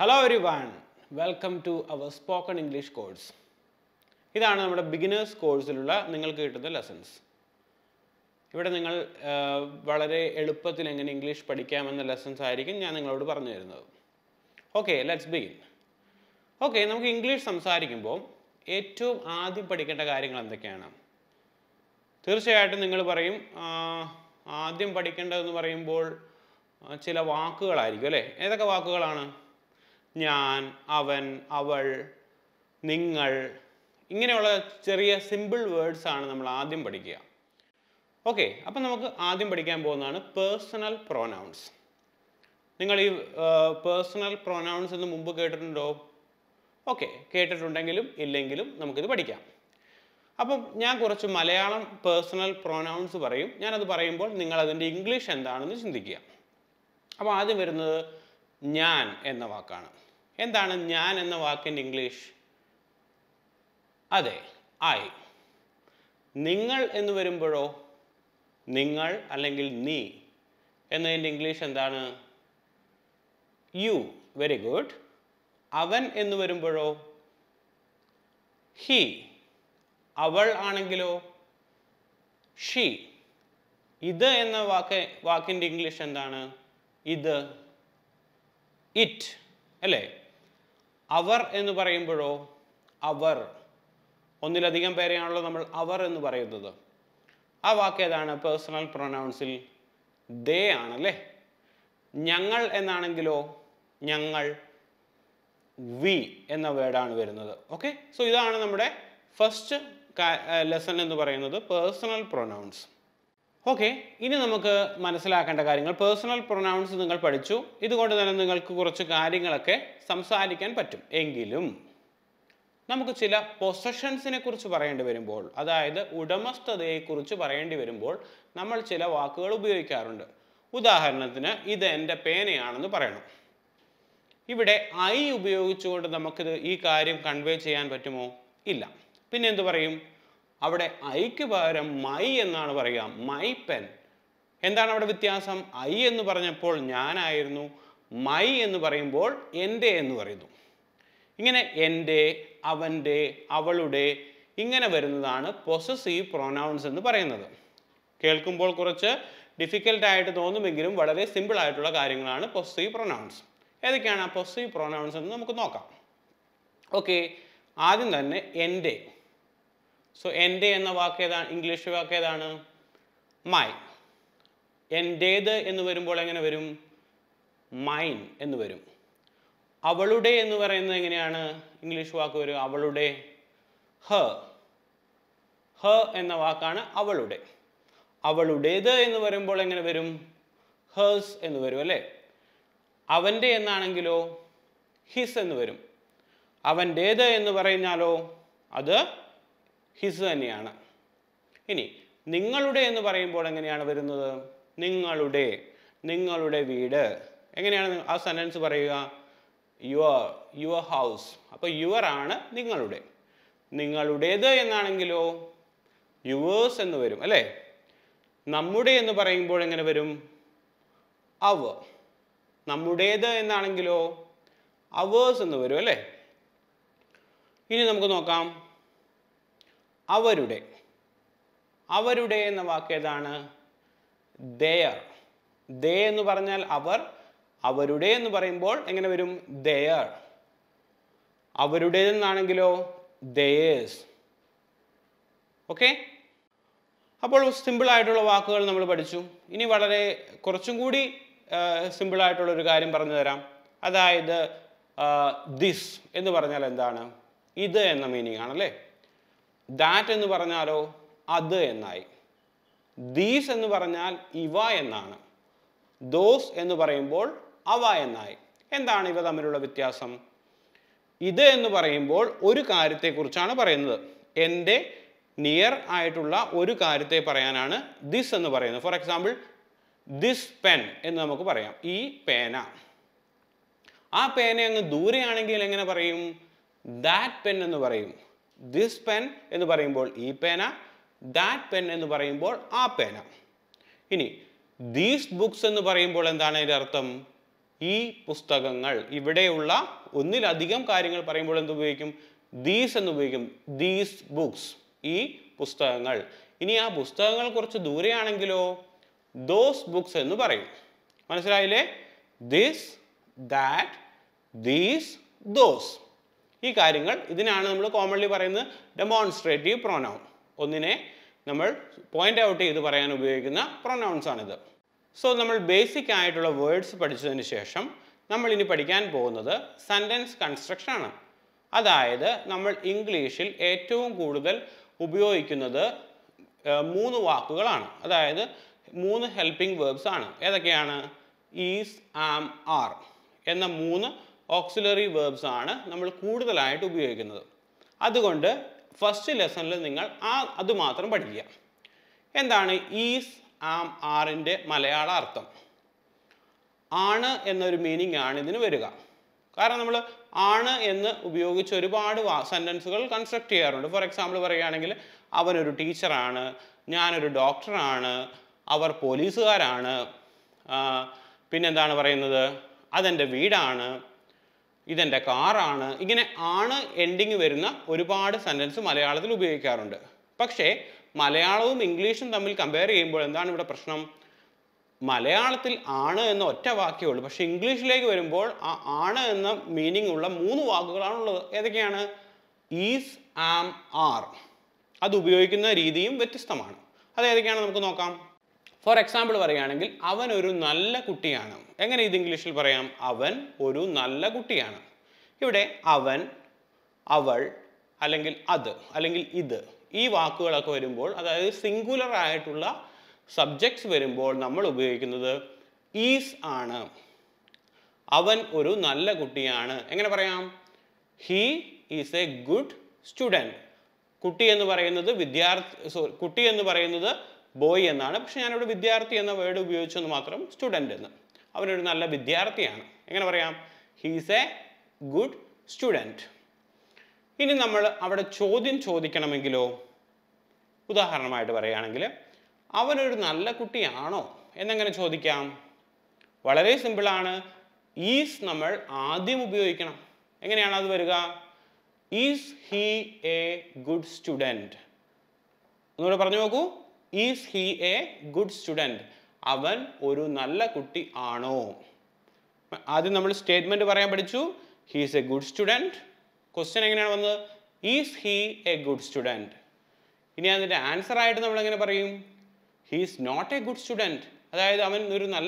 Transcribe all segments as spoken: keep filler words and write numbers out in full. Hello everyone, welcome to our spoken English course. This is our beginners course. You will get the lessons. If you want to learn English, you will learn lessons. Okay, let's begin. Okay, we will learn English. We will learn the first thing. Third, you will learn the first thing. You will learn the first thing. Nyan, Avan, Aval, Ningal. These simple words are we will learn. Okay, now we will learn personal pronouns. You uh, personal pronouns in the Mumbu. Okay, catered Rundangilum, Illingilum, Namukadika. Upon Yakurachu Malayalam personal pronouns, Varim, Yana the Parimbo, Ningala than English and the Anandikia. Upon the Verna Nyan and the Wakana. And the Nyan and the Wak in English. Ade, I. Ningal and the Verimboro, Ningal, Alangil Ni. And then in English and the you. Very good. Avan ennu varumbolo he. Aval anengilo she. Idu enna vaakinte English endana idu it. Alle. Avar ennu parayumbolo avar. Onnilathikam perayanalu nammal avar ennu parayunnathu. Aa vaak edana personal pronouns il they aanalle. Njangal ennaanengilo Nyangal, we, and the word on another. Okay, so this is our first lesson in the personal pronouns. Okay, this is the personal pronouns. This is the first time we have to do this. This is the possessions. That is the Udamasta de Kuruchu Parayandi Verimbol. This is the pen. If I use this carrium convey Chayan Patimo, Illa. Pin in the Varium, our I Kibaram, my and Navaria, my pen. And then out of Vithyasam, I and the Varanapol, Nana Irnu, my and the Varim board, Ende and Varidu. Ingana Ende, Avande, Avalude, Ingana Verandana, possessive pronouns and the Varanada. Kelkumbol Koracha, difficult item on the Migrim, but a simple item of Karingana, possessive pronouns. This is possessive pronouns. Okay, that is ende. So, ende is English word. My. Ende is mine. Avalude is English word. Avalude. Her. Her is avalude. Avalude is hers. Avande ennaanengilo his ennu varum. Avandedu ennu parayunnalo adu his thaniyana. Ini ningalude ennu parayumbol enganeyana varunathu? Ningalude, ningalude veedu. Enganeyana aa sentence parayuka? Your, your house. Appo your aanu ningalude. Ningaludedu ennaanengilo yours ennu varum, alle? Nammude ennu parayumbol engane varum? Our. Namudeda and Anangilo, ours and the Virule. In Namgunokam, our day. Our day in the Vakadana, there. They in the Varanel, our, our day in the Varimbold, and a room there. Our day in Anangilo, theirs. Okay? About simple idol of Akar and Namabadichu. In Vadare Korchungudi. Uh, simple item regarding Paranera, that is this in the Varanelendana, either in the meaning, that in the Varanaro, other in I, these in the Varanal, Iva and Nana, those in the Varimbold, Ava and I, and the Aniva the Mirula Vithyasam, either in the Varimbold, Urukarite Kurchana Parenda, Ende, near Ayatullah, Urukarite Paranana, this in the Varena, for example. This pen is the E pen. That pen that pen. This pen is the E pen. That pen is the A pen. These books are the E Pustagangal. Ivedeula, Uniladigam Karingal Parimbolanduvikum, these and the Vigum, these books. E Pustagangal. Inia Pustagangal Korchaduri Anangilo, those books and the Parim. Manasraile, this, that, these, those. E Karingal, Idinanamlo commonly Parin demonstrative pronoun. Onine, number point out the Paranubigana pronouns another. So, we will basic words പഠിച്ചതിനു ശേഷം നമ്മൾ ഇനി പഠിക്കാൻ പോകുന്നത് sentence construction ആണ്. അതായത് നമ്മൾ ഇംഗ്ലീഷിൽ ഏറ്റവും കൂടുതൽ ഉപയോഗിക്കുന്നത് മൂന്ന് വാക്കുകളാണ്. അതായത് മൂന്ന് helping verbs ആണ്. ഏതൊക്കെയാണ്? Is, am, are എന്ന മൂന്ന് auxiliary verbs ആണ് നമ്മൾ കൂടുതലായിട്ട് ഉപയോഗിക്കുന്നത്. അതുകൊണ്ട് first lessonൽ നിങ്ങൾ ആ അത് മാത്രം പഠിക്കുക. എന്താണ് is am are in the Malayala Artham. Ana and the meaning an in the Veriga. Karanamula Ana in the Ubiogichuribad sentence will construct here. For example, our teacher Anna, Nyan doctor Anna, our police are Anna, Pinadana or another, other than the weed Anna, then the car Anna. Again, Anna ending Verna, Uribad sentence Malayala will be carried. Pakshe. Malayalam English and Tamil compare Imbolanda with a personum Malayalatil Anna and Ottavakul, but English like very important Anna and the meaning of the moon walk around is, am, are. Adubioikina reading with Staman. Adakana. For example, Varianangil, Avan Uru Nalla Kutiana. Again, English will Variam Avan Uru Nalla Kutiana. Give day Avan, Aval, Alangil other, Alangil either. This is singular subjects variable. Is Anna. Avan Uru Nalla Kuttiana. He is a good student. Kutti and the Varanada Vidyarth, so Kutti and the Varanada boy and Anna, Shana Vidyarthi and the word of Vyuchan Matram, student. Avan Nalla Vidyarthiana. He is a good student. Now, we will ask them to ask them. For example, he is a good student. What is simple? Is number Is he a good student? Is he a good student? Avan oru nalla kutti aano. Adhi nammal statement parayan padichu. He is a good student. Question again, is he a good student? This answer is he is not a good student. He is not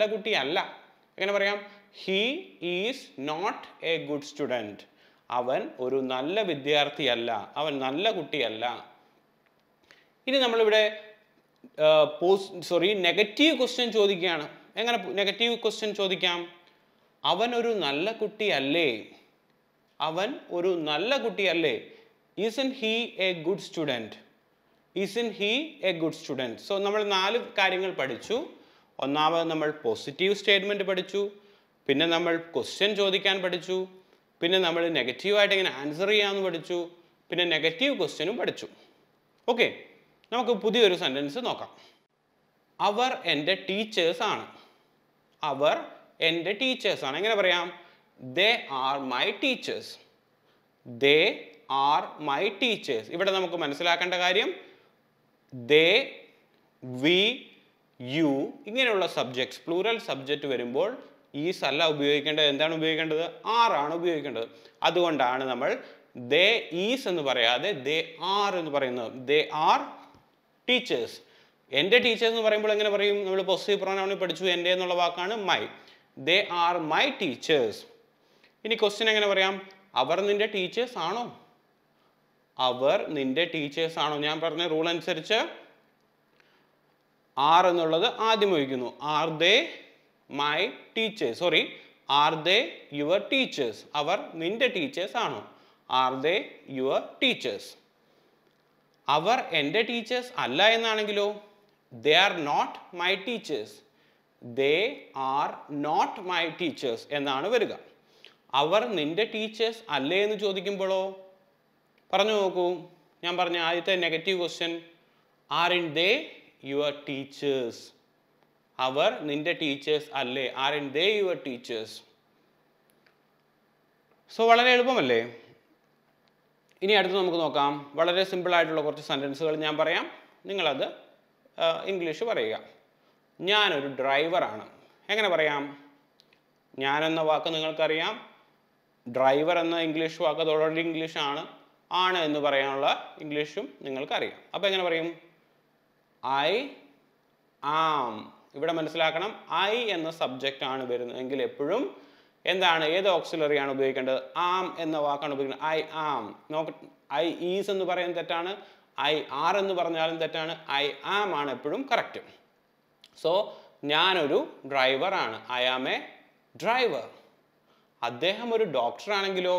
a good student. Avan oru nalla vidyarthi alla. Avan nalla kutti alla. This is sorry negative question chodikana. Negative question chodikam. Avan oru nalla kutti alle. Avan oru nalla kutti alle. Isn't he a good student? Isn't he a good student? So, നമ്മൾ നാല് കാര്യങ്ങൾ പഠിച്ചു. ഒന്നാമത് നമ്മൾ positive statement പഠിച്ചു. പിന്നെ നമ്മൾ question ചോദിക്കാൻ പഠിച്ചു. പിന്നെ നമ്മൾ നെഗറ്റീവ് ആയിട്ട് എങ്ങനെ ആൻസർ ചെയ്യാമെന്ന് പഠിച്ചു. പിന്നെ നെഗറ്റീവ് ക്വസ്റ്റ്യനും പഠിച്ചു. ഓക്കേ. നമുക്ക് പുതിയൊരു സെന്റൻസ് നോക്കാം. അവർ എൻ്റെ ടീച്ചേഴ്സ് ആണ്. അവർ എൻ്റെ ടീച്ചേഴ്സ് ആണ്. എങ്ങനെ പറയാം? They are my teachers. They are my teachers. If we have they, we, you, these subjects, plural subject variable, is alla ubhiyikkandathu, are aanu ubhiyikkandathu. Adukondana nammal they is ennu parayade they are ennu parayunnu. They are teachers. Ende teachers ennu parayumbol engane parayum? Nammal possessive pronoun padichu ende ennulla vaakkaanu my. They are my teachers. In the question, I can say, they are teachers. They are teachers. I am going to rule and search. Are they my teachers? Sorry, are they your teachers? They are teachers. Are they your teachers? They are not my teachers. They are not my teachers. Our Ninde teachers are Lane Jodikimbolo. Paranoku, Yambarna, negative question. Aren't they your teachers? Our Ninde teachers are Aren't they your teachers? So, വളരെ എളുപ്പമല്ലേ ഇനി അടുത്ത നമുക്ക് നോക്കാം വളരെ simple ആയിട്ടുള്ള കുറച്ച് സെന്റൻസുകൾ ഞാൻ പറയാം നിങ്ങൾ അത് ഇംഗ്ലീഷ് പറയുക ഞാൻ ഒരു ഡ്രൈവർ ആണ് എങ്ങനെ പറയാം ഞാൻ എന്ന വാക്ക് നിങ്ങൾക്ക് അറിയാം ഡ്രൈവർ എന്ന ഇംഗ്ലീഷ് വാക്ക് ഓൾറെഡി ഇംഗ്ലീഷ് ആണ് ആണ് എന്ന് പറയാനുള്ള ഇംഗ്ലീഷും നിങ്ങൾക്ക് അറിയാം അപ്പോൾ എങ്ങനെ പറയും I am ഇവിടെ മനസ്സിലാക്കണം I എന്ന സബ്ജക്റ്റ് ആണ് വരുന്നതെങ്കിൽ എപ്പോഴും എന്താണ് ഏത് ഓക്സിലറി ആണ് ഉപയോഗിക്കേണ്ടത് am എന്ന വാക്കാണ് ഉപയോഗിക്കുന്നത് I am നോക്ക് I is എന്ന് പറയുന്നത് തെറ്റാണ് I are എന്ന് പറഞ്ഞാലും തെറ്റാണ് I am ആണ് എപ്പോഴും കറക്റ്റ് സോ ഞാൻ ഒരു ഡ്രൈവർ ആണ് I am a driver അദ്ദേഹം ഒരു ഡോക്ടർ ആണെങ്കിലോ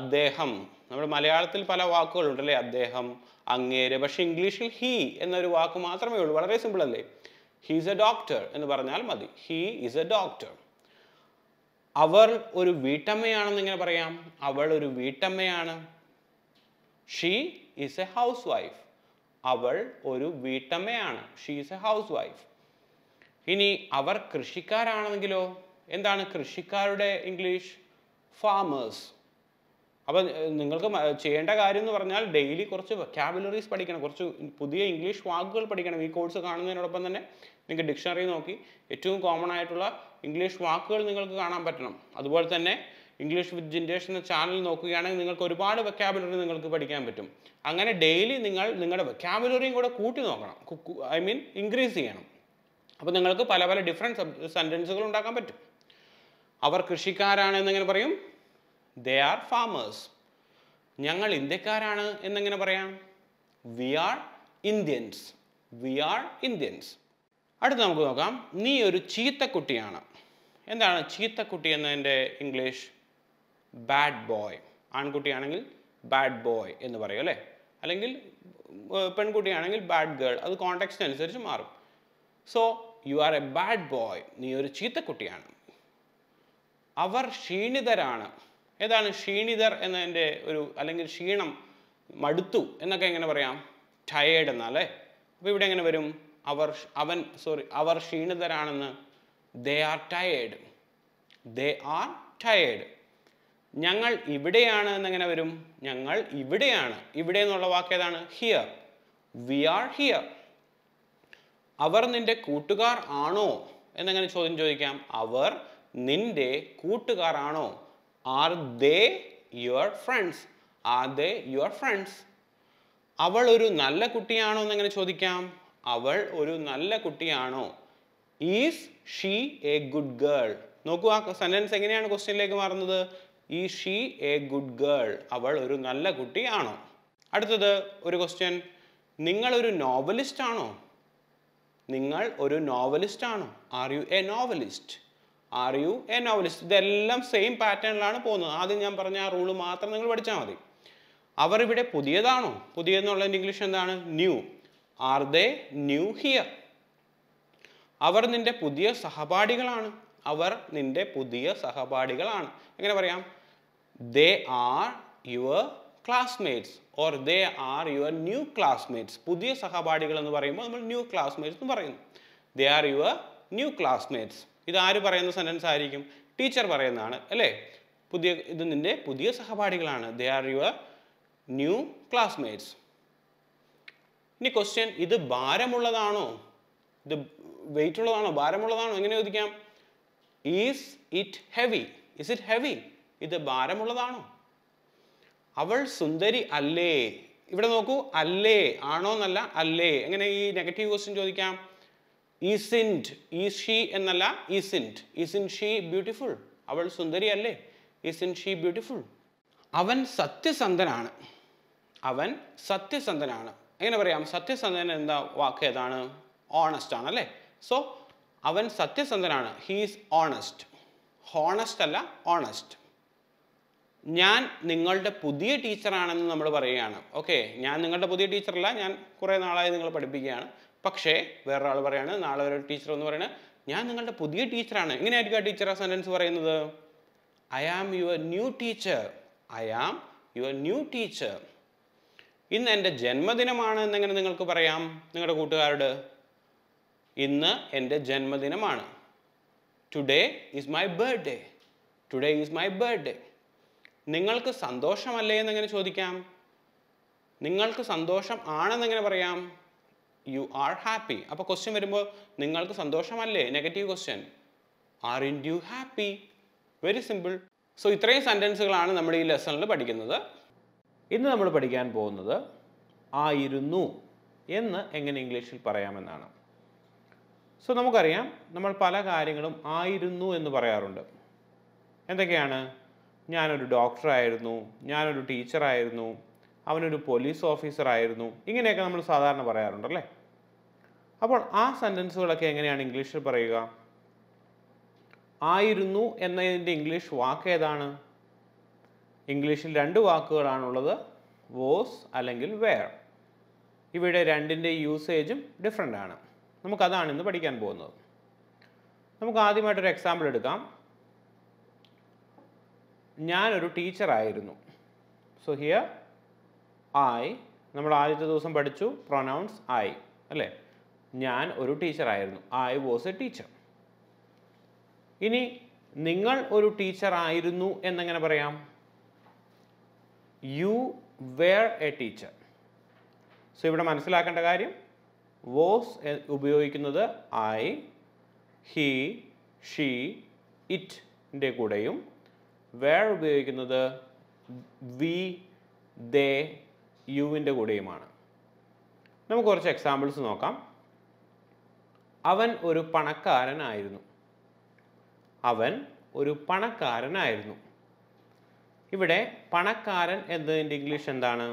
അദ്ദേഹം നമ്മൾ മലയാളത്തിൽ പല വാക്കുകൾ ഉണ്ടല്ലേ അദ്ദേഹം അങ്ങേരെ പക്ഷേ ഇംഗ്ലീഷിൽ he എന്ന ഒരു വാക്ക് മാത്രമേ ഉള്ളൂ വളരെ സിമ്പിൾ അല്ലേ he is a doctor എന്ന് പറഞ്ഞാൽ മതി he is a doctor അവർ ഒരു വീട്ടമ്മയാണെന്ന് എങ്ങനെ പറയാം അവൾ ഒരു വീട്ടമ്മയാണ് she is a housewife അവൾ ഒരു വീട്ടമ്മയാണ് she is a housewife ഇനി അവർ കൃഷിക്കാരാണെങ്കിലോ എന്താണ് കൃഷിക്കാരുടെ ഇംഗ്ലീഷ് farmers അപ്പോൾ നിങ്ങൾക്ക് ചെയ്യേണ്ട കാര്യം എന്ന് പറഞ്ഞാൽ ഡെയിലി കുറച്ച് vocabularies പഠിക്കണം കുറച്ച് പുതിയ ഇംഗ്ലീഷ് വാക്കുകൾ പഠിക്കണം ഈ കോഴ്സ് കാണുന്നതിനോടൊപ്പം തന്നെ നിങ്ങൾക്ക് ഡിക്ഷണറി നോക്കി ഏറ്റവും കോമൺ ആയിട്ടുള്ള ഇംഗ്ലീഷ് വാക്കുകൾ നിങ്ങൾക്ക് കാണാൻ പറ്റണം അതുപോലെ തന്നെ ഇംഗ്ലീഷ് വിത്ത് ജിൻഡേഷ് എന്ന ചാനൽ നോക്കുകയാണെങ്കിൽ നിങ്ങൾക്ക് ഒരുപാട് vocabulary നിങ്ങൾക്ക് പഠിക്കാൻ പറ്റും അങ്ങനെ ഡെയിലി നിങ്ങൾ നിങ്ങളുടെ vocabularyയും കൂടെ കൂട്ടി നോക്കണം ഐ മീൻ ഇൻക്രീസ് ചെയ്യണം അപ്പോൾ നിങ്ങൾക്ക് പല പല ഡിഫറൻറ്റ് സെന്റൻസുകൾ ഉണ്ടാക്കാൻ പറ്റും അവർ കൃഷിക്കാരാണ് എന്ന് എങ്ങനെ പറയും They are farmers. ഞങ്ങൾ ഇന്ത്യക്കാരാണ് എന്ന് എങ്ങനെ പറയാം We are Indians. We are Indians. അടുത്ത നമുക്ക് നോക്കാം നീ ഒരു ചീത്തക്കുട്ടിയാണ് എന്താണ് ചീത്തക്കുട്ടി എന്നതിൻ്റെ ഇംഗ്ലീഷ് ബാഡ് ബോയ് ആൺകുട്ടിയാണെങ്കിൽ ബാഡ് ബോയ് എന്ന് പറയും അല്ലേ അല്ലെങ്കിൽ പെൺകുട്ടിയാണെങ്കിൽ ബാഡ് ഗേൾ അത് കോണ്ടെക്സ്റ്റ് അനുസരിച്ച് മാറും so you are a bad boy നീ ഒരു ചീത്തക്കുട്ടിയാണ് അവർ ക്ഷീണിതരാണ് ഏതാണ് ക്ഷീണിതർ എന്നതിൻ്റെ ഒരു അല്ലെങ്കിൽ ക്ഷീണം മടുത്തു എന്നൊക്കെ എങ്ങനെ പറയാം ടയേർഡ് എന്നാലേ അപ്പോൾ ഇവിടെ എങ്ങനെ വരും അവർ അവൻ സോറി അവർ ക്ഷീണിതരാണെന്ന് they are tired they are tired ഞങ്ങൾ ഇവിടെയാണ് എന്നെങ്ങനെ വരും ഞങ്ങൾ ഇവിടെയാണ് ഇവിടെ എന്നുള്ള വാക്ക് ഏതാണ് here we are here അവർ നിന്റെ കൂട്ടുകാർ ആണോ എന്നെങ്ങനെ ചോദ്യം ചോദിക്കാം അവർ നിന്റെ കൂട്ടുകാർ ആണോ are they your friends are they your friends അവൾ ഒരു നല്ല കുട്ടിയാണോ എന്നെങ്ങനെ ചോദിക്കാം അവൾ ഒരു നല്ല കുട്ടിയാണോ is she a good girl നോക്കൂ ആ സെന്റൻസ് എങ്ങനെയാണ് ക്വസ്റ്റ്യനിലേക്ക് മാറുന്നത് is she a good girl അവൾ ഒരു നല്ല കുട്ടിയാണോ അടുത്തത് ഒരു ക്വസ്റ്റ്യൻ നിങ്ങൾ ഒരു നോവലിസ്റ്റ് ആണോ നിങ്ങൾ ഒരു നോവലിസ്റ്റ് ആണോ are you a novelist are you a novelist ഇതെല്ലാം സെയിം പാറ്റേണിലാണ് പോകുന്നത് ആദ്യം ഞാൻ പറഞ്ഞ ആ റൂൾ മാത്രം നിങ്ങൾ പഠിച്ചാൽ മതി അവർ ഇവിടെ പുതിയതാണോ പുതിയെന്നുള്ളതിൻ്റെ ഇംഗ്ലീഷ് എന്താണ് new Are they new here? അവർ നിന്റെ പുതിയ സഹപാഠികളാണ് അവർ നിന്റെ പുതിയ സഹപാഠികളാണ് എങ്ങനെ പറയാം They are your classmates or they are your new classmates പുതിയ സഹപാഠികൾ എന്ന് പറയുമ്പോൾ നമ്മൾ new classmates എന്ന് പറയുന്നു They are your new classmates ഇത് ആര് പറയുന്ന സെന്റൻസ് ആയിരിക്കും ടീച്ചർ പറയുന്നതാണ് അല്ലേ പുതിയ ഇത് നിന്റെ പുതിയ സഹപാഠികളാണ് They are your new classmates ഇനി ക്വസ്റ്റ്യൻ ഇത് ഭാരമുള്ളതാണോ ഇത് വെയിറ്റ് ഉള്ളതാണോ ഭാരമുള്ളതാണോ എങ്ങനെ ചോദിക്കാം is it heavy is it heavy ഇത് ഭാരമുള്ളതാണോ അവൾ സുന്ദരി അല്ലേ ഇവിടെ നോക്കൂ അല്ലേ ആണോ എന്നല്ല അല്ലേ എങ്ങനെ ഈ നെഗറ്റീവ് ക്വസ്റ്റ്യൻ ചോദിക്കാം isn't is she എന്നല്ല isn't isn't she beautiful അവൾ സുന്ദരി അല്ലേ isn't she beautiful അവൻ സത്യസന്ധനാണ് അവൻ സത്യസന്ധനാണ് എങ്ങനെ പറയാം സത്യസന്ധൻ എന്ന വാക്ക് ഏതാണ് ഓണസ്റ്റ് ആണ് അല്ലേ സോ അവൻ സത്യസന്ധനാണ് ഹീസ് ഓണസ്റ്റ് ഹോണസ്റ്റ് അല്ല ഓണസ്റ്റ് ഞാൻ നിങ്ങളുടെ പുതിയ ടീച്ചറാണെന്ന് നമ്മൾ പറയുകയാണ് ഓക്കെ ഞാൻ നിങ്ങളുടെ പുതിയ ടീച്ചറല്ല ഞാൻ കുറേ നാളായി നിങ്ങൾ പഠിപ്പിക്കുകയാണ് പക്ഷേ വേറൊരാൾ പറയാണ് നാളെ ഒരു ടീച്ചർ എന്ന് പറയുന്നത് ഞാൻ നിങ്ങളുടെ പുതിയ ടീച്ചറാണ് എങ്ങനെയായിരിക്കും ആ ടീച്ചർ ആ സെൻറ്റൻസ് പറയുന്നത് I am your new teacher I am your new teacher ഇന്ന് എൻ്റെ ജന്മദിനമാണ് എന്നെങ്ങനെ നിങ്ങൾക്ക് പറയാം നിങ്ങളുടെ കൂട്ടുകാരോട് ഇന്ന് എൻ്റെ ജന്മദിനമാണ് today is my birthday today is my birthday നിങ്ങൾക്ക് സന്തോഷമല്ലേ എന്ന് എങ്ങനെ ചോദിക്കാം? നിങ്ങൾക്ക് സന്തോഷം ആണെന്ന് എങ്ങനെ പറയാം? You are happy. അപ്പോൾ ക്വസ്റ്റ്യൻ വരുമ്പോൾ നിങ്ങൾക്ക് സന്തോഷമല്ലേ, negative question, aren't you happy? Very simple. So ഇത്രയും സെൻറ്റൻസുകളാണ് നമ്മൾ ഈ ലെസണിൽ പഠിക്കുന്നത്. ഇന്ന് നമ്മൾ പഠിക്കാൻ പോകുന്നത് ആയിരുന്നു എന്ന് എങ്ങനെ ഇംഗ്ലീഷിൽ പറയാമെന്നാണ്. സോ നമുക്കറിയാം, നമ്മൾ പല കാര്യങ്ങളും ആയിരുന്നു എന്ന് പറയാറുണ്ട്. എന്തൊക്കെയാണ്? ഞാനൊരു ഡോക്ടറായിരുന്നു, ഞാനൊരു ടീച്ചറായിരുന്നു, അവനൊരു പോലീസ് ഓഫീസറായിരുന്നു, ഇങ്ങനെയൊക്കെ നമ്മൾ സാധാരണ പറയാറുണ്ടല്ലേ. അപ്പോൾ ആ സെൻറ്റൻസുകളൊക്കെ എങ്ങനെയാണ് ഇംഗ്ലീഷിൽ പറയുക? ആയിരുന്നു എന്നതിൻ്റെ ഇംഗ്ലീഷ് വാക്ക് ഏതാണ്? ഇംഗ്ലീഷിൽ രണ്ട് വാക്കുകളാണുള്ളത്, വാസ് അല്ലെങ്കിൽ വെയർ. ഇവിടെ രണ്ടിൻ്റെ യൂസേജും ഡിഫറെൻ്റ് ആണ്. നമുക്കതാണ് ഇന്ന് പഠിക്കാൻ പോകുന്നത്. നമുക്ക് ആദ്യമായിട്ടൊരു എക്സാമ്പിൾ എടുക്കാം. ഞാനൊരു ടീച്ചറായിരുന്നു. സോ ഹിയർ ഐ, നമ്മൾ ആദ്യത്തെ ദിവസം പഠിച്ചു പ്രൊനൗൺസ് ഐ അല്ലേ. ഞാൻ ഒരു ടീച്ചറായിരുന്നു, ഐ വാസ് എ ടീച്ചർ. ഇനി നിങ്ങൾ ഒരു ടീച്ചറായിരുന്നു എന്നെങ്ങനെ പറയാം? You were a teacher. So ഇവിടെ മനസ്സിലാക്കേണ്ട കാര്യം, വാസ് ഉപയോഗിക്കുന്നത് ഐ, ഹി, ഷീ, ഇറ്റിൻ്റെ കൂടെയും വേർ ഉപയോഗിക്കുന്നത് വി, ദേ, യുവിൻ്റെ കൂടെയുമാണ്. നമുക്ക് കുറച്ച് എക്സാമ്പിൾസ് നോക്കാം. അവൻ ഒരു പണക്കാരനായിരുന്നു. അവൻ ഒരു പണക്കാരനായിരുന്നു. ഇവിടെ പണക്കാരൻ എന്നതിൻ്റെ ഇംഗ്ലീഷ് എന്താണ്?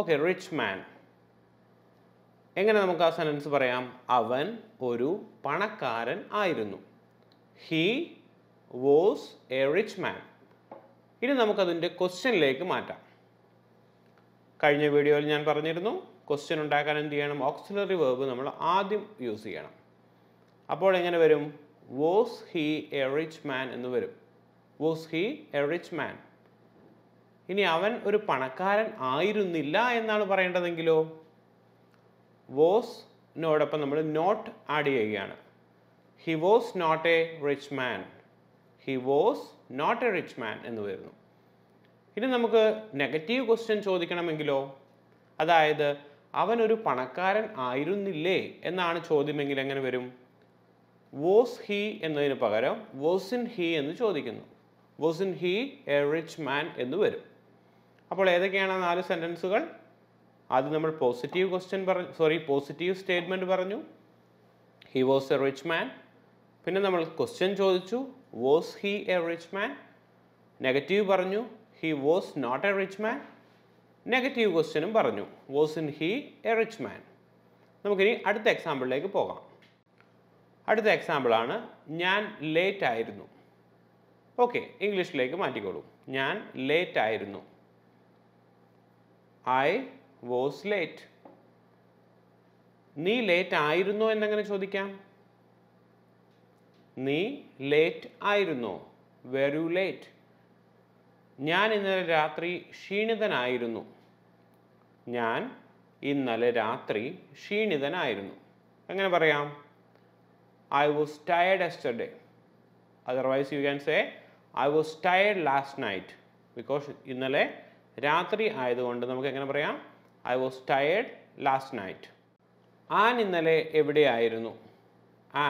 Okay, rich man. എങ്ങനെ നമുക്ക് ആ സെൻറ്റൻസ് പറയാം? അവൻ ഒരു പണക്കാരൻ ആയിരുന്നു. He was a rich man. ഇനി നമുക്കതിൻ്റെ ക്വസ്റ്റ്യനിലേക്ക് മാറ്റാം. കഴിഞ്ഞ വീഡിയോയിൽ ഞാൻ പറഞ്ഞിരുന്നു, ക്വസ്റ്റ്യൻ ഉണ്ടാക്കാൻ എന്ത് ചെയ്യണം? ഓക്സിലറി വെർബ് നമ്മൾ ആദ്യം യൂസ് ചെയ്യണം. അപ്പോൾ എങ്ങനെ വരും? Was he a rich man എന്ന് വരും. Was he a rich man. ഇനി അവൻ ഒരു പണക്കാരൻ ആയിരുന്നില്ല എന്നാണ് പറയേണ്ടതെങ്കിലോ? വാസ്നോടൊപ്പം നമ്മൾ നോട്ട് ആഡ് ചെയ്യുകയാണ്. He was not a rich man, he was not a rich man എന്ന് വരുന്നു. ഇനി നമുക്ക് നെഗറ്റീവ് ക്വസ്റ്റ്യൻ ചോദിക്കണമെങ്കിലോ? അതായത് അവനൊരു പണക്കാരൻ ആയിരുന്നില്ലേ എന്നാണ് ചോദ്യമെങ്കിൽ എങ്ങനെ വരും? വാസ് ഹി എന്നതിന് പകരം വാസിൻ ഹി എന്ന് ചോദിക്കുന്നു. Wasn't he a rich man എന്ന് വരും. അപ്പോൾ ഏതൊക്കെയാണ് നാല് സെൻറ്റൻസുകൾ? ആദ്യം നമ്മൾ പോസിറ്റീവ് ക്വസ്റ്റ്യൻ പറഞ്ഞു, സോറി പോസിറ്റീവ് സ്റ്റേറ്റ്മെൻറ്റ് പറഞ്ഞു, he was a rich man. പിന്നെ നമ്മൾ ക്വസ്റ്റ്യൻ ചോദിച്ചു, was he a rich man. Negative പറഞ്ഞു, he was not a rich man. Negative ക്വസ്റ്റ്യനും പറഞ്ഞു, wasn't he a rich man. നമുക്കിനി അടുത്ത എക്സാമ്പിളിലേക്ക് പോകാം. അടുത്ത എക്സാമ്പിളാണ് ഞാൻ ലേറ്റ് ആയിരുന്നു. ഓക്കെ, ഇംഗ്ലീഷിലേക്ക് മാറ്റിക്കോളൂ. ഞാൻ ലേറ്റ് ആയിരുന്നു, ഐ വാസ് ലേറ്റ്. നീ ലേറ്റ് ആയിരുന്നോ എന്നെങ്ങനെ ചോദിക്കാം? നീ ലേറ്റ് ആയിരുന്നോ, വെർ യു ലേറ്റ്. ഞാൻ ഇന്നലെ രാത്രി ക്ഷീണിതനായിരുന്നു, ഞാൻ ഇന്നലെ രാത്രി ക്ഷീണിതനായിരുന്നു. എങ്ങനെ പറയാം? I was tired yesterday. Otherwise, you can say, I was tired last night. Because ഇന്നലെ രാത്രി ആയതുകൊണ്ട് നമുക്ക് എങ്ങനെ പറയാം? I was tired last night. Ann ഇന്നലെ എവിടെയായിരുന്നു?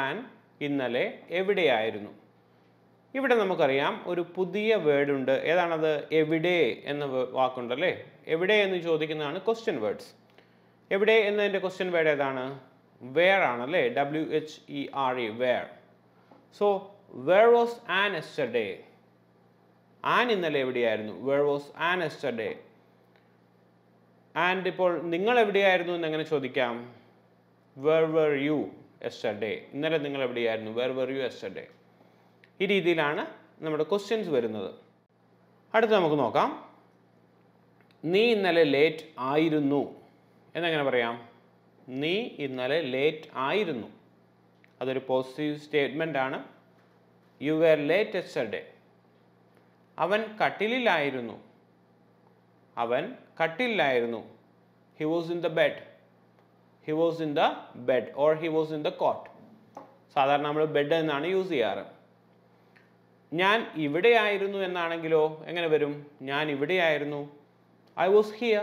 ആൻ ഇന്നലെ എവിടെയായിരുന്നു? ഇവിടെ നമുക്കറിയാം ഒരു പുതിയ വേർഡുണ്ട്. ഏതാണത്? എവിടെ എന്ന വാക്കുണ്ടല്ലേ. എവിടെ എന്ന് ചോദിക്കുന്നതാണ് ക്വസ്റ്റ്യൻ വേർഡ്സ്. എവിടെ എന്നതിൻ്റെ ക്വസ്റ്റ്യൻ വേർഡ് ഏതാണ്? Where ആണല്ലേ, W H E R E, where. So where was Ann yesterday, Ann ഇന്നലെ എവിടെയായിരുന്നു. Where was Ann yesterday. And ഇപ്പോൾ നിങ്ങൾ എവിടെയായിരുന്നു എന്നെങ്ങനെ ചോദിക്കാം? വേർ വേർ യു എസ്റ്റർഡേ, ഇന്നലെ നിങ്ങൾ എവിടെയായിരുന്നു, വേർ വേർ യു എസ്റ്റർഡേ. ഈ രീതിയിലാണ് നമ്മുടെ ക്വസ്റ്റ്യൻസ് വരുന്നത്. അടുത്ത് നമുക്ക് നോക്കാം, നീ ഇന്നലെ ലേറ്റ് ആയിരുന്നു എന്നെങ്ങനെ പറയാം? നീ ഇന്നലെ ലേറ്റ് ആയിരുന്നു. അതൊരു പോസിറ്റീവ് സ്റ്റേറ്റ്മെൻറ്റാണ്. You were late yesterday. അവൻ കട്ടിലിലായിരുന്നു, അവൻ കട്ടിലിലായിരുന്നു. He was in the bed, he was in the bed or he was in the cot. സാധാരണ നമ്മൾ ബെഡ് എന്നാണ് യൂസ് ചെയ്യാറ്. Nyan ivide aayirunnu ennanengilo engane varum njan ivide aayirunnu I was here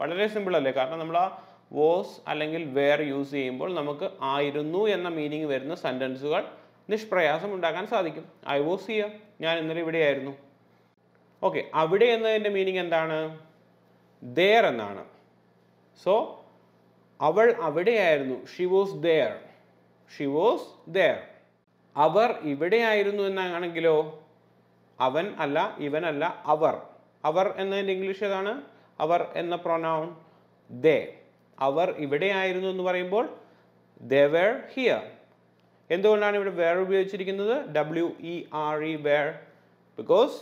വളരെ simple അല്ലേ കാരണം നമ്മൾ ആ was അല്ലെങ്കിൽ where യൂസ് ചെയ്യുമ്പോൾ നമുക്ക് ആയിരുന്നു എന്ന മീനിംഗ് വരുന്ന സെന്റൻസുകൾ നിഷ്പ്രയാസം ഉണ്ടാക്കാൻ സാധിക്കും I was here ഞാൻ ഇന്നലെ ഇവിടെ ആയിരുന്നു ഓക്കേ അവിടെ എന്നതിന്റെ മീനിംഗ് എന്താണ് there എന്നാണ് സോ അവൾ അവിടെ ആയിരുന്നു she was there she was there അവർ ഇവിടെ ആയിരുന്നു എന്നാണെങ്കിലോ അവൻ അല്ല ഇവൻ അല്ല അവർ അവർ എന്നതിന്റെ ഇംഗ്ലീഷ് ഏതാണ് അവർ എന്ന pronoun they അവർ ഇവിടെ ആയിരുന്നു എന്ന് പറയുമ്പോൾ they were here എന്തുകൊണ്ടാണ് ഇവിടെ were ഉപയോഗിച്ചിരിക്കുന്നത് w e r e were because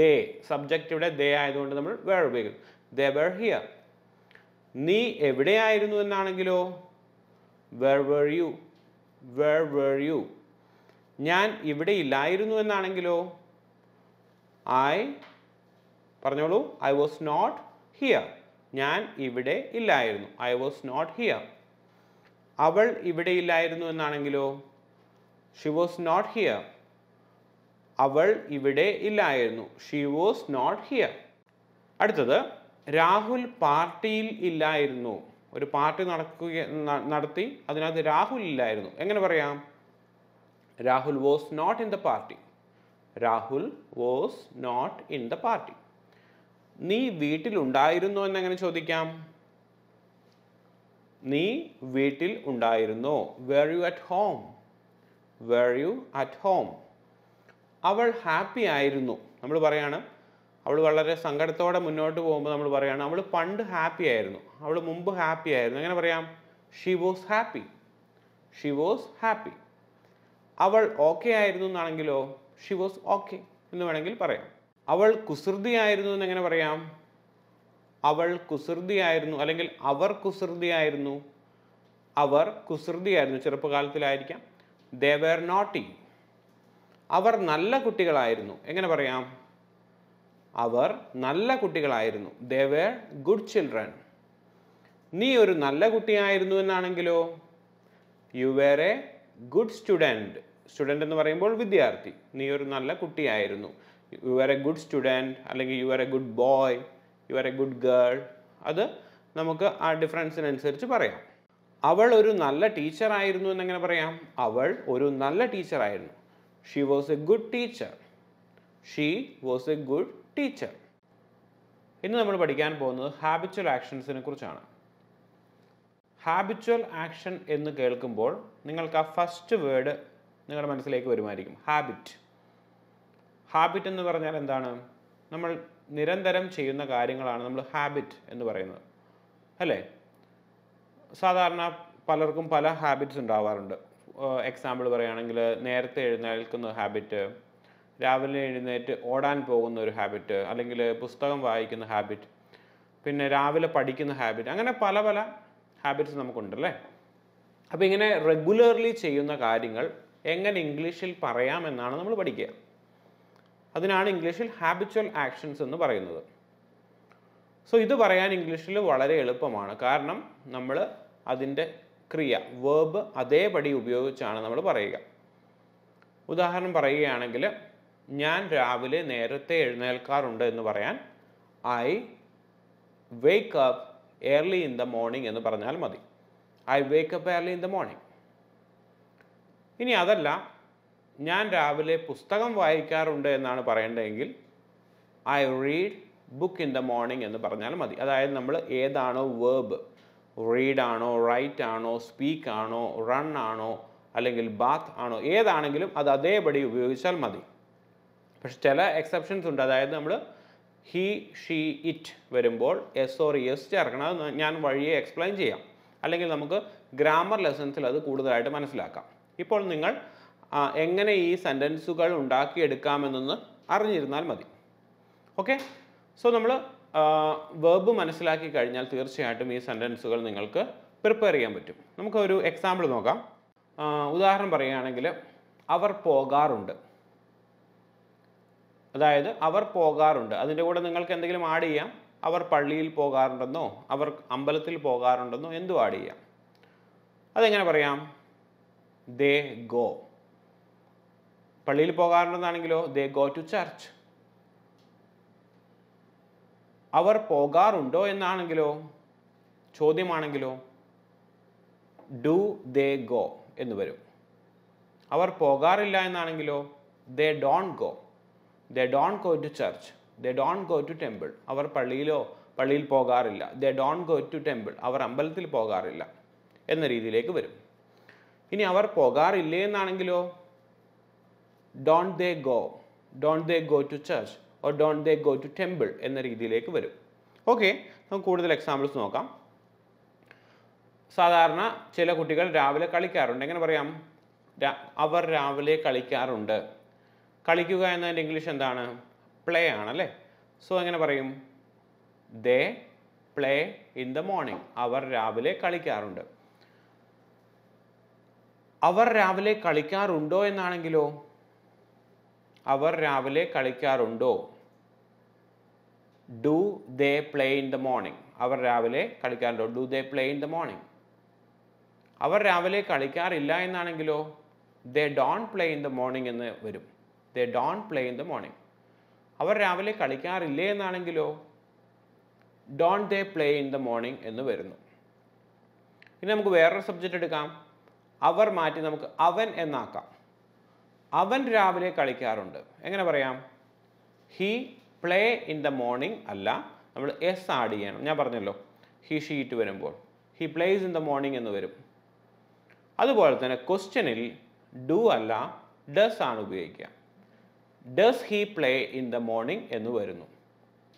they subject ഇവിടെ they ആയതുകൊണ്ട് നമ്മൾ were ഉപയോഗിക്കും they were here നീ എവിടെ ആയിരുന്നു എന്നാണെങ്കിലോ where were you where were you ഞാൻ ഇവിടെ ഇല്ലായിരുന്നു എന്നാണെങ്കിലോ I പറഞ്ഞോളൂ I was not here ഞാൻ ഇവിടെ ഇല്ലായിരുന്നു I was not here അവൾ ഇവിടെ ഇല്ലായിരുന്നു എന്നാണെങ്കിലോ she was not here അവൾ ഇവിടെ ഇല്ലായിരുന്നു she was not here അടുത്തത് രാഹുൽ പാർട്ടിയിൽ ഇല്ലായിരുന്നു ഒരു പാർട്ടി നടക്കുക നടത്തി അതിനകത്ത് രാഹുൽ ഇല്ലായിരുന്നു എങ്ങനെ പറയാം Rahul was not in the party Rahul was not in the party നീ വീട്ടിൽ ഉണ്ടായിരുന്നോ എന്ന് എങ്ങനെ ചോദിക്കാം നീ വീട്ടിൽ ഉണ്ടായിരുന്നോ were you at home were you at home അവൾ ഹാപ്പി ആയിരുന്നു നമ്മൾ പറയാണ് അവൾ വളരെ സങ്കടത്തോടെ മുന്നോട്ട് പോകുമ്പോൾ നമ്മൾ പറയാണ് അവൾ പണ്ട് ഹാപ്പി ആയിരുന്നു അവൾ മുൻപ് ഹാപ്പി ആയിരുന്നു എങ്ങനെ പറയാം she was happy she was happy അവൾ okay ആയിരുന്നു എന്നാണെങ്കിലോ she was okay എന്ന് വേണമെങ്കിൽ പറയാം അവൾ കുസൃതിയായിരുന്നു എന്ന് എങ്ങനെ പറയാം അവൾ കുസൃതിയായിരുന്നു അല്ലെങ്കിൽ അവർ കുസൃതിയായിരുന്നു അവർ കുസൃതിയായിരുന്നു ചെറുപ്പകാലത്തിലായിരിക്കാം they were naughty അവർ നല്ല കുട്ടികളായിരുന്നു എങ്ങനെ പറയാം അവർ നല്ല കുട്ടികളായിരുന്നു they were good children നീ ഒരു നല്ല കുട്ടിയായിരുന്നു എന്നാണെങ്കിലോ you were a good student student എന്ന് പറയുമ്പോൾ വിദ്യാർത്ഥി നീ ഒരു നല്ല കുട്ടിയായിരുന്നു you were a good student അല്ലെങ്കിൽ you were a good boy you were a good girl അത് നമുക്ക് ആ ഡിഫറൻസിന് അനുസരിച്ച് പറയാം അവൾ ഒരു നല്ല ടീച്ചർ ആയിരുന്നു എന്ന് എങ്ങനെ പറയാം അവൾ ഒരു നല്ല ടീച്ചർ ആയിരുന്നു she was a good teacher she was a good teacher ഇന്ന് നമ്മൾ പഠിക്കാൻ പോകുന്നത് habitual actionsനെ കുറിച്ചാണ് habitual action എന്ന് കേൾക്കുമ്പോൾ നിങ്ങൾക്ക് ആ ഫസ്റ്റ് വേർഡ് നിങ്ങളുടെ മനസ്സിലേക്ക് വരുമായിരിക്കും habit Habit എന്ന് പറഞ്ഞാൽ എന്താണ് നമ്മൾ നിരന്തരം ചെയ്യുന്ന കാര്യങ്ങളാണ് നമ്മൾ habit എന്ന് പറയുന്നത് അല്ലേ സാധാരണ പലർക്കും പല habits ഉണ്ടാവാറുണ്ട് എക്സാമ്പിൾ പറയുകയാണെങ്കിൽ നേരത്തെ എഴുന്നേൽക്കുന്ന habit രാവിലെ എഴുന്നേറ്റ് ഓടാൻ പോകുന്ന ഒരു habit അല്ലെങ്കിൽ പുസ്തകം വായിക്കുന്ന habit പിന്നെ രാവിലെ പഠിക്കുന്ന habit അങ്ങനെ പല പല habits നമുക്കുണ്ട് അല്ലേ അപ്പോൾ ഇങ്ങനെ regularly ചെയ്യുന്ന കാര്യങ്ങൾ എങ്ങനെ ഇംഗ്ലീഷിൽ പറയാം എന്നാണ് നമ്മൾ പഠിക്കുക അതിനാണ് ഇംഗ്ലീഷിൽ habitual actions എന്ന് പറയുന്നത് സോ ഇത് പറയാൻ ഇംഗ്ലീഷിൽ വളരെ എളുപ്പമാണ് കാരണം നമ്മൾ അതിന്റെ ക്രിയ verb അതേപടി ഉപയോഗിച്ചാണ് നമ്മൾ പറയുക ഉദാഹരണം പറയുകയാണെങ്കിൽ ഞാൻ രാവിലെ നേരത്തെ എഴുന്നേൽക്കാറുണ്ട് എന്ന് പറയാൻ I wake up early in the morning എന്ന് പറഞ്ഞാൽ മതി I wake up early in the morning ഇനി അതല്ല ഞാൻ രാവിലെ പുസ്തകം വായിക്കാറുണ്ട് എന്നാണ് പറയേണ്ടതെങ്കിൽ I read book in the morning എന്ന് പറഞ്ഞാൽ മതി അതായത് നമ്മൾ ഏതാണോ verb read ആണോ write ആണോ speak ആണോ run ആണോ അല്ലെങ്കിൽ bath ആണോ ഏതാണെങ്കിലും അത് അതേപടി ഉപയോഗിച്ചാൽ മതി പക്ഷെ ചില exceptions ഉണ്ട് അതായത് നമ്മൾ he she it വരുമ്പോൾ s or es ചേർക്കണം അത് ഞാൻ വഴിയെ എക്സ്പ്ലെയിൻ ചെയ്യാം അല്ലെങ്കിൽ നമുക്ക് ഗ്രാമർ ലെസൺസിൽ അത് കൂടുതലായിട്ട് മനസ്സിലാക്കാം ഇപ്പോൾ നിങ്ങൾ എങ്ങനെ ഈ സെന്റൻസുകൾ ഉണ്ടാക്കി എടുക്കാം എന്നൊന്ന് അറിഞ്ഞിരുന്നാൽ മതി ഓക്കേ സോ നമ്മൾ വെർബ് മനസ്സിലാക്കി കഴിഞ്ഞാൽ തീർച്ചയായിട്ടും ഈ സെന്റൻസുകൾ നിങ്ങൾക്ക് പ്രിപ്പയർ ചെയ്യാൻ പറ്റും നമുക്ക് ഒരു എക്സാമ്പിൾ നോക്കാം ഉദാഹരണം പറയുകയാണെങ്കിൽ അവർ പോകാറുണ്ട് അതായത് അവർ പോകാറുണ്ട് അതിന്റെ കൂടെ നിങ്ങൾക്ക് എന്തെങ്കിലും ആഡ് ചെയ്യാം അവർ പള്ളിയിൽ പോകാറുണ്ടെന്നോ അവർ അമ്പലത്തിൽ പോകാറുണ്ടെന്നോ എന്തു ആഡ് ചെയ്യാം അതെങ്ങനെ പറയാം they go പള്ളിയിൽ പോകാറുണ്ടെന്നാണെങ്കിലോ ദേ ഗോ ടു ചർച്ച്. അവർ പോകാറുണ്ടോ എന്നാണെങ്കിലോ ചോദ്യമാണെങ്കിലോ ഡു ദേ ഗോ എന്ന് വരും. അവർ പോകാറില്ല എന്നാണെങ്കിലോ they don't go they don't go to church they don't go to temple. അവർ പള്ളിയിലോ പള്ളിയിൽ പോകാറില്ല. They don't go to temple. അവർ അമ്പലത്തിൽ പോകാറില്ല എന്ന രീതിയിലേക്ക് വരും. ഇനി അവർ പോകാറില്ലേ എന്നാണെങ്കിലോ don't they go don't they go to church or don't they go to temple എന്ന രീതിയിലേക്ക് വരും. ഓക്കെ, നമുക്ക് കൂടുതൽ എക്സാമ്പിൾസ് നോക്കാം. സാധാരണ ചില കുട്ടികൾ രാവിലെ കളിക്കാറുണ്ട്. എങ്ങനെ പറയാം? അവർ രാവിലെ കളിക്കാറുണ്ട്. കളിക്കുക എന്നതിൻ്റെ ഇംഗ്ലീഷ് എന്താണ്? പ്ലേ ആണല്ലേ. സോ എങ്ങനെ പറയും? They play in the morning. അവർ രാവിലെ കളിക്കാറുണ്ട്. അവർ രാവിലെ കളിക്കാറുണ്ടോ എന്നാണെങ്കിലോ അവർ രാവിലെ കളിക്കാറുണ്ടോ do they play in the morning. അവർ രാവിലെ കളിക്കാറുണ്ടോ do they play in the morning. അവർ രാവിലെ കളിക്കാറില്ല എന്നാണെങ്കിലോ they don't play in the morning എന്ന് വരും. They don't play in the morning. അവർ രാവിലെ കളിക്കാറില്ലേ എന്നാണെങ്കിലോ don't they play in the morning എന്ന് വരുന്നു. ഇനി നമുക്ക് വേറൊരു സബ്ജക്റ്റ് എടുക്കാം. അവർ മാറ്റി നമുക്ക് അവൻ എന്നാക്കാം. അവൻ രാവിലെ കളിക്കാറുണ്ട്. എങ്ങനെ പറയാം? He play in the morning അല്ല, നമ്മൾ എസ് ആഡ് ചെയ്യണം. ഞാൻ പറഞ്ഞല്ലോ ഹി ഷീറ്റ് വരുമ്പോൾ he plays in the morning എന്ന് വരും. അതുപോലെ തന്നെ ക്വസ്റ്റ്യനിൽ ഡു അല്ല ഡസ് ആണ് ഉപയോഗിക്കുക. Does he play in the morning എന്ന് വരുന്നു.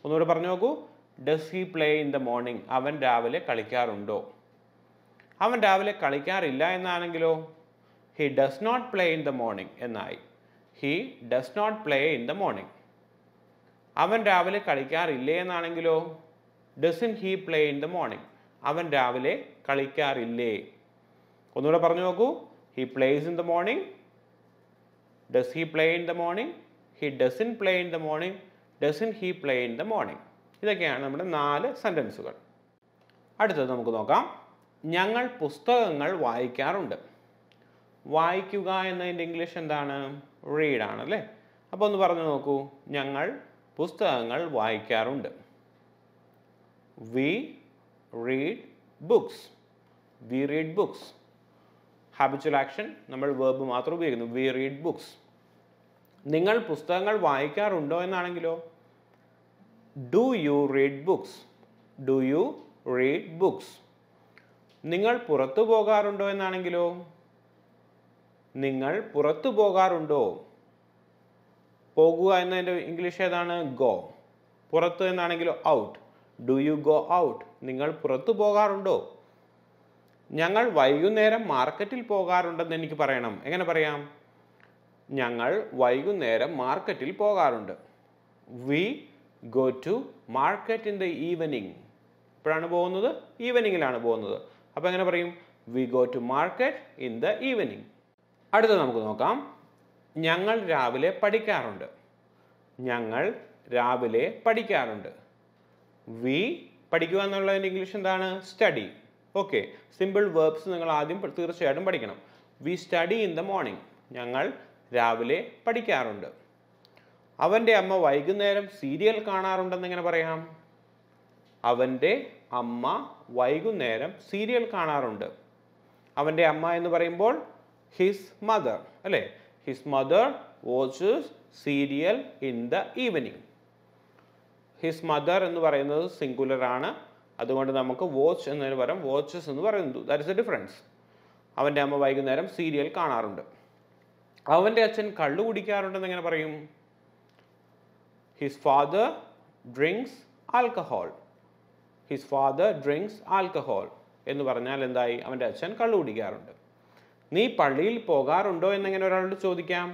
ഒന്നുകൂടെ പറഞ്ഞു നോക്കൂ. Does he play in the morning. അവൻ രാവിലെ കളിക്കാറുണ്ടോ? അവൻ രാവിലെ കളിക്കാറില്ല എന്നാണെങ്കിലോ he does not play in the morning എന്നായി. He does not play in the morning. അവൻ രാവിലെ കളിക്കാറില്ലേ എന്നാണെങ്കിലോ doesn't he play in the morning. അവൻ രാവിലെ കളിക്കാറില്ലേ. ഒന്നുകൂടെ പറഞ്ഞു നോക്കൂ. He plays in the morning. Does he play in the morning. He doesn't play in the morning. Doesn't he play in the morning. ഇതൊക്കെയാണ് നമ്മുടെ നാല് സെൻറ്റൻസുകൾ. അടുത്തത് നമുക്ക് നോക്കാം. ഞങ്ങൾ പുസ്തകങ്ങൾ വായിക്കാറുണ്ട്. വായിക്കുക എന്നതിൻ്റെ ഇംഗ്ലീഷ് എന്താണ്? റീഡ് ആണല്ലേ. അപ്പോൾ ഒന്ന് പറഞ്ഞു നോക്കൂ. ഞങ്ങൾ പുസ്തകങ്ങൾ വായിക്കാറുണ്ട്. We read books. We read books. Habitual action, നമ്മൾ വെർബ് മാത്രം ഉപയോഗിക്കുന്നു. We read books. നിങ്ങൾ പുസ്തകങ്ങൾ വായിക്കാറുണ്ടോ എന്നാണെങ്കിലോ do you read books do you read books. നിങ്ങൾ പുറത്തു പോകാറുണ്ടോ എന്നാണെങ്കിലോ നിങ്ങൾ പുറത്തു പോകാറുണ്ടോ. പോകുക എന്നതിൻ്റെ ഇംഗ്ലീഷ് ഏതാണ്? ഗോ. പുറത്ത് എന്നാണെങ്കിലോ out. Do you go out. നിങ്ങൾ പുറത്തു പോകാറുണ്ടോ. ഞങ്ങൾ വൈകുന്നേരം മാർക്കറ്റിൽ പോകാറുണ്ടെന്ന് എനിക്ക് പറയണം. എങ്ങനെ പറയാം? ഞങ്ങൾ വൈകുന്നേരം മാർക്കറ്റിൽ പോകാറുണ്ട്. We go to market in the evening. എപ്പോഴാണ് പോകുന്നത്? ഈവനിങ്ങിലാണ് പോകുന്നത്. അപ്പോൾ എങ്ങനെ പറയും? We go to market in the evening. അടുത്തത് നമുക്ക് നോക്കാം. ഞങ്ങൾ രാവിലെ പഠിക്കാറുണ്ട്. ഞങ്ങൾ രാവിലെ പഠിക്കാറുണ്ട്. വി പഠിക്കുക എന്നുള്ളതിൻ്റെ ഇംഗ്ലീഷ് എന്താണ്? സ്റ്റഡി. ഓക്കെ, സിമ്പിൾ വേർബ്സ് നിങ്ങൾ ആദ്യം തീർച്ചയായിട്ടും പഠിക്കണം. We study in the morning. ഞങ്ങൾ രാവിലെ പഠിക്കാറുണ്ട്. അവൻ്റെ അമ്മ വൈകുന്നേരം സീരിയൽ കാണാറുണ്ടെന്ന് എങ്ങനെ പറയാം? അവൻ്റെ അമ്മ വൈകുന്നേരം സീരിയൽ കാണാറുണ്ട്. അവൻ്റെ അമ്മ എന്ന് പറയുമ്പോൾ ഹിസ് മദർ അല്ലേ. His mother watches serial in the evening. His mother എന്ന് പറയുന്നത് സിംഗുലർ ആണ്. അതുകൊണ്ട് നമുക്ക് വാച്ച് എന്നതിന് പകരം വാച്ചസ് എന്ന് പറയുന്നു. That is a difference. അവൻ്റെ അമ്മ വൈകുന്നേരം സീരിയൽ കാണാറുണ്ട്. അവൻ്റെ അച്ഛൻ കള്ളു കുടിക്കാറുണ്ടെന്ന് എങ്ങനെ പറയും? His father drinks alcohol. His father drinks alcohol എന്ന് പറഞ്ഞാൽ എന്തായി? അവൻ്റെ അച്ഛൻ കള്ളു കുടിക്കാറുണ്ട്. നീ പള്ളിയിൽ പോകാറുണ്ടോ എന്നെങ്ങനെ ഒരാളോട് ചോദിക്കാം?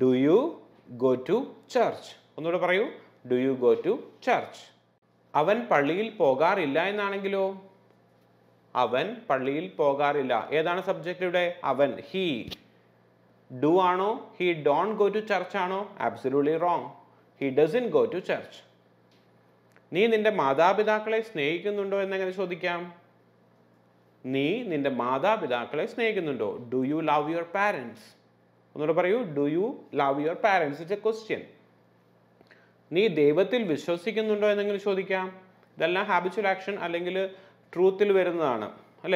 Do you go to church. ഒന്നുകൂടെ പറയൂ. Do you go to church. അവൻ പള്ളിയിൽ പോകാറില്ല എന്നാണെങ്കിലോ അവൻ പള്ളിയിൽ പോകാറില്ല. ഏതാണ് സബ്ജക്റ്റ് ഇവിടെ? അവൻ. ഹി. ഡു ആണോ? He don't go to church ആണോ? Absolutely wrong. He doesn't go to church. നീ നിന്റെ മാതാപിതാക്കളെ സ്നേഹിക്കുന്നുണ്ടോ എന്നെങ്ങനെ ചോദിക്കാം? നീ നിന്റെ മാതാപിതാക്കളെ സ്നേഹിക്കുന്നുണ്ടോ? Do you love your parents. Do you love your parents? It's a question. You know, habitual action is truth. You know, do you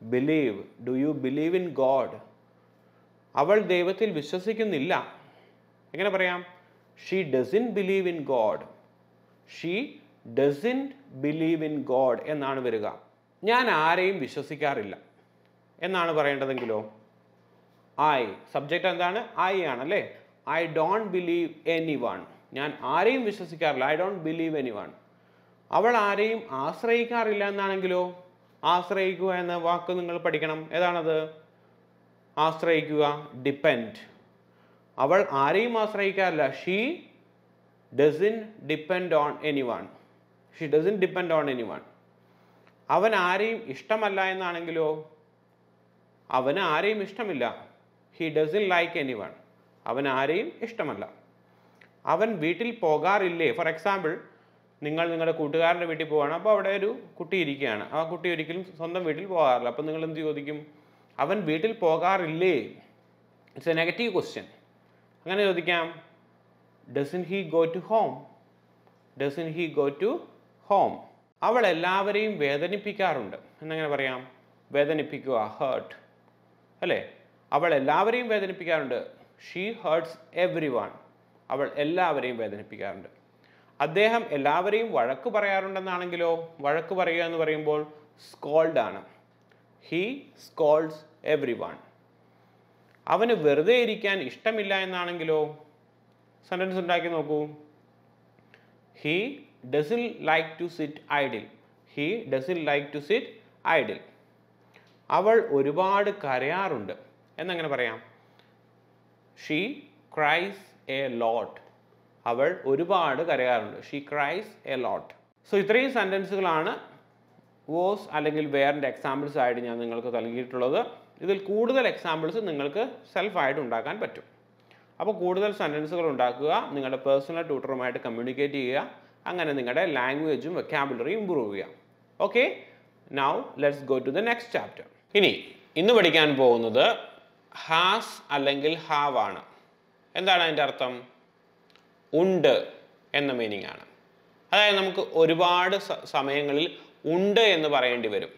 believe? Do you believe in God? She doesn't believe in God. She doesn't believe in God. Ennaanu varuga. Njan aareyum vishwasikkarilla. Ennaanu parayendengilo. I subject endana I aanalle. I don't believe anyone. Njan aareyum vishwasikkarilla. I don't believe anyone. Aval aareyum aashrayikkarilla ennaanengilo. Aashrayikkuka enna vaakku ningal padikkanam. Edhanadu aashrayikkuka depend. Aval aareyum aashrayikkarilla. She doesn't depend on anyone. She doesn't depend on anyone. Avan aareyum ishtamalla ennaanengilo avana aareyum ishtamilla. He doesn't like anyone. Avan aareyum ishtamalla. Avan veetil pogarille. For example, ningal ningalde kootukarinte veetil povana appo avade oru kutti irikkaana. Aa kutti orikkalum sondam veetil pogarilla. Appo ningal endu chodikum? Avan veetil pogarille. It's a negative question. Angane chodikkam. Doesn't he go to home? Doesn't he go to home? Aval ellavareeyum vedanipikkarundu. Enangane parayam? Vedanippikkuka, hurt. Alle? Aval ellavareeyum vedanipikkarundu. She hurts everyone. Aval ellavareeyum vedanipikkarundu. Addeham ellavareeyum vazhakku parayarundu ennanengilo vazhakku parayuka ennu parayumbol scold aanu. He scolds everyone. Avanu verthe irikkan ishtamilla ennanengilo sentence undaki nokku. He doesn't like to sit idle. He doesn't like to sit idle. Aval orupaadu karayarundu ennangane parayam? She cries a lot. Aval orupaadu karayarundu. She cries a lot. So ഇത്രയും സെന്റൻസുകളാണ് was അല്ലെങ്കിൽ were ന്റെ examples ആയിട്ട് ഞാൻ നിങ്ങൾക്ക് നൽകിയിട്ടുള്ളത്. ഇതിൽ കൂടുതൽ examples നിങ്ങൾക്ക് self ആയിട്ട് ഉണ്ടാക്കാൻ പറ്റും. അപ്പോൾ കൂടുതൽ സെന്റൻസുകൾ ഉണ്ടാക്കുക, നിങ്ങളുടെ പേഴ്സണൽ ട്യൂട്ടറുമായിട്ട് കമ്മ്യൂണിക്കേറ്റ് ചെയ്യുക, അങ്ങനെ നിങ്ങളുടെ ലാംഗ്വേജും വൊക്കാബുലറി ഇംപ്രൂവ് ചെയ്യുക. Okay, now let's go to the next chapter. ഇനി ഇന്ന് പഠിക്കാൻ പോകുന്നത് ഹാസ് അല്ലെങ്കിൽ ഹാവ് ആണ്. എന്താണ് അതിന്റെ അർത്ഥം? ഉണ്ട് എന്ന മീനിംഗ് ആണ്. അതായത് നമുക്ക് ഒരുപാട് സമയങ്ങളിൽ ഉണ്ട് എന്ന് പറയേണ്ടി വരും.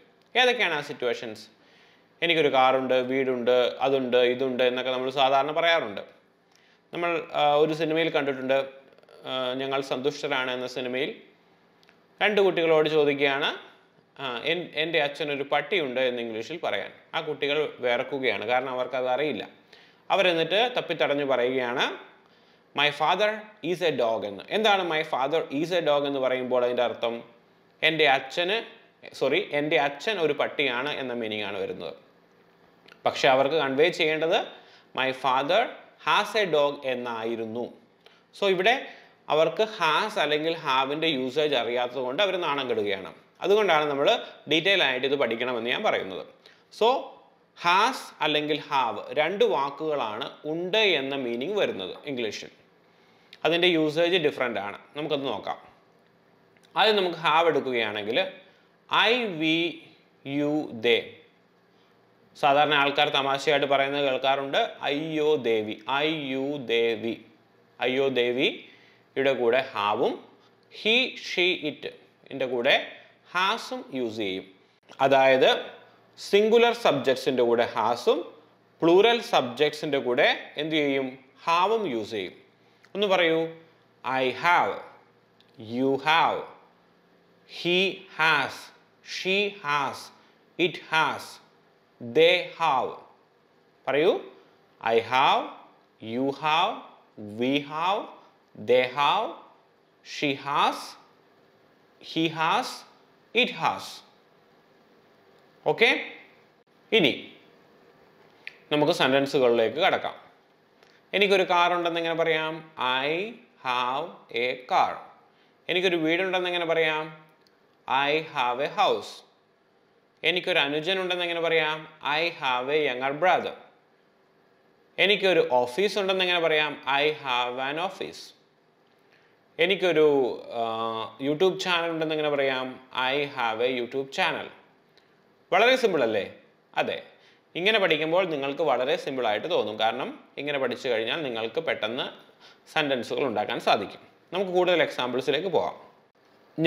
ഏതൊക്കെയാണ് ആ സിറ്റുവേഷൻസ്? എനിക്കൊരു കാറുണ്ട്, വീടുണ്ട്, അതുണ്ട്, ഇതുണ്ട് എന്നൊക്കെ നമ്മൾ സാധാരണ പറയാറുണ്ട്. നമ്മൾ ഒരു സിനിമയിൽ കണ്ടിട്ടുണ്ട്, ഞങ്ങൾ സന്തുഷ്ടരാണ് എന്ന സിനിമയിൽ രണ്ട് കുട്ടികളോട് ചോദിക്കുകയാണ്, എൻ്റെ അച്ഛനൊരു പട്ടിയുണ്ട് എന്ന് ഇംഗ്ലീഷിൽ പറയാൻ. ആ കുട്ടികൾ വിറക്കുകയാണ്, കാരണം അവർക്കത് അറിയില്ല. അവരെന്നിട്ട് തപ്പിത്തടഞ്ഞു പറയുകയാണ് my father is a dog എന്ന്. എന്താണ് my father is a dog എന്ന് പറയുമ്പോൾ അതിൻ്റെ അർത്ഥം? എൻ്റെ അച്ഛന് സോറി എൻ്റെ അച്ഛൻ ഒരു പട്ടിയാണ് എന്ന മീനിങ് ആണ് വരുന്നത്. പക്ഷെ അവർക്ക് കൺവേ ചെയ്യേണ്ടത് my father has a dog എന്നായിരുന്നു. സോ ഇവിടെ അവർക്ക് ഹാസ് അല്ലെങ്കിൽ ഹാവിൻ്റെ യൂസേജ് അറിയാത്തത് കൊണ്ട് അവർ നാണം കെടുകയാണ്. അതുകൊണ്ടാണ് നമ്മൾ ഡീറ്റെയിൽ ആയിട്ട് ഇത് പഠിക്കണമെന്ന് ഞാൻ പറയുന്നത്. സോ ഹാസ് അല്ലെങ്കിൽ ഹാവ് രണ്ട് വാക്കുകളാണ് ഉണ്ട് എന്ന മീനിങ് വരുന്നത് ഇംഗ്ലീഷിൽ. അതിൻ്റെ യൂസേജ് ഡിഫറെൻ്റ് ആണ്, നമുക്കത് നോക്കാം. ആദ്യം നമുക്ക് ഹാവ് എടുക്കുകയാണെങ്കിൽ ഐ, വി, യു, ദേ. സാധാരണ ആൾക്കാർ തമാശയായിട്ട് പറയുന്നത് കേൾക്കാറുണ്ട്, അയ്യോ ദേവി, അയ്യോ ദേവി. അയ്യോ ദേവി യുടെ കൂടെ ഹാവും ഹി, ഷീ, ഇറ്റ് ഇതിൻ്റെ കൂടെ ഹാസും യൂസ് ചെയ്യും. അതായത് സിംഗുലർ സബ്ജക്ട്സിൻ്റെ കൂടെ ഹാസും പ്ലൂറൽ സബ്ജക്ട്സിൻ്റെ കൂടെ എന്തു ചെയ്യും? ഹാവും യൂസ് ചെയ്യും. ഒന്ന് പറയൂ, I have, you have, he has, she has, it has, they have. Parayu, I have, you have, we have, they have, she has, he has, it has. Okay? Ini. Namakku sentencegalilekku kadakkam. Enikku oru car undennu engane parayam? I have a car. Enikku oru veedu undennu engane parayam? I have a house. എനിക്കൊരു അനുജൻ ഉണ്ടെന്ന് എങ്ങനെ പറയാം? I have a younger brother. എനിക്കൊരു office ഉണ്ടെന്ന് എങ്ങനെ പറയാം? I have an office. എനിക്കൊരു യൂട്യൂബ് ചാനൽ ഉണ്ടെന്ന് എങ്ങനെ പറയാം? I have a YouTube channel. വളരെ സിമ്പിൾ അല്ലേ? അതെ, ഇങ്ങനെ പഠിക്കുമ്പോൾ നിങ്ങൾക്ക് വളരെ സിമ്പിളായിട്ട് തോന്നും. കാരണം ഇങ്ങനെ പഠിച്ചു കഴിഞ്ഞാൽ നിങ്ങൾക്ക് പെട്ടെന്ന് സെൻറ്റൻസുകൾ ഉണ്ടാക്കാൻ സാധിക്കും. നമുക്ക് കൂടുതൽ എക്സാമ്പിൾസിലേക്ക് പോകാം.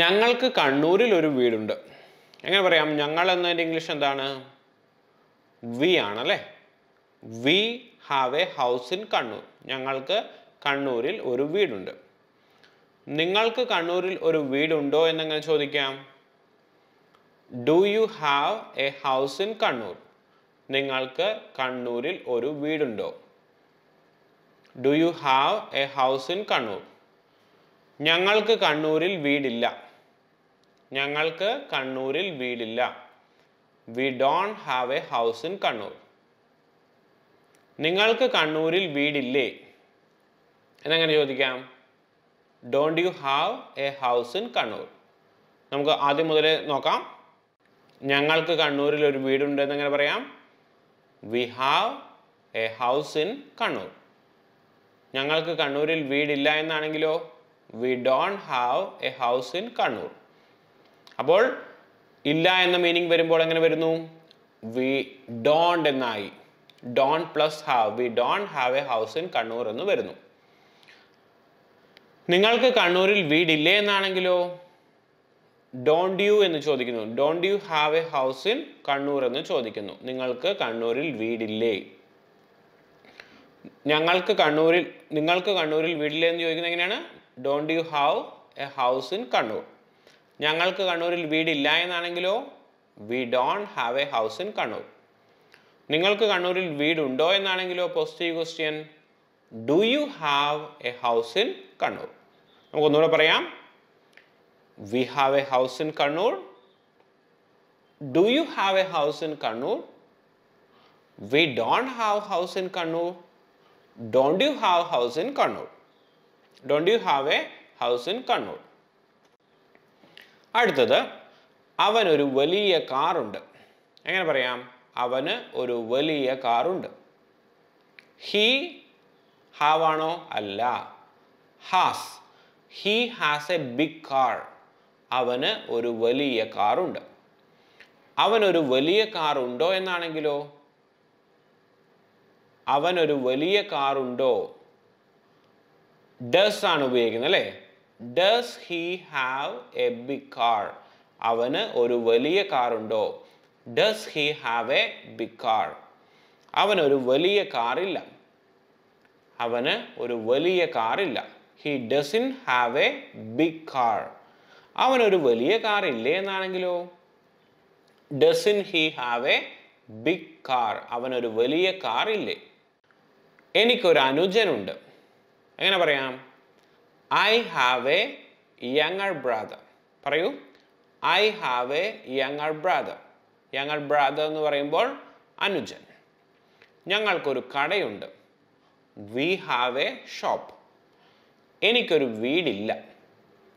ഞങ്ങൾക്ക് കണ്ണൂരിൽ ഒരു വീടുണ്ട്. എങ്ങനെ പറയാം? ഞങ്ങൾ എന്നതിൻ്റെ ഇംഗ്ലീഷ് എന്താണ്? വി ആണല്ലേ. We have a house in Kannur. ഞങ്ങൾക്ക് കണ്ണൂരിൽ ഒരു വീടുണ്ട്. നിങ്ങൾക്ക് കണ്ണൂരിൽ ഒരു വീടുണ്ടോ എന്നെങ്ങനെ ചോദിക്കാം? Do you have a house in Kannur? നിങ്ങൾക്ക് കണ്ണൂരിൽ ഒരു വീടുണ്ടോ? Do you have a house in Kannur? ഞങ്ങൾക്ക് കണ്ണൂരിൽ വീടില്ല. ഞങ്ങൾക്ക് കണ്ണൂരിൽ വീടില്ല. We don't have a house in Kannur. നിങ്ങൾക്ക് കണ്ണൂരിൽ വീടില്ലേ എന്നെങ്ങനെ ചോദിക്കാം? Don't you have a house in Kannur? നമുക്ക് ആദ്യം മുതലേ നോക്കാം. ഞങ്ങൾക്ക് കണ്ണൂരിൽ ഒരു വീടുണ്ട് എന്നെങ്ങനെ പറയാം? We have a house in Kannur. ഞങ്ങൾക്ക് കണ്ണൂരിൽ വീടില്ല എന്നാണെങ്കിലോ? We don't have a house in Kannur. അപ്പോൾ ഇല്ല എന്ന മീനിങ് വരുമ്പോൾ എങ്ങനെ വരുന്നു? വി ഡോണ്ട് എന്നായി. Don't plus have. We don't have a house in Kannur എന്ന് വരുന്നു. നിങ്ങൾക്ക് കണ്ണൂരിൽ വീടില്ലേ എന്നാണെങ്കിലോ? ഡോണ്ട് യു എന്ന് ചോദിക്കുന്നു. Don't you have a house in Kannur എന്ന് ചോദിക്കുന്നു. നിങ്ങൾക്ക് കണ്ണൂരിൽ വീടില്ലേ? ഞങ്ങൾക്ക് കണ്ണൂരിൽ നിങ്ങൾക്ക് കണ്ണൂരിൽ വീടില്ലേ എന്ന് ചോദിക്കുന്നത് എങ്ങനെയാണ്? Don't you have a house in Kannur. ഞങ്ങൾക്ക് കണ്ണൂരിൽ വീടില്ല എന്നാണെങ്കിലോ? We don't have a house in Kannur. നിങ്ങൾക്ക് കണ്ണൂരിൽ വീടുണ്ടോ എന്നാണെങ്കിലോ? Positive question. Do you have a house in Kannur? നമുക്കൊന്നുകൂടെ പറയാം. We have a house in Kannur. Do you have a house in Kannur? We don't have house in Kannur. Don't you have house in Kannur? Don't you have a house in Kannur? അടുത്തത്, അവനൊരു വലിയ കാറുണ്ട്. എങ്ങനെ പറയാം? അവന് ഒരു വലിയ കാറുണ്ട്. ഹി ഹാവ് ആണോ? അല്ല, has. He has a big car. അവന് ഒരു വലിയ കാറുണ്ട്. അവനൊരു വലിയ കാറുണ്ടോ എന്നാണെങ്കിലോ? അവനൊരു വലിയ കാറുണ്ടോ? ഡസ് ആണ് ഉപയോഗിക്കുന്നത് അല്ലേ? Does he have a big car? അവന് ഒരു വലിയ കാറുണ്ടോ? Does he have a big car? അവനൊരു വലിയ കാറില്ല. അവന് ഒരു വലിയ കാറില്ല. He doesn't have a big car? അവനൊരു വലിയ കാറില്ലേ എന്നാണെങ്കിലോ? Doesn't he have a big car? അവനൊരു വലിയ കാറില്ലേ? എനിക്കൊരു അനുജനുണ്ട്. എങ്ങനെ പറയാം? I have a younger brother. പറയൂ, I have a younger brother. Younger brother എന്ന് പറയുമ്പോൾ അനുജൻ. ഞങ്ങൾക്കൊരു കടയുണ്ട്. We have A shop. എനിക്കൊരു വീടില്ല.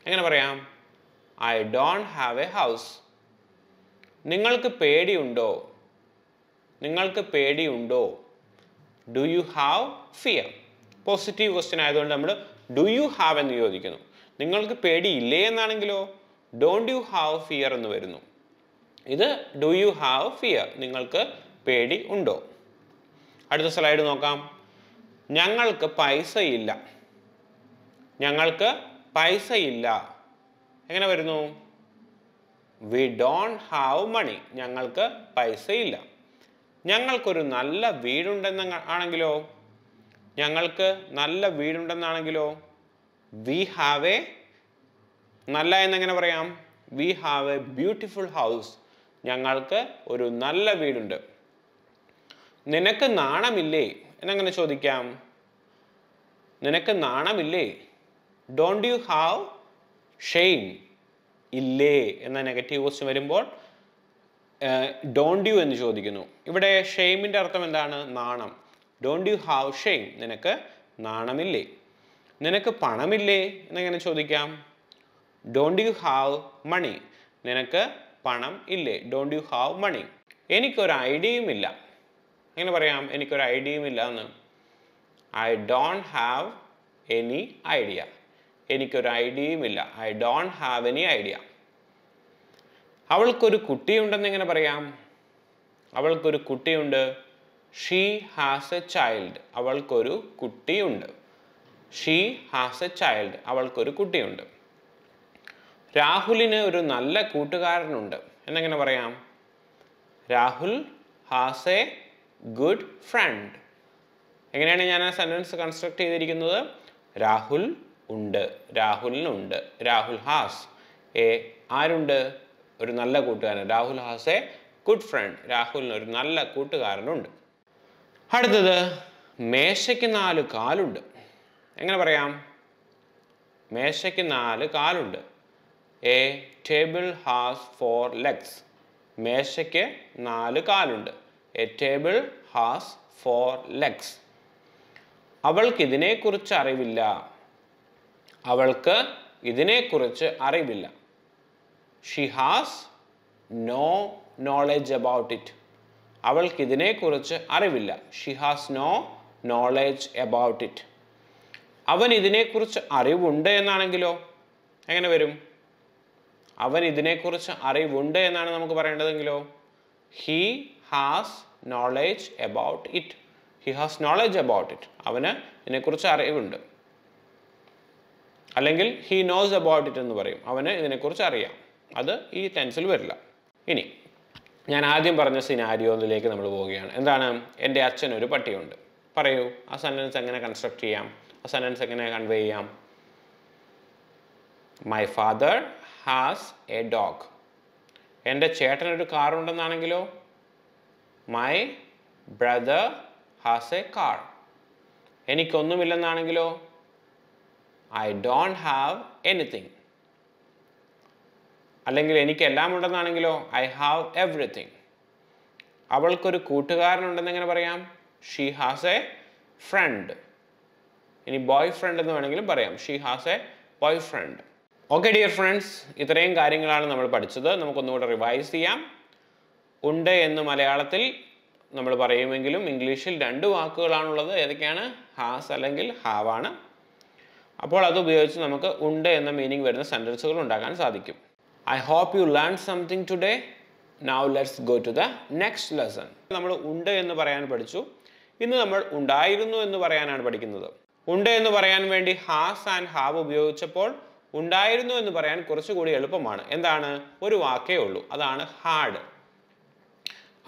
എങ്ങനെ പറയാം? I don't have a house. നിങ്ങൾക്ക് പേടിയുണ്ടോ? നിങ്ങൾക്ക് പേടിയുണ്ടോ? Do you have fear? Positive question ആയതുകൊണ്ട് നമ്മൾ ഡു യു ഹാവ് എന്ന് ചോദിക്കുന്നു. നിങ്ങൾക്ക് പേടിയില്ലേ എന്നാണെങ്കിലോ? ഡോണ്ട് യു ഹാവ് ഫിയർ എന്ന് വരുന്നു. ഇത് ഡു യു ഹാവ് ഫിയർ? നിങ്ങൾക്ക് പേടി ഉണ്ടോ? അടുത്ത സ്ലൈഡ് നോക്കാം. ഞങ്ങൾക്ക് പൈസയില്ല. ഞങ്ങൾക്ക് പൈസയില്ല. എങ്ങനെ വരുന്നു? We don't have money. ഞങ്ങൾക്ക് പൈസയില്ല. ഞങ്ങൾക്കൊരു നല്ല വീടുണ്ടെന്ന് ആണെങ്കിലോ? ഞങ്ങൾക്ക് നല്ല വീടുണ്ടെന്നാണെങ്കിലോ? വി ഹാവ് എ നല്ല എന്നെങ്ങനെ പറയാം? We have a beautiful house. ഞങ്ങൾക്ക് ഒരു നല്ല വീടുണ്ട്. നിനക്ക് നാണമില്ലേ എന്നെങ്ങനെ ചോദിക്കാം? നിനക്ക് നാണമില്ലേ? Don't you have shame? ഇല്ലേ എന്ന നെഗറ്റീവ് ക്വസ്റ്റ്യൻ വരുമ്പോൾ ഡോണ്ട് യു എന്ന് ചോദിക്കുന്നു. ഇവിടെ ഷെയിമിൻ്റെ അർത്ഥം എന്താണ്? നാണം. Don't you have shame? നിനക്ക് നാണമില്ലേ? നിനക്ക് പണമില്ലേ എന്നെങ്ങനെ ചോദിക്കാം? Don't you have money? നിനക്ക് പണം ഇല്ലേ? Don't you have money? എനിക്കൊരു ഐഡിയയും ഇല്ല. എങ്ങനെ പറയാം? എനിക്കൊരു ഐഡിയയും ഇല്ല എന്ന്. I don't have any idea. എനിക്കൊരു ഐഡിയയും ഇല്ല. I don't have any idea. അവൾക്കൊരു കുട്ടിയുണ്ടെന്ന് എങ്ങനെ പറയാം? അവൾക്കൊരു കുട്ടിയുണ്ട്. She has a child. അവൾക്കൊരു കുട്ടിയുണ്ട്. She has a child. അവൾക്കൊരു കുട്ടിയുണ്ട്. രാഹുലിന് ഒരു നല്ല കൂട്ടുകാരനുണ്ട് എന്നെങ്ങനെ പറയാം? Rahul has a good friend. എങ്ങനെയാണ് ഞാൻ ആ സെന്റൻസ് കൺസ്ട്രക്ട് ചെയ്തിരിക്കുന്നത്? രാഹുൽ ഉണ്ട്. രാഹുലിനുണ്ട്. രാഹുൽ ഹാസ് എ ആരുണ്ട്? ഒരു നല്ല കൂട്ടുകാരൻ. Rahul has a good friend. രാഹുലിന് ഒരു നല്ല കൂട്ടുകാരനുണ്ട്. അടുത്തത് മേശയ്ക്ക് നാല് കാലുണ്ട് എങ്ങനെ പറയാം? മേശയ്ക്ക് നാല് കാലുണ്ട്. A table has four legs. മേശയ്ക്ക് നാല് കാലുണ്ട്. A table has four legs. അവൾക്ക് ഇതിനെക്കുറിച്ച് അറിവില്ല. അവൾക്ക് ഇതിനെക്കുറിച്ച് അറിവില്ല. She has no knowledge about it. അവൾക്ക് ഇതിനെക്കുറിച്ച് അറിവില്ല. She has no knowledge about it. അവൻ ഇതിനെക്കുറിച്ച് അറിവുണ്ട് എന്നാണെങ്കിലോ എങ്ങനെ വരും? അവൻ ഇതിനെക്കുറിച്ച് അറിവുണ്ട് എന്നാണ് നമുക്ക് പറയേണ്ടതെങ്കിലോ He has knowledge about it. He has knowledge about it. അവന് ഇതിനെക്കുറിച്ച് അറിവുണ്ട്. അല്ലെങ്കിൽ he knows about it എന്ന് പറയും. അവന് ഇതിനെക്കുറിച്ച് അറിയാം. അത് ഈ ടെൻസിൽ വരില്ല. ഇനി ഞാൻ ആദ്യം പറഞ്ഞ സിനാരിയോയിലേക്ക് നമ്മൾ പോവുകയാണ്. എന്താണ്? എൻ്റെ അച്ഛൻ ഒരു പട്ടിയുണ്ട്. പറയൂ, ആ സെന്റൻസ് എങ്ങനെ കൺസ്ട്രക്ട് ചെയ്യാം? ആ സെന്റൻസ് എങ്ങനെ കൺവേ ചെയ്യാം? My father has a dog. എൻ്റെ ചേട്ടനൊരു കാറുണ്ടെന്നാണെങ്കിലോ my brother has a car. എനിക്കൊന്നുമില്ലെന്നാണെങ്കിലോ I don't have anything. അല്ലെങ്കിൽ എനിക്കെല്ലാം ഉണ്ടെന്നാണെങ്കിലോ I have everything. അവൾക്കൊരു കൂട്ടുകാരനുണ്ടെന്ന് എങ്ങനെ പറയാം? She has a friend. ഇനി ബോയ് ഫ്രണ്ട് എന്ന് വേണമെങ്കിലും പറയാം. She has a boyfriend. Okay dear friends, ഇത്രയും കാര്യങ്ങളാണ് നമ്മൾ പഠിച്ചത്. നമുക്കൊന്നുകൂടെ റിവൈസ് ചെയ്യാം. ഉണ്ട് എന്ന് മലയാളത്തിൽ നമ്മൾ പറയുമെങ്കിലും ഇംഗ്ലീഷിൽ രണ്ട് വാക്കുകളാണുള്ളത്. ഏതൊക്കെയാണ്? ഹാസ് അല്ലെങ്കിൽ ഹാവ് ആണ്. അപ്പോൾ അത് ഉപയോഗിച്ച് നമുക്ക് ഉണ്ട് എന്ന മീനിങ് വരുന്ന സെൻറ്റൻസുകൾ ഉണ്ടാക്കാൻ സാധിക്കും. I hope you learn something today. Now let's go to the next lesson. നമ്മൾ ഉണ്ട് എന്ന് പറയാൻ പഠിച്ചു. ഇന്ന് നമ്മൾ ഉണ്ടായിരുന്നു എന്ന് പറയാനാണ് പഠിക്കുന്നത്. ഉണ്ട് എന്ന് പറയാൻ വേണ്ടി ഹാസ് ആൻഡ് ഹാവ് ഉപയോഗിച്ചപ്പോൾ ഉണ്ടായിരുന്നു എന്ന് പറയാൻ കുറച്ചുകൂടി എളുപ്പമാണ്. എന്താണ്? ഒരു വാക്കേ ഉള്ളൂ, അതാണ് had.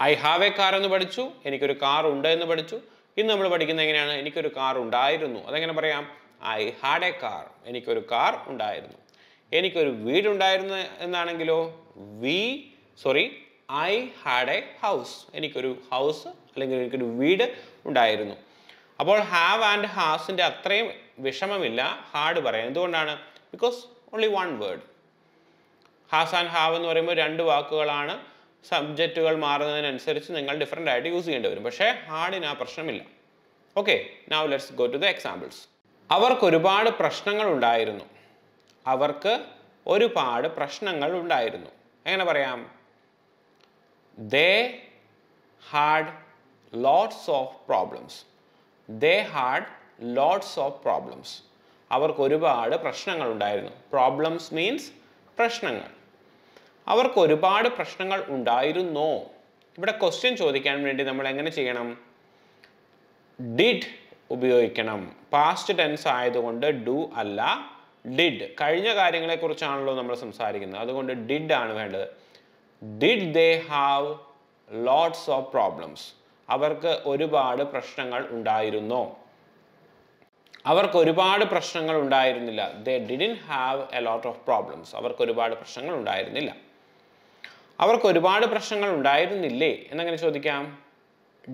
I have a car എന്ന് പഠിച്ചു, എനിക്കൊരു കാർ ഉണ്ട് എന്ന് പഠിച്ചു. ഇന്ന് നമ്മൾ പഠിക്കുന്നത് എങ്ങനെയാണ്? എനിക്കൊരു കാർ ഉണ്ടായിരുന്നു. അതെങ്ങനെ പറയാം? I had a car. എനിക്കൊരു കാർ ഉണ്ടായിരുന്നു. എനിക്കൊരു വീടുണ്ടായിരുന്നു എന്നാണെങ്കിലോ we sorry I had a house. എനിക്കൊരു ഹൗസ് അല്ലെങ്കിൽ എനിക്കൊരു വീട് ഉണ്ടായിരുന്നു. അപ്പോൾ ഹാവ് ആൻഡ് ഹാസിൻ്റെ അത്രയും വിഷമമില്ല ഹാഡ് പറയാൻ. എന്തുകൊണ്ടാണ്? Because only one word. Has and have എന്ന് പറയുമ്പോൾ രണ്ട് വാക്കുകളാണ്. സബ്ജക്റ്റുകൾ മാറുന്നതിനനുസരിച്ച് നിങ്ങൾ ഡിഫറെൻ്റ് ആയിട്ട് യൂസ് ചെയ്യേണ്ടി വരും. പക്ഷേ ഹാഡിന് ആ പ്രശ്നമില്ല. Okay, now let's go to the examples. അവർക്ക് ഒരുപാട് പ്രശ്നങ്ങൾ ഉണ്ടായിരുന്നു. അവർക്ക് ഒരുപാട് പ്രശ്നങ്ങൾ ഉണ്ടായിരുന്നു എങ്ങനെ പറയാം? They had lots of problems. They had lots of problems. അവർക്ക് ഒരുപാട് പ്രശ്നങ്ങൾ ഉണ്ടായിരുന്നു. പ്രോബ്ലംസ് മീൻസ് പ്രശ്നങ്ങൾ. അവർക്ക് ഒരുപാട് പ്രശ്നങ്ങൾ ഉണ്ടായിരുന്നോ? ഇവിടെ ക്വസ്റ്റ്യൻ ചോദിക്കാൻ വേണ്ടി നമ്മൾ എങ്ങനെ ചെയ്യണം? ഡിഡ് ഉപയോഗിക്കണം. പാസ്റ്റ് ടെൻസ് ആയതുകൊണ്ട് ഡു അല്ല ഡിഡ്. കഴിഞ്ഞ കാര്യങ്ങളെക്കുറിച്ചാണല്ലോ നമ്മൾ സംസാരിക്കുന്നത്. അതുകൊണ്ട് ഡിഡ് ആണ് വേണ്ടത്. Did they have lots of problems. അവർക്ക് ഒരുപാട് പ്രശ്നങ്ങൾ ഉണ്ടായിരുന്നോ? അവർക്ക് ഒരുപാട് പ്രശ്നങ്ങൾ ഉണ്ടായിരുന്നില്ല. They didn't have a lot of problems. അവർക്ക് ഒരുപാട് പ്രശ്നങ്ങൾ ഉണ്ടായിരുന്നില്ല. അവർക്ക് ഒരുപാട് പ്രശ്നങ്ങൾ ഉണ്ടായിരുന്നില്ലേ എന്നങ്ങനെ ചോദിക്കാം?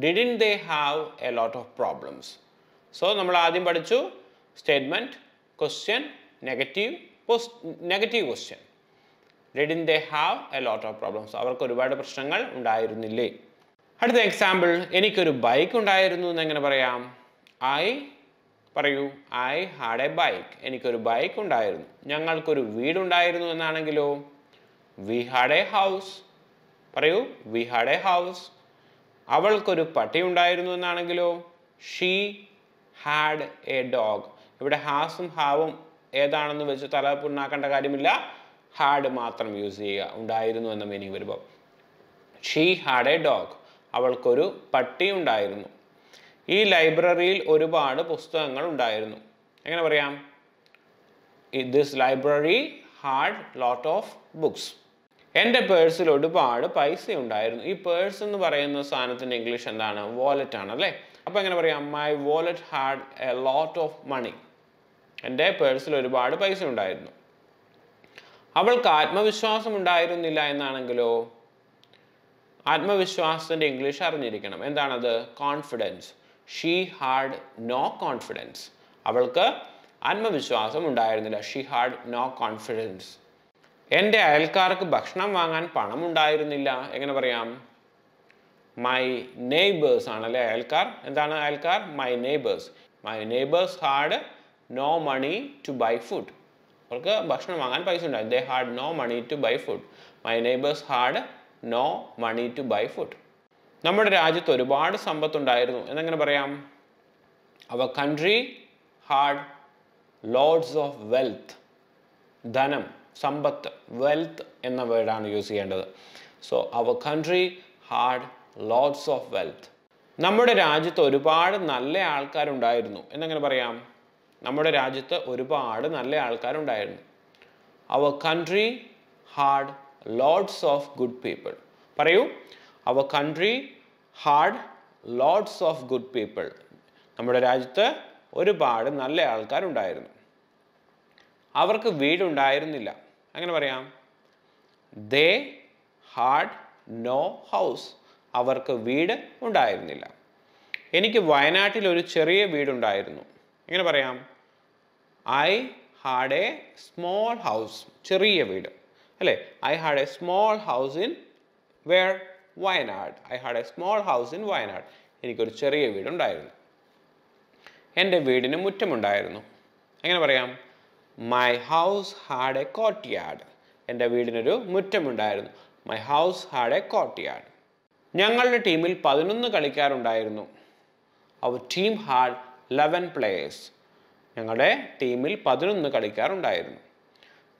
Didn't they have a lot of problems. So നമ്മൾ ആദ്യം പഠിച്ചു statement, question, negative, negative question. Didn't they have a lot of problems. അവർക്ക് ഒരുപാട് പ്രശ്നങ്ങൾ ഉണ്ടായിരുന്നില്ലേ? അടുത്ത എക്സാമ്പിൾ, എനിക്കൊരു ബൈക്ക് ഉണ്ടായിരുന്നു എന്നെങ്ങനെ പറയാം? ഐ പറയൂ ഐ ഹാഡ് എ ബൈക്ക്. എനിക്കൊരു ബൈക്ക് ഉണ്ടായിരുന്നു. ഞങ്ങൾക്കൊരു വീടുണ്ടായിരുന്നു എന്നാണെങ്കിലോ വി ഹാഡ് എ ഹൗസ്. പറയൂ വി ഹാഡ് എ ഹൗസ്. അവൾക്കൊരു പട്ടി ഉണ്ടായിരുന്നു എന്നാണെങ്കിലോ she had a dog. If has and have, had matram use the meaning variable. She had a dog. Avalkoru patti undairunu. E library oribada pustangal undairunu. Again, this library had lot of books. And a person would buy a piece of iron. This person is in English and wallet. My wallet had a lot of money. And a person would buy a piece of iron. Confidence. She had no confidence. She had no confidence. Ende ayalkarku bhakshanam vaangan panam undayirunilla engane parayam my neighbors aanalle ayalkar endana ayalkar my neighbors my neighbors had no money to buy food avarku bhakshanam vaangan paisa undayi they had no money to buy food my neighbors had no money to buy food nammade rajyathu orupaadu sampath undayirunnu engane parayam our country had lots of wealth dhanam Sambat, wealth in the word and use here. So, our country had lots of wealth. Nammude Rajyathu orupaadu nalle aalkar undayirunnu. Enangane parayam? Nammude Rajyathu orupaadu nalle aalkar undayirunnu. Our country had lots of good people. Parayu, our country had lots of good people. Nammude Rajyathu orupaadu nalle aalkar undayirunnu. Avarku veedu undayirunilla. They had no house. Avarku veedu undayirunilla. Enikku Vayanattil oru cheriya veedu undayirunnu. Engane parayam? I had a small house. Cheriya veedu. Alle, I had a small house in where? Wayanad. I had a small house in Wayanad. Enikku oru cheriya veedu undayirunnu. Ende veedinu muttam undayirunnu. Engane parayam? My house had a courtyard. And the video is my house had a courtyard. Our team Our team had eleven players. Our team is eleven players.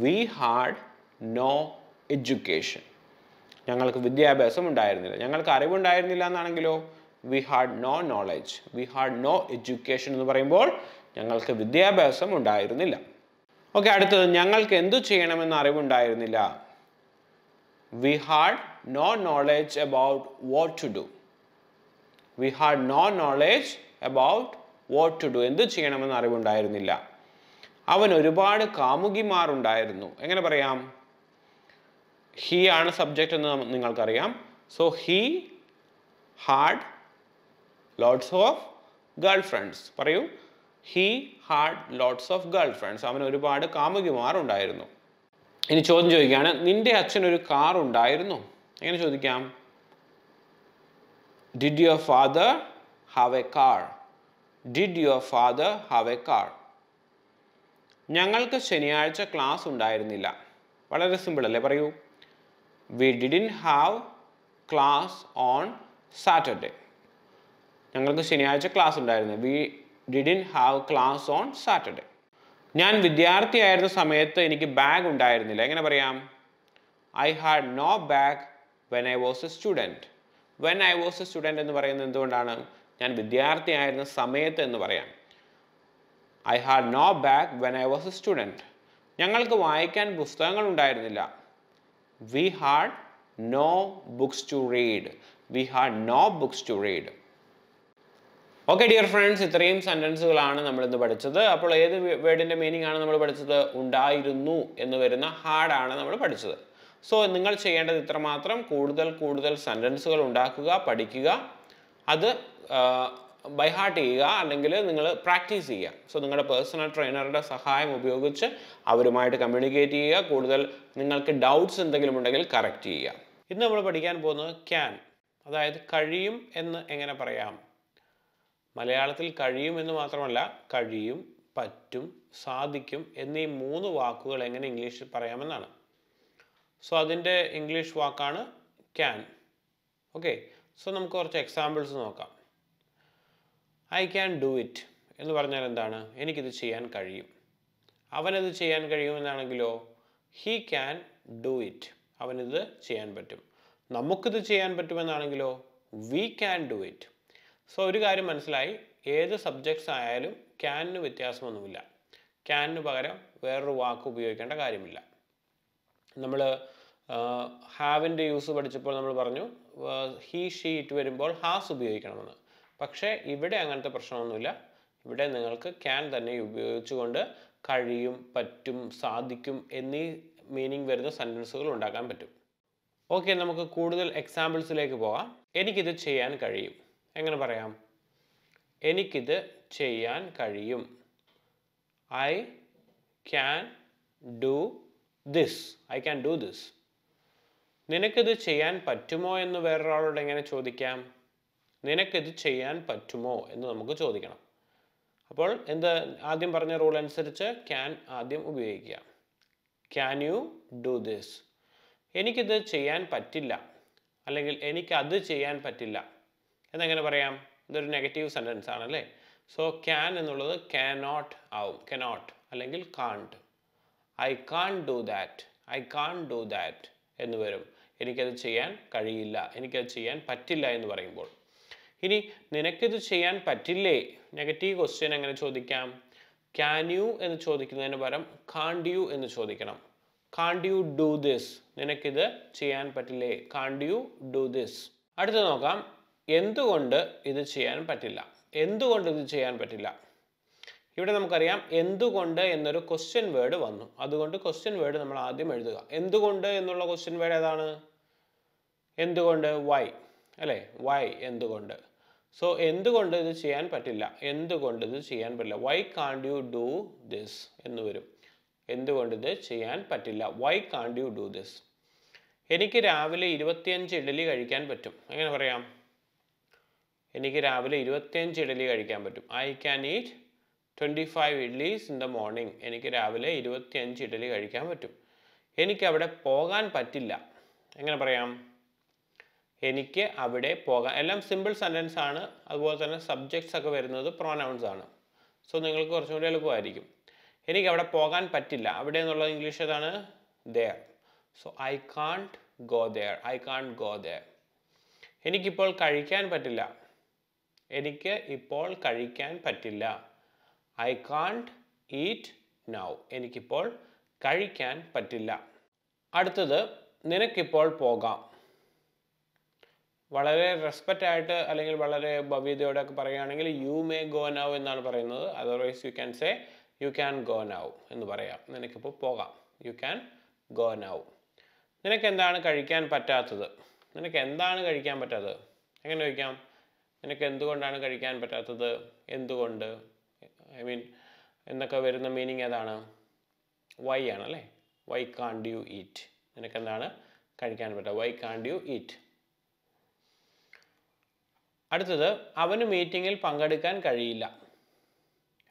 We had no education. We had no knowledge. We had no education. We had no education. Okay, we had no knowledge about what to do. We had no knowledge about what to do. We had no knowledge. He is a subject. So, he had lots of girlfriends. Parayu, he had lots of girlfriends. Avanu oru paadu kaamugimar undayirunnu. Ini chodam choyikana, ninde achchan oru car undayirunnu. Engane chodikkam? Did your father have a car? Did your father have a car? Njangalku sheniyazhcha class undayirunnilla. Valare simple alle parayu. We didn't have class on Saturday. We didn't have class on Saturday. I had no bag when I was a student. When I was a student, I had no bag when I was a student. We had no books to read. We had no books to read. Okay, dear friends, this is sentences we have learned. So, what the meaning of this word? Undayirunnu ennu hard aanu. So, you will cheyanda ithra matram koodal koodal sentences undaakuka padikkuka adu by heart cheyyuka allengil ningal practice cheyyuka. So, ningalde personal trainer ade sahayam upayogichu avarumayittu communicate cheyyuka koodal ningalkku doubts endengilum undengil correct cheyyuka. Innu nammal padikkan povunnu can. Adayathu kazhiyum ennu engane parayam? മലയാളത്തിൽ കഴിയും എന്ന് മാത്രമല്ല കഴിയും പറ്റും സാധിക്കും എന്നീ മൂന്ന് വാക്കുകൾ എങ്ങനെ ഇംഗ്ലീഷിൽ പറയാമെന്നാണ് സോ അതിന്റെ ഇംഗ്ലീഷ് വാക്കാണ് can okay So, we will see examples. I can do it. What is it? He can do it. We can do it. So, we can do it. Either subjects can with Yasmanula. Can Bagara, where Waku Biocantacarimilla. Number haven't used but Chipolambarno, was he, she, it were involved, has to be a canon. Pakshe, Ibidang the personula, Ibidang can the name Buchu under Karium, Patum, Sadicum, any meaning where the sentence will undagampatum. Okay, Namaka Kudal examples like Boa, any kid the Cheyan Karium. Anganabarayam. Enikithu cheyan kariyum. I can do this. I can do this. Ninakithu cheyan pattumo ennu veroralode engane chodikam. Ninakithu cheyan pattumo ennu namukku chodikanam. Appol endu aadyam paranja rule anusariche can aadyam ubhayikka. Can you do this? Enikithu cheyan pattilla. Allengil enikathu cheyan pattilla. Ennu engane parayam? There is a negative sentence. So, can is cannot, cannot, can't. I can't do that. I can't do that. Ennu varum. Enikku athu cheyan kazhiyilla. Enikku athu cheyan pattilla ennu parayumbol. Ini ninakku athu cheyan pattille. Negative question engane chodikkam. Can you ennu chodikkunnadinu param can't you ennu chodikkanam. Can't you do this? Ninakku athu cheyan pattille. Can't you do this? Adutha nokkam. എന്തുകൊണ്ട് ഇത് ചെയ്യാൻ പറ്റില്ല എന്തുകൊണ്ട് ഇത് ചെയ്യാൻ പറ്റില്ല ഇവിടെ നമുക്കറിയാം എന്തുകൊണ്ട് എന്നൊരു ക്വസ്റ്റ്യൻ വേർഡ് വന്നു അതുകൊണ്ട് ക്വസ്റ്റ്യൻ വേർഡ് നമ്മൾ ആദ്യം എഴുതുക എന്തുകൊണ്ട് എന്നുള്ള ക്വസ്റ്റ്യൻ വേർഡ് ഏതാണ് എന്തുകൊണ്ട് why അല്ലേ why എന്തുകൊണ്ട് സോ എന്തുകൊണ്ട് ഇത് ചെയ്യാൻ പറ്റില്ല എന്തുകൊണ്ട് ഇത് ചെയ്യാൻ പറ്റില്ല why can't you do this എന്ന് വരും എന്തുകൊണ്ട് ഇത് ചെയ്യാൻ പറ്റില്ല why can't you do this എനിക്ക് രാവിലെ ഇരുപത്തിയഞ്ച് ഇഡ്ഡലി കഴിക്കാൻ പറ്റും എങ്ങനെ പറയാം I can eat twenty-five idlis in the morning. I can eat twenty-five idlis in the morning. I can eat twenty-five simple sentence. Subjects pronouns. So, you can see it. I can eat there. So, I can't go there. I can't go there. I can't go there. എനിക്ക് ഇപ്പോൾ കഴിക്കാൻ പറ്റില്ല I can't eat now. എനിക്ക് ഇപ്പോൾ കഴിക്കാൻ പറ്റില്ല. അടുത്തത് നിനക്ക് ഇപ്പോൾ പോകാം. വളരെ റെസ്പെക്റ്റ് ആയിട്ട് അല്ലെങ്കിൽ വളരെ ഭവ്യതയോടെ പറയുകയാണെങ്കിൽ you may go now എന്നാണ് പറയുന്നത്. Otherwise you can say you can go now എന്ന് പറയാം. നിനക്ക് ഇപ്പോൾ പോകാം. You can go now. നിനക്ക് എന്താണ് കഴിക്കാൻ പറ്റാത്തത്? നിനക്ക് എന്താണ് കഴിക്കാൻ പറ്റാത്തത്? എങ്ങനെ ചോദിക്കാം? എന്തുകൊണ്ടാണ് കഴിക്കാൻ പറ്റാത്തത് എന്തുകൊണ്ട് I mean എന്നൊക്കെ വരുന്ന മീനിങ് ഏതാണ് why ആണല്ലേ why can't you eat നിനക്ക് എന്താണ് കഴിക്കാൻ പറ്റാത്തത് why can't you eat അടുത്തത് അവന് മീറ്റിംഗിൽ പങ്കെടുക്കാൻ കഴിയില്ല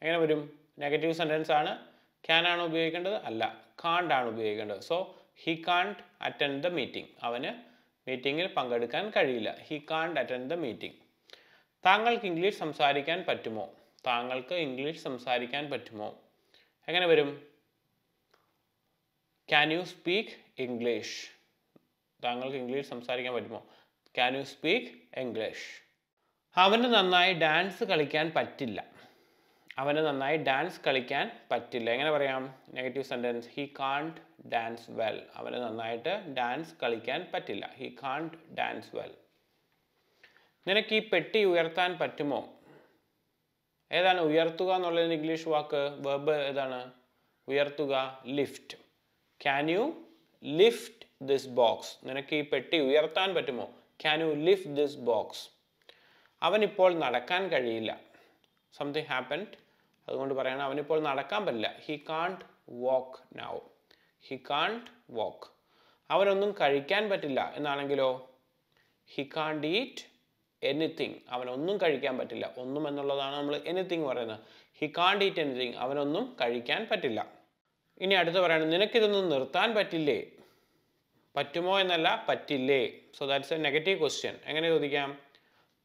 എങ്ങനെ വരും നെഗറ്റീവ് സെന്റൻസ് ആണ് can ആണ് ഉപയോഗിക്കേണ്ടത് അല്ല can't ആണ് ഉപയോഗിക്കേണ്ടത് so he can't attend the meeting അവന് മീറ്റിംഗിൽ പങ്കെടുക്കാൻ കഴിയില്ല he can't attend the meeting Tangalk English Samsarikan Patimo. Tangalk English Samsarikan Patimo. Can you speak English? Tangalk English Samsarikan Patimo. Can you speak English? Avanu nannayi dance kalikan pattilla. Avanu nannayi dance kalikan pattilla. Engane parayam? Negative sentence. He can't dance well. Avanu nannayi dance kalikan pattilla. He can't dance well. നിനക്ക് ഈ പെട്ടി ഉയർത്താൻ പറ്റുമോ ഏതാണ് ഉയർത്തുക എന്നുള്ള English വാക്ക് verb ഏതാണ് ഉയർത്തുക lift can you lift this box നിനക്ക് ഈ പെട്ടി ഉയർത്താൻ പറ്റുമോ can you lift this box അവൻ ഇപ്പോൾ നടക്കാൻ കഴിയില്ല something happened അതുകൊണ്ട് പറയണം അവൻ ഇപ്പോൾ നടക്കാൻ പറ്റില്ല he can't walk now he can't walk അവനൊന്നും കഴിക്കാൻ പറ്റില്ല എന്നാണെങ്കിലോ he can't eat anything അവനൊന്നും കഴിക്കാൻ പറ്റില്ല ഒന്നും എന്നുള്ളതാണ് നമ്മൾ anything പറയുന്നത് he can't eat anything അവനൊന്നും കഴിക്കാൻ പറ്റില്ല ഇനി അടുത്ത പറയുന്നത് നിനക്ക് ഇതൊന്നും നിർത്താൻ പറ്റില്ലേ Pattumo ennalla pattille. So that's a negative question. Engane chodikkam?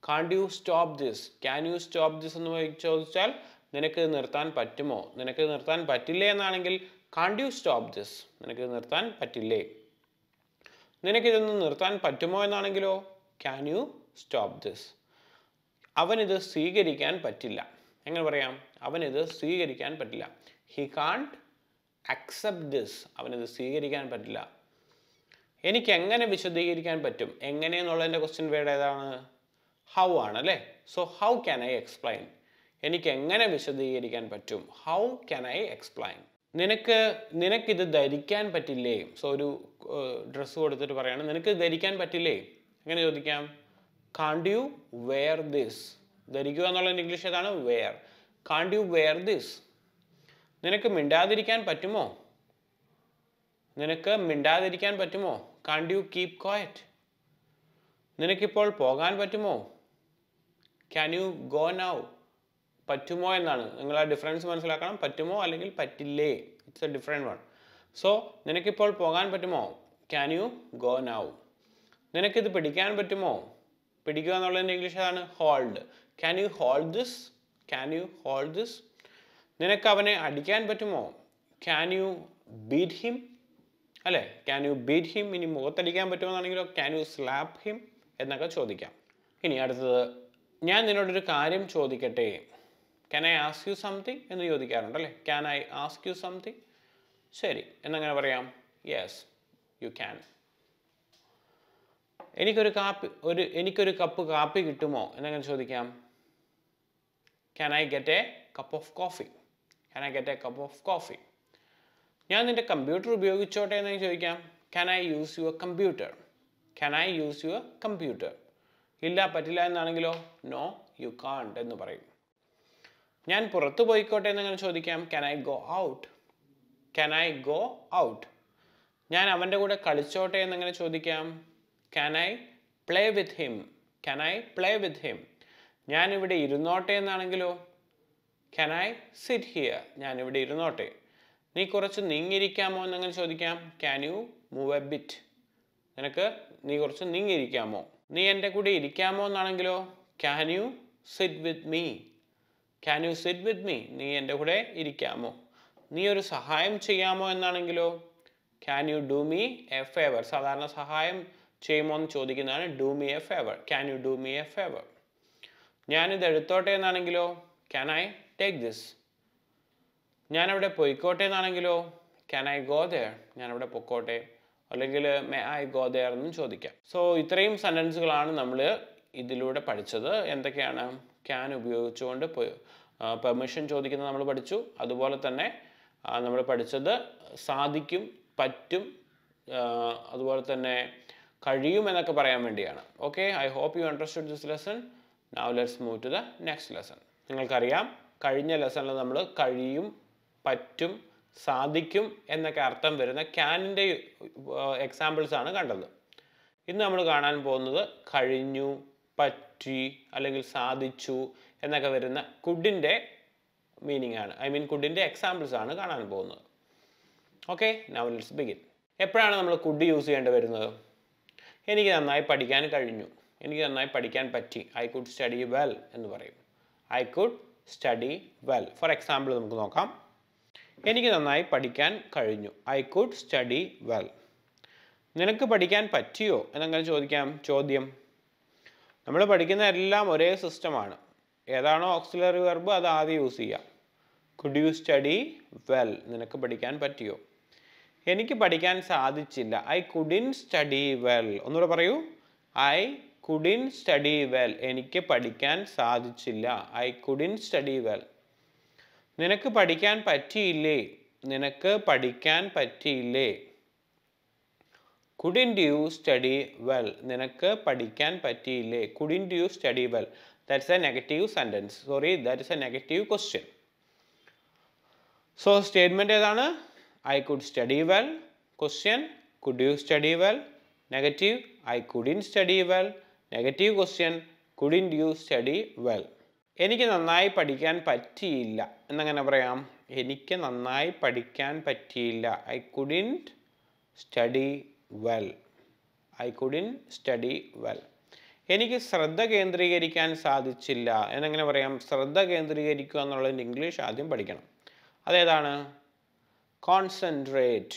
Can't you stop this? Can you stop this ennu chodichal ninakku nirthan pattumo? Ninakku nirthan pattille ennanengil can't you stop this? Ninakku nirthan pattille. Ninakku idannu nirthan pattumo ennanengilo can you stop this? Avan idu sweekarikkan pattilla. Engane parayam? Avan idu sweekarikkan pattilla. He can't accept this. Avan idu sweekarikkan pattilla. Any kangana which they can patum. Engane and question where how anale. So how can I explain? Any kangana which they can patum. How can I explain? Ninaka Ninaki the Dadikan patile. So do dress over the Varana, Ninaka Dadikan patile. Engane can't you wear this? The Riguanol in English adana wear. Can't you wear this? Ninaka Mindadirikan patumo. Ninaka Mindadirikan patumo. Can't you keep quiet? Ninakipol Pogan Patumo. Can you go now? Patumo and Nana. Difference ones like Patumo, a little patile. It's a different one. So, Ninakipol Pogan Patumo. Can you go now? Ninaki the Pedican Patumo. Pedican in English and hold. Can you hold this? Can you hold this? Ninakavane Adican Patumo. Can you beat him? Can you beat him? Can you slap him? Can I ask you something? Can I ask you something? Yes, you can. Can I get a cup of coffee? Can I get a cup of coffee? Can I use your computer? Can I use your computer? No, you can't. Can I go out? Can I go out? Can I play with him? Can I play with him? Can I sit here? Can you move a bit? Can you sit with me? Can you sit with me? Can you do me a favor? Do me a favor. Can you do me a favor? Can I take this? Can I go there? May I go there? So, we will sentence we will learn can permission okay, I hope you understood this lesson. Now, let's move to the next lesson. lesson Patum, Sadicum, and the Kartham Verena can examples on a candle. In the Amaganan Bono, Karinu, Patti, a little Sadichu, and the Kaverena couldn't de meaning on. I mean, couldn't de examples on a canan bono. Okay, now let's begin. A pranam could use the end of it. Any other night, Padican Karinu. Any other night, Padican Patti. I could study well and worry. I could study well. For example, the Mukunokam. I could study well. Ninakku padikkan pattiyo enangane chodikkam chodyam. Nammal padikkunna ellam ore system aanu. Edano auxiliary verb adu aadi use cheya. Could you study well? Ninakku padikkan pattiyo. Enikku padikkan saadhichilla. I couldn't study well. Onnoru parayu. I couldn't study well. Enikku padikkan saadhichilla. I couldn't study well. Ninakku padikkan pattille. Ninakku padikkan pattille. Couldn't you study well? Ninakku padikkan pattille. Couldn't you study well? That's a negative sentence. Sorry, that is a negative question. So statement edana? I could study well. Question, could you study well? Negative, I couldn't study well. Negative question, couldn't you study well? Enikku nannayi padikkan pattilla enangane parayam enikku nannayi padikkan pattilla I couldn't study well. I couldn't study well. എനിക്ക് ശ്രദ്ധ കേന്ദ്രീകരിക്കാൻ സാധിച്ചില്ല എന്നെങ്ങനെ പറയാം? ശ്രദ്ധ കേന്ദ്രീകരിക്കുക എന്നുള്ളത് English ആദ്യം പഠിക്കണം. അതേതാണ്? കോൺസെൻട്രേറ്റ്.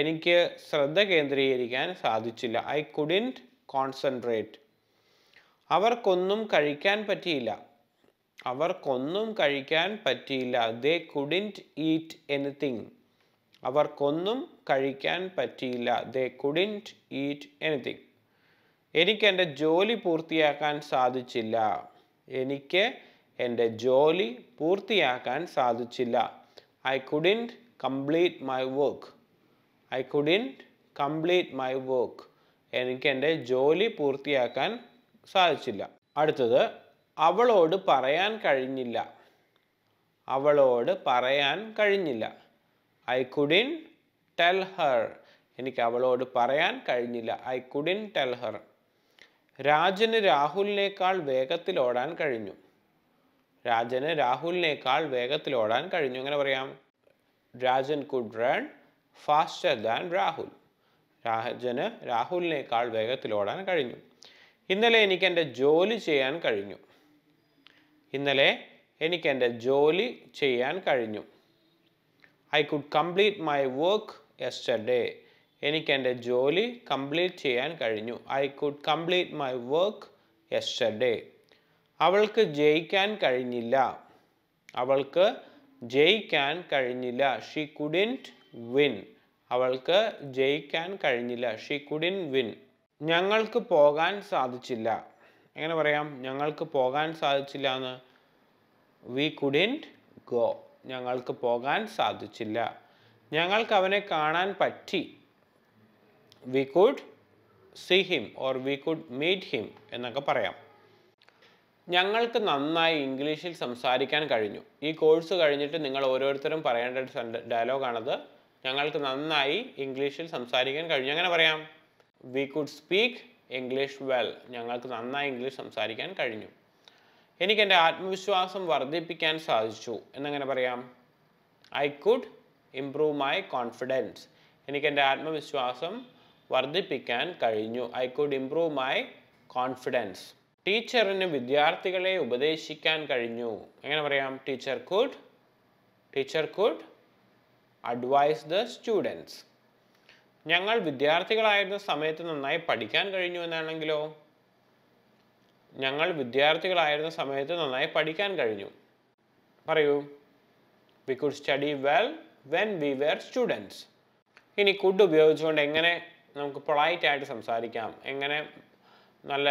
എനിക്ക് ശ്രദ്ധ കേന്ദ്രീകരിക്കാൻ സാധിച്ചില്ല. I couldn't concentrate. അവർക്കൊന്നും കഴിക്കാൻ പറ്റിയില്ല. അവർക്കൊന്നും കഴിക്കാൻ പറ്റിയില്ല. They couldn't eat anything. അവർക്കൊന്നും കഴിക്കാൻ പറ്റിയില്ല. They couldn't eat anything. എനിക്ക് എൻ്റെ ജോലി പൂർത്തിയാക്കാൻ സാധിച്ചില്ല. എനിക്ക് എൻ്റെ ജോലി പൂർത്തിയാക്കാൻ സാധിച്ചില്ല. I couldn't complete my work. I couldn't complete my work. എനിക്ക് എൻ്റെ ജോലി പൂർത്തിയാക്കാൻ സാധിച്ചില്ല. അടുത്തത് അവളോട് പറയാൻ കഴിഞ്ഞില്ല. അവളോട് പറയാൻ കഴിഞ്ഞില്ല. I couldn't tell her. എനിക്ക് അവളോട് പറയാൻ കഴിഞ്ഞില്ല. I couldn't tell her. രാജന് രാഹുലിനേക്കാൾ വേഗത്തിൽ ഓടാൻ കഴിഞ്ഞു. രാജന് രാഹുലിനേക്കാൾ വേഗത്തിൽ ഓടാൻ കഴിഞ്ഞു. എങ്ങനെ പറയാം? Rajan could run faster than Rahul. രാജന് രാഹുലിനേക്കാൾ വേഗത്തിൽ ഓടാൻ കഴിഞ്ഞു. ഇന്നലെ എനിക്ക് എൻ്റെ ജോലി ചെയ്യാൻ കഴിഞ്ഞു. ഇന്നലെ എനിക്ക് എൻ്റെ ജോലി ചെയ്യാൻ കഴിഞ്ഞു. I could complete my work yesterday. എനിക്ക് എൻ്റെ ജോലി കംപ്ലീറ്റ് ചെയ്യാൻ കഴിഞ്ഞു. I could complete my work yesterday. അവൾക്ക് ജയിക്കാൻ കഴിഞ്ഞില്ല. അവൾക്ക് ജയിക്കാൻ കഴിഞ്ഞില്ല. She couldn't win. അവൾക്ക് ജയിക്കാൻ കഴിഞ്ഞില്ല. She couldn't win. ഞങ്ങൾക്ക് പോകാൻ സാധിച്ചില്ല. എങ്ങനെ പറയാം? ഞങ്ങൾക്ക് പോകാൻ സാധിച്ചില്ല എന്ന് We couldn't go. ഞങ്ങൾക്ക് പോകാൻ സാധിച്ചില്ല. ഞങ്ങൾക്ക് അവനെ കാണാൻ പറ്റി. We could see him or we could meet him എന്നൊക്കെ പറയാം. ഞങ്ങൾക്ക് നന്നായി ഇംഗ്ലീഷിൽ സംസാരിക്കാൻ കഴിഞ്ഞു. ഈ കോഴ്സ് കഴിഞ്ഞിട്ട് നിങ്ങൾ ഓരോരുത്തരും പറയേണ്ട ഡയലോഗാണത്. ഞങ്ങൾക്ക് നന്നായി ഇംഗ്ലീഷിൽ സംസാരിക്കാൻ കഴിഞ്ഞു. അങ്ങനെ പറയാം. We could speak English well. ഞങ്ങൾക്ക് നന്നായി ഇംഗ്ലീഷ് സംസാരിക്കാൻ കഴിഞ്ഞു. എനിക്ക് എൻ്റെ ആത്മവിശ്വാസം വർദ്ധിപ്പിക്കാൻ സാധിച്ചു എന്നങ്ങനെ പറയാം. I could improve my confidence. എനിക്ക് എൻ്റെ ആത്മവിശ്വാസം വർദ്ധിപ്പിക്കാൻ കഴിഞ്ഞു. I could improve my confidence. ടീച്ചറിന് വിദ്യാർത്ഥികളെ ഉപദേശിക്കാൻ കഴിഞ്ഞു. എങ്ങനെ പറയാം? Teacher could teacher could advise the students. ഞങ്ങൾ വിദ്യാർത്ഥികളായിരുന്ന സമയത്ത് നന്നായി പഠിക്കാൻ കഴിഞ്ഞു എന്നാണെങ്കിലോ? ഞങ്ങൾ വിദ്യാർത്ഥികളായിരുന്ന സമയത്ത് നന്നായി പഠിക്കാൻ കഴിഞ്ഞു. പറയൂ. We could study well when we were students. ഇനി could ഉപയോഗിച്ചുകൊണ്ട് എങ്ങനെ നമുക്ക് പൊളൈറ്റായിട്ട് സംസാരിക്കാം, എങ്ങനെ നല്ല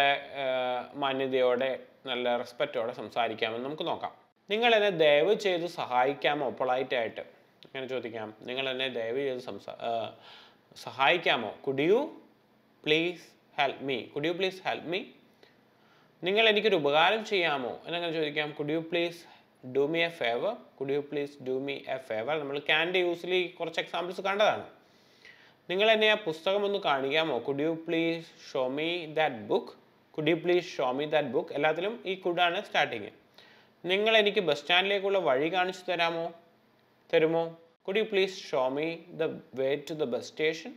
മാന്യതയോടെ നല്ല റെസ്പെക്റ്റോടെ സംസാരിക്കാമെന്ന് നമുക്ക് നോക്കാം. നിങ്ങൾ എന്നെ ദയവ് ചെയ്ത് സഹായിക്കാമോ? പൊളൈറ്റായിട്ട് അങ്ങനെ ചോദിക്കാം. നിങ്ങൾ എന്നെ ദയവ് ചെയ്ത് സംസാ സഹായിക്കാമോ? Could you please help me. Could you please help me. നിങ്ങൾ എനിക്കൊരു ഉപകാരം ചെയ്യാമോ എന്നങ്ങനെ ചോദിക്കാം. Could you please do me a favour. Could you please do me a favour. നമ്മൾ ക്യാൻ്റെ യൂസിലി കുറച്ച് എക്സാമ്പിൾസ് കണ്ടതാണ്. നിങ്ങൾ എന്നെ ആ പുസ്തകം ഒന്ന് കാണിക്കാമോ? Could you please show me that book. Could you please show me that book. എല്ലാത്തിലും ഈ കുഡാണ് സ്റ്റാർട്ടിങ്. നിങ്ങൾ എനിക്ക് ബസ് സ്റ്റാൻഡിലേക്കുള്ള വഴി കാണിച്ചു തരാമോ? തരുമോ? Could you please show me the way to the bus station.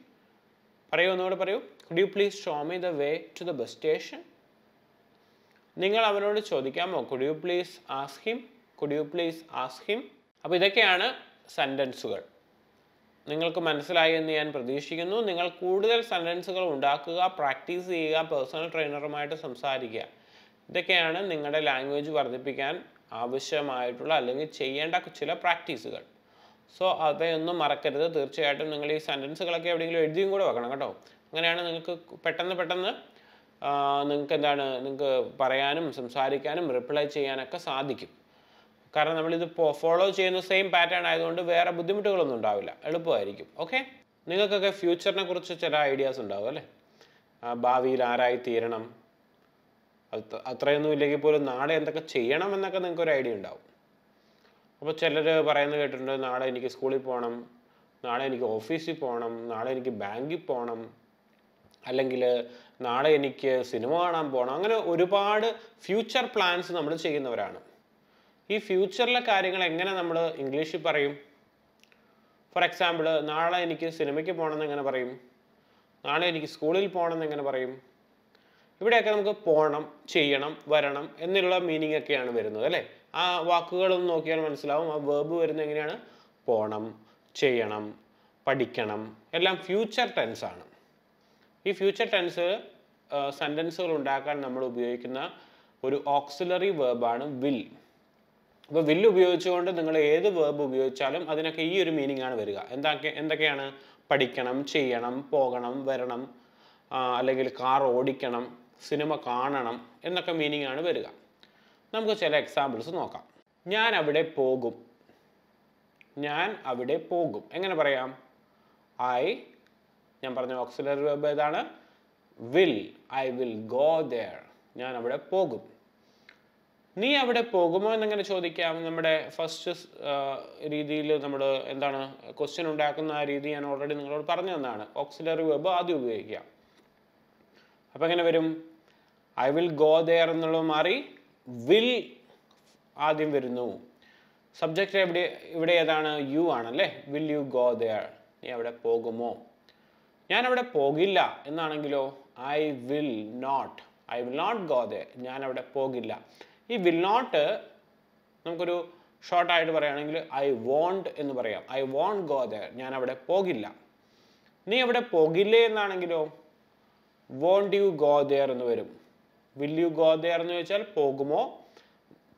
പറയൂ, ഒന്നുകൂടെ പറയൂ. Could you please show me the way to the bus station. നിങ്ങൾ അവനോട് ചോദിക്കാമോ? Could you please ask him. Could you please ask him. അപ്പോൾ ഇതൊക്കെയാണ് സെൻറ്റൻസുകൾ. നിങ്ങൾക്ക് മനസ്സിലായി എന്ന് ഞാൻ പ്രതീക്ഷിക്കുന്നു. നിങ്ങൾ കൂടുതൽ സെൻറ്റൻസുകൾ ഉണ്ടാക്കുക, പ്രാക്ടീസ് ചെയ്യുക, പേഴ്സണൽ ട്രെയിനറുമായിട്ട് സംസാരിക്കുക. ഇതൊക്കെയാണ് നിങ്ങളുടെ ലാംഗ്വേജ് വർദ്ധിപ്പിക്കാൻ ആവശ്യമായിട്ടുള്ള അല്ലെങ്കിൽ ചെയ്യേണ്ട ചില പ്രാക്ടീസുകൾ. സോ അതൊന്നും മറക്കരുത്. തീർച്ചയായിട്ടും നിങ്ങൾ ഈ സെൻറ്റൻസുകളൊക്കെ എവിടെയെങ്കിലും എഴുതിയും കൂടെ വെക്കണം കേട്ടോ. അങ്ങനെയാണ് നിങ്ങൾക്ക് പെട്ടെന്ന് പെട്ടെന്ന് നിങ്ങൾക്ക് എന്താണ് നിങ്ങൾക്ക് പറയാനും സംസാരിക്കാനും റിപ്ലൈ ചെയ്യാനൊക്കെ സാധിക്കും. കാരണം നമ്മളിത് ഫോളോ ചെയ്യുന്ന സെയിം പാറ്റേൺ ആയതുകൊണ്ട് വേറെ ബുദ്ധിമുട്ടുകളൊന്നും ഉണ്ടാവില്ല, എളുപ്പമായിരിക്കും. ഓക്കെ, നിങ്ങൾക്കൊക്കെ ഫ്യൂച്ചറിനെ കുറിച്ച് ചില ഐഡിയാസ് ഉണ്ടാവും അല്ലേ? ഭാവിയിൽ ആരായി തീരണം, അത് അത്രയൊന്നും ഇല്ലെങ്കിൽ പോലും നാളെ എന്തൊക്കെ ചെയ്യണം എന്നൊക്കെ നിങ്ങൾക്കൊരു ഐഡിയ ഉണ്ടാവും. അപ്പോൾ ചിലർ പറയുന്നത് കേട്ടിട്ടുണ്ട്, നാളെ എനിക്ക് സ്കൂളിൽ പോകണം, നാളെ എനിക്ക് ഓഫീസിൽ പോകണം, നാളെ എനിക്ക് ബാങ്കിൽ പോകണം, അല്ലെങ്കിൽ നാളെ എനിക്ക് സിനിമ കാണാൻ പോകണം. അങ്ങനെ ഒരുപാട് ഫ്യൂച്ചർ പ്ലാൻസ് നമ്മൾ ചെയ്യുന്നവരാണ്. ഈ ഫ്യൂച്ചറിലെ കാര്യങ്ങൾ എങ്ങനെ നമ്മൾ ഇംഗ്ലീഷിൽ പറയും? ഫോർ എക്സാമ്പിൾ, നാളെ എനിക്ക് സിനിമയ്ക്ക് പോകണമെന്ന് എങ്ങനെ പറയും? നാളെ എനിക്ക് സ്കൂളിൽ പോകണം എന്ന് എങ്ങനെ പറയും ഇവിടെയൊക്കെ നമുക്ക് പോകണം ചെയ്യണം വരണം എന്നുള്ള മീനിംഗ് ഒക്കെയാണ് വരുന്നത് അല്ലേ ആ വാക്കുകളൊന്നും നോക്കിയാൽ മനസ്സിലാവും ആ verb വരുന്നത് എങ്ങനെയാണ് പോകണം ചെയ്യണം പഠിക്കണം എല്ലാം future tense ആണ് ഈ future tense സെന്റൻസുകൾ ഉണ്ടാക്കാൻ നമ്മൾ ഉപയോഗിക്കുന്ന ഒരു auxiliary verb ആണ് will If you use any verb, it has this meaning. What is it? Padikkanam, cheyanam, poganam, veranam, allekil car odikkanam, cinema kaananam, ennakka meaning aanu varuka. Namukku chila examples nokkam. Njan avide pogum. Njan avide pogum. Engane parayam? I njan paranja auxiliary verb edana will. I will go there. Njan avide pogum. Nee avide pogumo ennu chodikam nammade first reethiyil nammade endana question undakkunna aa reethi njan already ningalodu paranju thannana auxiliary verb aadu ubhayikka appo engane varum I will go there ennallo mari will aadim varunu subject evide ivide edana you aanalle will you go there nee avide pogumo njan avide pogilla ennanengilo I will not I will not go there njan avide pogilla He will not. Namukku short aayittu parayanengil I won't ennu parayam. I won't go there. Njan avade pogilla. Nee avade pogille ennanengilo won't you go there ennu varum. Will you go there ennu chodichal pogumo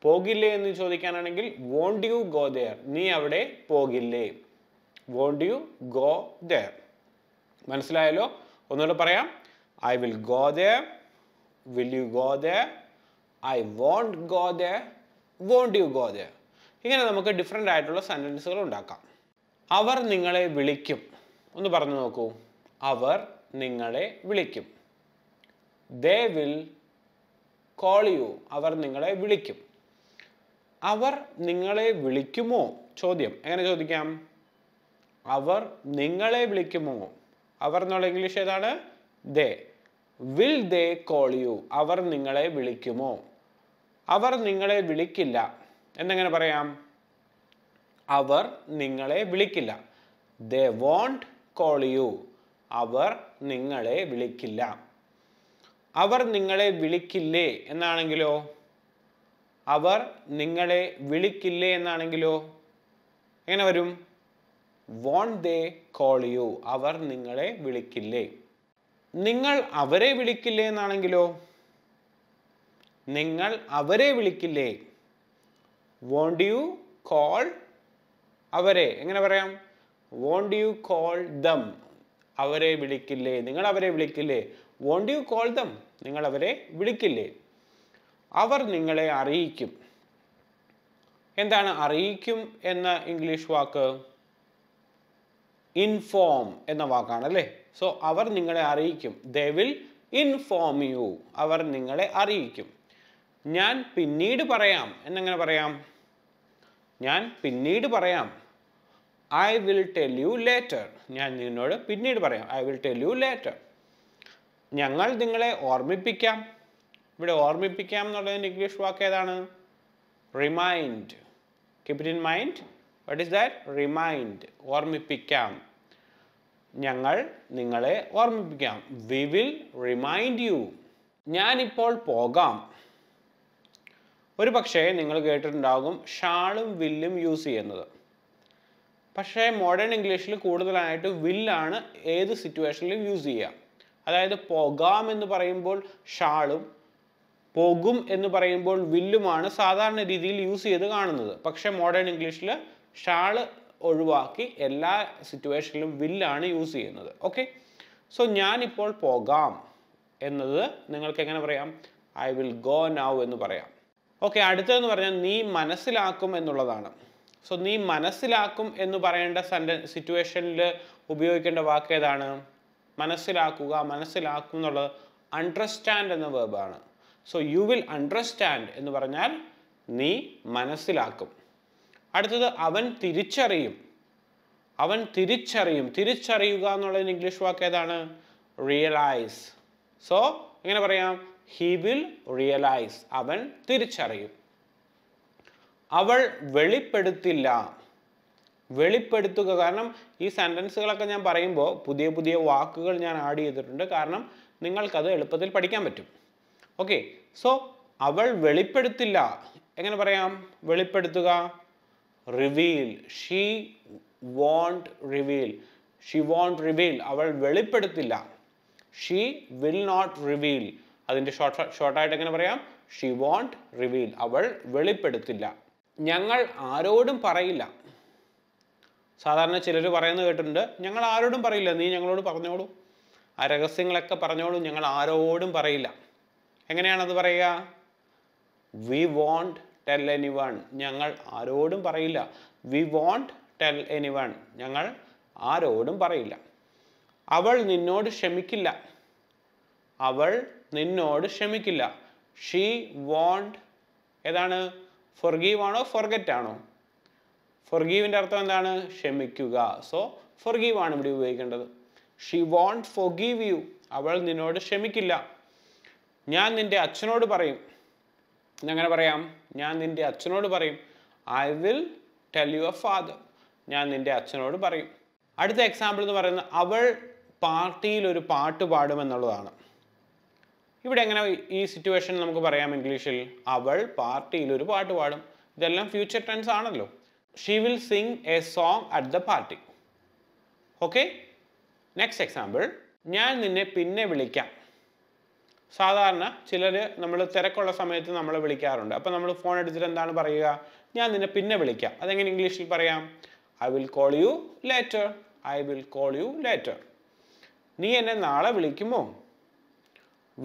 pogille ennu chodikkananengil won't you go there. Nee avade pogille. Won't you go there. Manasillayallo? Onnoru parayam. I will go there. Will you go there? I won't go there. Won't you go there? ഇങ്ങനെ നമുക്ക് different ആയിട്ടുള്ള സെന്റൻസുകൾ ഉണ്ടാക്കാം. അവർ നിങ്ങളെ വിളിക്കും. ഒന്ന് പറഞ്ഞു നോക്കൂ. അവർ നിങ്ങളെ വിളിക്കും. They will call you. അവർ നിങ്ങളെ വിളിക്കും. അവർ നിങ്ങളെ വിളിക്കുമോ? ചോദ്യം. എങ്ങനെ ചോദിക്കാം? അവർ നിങ്ങളെ വിളിക്കുമോ? അവർ എന്നുള്ള ഇംഗ്ലീഷ് ഏതാണ്? They. Will they call you? അവർ നിങ്ങളെ വിളിക്കുമോ? അവർ നിങ്ങളെ വിളിക്കില്ല എന്നങ്ങനെ പറയാം അവർ നിങ്ങളെ വിളിക്കില്ല they won't call you അവർ നിങ്ങളെ വിളിക്കില്ല അവർ നിങ്ങളെ വിളിക്കില്ലേ എന്നാണെങ്കിലോ അവർ നിങ്ങളെ വിളിക്കില്ലേ എന്നാണെങ്കിലോ എങ്ങനെ വരും won't they call you അവർ നിങ്ങളെ വിളിക്കില്ലേ നിങ്ങൾ അവരെ വിളിക്കില്ലേ എന്നാണെങ്കിലോ നിങ്ങൾ അവരെ വിളിക്കില്ലേ won't you call അവരെ എങ്ങനെ പറയാം won't you call them അവരെ വിളിക്കില്ലേ നിങ്ങൾ അവരെ വിളിക്കില്ലേ won't you call them നിങ്ങൾ അവരെ വിളിക്കില്ലേ അവർ നിങ്ങളെ അറിയിക്കും എന്താണ് അറിയിക്കും എന്ന ഇംഗ്ലീഷ് വാക്ക് inform എന്ന വാക്കാണ് അല്ലേ സോ അവർ നിങ്ങളെ അറിയിക്കും they will inform you അവർ നിങ്ങളെ അറിയിക്കും ഞാൻ പിന്നീട് പറയാം എന്നങ്ങനെ പറയാം ഞാൻ പിന്നീട് പറയാം I will tell you later ഞാൻ നിന്നോട് പിന്നീട് പറയാം I will tell you later ഞങ്ങൾ നിങ്ങളെ ഓർമ്മിപ്പിക്കാം ഇവിടെ ഓർമ്മിപ്പിക്കാം എന്നുള്ളതിന്റെ ഇംഗ്ലീഷ് വാക്ക് ഏതാണ് remind keep it in mind what is that remind ഓർമ്മിപ്പിക്കാം ഞങ്ങൾ നിങ്ങളെ ഓർമ്മിപ്പിക്കാം we will remind you ഞാൻ ഇപ്പോൾ പോകാം ഒരു പക്ഷേ നിങ്ങൾ കേട്ടിട്ടുണ്ടാകും ഷാളും വില്ലും യൂസ് ചെയ്യുന്നത് പക്ഷേ മോഡേൺ ഇംഗ്ലീഷിൽ കൂടുതലായിട്ട് വില്ലാണ് ഏത് സിറ്റുവേഷനിലും യൂസ് ചെയ്യുക അതായത് പോകാം എന്ന് പറയുമ്പോൾ ഷാളും പോകും എന്ന് പറയുമ്പോൾ വില്ലുമാണ് സാധാരണ രീതിയിൽ യൂസ് ചെയ്തു കാണുന്നത് പക്ഷേ മോഡേൺ ഇംഗ്ലീഷിൽ ഷാൾ ഒഴിവാക്കി എല്ലാ സിറ്റുവേഷനിലും വില്ലാണ് യൂസ് ചെയ്യുന്നത് ഓക്കേ സോ ഞാൻ ഇപ്പോൾ പോകാം എന്നത് നിങ്ങൾക്ക് എങ്ങനെ പറയാം I will go now എന്ന് പറയാം ഓക്കേ അടുത്തതെന്ന് പറഞ്ഞാൽ നീ മനസ്സിലാക്കും എന്നുള്ളതാണ് സോ നീ മനസ്സിലാക്കും എന്ന് പറയേണ്ട സിറ്റുവേഷനിൽ ഉപയോഗിക്കേണ്ട വാക്ക് ഏതാണ് മനസ്സിലാക്കുക മനസ്സിലാക്കും എന്നുള്ളത് understand എന്ന verb ആണ് സോ you will understand എന്ന് പറഞ്ഞാൽ നീ മനസ്സിലാക്കും അടുത്തത് അവൻ തിരിച്ചറിയും അവൻ തിരിച്ചറിയും തിരിച്ചറിയുക എന്നുള്ള ഇംഗ്ലീഷ് വാക്ക് ഏതാണ് realize സോ എങ്ങനെ പറയാം he will realize അവൻ തിരിച്ചറിയും അവൾ വെളിപ്പെടുത്തില്ല വെളിപ്പെടുത്തുക കാരണം ഈ സെന്റൻസുകളൊക്കെ ഞാൻ പറയുമ്പോൾ പുതിയ പുതിയ വാക്കുകൾ ഞാൻ ആഡ് ചെയ്തിട്ടുണ്ട് കാരണം നിങ്ങൾക്ക് അത് എളുപ്പത്തിൽ പഠിക്കാൻ പറ്റും ഓക്കേ സോ അവൾ വെളിപ്പെടുത്തില്ല എങ്ങനെ പറയാം വെളിപ്പെടുത്തുക reveal she won't reveal she won't reveal അവൾ വെളിപ്പെടുത്തില്ല she will not reveal അതിന്റെ ഷോർട്ട് ഷോർട്ട് ആയിട്ട് എങ്ങനെ പറയാം she won't reveal അവൾ വെളിപ്പെടുത്തില്ല ഞങ്ങൾ ആരോടും പറയില്ല സാധാരണ ചിലര് പറയുന്നത് കേട്ടിട്ടുണ്ട് ഞങ്ങൾ ആരോടും പറയില്ല നീ ഞങ്ങളോട് പറഞ്ഞോളൂ ആ രഹസ്യങ്ങളൊക്കെ പറഞ്ഞോളൂ ഞങ്ങൾ ആരോടും പറയില്ല എങ്ങനെയാണ് അത് പറയുക we won't tell anyone ഞങ്ങൾ ആരോടും പറയില്ല we won't tell anyone ഞങ്ങൾ ആരോടും പറയില്ല അവൾ നിന്നോട് ക്ഷമിക്കില്ല അവൾ നിന്നോട് ക്ഷമിക്കില്ല she won't ഏതാണ് forgive ആണോ forget ആണോ Forgive ന്റെ അർത്ഥം എന്താണ് ക്ഷമിക്കുക സോ forgive ആണ് ഇവിടെ ഉപയോഗിക്കേണ്ടത് she won't forgive you അവൾ നിന്നോട് ക്ഷമിക്കില്ല ഞാൻ നിന്റെ അച്ഛനോട് പറയും എങ്ങനെ പറയാം ഞാൻ നിന്റെ അച്ഛനോട് പറയും I will tell your father ഞാൻ നിന്റെ അച്ഛനോട് പറയും അടുത്ത എക്സാമ്പിൾ എന്ന് പറയുന്നത് അവൾ പാർട്ടിയിൽ ഒരു പാട്ട് പാടും എന്നുള്ളതാണ് ഇവിടെ എങ്ങനെ ഈ സിറ്റുവേഷൻ നമുക്ക് പറയാം ഇംഗ്ലീഷിൽ അവൾ പാർട്ടിയിൽ ഒരു പാട്ട് പാടും ഇതെല്ലാം ഫ്യൂച്ചർ ടെൻസ് ആണല്ലോ She will sing a song at the party. Okay? Next example. ഞാൻ നിന്നെ പിന്നെ വിളിക്കാം. സാധാരണ ചിലർ നമ്മൾ തിരക്കുള്ള സമയത്ത് നമ്മളെ വിളിക്കാറുണ്ട്. അപ്പോൾ നമ്മൾ ഫോൺ എടുത്തിട്ട് എന്താണ് പറയുക? ഞാൻ നിന്നെ പിന്നെ വിളിക്കാം. അതെങ്ങനെ ഇംഗ്ലീഷിൽ പറയാം? I will call you later. I will call you later. നീ എന്നെ നാളെ വിളിക്കുമോ?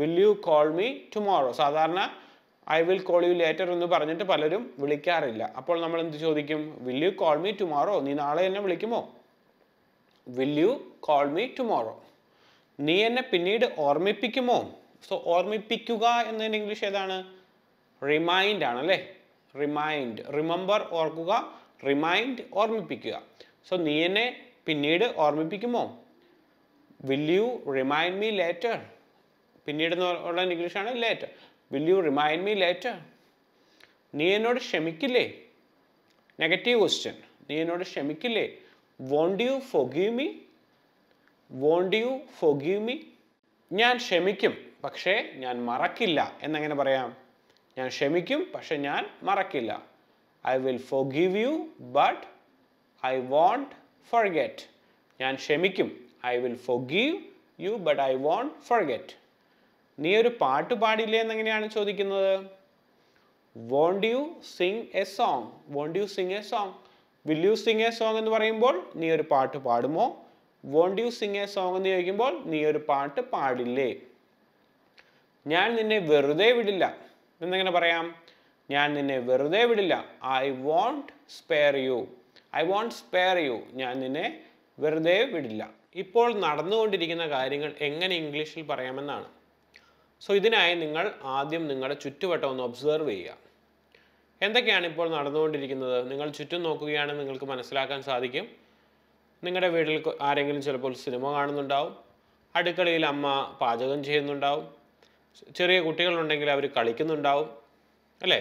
Will you call me tomorrow? സാധാരണ I will call you later എന്ന് പറഞ്ഞിട്ട് പലരും വിളിക്കാറില്ല. അപ്പോൾ നമ്മൾ എന്ത് ചോദിക്കും? Will you call me tomorrow? നീ നാളെ എന്നെ വിളിക്കുമോ? Will you call me tomorrow? നീ എന്നെ പിന്നീട് ഓർമ്മിപ്പിക്കുമോ? സോ ഓർമ്മിപ്പിക്കുക എന്നതിന് ഇംഗ്ലീഷ് ഏതാണ്? റിമൈൻഡ് ആണ് അല്ലേ? റിമൈൻഡ്, റിമെമ്പർ ഓർക്കുക, റിമൈൻഡ് ഓർമ്മിപ്പിക്കുക. സോ നീ എന്നെ പിന്നീട് ഓർമ്മിപ്പിക്കുമോ? Will you remind me later? പിന്നീട് എന്നുള്ള ഇംഗ്ലീഷ് ആണ് later. Will you remind me later? നീ എന്നോട് ക്ഷമിക്കില്ലേ? Negative question. നീ എന്നോട് ക്ഷമിക്കില്ലേ? Won't you forgive me? Won't you forgive me? ഞാൻ ക്ഷമിക്കും പക്ഷേ ഞാൻ മറക്കില്ല എന്നങ്ങനെ പറയാം. ഞാൻ ക്ഷമിക്കും പക്ഷേ ഞാൻ മറക്കില്ല. I will forgive you but I won't forget. ഞാൻ ക്ഷമിക്കും. I will forgive you but I won't forget. നീ ഒരു പാട്ട് പാടില്ലേ എന്നെങ്ങനെയാണ് ചോദിക്കുന്നത് Won't you sing a song? Won't you sing a song? Will you sing a song എന്ന് പറയുമ്പോൾ നീ ഒരു പാട്ട് പാടുമോ Won't you sing a song എന്ന് ചോദിക്കുമ്പോൾ നീ ഒരു പാട്ട് പാടില്ലേ ഞാൻ നിന്നെ വെറുതെ വിടില്ല എന്നെങ്ങനെ പറയാം ഞാൻ നിന്നെ വെറുതെ വിടില്ല I won't spare you. I won't spare you. ഞാൻ നിന്നെ വെറുതെ വിടില്ല ഇപ്പോൾ നടന്നുകൊണ്ടിരിക്കുന്ന കാര്യങ്ങൾ എങ്ങനെ ഇംഗ്ലീഷിൽ പറയാമെന്നാണ് സോ ഇതിനായി നിങ്ങൾ ആദ്യം നിങ്ങളുടെ ചുറ്റുവട്ടം ഒന്ന് ഒബ്സർവ് ചെയ്യുക എന്തൊക്കെയാണ് ഇപ്പോൾ നടന്നുകൊണ്ടിരിക്കുന്നത് നിങ്ങൾ ചുറ്റും നോക്കുകയാണ് നിങ്ങൾക്ക് മനസ്സിലാക്കാൻ സാധിക്കും നിങ്ങളുടെ വീട്ടിൽ ആരെങ്കിലും ചിലപ്പോൾ സിനിമ കാണുന്നുണ്ടാവും അടുക്കളയിൽ അമ്മ പാചകം ചെയ്യുന്നുണ്ടാവും ചെറിയ കുട്ടികളുണ്ടെങ്കിൽ അവർ കളിക്കുന്നുണ്ടാവും അല്ലേ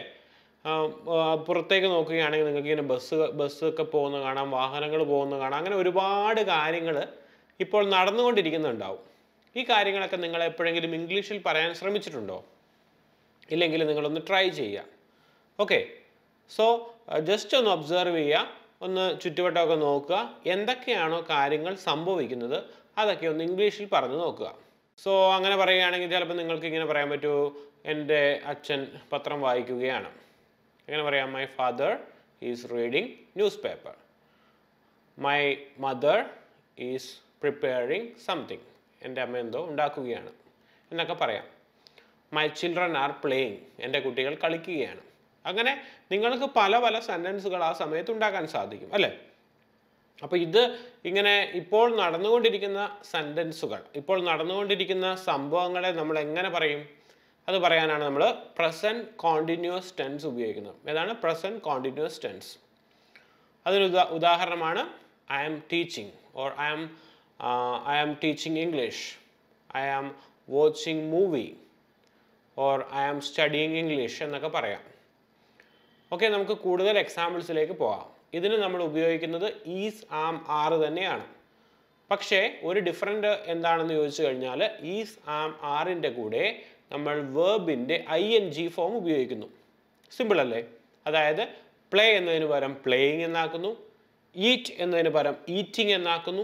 പുറത്തേക്ക് നോക്കുകയാണെങ്കിൽ നിങ്ങൾക്ക് ഇങ്ങനെ ബസ് ബസ്സൊക്കെ പോകുന്ന കാണാം വാഹനങ്ങൾ പോകുന്ന കാണാം അങ്ങനെ ഒരുപാട് കാര്യങ്ങൾ ഇപ്പോൾ നടന്നുകൊണ്ടിരിക്കുന്നുണ്ടാവും ഈ കാര്യങ്ങളൊക്കെ നിങ്ങൾ എപ്പോഴെങ്കിലും ഇംഗ്ലീഷിൽ പറയാൻ ശ്രമിച്ചിട്ടുണ്ടോ ഇല്ലെങ്കിൽ നിങ്ങളൊന്ന് ട്രൈ ചെയ്യുക ഓക്കെ സോ ജസ്റ്റ് ഒന്ന് ഒബ്സർവ് ചെയ്യുക ഒന്ന് ചുറ്റുവട്ടമൊക്കെ നോക്കുക എന്തൊക്കെയാണോ കാര്യങ്ങൾ സംഭവിക്കുന്നത് അതൊക്കെ ഒന്ന് ഇംഗ്ലീഷിൽ പറഞ്ഞു നോക്കുക സോ അങ്ങനെ പറയുകയാണെങ്കിൽ ചിലപ്പോൾ നിങ്ങൾക്ക് ഇങ്ങനെ പറയാൻ പറ്റൂ എൻ്റെ അച്ഛൻ പത്രം വായിക്കുകയാണ് എങ്ങനെ പറയാം my father is reading newspaper my mother is preparing something എൻ്റെ അമ്മ എന്തോ ഉണ്ടാക്കുകയാണ് എന്നൊക്കെ പറയാം മൈ ചിൽഡ്രൻ ആർ പ്ലേയിങ് എൻ്റെ കുട്ടികൾ കളിക്കുകയാണ് അങ്ങനെ നിങ്ങൾക്ക് പല പല സെൻറ്റൻസുകൾ ആ സമയത്ത് ഉണ്ടാക്കാൻ സാധിക്കും അല്ലേ അപ്പോൾ ഇത് ഇങ്ങനെ ഇപ്പോൾ നടന്നുകൊണ്ടിരിക്കുന്ന സെൻറ്റൻസുകൾ ഇപ്പോൾ നടന്നുകൊണ്ടിരിക്കുന്ന സംഭവങ്ങളെ നമ്മൾ എങ്ങനെ പറയും അത് പറയാനാണ് നമ്മൾ പ്രസൻറ്റ് കോണ്ടിന്യൂസ് ടെൻസ് ഉപയോഗിക്കുന്നത് ഏതാണ് പ്രസൻറ്റ് കോണ്ടിന്യൂസ് ടെൻസ് അതിന് ഉദാ ഉദാഹരണമാണ് I am teaching or I am Uh, I am teaching English. I am watching movie, or I am studying English. എന്നൊക്കെ പറയാം. ഓക്കെ നമുക്ക് കൂടുതൽ എക്സാമ്പിൾസിലേക്ക് പോകാം. ഇതിനെ നമ്മൾ ഉപയോഗിക്കുന്നത് ഈസ് ആം ആർ തന്നെയാണ് പക്ഷേ ഒരു ഡിഫറൻറ് എന്താണെന്ന് ചോദിച്ചു കഴിഞ്ഞാൽ ഈസ് ആം ആർ ന്റെ കൂടെ നമ്മൾ വെർബിന്റെ ing ഫോം ഉപയോഗിക്കുന്നു സിമ്പിൾ അല്ലേ അതായത് play എന്നതിന് പകരം playing എന്നാക്കുന്നു eat എന്നതിന് പകരം eating എന്നാക്കുന്നു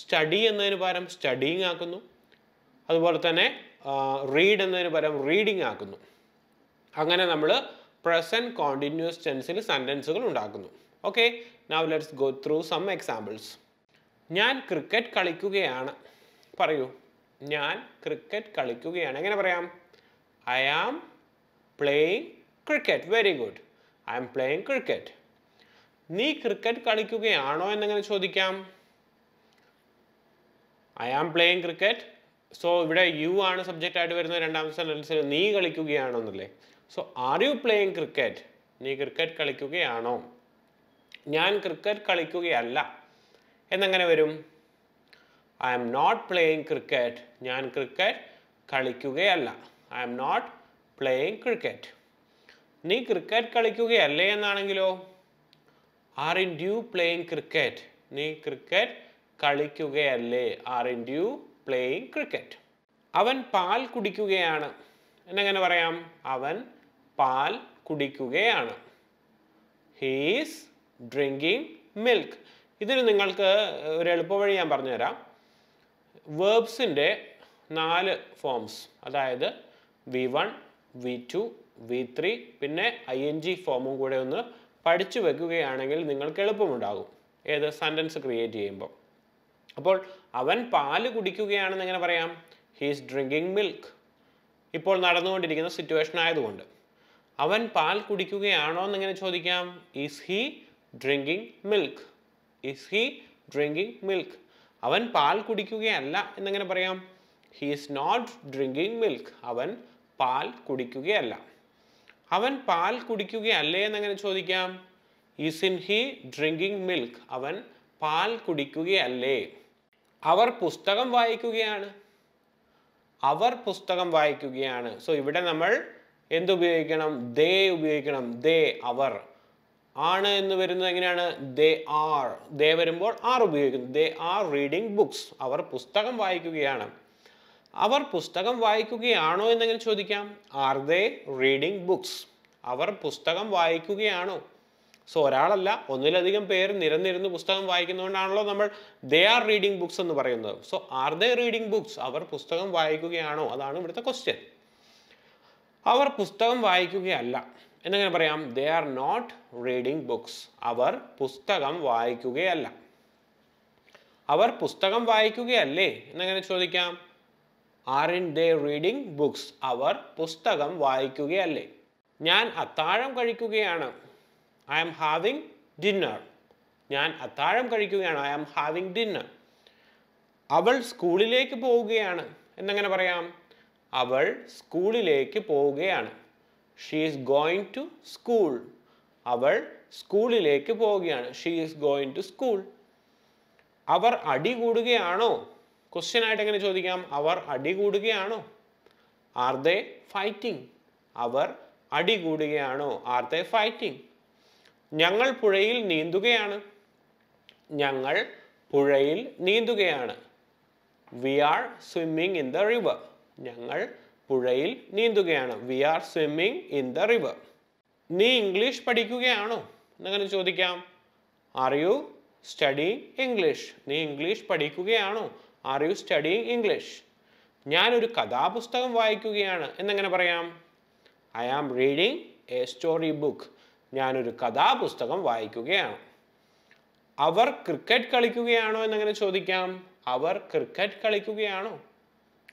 study എന്നതിന് പകരം studying ആക്കുന്നു അതുപോലെ തന്നെ read എന്നതിന് പകരം reading ആക്കുന്നു അങ്ങനെ നമ്മൾ present continuous tense ൽ സെന്റൻസുകൾ ഉണ്ടാക്കുന്നു okay now let's go through some examples ഞാൻ ക്രിക്കറ്റ് കളിക്കുകയാണ് പറയൂ ഞാൻ ക്രിക്കറ്റ് കളിക്കുകയാണ് എങ്ങനെ പറയാം I am playing cricket very good I am playing cricket നീ ക്രിക്കറ്റ് കളിക്കുകയാണോ എന്ന് എങ്ങനെ ചോദിക്കാം I am playing cricket so ഇവിടെ you ആണ് സബ്ജക്റ്റ് ആയിട്ട് വരുന്ന രണ്ടാമത്തെ സെന്റൻസിൽ നീ കളിക്കുകയാണോ എന്നല്ലേ so are you playing cricket നീ ക്രിക്കറ്റ് കളിക്കുകയാണോ ഞാൻ ക്രിക്കറ്റ് കളിക്കുകയല്ല എന്നങ്ങനെ വരും I am not playing cricket. ഞാൻ ക്രിക്കറ്റ് കളിക്കുകയല്ല. I am not playing cricket. നീ ക്രിക്കറ്റ് കളിക്കുകയല്ലേ എന്നാണെങ്കിലോ Aren't you playing cricket? നീ ക്രിക്കറ്റ് കളിക്കുകയല്ലേ? Aren't you playing cricket? അവൻ പാൽ കുടിക്കുകയാണ്. എന്നങ്ങനെ പറയാം? അവൻ പാൽ കുടിക്കുകയാണ്. He is drinking milk. ഇതിന് നിങ്ങൾക്ക് ഒരു എളുപ്പവഴി ഞാൻ പറഞ്ഞു തരാം വെർബ്സിന്റെ നാല് ഫോംസ് അതായത് V one V two V three പിന്നെ ing ഫോമും കൂടെ ഒന്ന് പഠിച്ചു വെക്കുകയാണെങ്കിൽ നിങ്ങൾക്ക് എളുപ്പമുണ്ടാകും ഏത് സെന്റൻസ് ക്രിയേറ്റ് ചെയ്യുമ്പോൾ അപ്പോൾ അവൻ പാൽ കുടിക്കുകയാണെന്ന് എങ്ങനെ പറയാം he is drinking milk ഇപ്പോൾ നടന്നുകൊണ്ടിരിക്കുന്ന സിറ്റുവേഷൻ ആയതുകൊണ്ട് അവൻ പാൽ കുടിക്കുകയാണോ എന്ന് എങ്ങനെ ചോദിക്കാം is he drinking milk Is he drinking milk? അവൻ പാൽ കുടിക്കുകയല്ല എന്നങ്ങനെ പറയാം. He is not drinking milk. അവൻ പാൽ കുടിക്കുകയല്ല. അവൻ പാൽ കുടിക്കുകയല്ലേ എന്നങ്ങനെ ചോദിക്കാം. Isn't he drinking milk? അവൻ പാൽ കുടിക്കുകയല്ലേ. അവർ പുസ്തകം വായിക്കുകയാണ്. അവർ പുസ്തകം വായിക്കുകയാണ്. സോ ഇവിടെ നമ്മൾ എന്ത് ഉപയോഗിക്കണം? They ഉപയോഗിക്കണം. They അവർ ആണ് എന്ന് വരുന്നത് എങ്ങനെയാണ് they are they വരുമ്പോൾ are ഉപയോഗിക്കുന്നു they are reading books അവർ പുസ്തകം വായിക്കുകയാണ് അവർ പുസ്തകം വായിക്കുകയാണോ എന്ന് എങ്ങനെ ചോദിക്കാം are they reading books അവർ പുസ്തകം വായിക്കുകയാണോ സോ ഒരാളല്ല ഒന്നിലധികം പേര് നിരന്നിരുന്ന് പുസ്തകം വായിക്കുന്നതുകൊണ്ടാണല്ലോ നമ്മൾ they are reading books എന്ന് പറയുന്നത് so are they reading books അവർ പുസ്തകം വായിക്കുകയാണോ അതാണ് ഇവിടുത്തെ question അവർ പുസ്തകം വായിക്കുകയല്ല എന്നങ്ങനെ പറയാം they are not reading books അവർ പുസ്തകം വായിക്കുകയല്ല അവർ പുസ്തകം വായിക്കുകയല്ലേ എന്നങ്ങനെ ചോദിക്കാം aren't they reading books അവർ പുസ്തകം വായിക്കുകയല്ലേ ഞാൻ അത്താഴം കഴിക്കുകയാണ് I am having dinner ഞാൻ അത്താഴം കഴിക്കുകയാണ് I am having dinner അവൾ സ്കൂളിലേക്ക് പോവുകയാണ് എന്നങ്ങനെ പറയാം അവൾ സ്കൂളിലേക്ക് പോവുകയാണ് She is going to school. അവൾ സ്കൂളിലേക്ക് പോവുകയാണ്. She is going to school. അവർ അടി കൂടുകയാണോ? ക്വസ്റ്റ്യൻ ആയിട്ട് എങ്ങനെ ചോദിക്കാം? അവർ അടി കൂടുകയാണോ? Are they fighting? അവർ അടി കൂടുകയാണോ? Are they fighting? ഞങ്ങൾ പുഴയിൽ നീന്തുകയാണ്. ഞങ്ങൾ പുഴയിൽ നീന്തുകയാണ്. We are swimming in the river. ഞങ്ങൾ പുഴയിൽ നീന്തുകയാണ് we are swimming in the river നീ ഇംഗ്ലീഷ് പഠിക്കുകയാണോ എന്നങ്ങനെ ചോദിക്കാം are you studying english നീ ഇംഗ്ലീഷ് പഠിക്കുകയാണോ are you studying english ഞാൻ ഒരു കഥാപുസ്തകം വായിക്കുകയാണ് എന്നങ്ങനെ പറയാം I am reading a story book ഞാൻ ഒരു കഥാപുസ്തകം വായിക്കുകയാണ് അവർ ക്രിക്കറ്റ് കളിക്കുകയാണോ എന്നങ്ങനെ ചോദിക്കാം അവർ ക്രിക്കറ്റ് കളിക്കുകയാണോ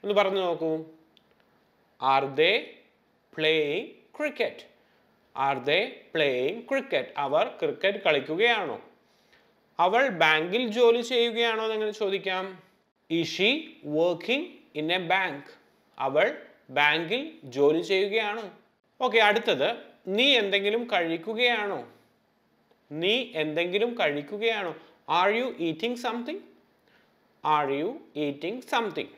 എന്ന് പറഞ്ഞു നോക്കൂ Are they playing cricket? Are they playing cricket? അവർ ക്രിക്കറ്റ് കളിക്കുകയാണോ? അവൾ ബാങ്കിൽ ജോലി ചെയ്യുകയാണോ എന്ന് എങ്ങനെ ചോദിക്കാം? Is she working in a bank? അവൾ ബാങ്കിൽ ജോലി ചെയ്യുകയാണോ? ഓക്കേ അടുത്തത് നീ എന്തെങ്കിലും കഴിക്കുകയാണോ? നീ എന്തെങ്കിലും കഴിക്കുകയാണോ? Are you eating something? Are you eating something?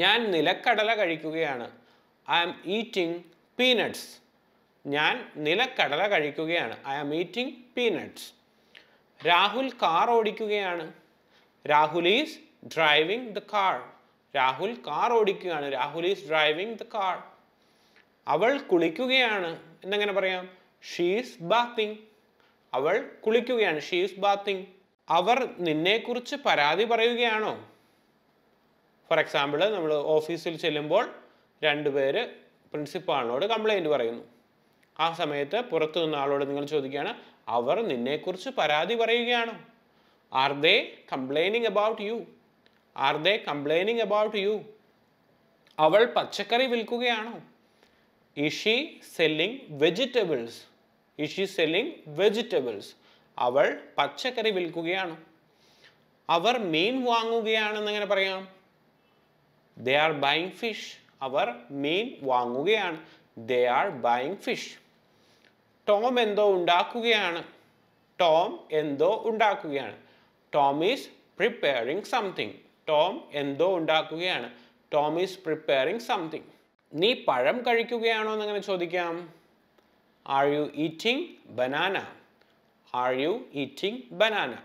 ഞാൻ നിലക്കടല കഴിക്കുകയാണ് I am eating peanuts ഞാൻ നിലക്കടല കഴിക്കുകയാണ്. I am eating peanuts. Rahul car ഓടിക്കുകയാണ്. Rahul is driving the car. Rahul car ഓടിക്കുകയാണ്. Rahul is driving the car. അവൾ കുളിക്കുകയാണ്. എന്നങ്ങനെ പറയാം? She is bathing. അവൾ കുളിക്കുകയാണ്. She is bathing. അവർ നിന്നെക്കുറിച്ച് പരാതി പറയുകയാണോ? For example, നമ്മൾ ഓഫീസിൽ ചെല്ലുമ്പോൾ രണ്ടുപേര് പ്രിൻസിപ്പാളിനോട് കംപ്ലൈന്റ് പറയുന്നു. ആ സമയത്ത് പുറത്തു നിന്ന ആളോട് നിങ്ങൾ ചോദിക്കുകയാണ്, അവർ നിന്നെക്കുറിച്ച് പരാതി പറയുകയാണോ? Are they complaining about you? Are they complaining about you? അവൾ പച്ചക്കറി വിൽക്കുകയാണോ? Is she selling vegetables? Is she selling vegetables? അവൾ പച്ചക്കറി വിൽക്കുകയാണോ? അവർ മീൻ വാങ്ങുകയാണെന്ന് എങ്ങനെ പറയാം? They are buying fish. അവർ മീൻ വാങ്ങുകയാണ്. They are buying fish. Tom എന്തോ ഉണ്ടാക്കുകയാണ്. Tom എന്തോ ഉണ്ടാക്കുകയാണ്. Tom is preparing something. Tom എന്തോ ഉണ്ടാക്കുകയാണ്. Tom is preparing something. നീ പഴം കഴിക്കുകയാണോ എന്ന് എങ്ങനെ ചോദിക്കാം? Are you eating banana? Are you eating banana?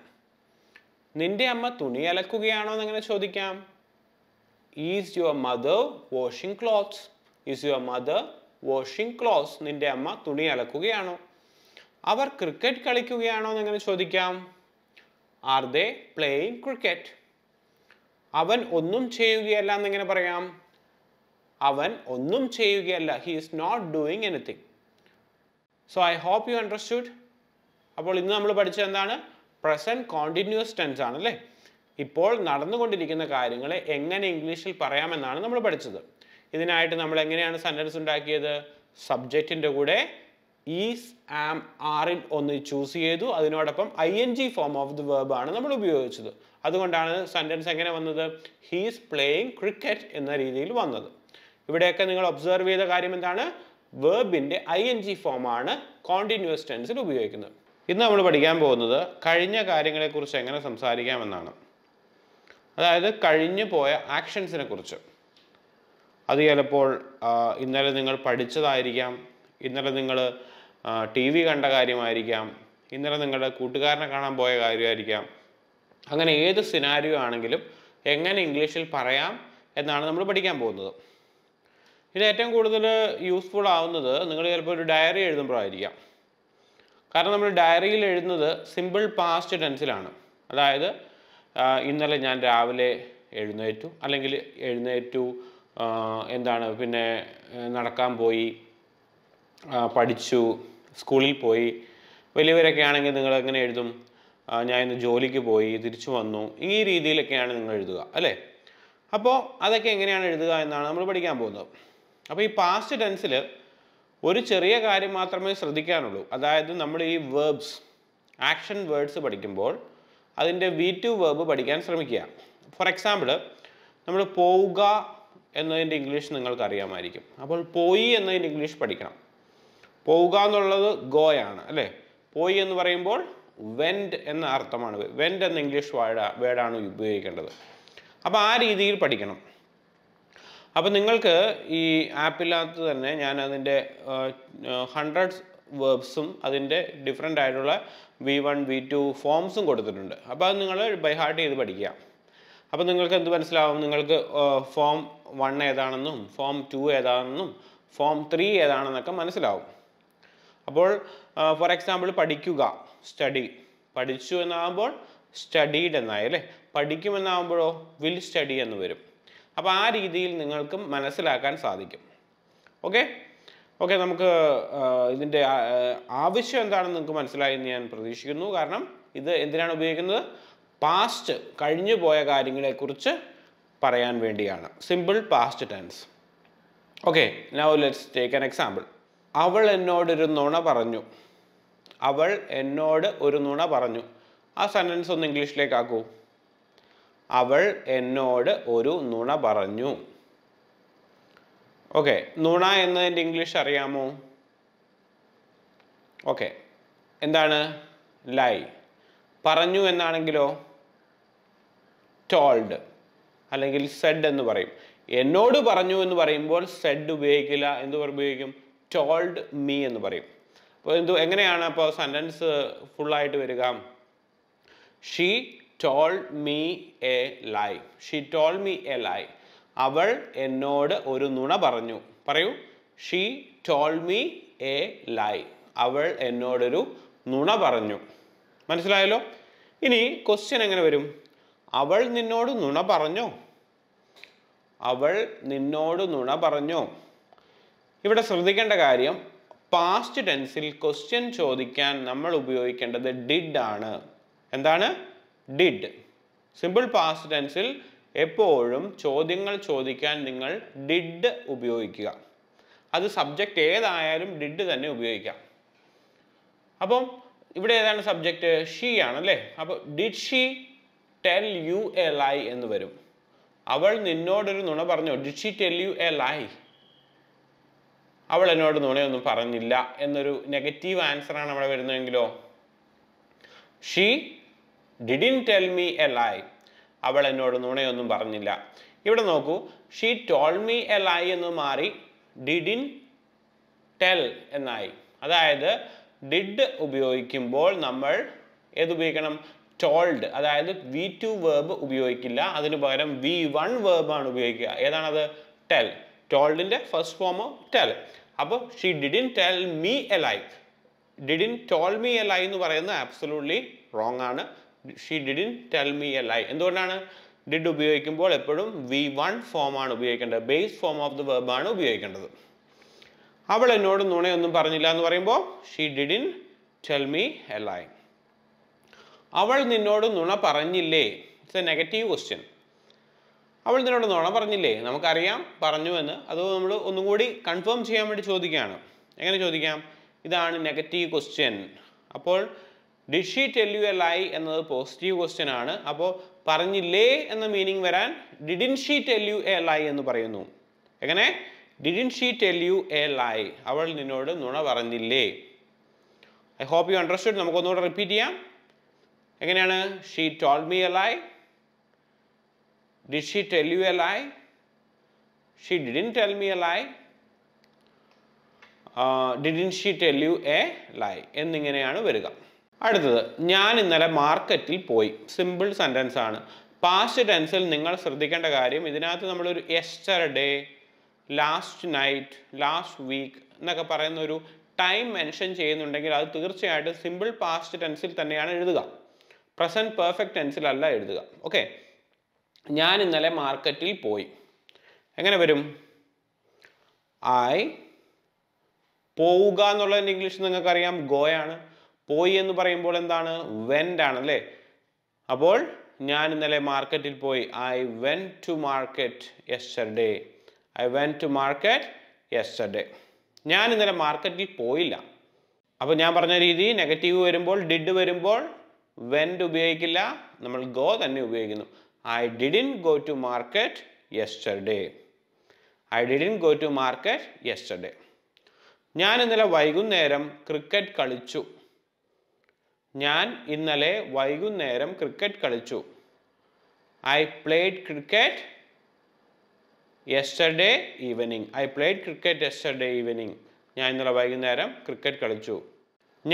നിന്റെ അമ്മ തുണി അലക്കുകയാണോ എന്ന് എങ്ങനെ ചോദിക്കാം? Is your mother washing clothes? Is your mother washing clothes? നിന്റെ അമ്മ തുണി അലക്കുകയാണോ? അവർ ക്രിക്കറ്റ് കളിക്കുകയാണോ എന്ന് എങ്ങനെ ചോദിക്കാം? Are they playing cricket? അവൻ ഒന്നും ചെയ്യുകയല്ല എന്ന് എങ്ങനെ പറയാം? അവൻ ഒന്നും ചെയ്യുകയല്ല. He is not doing anything. So I hope you understood. അപ്പോൾ ഇന്ന് നമ്മൾ പഠിച്ചത് എന്താണ്? പ്രസന്റ് കോണ്ടിന്യൂസ് ടെൻസ് ആണ് അല്ലേ? ഇപ്പോൾ നടന്നുകൊണ്ടിരിക്കുന്ന കാര്യങ്ങളെ എങ്ങനെ ഇംഗ്ലീഷിൽ പറയാമെന്നാണ് നമ്മൾ പഠിച്ചത്. ഇതിനായിട്ട് നമ്മൾ എങ്ങനെയാണ് സെന്റൻസ് ഉണ്ടാക്കിയത്? സബ്ജക്റ്റിന്റെ കൂടെ ഈസ് ആം ആറിൽ ഒന്ന് ചൂസ് ചെയ്തു, അതിനോടൊപ്പം I N G form of the verb ആണ് നമ്മൾ ഉപയോഗിച്ചത്. അതുകൊണ്ടാണ് സെന്റൻസ് എങ്ങനെ വന്നത്? ഹീസ് പ്ലേയിങ് ക്രിക്കറ്റ് എന്ന രീതിയിൽ വന്നത്. ഇവിടെയൊക്കെ നിങ്ങൾ ഒബ്സർവ് ചെയ്ത കാര്യം എന്താണ്? വെർബിന്റെ ഐ എൻ ജി ഫോം ആണ് കോണ്ടിന്യൂസ് ടെൻസിൽ ഉപയോഗിക്കുന്നത്. ഇന്ന് നമ്മൾ പഠിക്കാൻ പോകുന്നത് കഴിഞ്ഞ കാര്യങ്ങളെക്കുറിച്ച് എങ്ങനെ സംസാരിക്കാമെന്നാണ്. അതായത് കഴിഞ്ഞു പോയ ആക്ഷൻസിനെ കുറിച്ച്. അത് ചിലപ്പോൾ ഇന്നലെ നിങ്ങൾ പഠിച്ചതായിരിക്കാം, ഇന്നലെ നിങ്ങൾ ടി വി കണ്ട കാര്യമായിരിക്കാം, ഇന്നലെ നിങ്ങളുടെ കൂട്ടുകാരനെ കാണാൻ പോയ കാര്യമായിരിക്കാം. അങ്ങനെ ഏത് സിനാരിയോ ആണെങ്കിലും എങ്ങനെ ഇംഗ്ലീഷിൽ പറയാം എന്നാണ് നമ്മൾ പഠിക്കാൻ പോകുന്നത്. ഇത് ഏറ്റവും കൂടുതൽ യൂസ്ഫുൾ ആവുന്നത് നിങ്ങൾ ചിലപ്പോൾ ഒരു ഡയറി എഴുതുമ്പോഴായിരിക്കാം. കാരണം നമ്മൾ ഡയറിയിൽ എഴുതുന്നത് സിമ്പിൾ പാസ്റ്റ് ടെൻസിലാണ്. അതായത് ഇന്നലെ ഞാൻ രാവിലെ എഴുന്നേറ്റു, അല്ലെങ്കിൽ എഴുന്നേറ്റു എന്താണ് പിന്നെ നടക്കാൻ പോയി, പഠിച്ചു, സ്കൂളിൽ പോയി. വലിയവരൊക്കെ ആണെങ്കിൽ നിങ്ങൾ എങ്ങനെ എഴുതും? ഞാൻ ഇന്ന് ജോലിക്ക് പോയി, തിരിച്ചു വന്നു. ഈ രീതിയിലൊക്കെയാണ് നിങ്ങൾ എഴുതുക അല്ലേ? അപ്പോൾ അതൊക്കെ എങ്ങനെയാണ് എഴുതുക എന്നാണ് നമ്മൾ പഠിക്കാൻ പോകുന്നത്. അപ്പോൾ ഈ പാസ്റ്റ് ടെൻസിൽ ഒരു ചെറിയ കാര്യം മാത്രമേ ശ്രദ്ധിക്കാനുള്ളൂ. അതായത് നമ്മൾ ഈ വേർബ്സ്, ആക്ഷൻ വേർഡ്സ് പഠിക്കുമ്പോൾ അതിൻ്റെ വി ടു വേർബ് പഠിക്കാൻ ശ്രമിക്കുക. ഫോർ എക്സാമ്പിൾ, നമ്മൾ പോവുക എന്നതിൻ്റെ ഇംഗ്ലീഷ് നിങ്ങൾക്കറിയാമായിരിക്കും. അപ്പോൾ പോയി എന്നതിൻ്റെ ഇംഗ്ലീഷ് പഠിക്കണം. പോവുക എന്നുള്ളത് ഗോ ആണ് അല്ലേ? പോയി എന്ന് പറയുമ്പോൾ വെൻഡ് എന്ന അർത്ഥമാണ്. വെൻഡ് എന്ന ഇംഗ്ലീഷ് വേർഡ് വേർഡാണ് ഉപയോഗിക്കേണ്ടത്. അപ്പോൾ ആ രീതിയിൽ പഠിക്കണം. അപ്പോൾ നിങ്ങൾക്ക് ഈ ആപ്പിനകത്ത് തന്നെ ഞാൻ അതിൻ്റെ ഹൺഡ്രഡ്സ് വേർബ്സും അതിൻ്റെ ഡിഫറെൻ്റ് ആയിട്ടുള്ള വി വൺ വി ടു ഫോംസും കൊടുത്തിട്ടുണ്ട്. അപ്പോൾ അത് നിങ്ങൾ ബൈ ഹാർട്ട് ചെയ്ത് പഠിക്കുക. അപ്പോൾ നിങ്ങൾക്ക് എന്ത് മനസ്സിലാവും? നിങ്ങൾക്ക് ഫോം വൺ ഏതാണെന്നും ഫോം ടു ഏതാണെന്നും ഫോം ത്രീ ഏതാണെന്നൊക്കെ മനസ്സിലാവും. അപ്പോൾ ഫോർ എക്സാമ്പിൾ പഠിക്കുക, സ്റ്റഡി. പഠിച്ചു എന്നാകുമ്പോൾ സ്റ്റഡീഡ് എന്നായി അല്ലേ? പഠിക്കുമെന്നാകുമ്പോഴോ വിൽ സ്റ്റഡി എന്ന് വരും. അപ്പോൾ ആ രീതിയിൽ നിങ്ങൾക്കും മനസ്സിലാക്കാൻ സാധിക്കും. ഓക്കെ ഓക്കെ നമുക്ക് ഇതിൻ്റെ ആവശ്യം എന്താണെന്ന് നിങ്ങൾക്ക് മനസ്സിലായി എന്ന് ഞാൻ പ്രതീക്ഷിക്കുന്നു. കാരണം ഇത് എന്തിനാണ് ഉപയോഗിക്കുന്നത്? പാസ്റ്റ്, കഴിഞ്ഞു പോയ കാര്യങ്ങളെക്കുറിച്ച് പറയാൻ വേണ്ടിയാണ്. Simple past tense. Okay, now let's take an example. അവൾ എന്നോടൊരു നുണ പറഞ്ഞു. അവൾ എന്നോട് ഒരു നുണ പറഞ്ഞു. ആ സെൻറ്റൻസ് ഒന്ന് ഇംഗ്ലീഷിലേക്കാക്കൂ. അവൾ എന്നോട് ഒരു നുണ പറഞ്ഞു. ഓക്കെ, നുണ എന്നതിൻ്റെ ഇംഗ്ലീഷ് അറിയാമോ? ഓക്കെ, എന്താണ്? ലൈ. പറഞ്ഞു എന്നാണെങ്കിലോ? ടോൾഡ് അല്ലെങ്കിൽ സെഡ് എന്ന് പറയും. എന്നോട് പറഞ്ഞു എന്ന് പറയുമ്പോൾ സെഡ് ഉപയോഗിക്കില്ല. എന്ത് ഉപയോഗിക്കും? told me ennu parayum appo endu enganeyana appo sentence full aayittu veruga she told me a lie she told me a lie aval ennod oru nuna paranju parayu she told me a lie aval ennod oru nuna paranju മനസ്സിലായല്ലോ ഇനി question എങ്ങനെ വരും അവൾ നിന്നോട് നുണ പറഞ്ഞോ അവൾ നിന്നോട് നുണ പറഞ്ഞോ ഇവിടെ ശ്രദ്ധിക്കേണ്ട കാര്യം പാസ്റ്റ് ടെൻസിൽ ക്വസ്റ്റ്യൻ ചോദിക്കാൻ നമ്മൾ ഉപയോഗിക്കേണ്ടത് did ആണ് എന്താണ് did സിമ്പിൾ പാസ്റ്റ് ടെൻസിൽ എപ്പോഴും ചോദ്യങ്ങൾ ചോദിക്കാൻ നിങ്ങൾ did ഉപയോഗിക്കുക അത് സബ്ജക്റ്റ് ഏതായാലും did തന്നെ ഉപയോഗിക്കാം അപ്പോൾ ഇവിടെ ഏതാണ് സബ്ജക്റ്റ് she ആണല്ലേ അപ്പോൾ did she tell you a lie എന്ന് വരും അവൾ നിന്നോട് ഒരു നുണ പറഞ്ഞോ did she tell you a lie അവൾ എന്നോട് നുണയൊന്നും പറഞ്ഞില്ല എന്നൊരു നെഗറ്റീവ് ആൻസർ ആണ് അവിടെ വരുന്നതെങ്കിലോ she didn't tell me a lie അവൾ എന്നോട് നുണയൊന്നും പറഞ്ഞില്ല ഇവിടെ നോക്കൂ she told me a lie എന്ന് മാറി didn't tell എന്നായി അതായത് Did ഉപയോഗിക്കുമ്പോൾ നമ്മൾ ഏത് ഉപയോഗിക്കണം told അതായത് വി ടു verb ഉപയോഗിക്കില്ല അതിനു പകരം വി വൺ verb ആണ് ഉപയോഗിക്കുക ഏതാണ് അത് tell told ന്റെ first form tell അപ്പോൾ she didn't tell me a lie didn't told me a lie എന്ന് പറയുന്നത് absolutely wrong ആണ് she didn't tell me a lie എന്തുകൊണ്ടാണ് did ഉപയോഗിക്കുമ്പോൾ എപ്പോഴും വി വൺ form ആണ് ഉപയോഗിക്കേണ്ടത് base form of the verb ആണ് ഉപയോഗിക്കേണ്ടത് അവൾ എന്നോട് നുണയൊന്നും പറഞ്ഞില്ല എന്ന് പറയുമ്പോൾ she didn't tell me a lie അവൾ നിന്നോട് നുണ പറഞ്ഞില്ലേ it's a negative question അവൾ നിന്നോട് നുണ പറഞ്ഞില്ലേ നമുക്കറിയാം പറഞ്ഞു എന്ന് അത് നമ്മൾ ഒന്നും കൂടി കൺഫേം ചെയ്യാൻ വേണ്ടി ചോദിക്കുകയാണ് എങ്ങനെ ചോദിക്കാം ഇതാണ് നെഗറ്റീവ് ക്വസ്റ്റ്യൻ അപ്പോൾ did she tell you a lie എന്നത് പോസിറ്റീവ് ക്വസ്റ്റ്യൻ ആണ് അപ്പോൾ പറഞ്ഞില്ലേ എന്ന മീനിങ് വരാൻ didn't she tell you a lie എന്ന് പറയുന്നു എങ്ങനെ Didn't she tell you a lie? Aval ninnodu nuna paranjille. I hope you understood. Namukku onnu repeat cheyam. Enganeyanu she told me a lie. Did she tell you a lie? She didn't tell me a lie. Uh, didn't she tell you a lie? Enninganeyanu veruga. Aduthathu njan innale marketil poi. Simple sentence aanu. Past tense il ningal sradikkenda karyam idinathu nammal oru yesterday Last night, last week, എന്നൊക്കെ പറയുന്ന ഒരു time mention ചെയ്യുന്നുണ്ടെങ്കിൽ അത് തീർച്ചയായിട്ടും simple past ടെൻസിൽ തന്നെയാണ് എഴുതുക present perfect ടെൻസിലല്ല എഴുതുക okay ഞാൻ ഇന്നലെ മാർക്കറ്റിൽ പോയി എങ്ങനെ വരും ഐ പോവുക എന്നുള്ളത് ഇംഗ്ലീഷിൽ നിങ്ങൾക്ക് അറിയാം ഗോ ആണ് പോയി എന്ന് പറയുമ്പോൾ എന്താണ് went ആണ് അല്ലേ അപ്പോൾ ഞാൻ ഇന്നലെ മാർക്കറ്റിൽ പോയി I went to market yesterday I went to market yesterday. ഞാൻ ഇന്നലെ മാർക്കറ്റിൽ പോയില്ല. അപ്പോൾ ഞാൻ പറഞ്ഞ രീതി നെഗറ്റീവ് വരുമ്പോൾ did വരുമ്പോൾ went ഉപയോഗിക്കില്ല. നമ്മൾ go തന്നെ ഉപയോഗിക്കുന്നു. I didn't go to market yesterday. I didn't go to market yesterday. ഞാൻ ഇന്നലെ വൈകുന്നേരം ക്രിക്കറ്റ് കളിച്ചു. ഞാൻ ഇന്നലെ വൈകുന്നേരം ക്രിക്കറ്റ് കളിച്ചു. I played cricket yesterday evening I played cricket yesterday evening ഞാൻ ഇന്നലെ വൈകുന്നേരം ക്രിക്കറ്റ് കളിച്ചു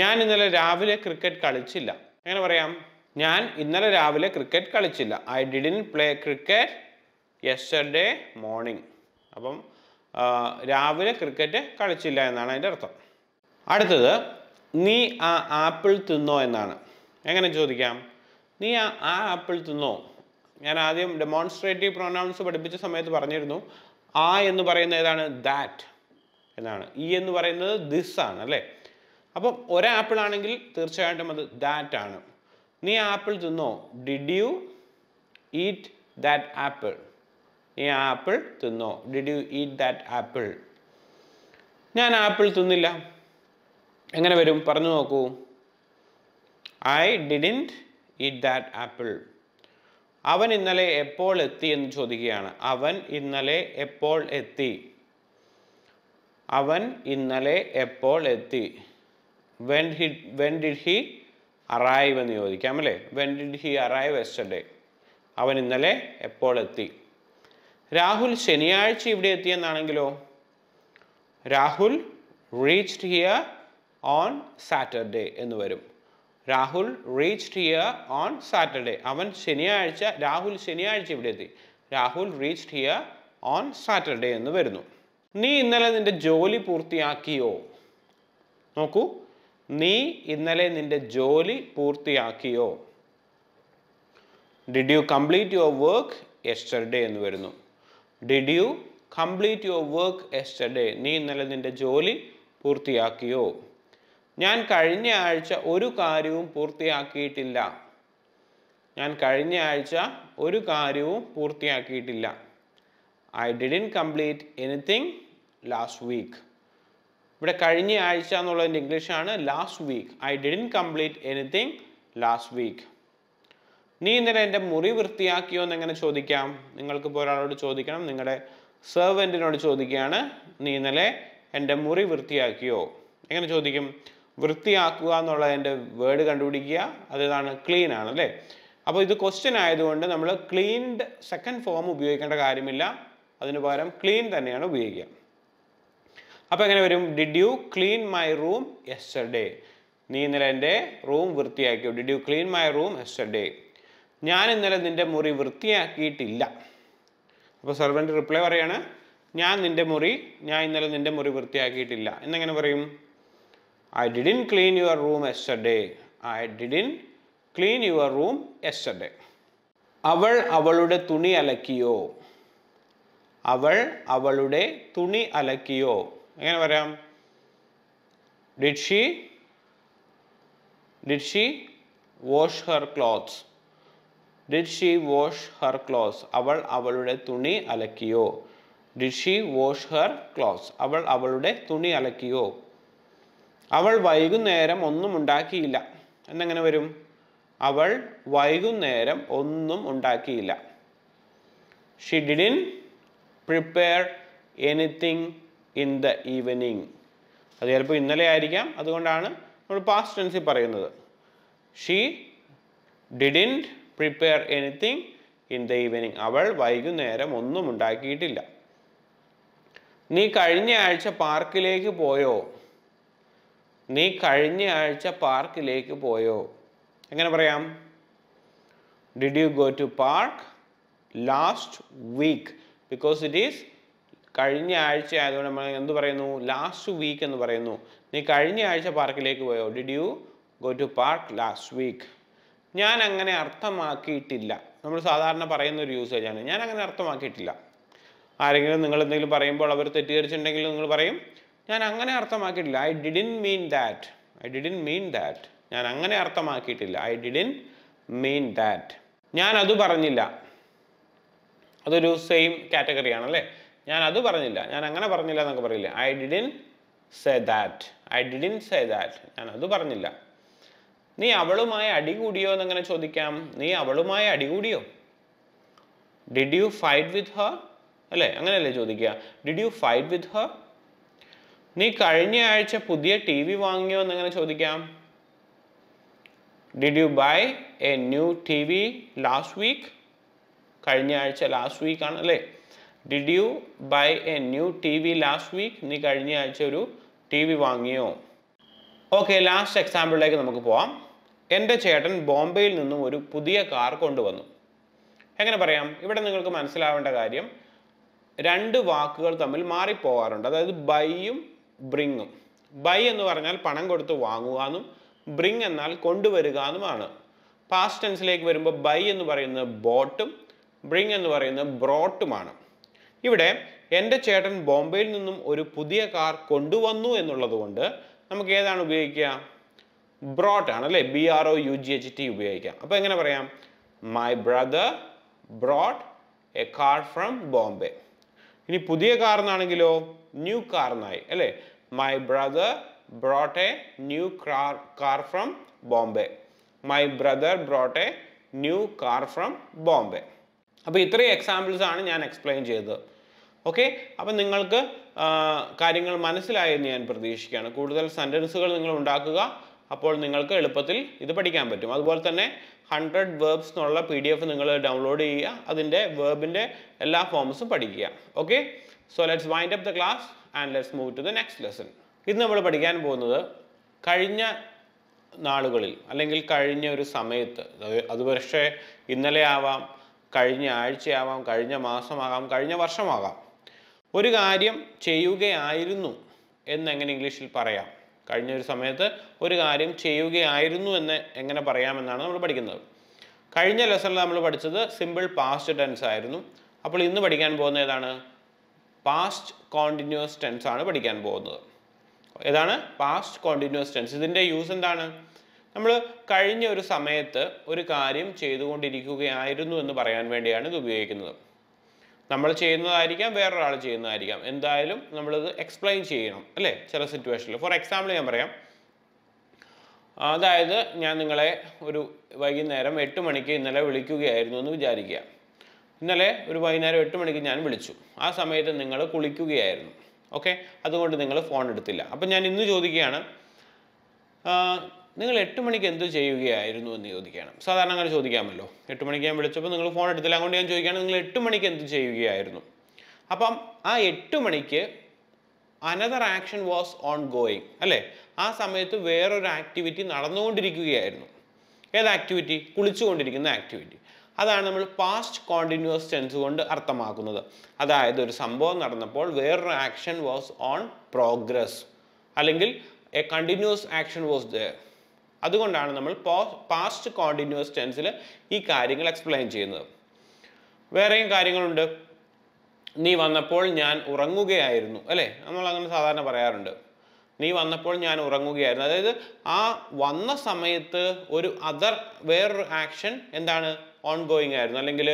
ഞാൻ ഇന്നലെ രാവിലെ ക്രിക്കറ്റ് കളിച്ചില്ല എങ്ങനെ പറയാം ഞാൻ ഇന്നലെ രാവിലെ ക്രിക്കറ്റ് കളിച്ചില്ല I didn't play cricket yesterday morning അപ്പം രാവിലെ ക്രിക്കറ്റ് കളിച്ചില്ല എന്നാണ് അതിന്റെ അർത്ഥം അടുത്തത് നീ ആ ആപ്പിൾ തിന്നോ എന്നാണ് എങ്ങനെ ചോദിക്കാം നീ ആ ആപ്പിൾ തിന്നോ ഞാൻ ആദ്യം ഡെമോൺസ്ട്രേറ്റീവ് പ്രൊനൗൺസ് പഠിപ്പിച്ച സമയത്ത് പറഞ്ഞിരുന്നു ആ എന്ന് പറയുന്നത് ഏതാണ് ദാറ്റ് എന്നാണ് ഈ എന്ന് പറയുന്നത് ദിസ് ആണ് അല്ലേ അപ്പം ഒരു ആപ്പിൾ ആണെങ്കിൽ തീർച്ചയായിട്ടും അത് ദാറ്റ് ആണ് നീ ആപ്പിൾ തിന്നോ did you eat that apple നീ ആപ്പിൾ തിന്നോ did you eat that apple ഞാൻ ആപ്പിൾ തിന്നില്ല എങ്ങനെ വരും പറഞ്ഞു നോക്കൂ I didn't eat that apple അവൻ ഇന്നലെ എപ്പോൾ എത്തി എന്ന് ചോദിക്കുകയാണ് അവൻ ഇന്നലെ എപ്പോൾ എത്തി അവൻ ഇന്നലെ എപ്പോൾ എത്തി when he when did he arrive എന്ന് ചോദിക്കാം അല്ലേ when did he arrive yesterday അവൻ ഇന്നലെ എപ്പോൾ എത്തി രാഹുൽ ശനിയാഴ്ച ഇവിടെ എത്തിയെന്നാണെങ്കിലോ Rahul reached here on Saturday. Rahul reached here on Saturday. Avan Sheniyazhcha, Rahul Sheniyazhcha ivide. Rahul reached here on Saturday ennu varunu. Nee innale ninte joli poorthiyakiyo? Nokku, nee innale ninte joli poorthiyakiyo? Did you complete your work yesterday ennu varunu. Did you complete your work yesterday? Nee innale ninte joli poorthiyakiyo? Njan kazhinja aazhcha oru karyavum poorthiyakkiyilla. Njan kazhinja aazhcha oru karyavum poorthiyakkiyilla. I didn't complete anything last week. Ivide kazhinja aazhcha ennullathu in English aanu last week. I didn't complete anything last week. Nee innale ente muri vrthiyakkiyo ennu engane chodikkam? Ningalkku poralodu chodikkanam, ningade servantinodu chodikkana nee innale ente muri vrthiyakkiyo engane chodik? വൃത്തിയാക്കുക എന്നുള്ള അതിന്റെ word കണ്ടുപിടിക്കുക, അതാണ് clean ആണല്ലേ. അപ്പോൾ ഇത് question ആയതുകൊണ്ട് നമ്മൾ ക്ലീൻഡ് സെക്കൻഡ് ഫോം ഉപയോഗിക്കേണ്ട കാര്യമില്ല, അതിനു പകരം ക്ലീൻ തന്നെയാണ് ഉപയോഗിക്കുക. അപ്പോൾ എങ്ങനെ വരും? Did you clean my room yesterday? നീ ഇന്നലെ എൻ്റെ റൂം വൃത്തിയാക്കിയോ? Did you clean my room yesterday? ഞാൻ ഇന്നലെ നിൻ്റെ മുറി വൃത്തിയാക്കിയിട്ടില്ല. അപ്പോൾ സെർവൻ്റ് റിപ്ലൈ പറയാണ്, ഞാൻ നിൻ്റെ മുറി ഞാൻ ഇന്നലെ നിൻ്റെ മുറി വൃത്തിയാക്കിയിട്ടില്ല എന്നെങ്ങനെ പറയും? I didn't clean your room yesterday. I didn't clean your room yesterday. അവൾ അവളുടെ തുണി അലക്കിയോ? അവൾ അവളുടെ തുണി അലക്കിയോ? എങ്ങനെ പറയാം? Did she Did she wash her clothes? Did she wash her clothes? അവൾ അവളുടെ തുണി അലക്കിയോ? Did she wash her clothes? അവൾ അവളുടെ തുണി അലക്കിയോ? അവൾ വൈകുന്നേരം ഒന്നും ഉണ്ടാക്കിയില്ല എന്നെങ്ങനെ വരും? അവൾ വൈകുന്നേരം ഒന്നും ഉണ്ടാക്കിയില്ല. She didn't prepare anything in the evening. അത് ചിലപ്പോൾ ഇന്നലെ ആയിരിക്കാം, അതുകൊണ്ടാണ് നമ്മൾ പാസ്റ്റ് ടെൻസിൽ പറയുന്നത്. She didn't prepare anything in the evening. അവൾ വൈകുന്നേരം ഒന്നും ഉണ്ടാക്കിയിട്ടില്ല. നീ കഴിഞ്ഞ ആഴ്ച പാർക്കിലേക്ക് പോയോ? നീ കഴിഞ്ഞ ആഴ്ച പാർക്കിലേക്ക് പോയോ? എങ്ങനെ പറയാം? Did you go to park last week? Because it is കഴിഞ്ഞ ആഴ്ച ആയതുകൊണ്ട് നമ്മൾ എന്ത് പറയുന്നു? ലാസ്റ്റ് വീക്ക് എന്ന് പറയുന്നു. നീ കഴിഞ്ഞ ആഴ്ച പാർക്കിലേക്ക് പോയോ? Did you go to park last week? ഞാൻ അങ്ങനെ അർത്ഥമാക്കിയിട്ടില്ല. നമ്മൾ സാധാരണ പറയുന്ന ഒരു യൂസേജ് ആണ്, ഞാൻ അങ്ങനെ അർത്ഥമാക്കിയിട്ടില്ല. ആരെങ്കിലും നിങ്ങൾ എന്തെങ്കിലും പറയുമ്പോൾ അവർ തെറ്റിദ്ധരിച്ചിട്ടുണ്ടെങ്കിൽ നിങ്ങൾ പറയും, ഞാൻ അങ്ങനെ അർത്ഥമാക്കിയിട്ടില്ല. I didn't mean that. I didn't mean that. ഞാൻ അങ്ങനെ അർത്ഥമാക്കിയിട്ടില്ല. I didn't mean that. ഞാൻ അത് പറഞ്ഞില്ല. അതൊരു സെയിം കാറ്റഗറി ആണല്ലേ. ഞാൻ അത് പറഞ്ഞില്ല, ഞാൻ അങ്ങനെ പറഞ്ഞില്ല എന്നൊക്കെ പറയില്ല. I didn't say that. I didn't say that. ഞാൻ അത് പറഞ്ഞില്ല. നീ അവളുമായി അടികൂടിയോ എന്നങ്ങനെ ചോദിക്കാം. നീ അവളുമായി അടികൂടിയോ? Did you fight with her അല്ലേ? അങ്ങനെയല്ലേ ചോദിക്കുക. Did you fight with her? നീ കഴിഞ്ഞ ആഴ്ച പുതിയ ടി വി വാങ്ങിയോ എന്നങ്ങനെ ചോദിക്കാം. Did you buy a new T V last week? കഴിഞ്ഞ ആഴ്ച ലാസ്റ്റ് വീക്കാണ് അല്ലേ. Did you buy a new T V last week? നീ കഴിഞ്ഞ ആഴ്ച ഒരു ടി വി വാങ്ങിയോ? ഓക്കെ, ലാസ്റ്റ് എക്സാമ്പിളിലേക്ക് നമുക്ക് പോവാം. എൻ്റെ ചേട്ടൻ ബോംബെയിൽ നിന്നും ഒരു പുതിയ കാർ കൊണ്ടുവന്നു. എങ്ങനെ പറയാം? ഇവിടെ നിങ്ങൾക്ക് മനസ്സിലാവേണ്ട കാര്യം, രണ്ട് വാക്കുകൾ തമ്മിൽ മാറിപ്പോവാറുണ്ട്. അതായത് ബൈയും ബ്രിങ്ങും. ബൈ എന്ന് പറഞ്ഞാൽ പണം കൊടുത്ത് വാങ്ങുക എന്നും ബ്രിങ് എന്നാൽ കൊണ്ടുവരിക എന്നുമാണ്. പാസ്റ്റ് ടെൻസിലേക്ക് വരുമ്പോൾ ബൈ എന്ന് പറയുന്നത് ബോട്ടും ബ്രിങ് എന്ന് പറയുന്നത് ബ്രോട്ടുമാണ്. ഇവിടെ എൻ്റെ ചേട്ടൻ ബോംബെയിൽ നിന്നും ഒരു പുതിയ കാർ കൊണ്ടുവന്നു എന്നുള്ളത് കൊണ്ട് നമുക്ക് ഏതാണ് ഉപയോഗിക്കുക? ബ്രോട്ട് ആണ് അല്ലേ. B R O U G H T ഉപയോഗിക്കാം. അപ്പോൾ എങ്ങനെ പറയാം? My brother brought a car from Bombay. ഇനി പുതിയ കാർ എന്നാണെങ്കിലോ ന്യൂ കാർ എന്നായി അല്ലേ. My brother brought a new car car from Bombay. My brother brought a new car from Bombay. അപ്പോൾ ഇത്രയും എക്സാമ്പിൾസ് ആണ് ഞാൻ എക്സ്പ്ലെയിൻ ചെയ്തത്. ഓക്കെ, അപ്പം നിങ്ങൾക്ക് കാര്യങ്ങൾ മനസ്സിലായെന്ന് ഞാൻ പ്രതീക്ഷിക്കുകയാണ്. കൂടുതൽ സെൻറ്റൻസുകൾ നിങ്ങൾ ഉണ്ടാക്കുക, അപ്പോൾ നിങ്ങൾക്ക് എളുപ്പത്തിൽ ഇത് പഠിക്കാൻ പറ്റും. അതുപോലെ തന്നെ ഹൺഡ്രഡ് വേർബ്സ് എന്നുള്ള പി ഡി എഫ് നിങ്ങൾ ഡൗൺലോഡ് ചെയ്യുക, അതിൻ്റെ വേർബിൻ്റെ എല്ലാ ഫോംസും പഠിക്കുക. Okay, so let's wind up the class and let's move to the next lesson. ഇത് നമ്മൾ പഠിക്കാൻ പോകുന്നത് കഴിഞ്ഞ നാളുകളിൽ അല്ലെങ്കിൽ കഴിഞ്ഞ ഒരു സമയത്ത് അത് പക്ഷേ ഇന്നലെ ആവാം കഴിഞ്ഞ ആഴ്ചയാവാം കഴിഞ്ഞ മാസമാകാം കഴിഞ്ഞ വർഷമാകാം ഒരു കാര്യം ചെയ്യുകയായിരുന്നു എന്ന് എങ്ങനെ ഇംഗ്ലീഷിൽ പറയാം കഴിഞ്ഞ ഒരു സമയത്ത് ഒരു കാര്യം ചെയ്യുകയായിരുന്നു എന്ന് എങ്ങനെ പറയാം എന്നാണ് നമ്മൾ പഠിക്കുന്നത് കഴിഞ്ഞ ലെസണിൽ നമ്മൾ പഠിച്ചത് സിമ്പിൾ പാസ്റ്റ് ടെൻസ് ആയിരുന്നു അപ്പോൾ ഇന്ന് പഠിക്കാൻ പോകുന്നത് ഏതാണ് പാസ്റ്റ് കണ്ടിന്യൂസ് ടെൻസ് ആണ് പഠിക്കാൻ പോകുന്നത് ഏതാണ് പാസ്റ്റ് കണ്ടിന്യൂസ് ടെൻസ് ഇതിന്റെ യൂസ് എന്താണ് നമ്മൾ കഴിഞ്ഞ ഒരു സമയത്ത് ഒരു കാര്യം ചെയ്തുകൊണ്ടിരിക്കുകയായിരുന്നു എന്ന് പറയാൻ വേണ്ടിയാണ് ഇത് ഉപയോഗിക്കുന്നത് നമ്മൾ ചെയ്യുന്നതായിരിക്കാം വേറൊരാൾ ചെയ്യുന്നതായിരിക്കാം എന്തായാലും നമ്മൾ ഇത് എക്സ്പ്ലെയിൻ ചെയ്യണം അല്ലേ ചില സിറ്റുവേഷനിൽ ഫോർ എക്സാമ്പിൾ ഞാൻ പറയാം അതായത് ഞാൻ നിങ്ങളെ ഒരു വൈകുന്നേരം എട്ട് മണിക്ക് ഇന്നലെ വിളിക്കുകയായിരുന്നു എന്ന് വിചാരിക്കുക ഇന്നലെ ഒരു വൈകുന്നേരം എട്ട് മണിക്ക് ഞാൻ വിളിച്ചു ആ സമയത്ത് നിങ്ങൾ കുളിക്കുകയായിരുന്നു ഓക്കെ അതുകൊണ്ട് നിങ്ങൾ ഫോൺ എടുത്തില്ല അപ്പോൾ ഞാൻ ഇന്ന് ചോദിക്കുകയാണ് നിങ്ങൾ എട്ട് മണിക്ക് എന്ത് ചെയ്യുകയായിരുന്നു എന്ന് ചോദിക്കണം സാധാരണ അങ്ങനെ ചോദിക്കാമല്ലോ എട്ട് മണിക്ക് ഞാൻ വിളിച്ചപ്പോൾ നിങ്ങൾ ഫോൺ എടുത്തില്ല അതുകൊണ്ട് ഞാൻ ചോദിക്കുകയാണ് നിങ്ങൾ എട്ട് മണിക്ക് എന്ത് ചെയ്യുകയായിരുന്നു അപ്പം ആ എട്ട് മണിക്ക് Another action was ongoing. Alle, aa samayathu vera oru activity nadannukondirikkukaayirunnu. Eda activity? Kulichukondirikkunna activity. Adana nammal past continuous tense kondu arthamakkunnathu. Adayathu oru sambhavam nadannappol vera oru action was on progress. Allengil a continuous action was there. Adukondana nammal past continuous tense il ee karyangal explain cheyyunnathu. Vereyum karyangalundu. നീ വന്നപ്പോൾ ഞാൻ ഉറങ്ങുകയായിരുന്നു അല്ലേ നമ്മൾ അങ്ങനെ സാധാരണ പറയാറുണ്ട് നീ വന്നപ്പോൾ ഞാൻ ഉറങ്ങുകയായിരുന്നു അതായത് ആ വന്ന സമയത്ത് ഒരു അതർ വേറൊരു ആക്ഷൻ എന്താണ് ഓൺഗോയിങ് ആയിരുന്നു അല്ലെങ്കിൽ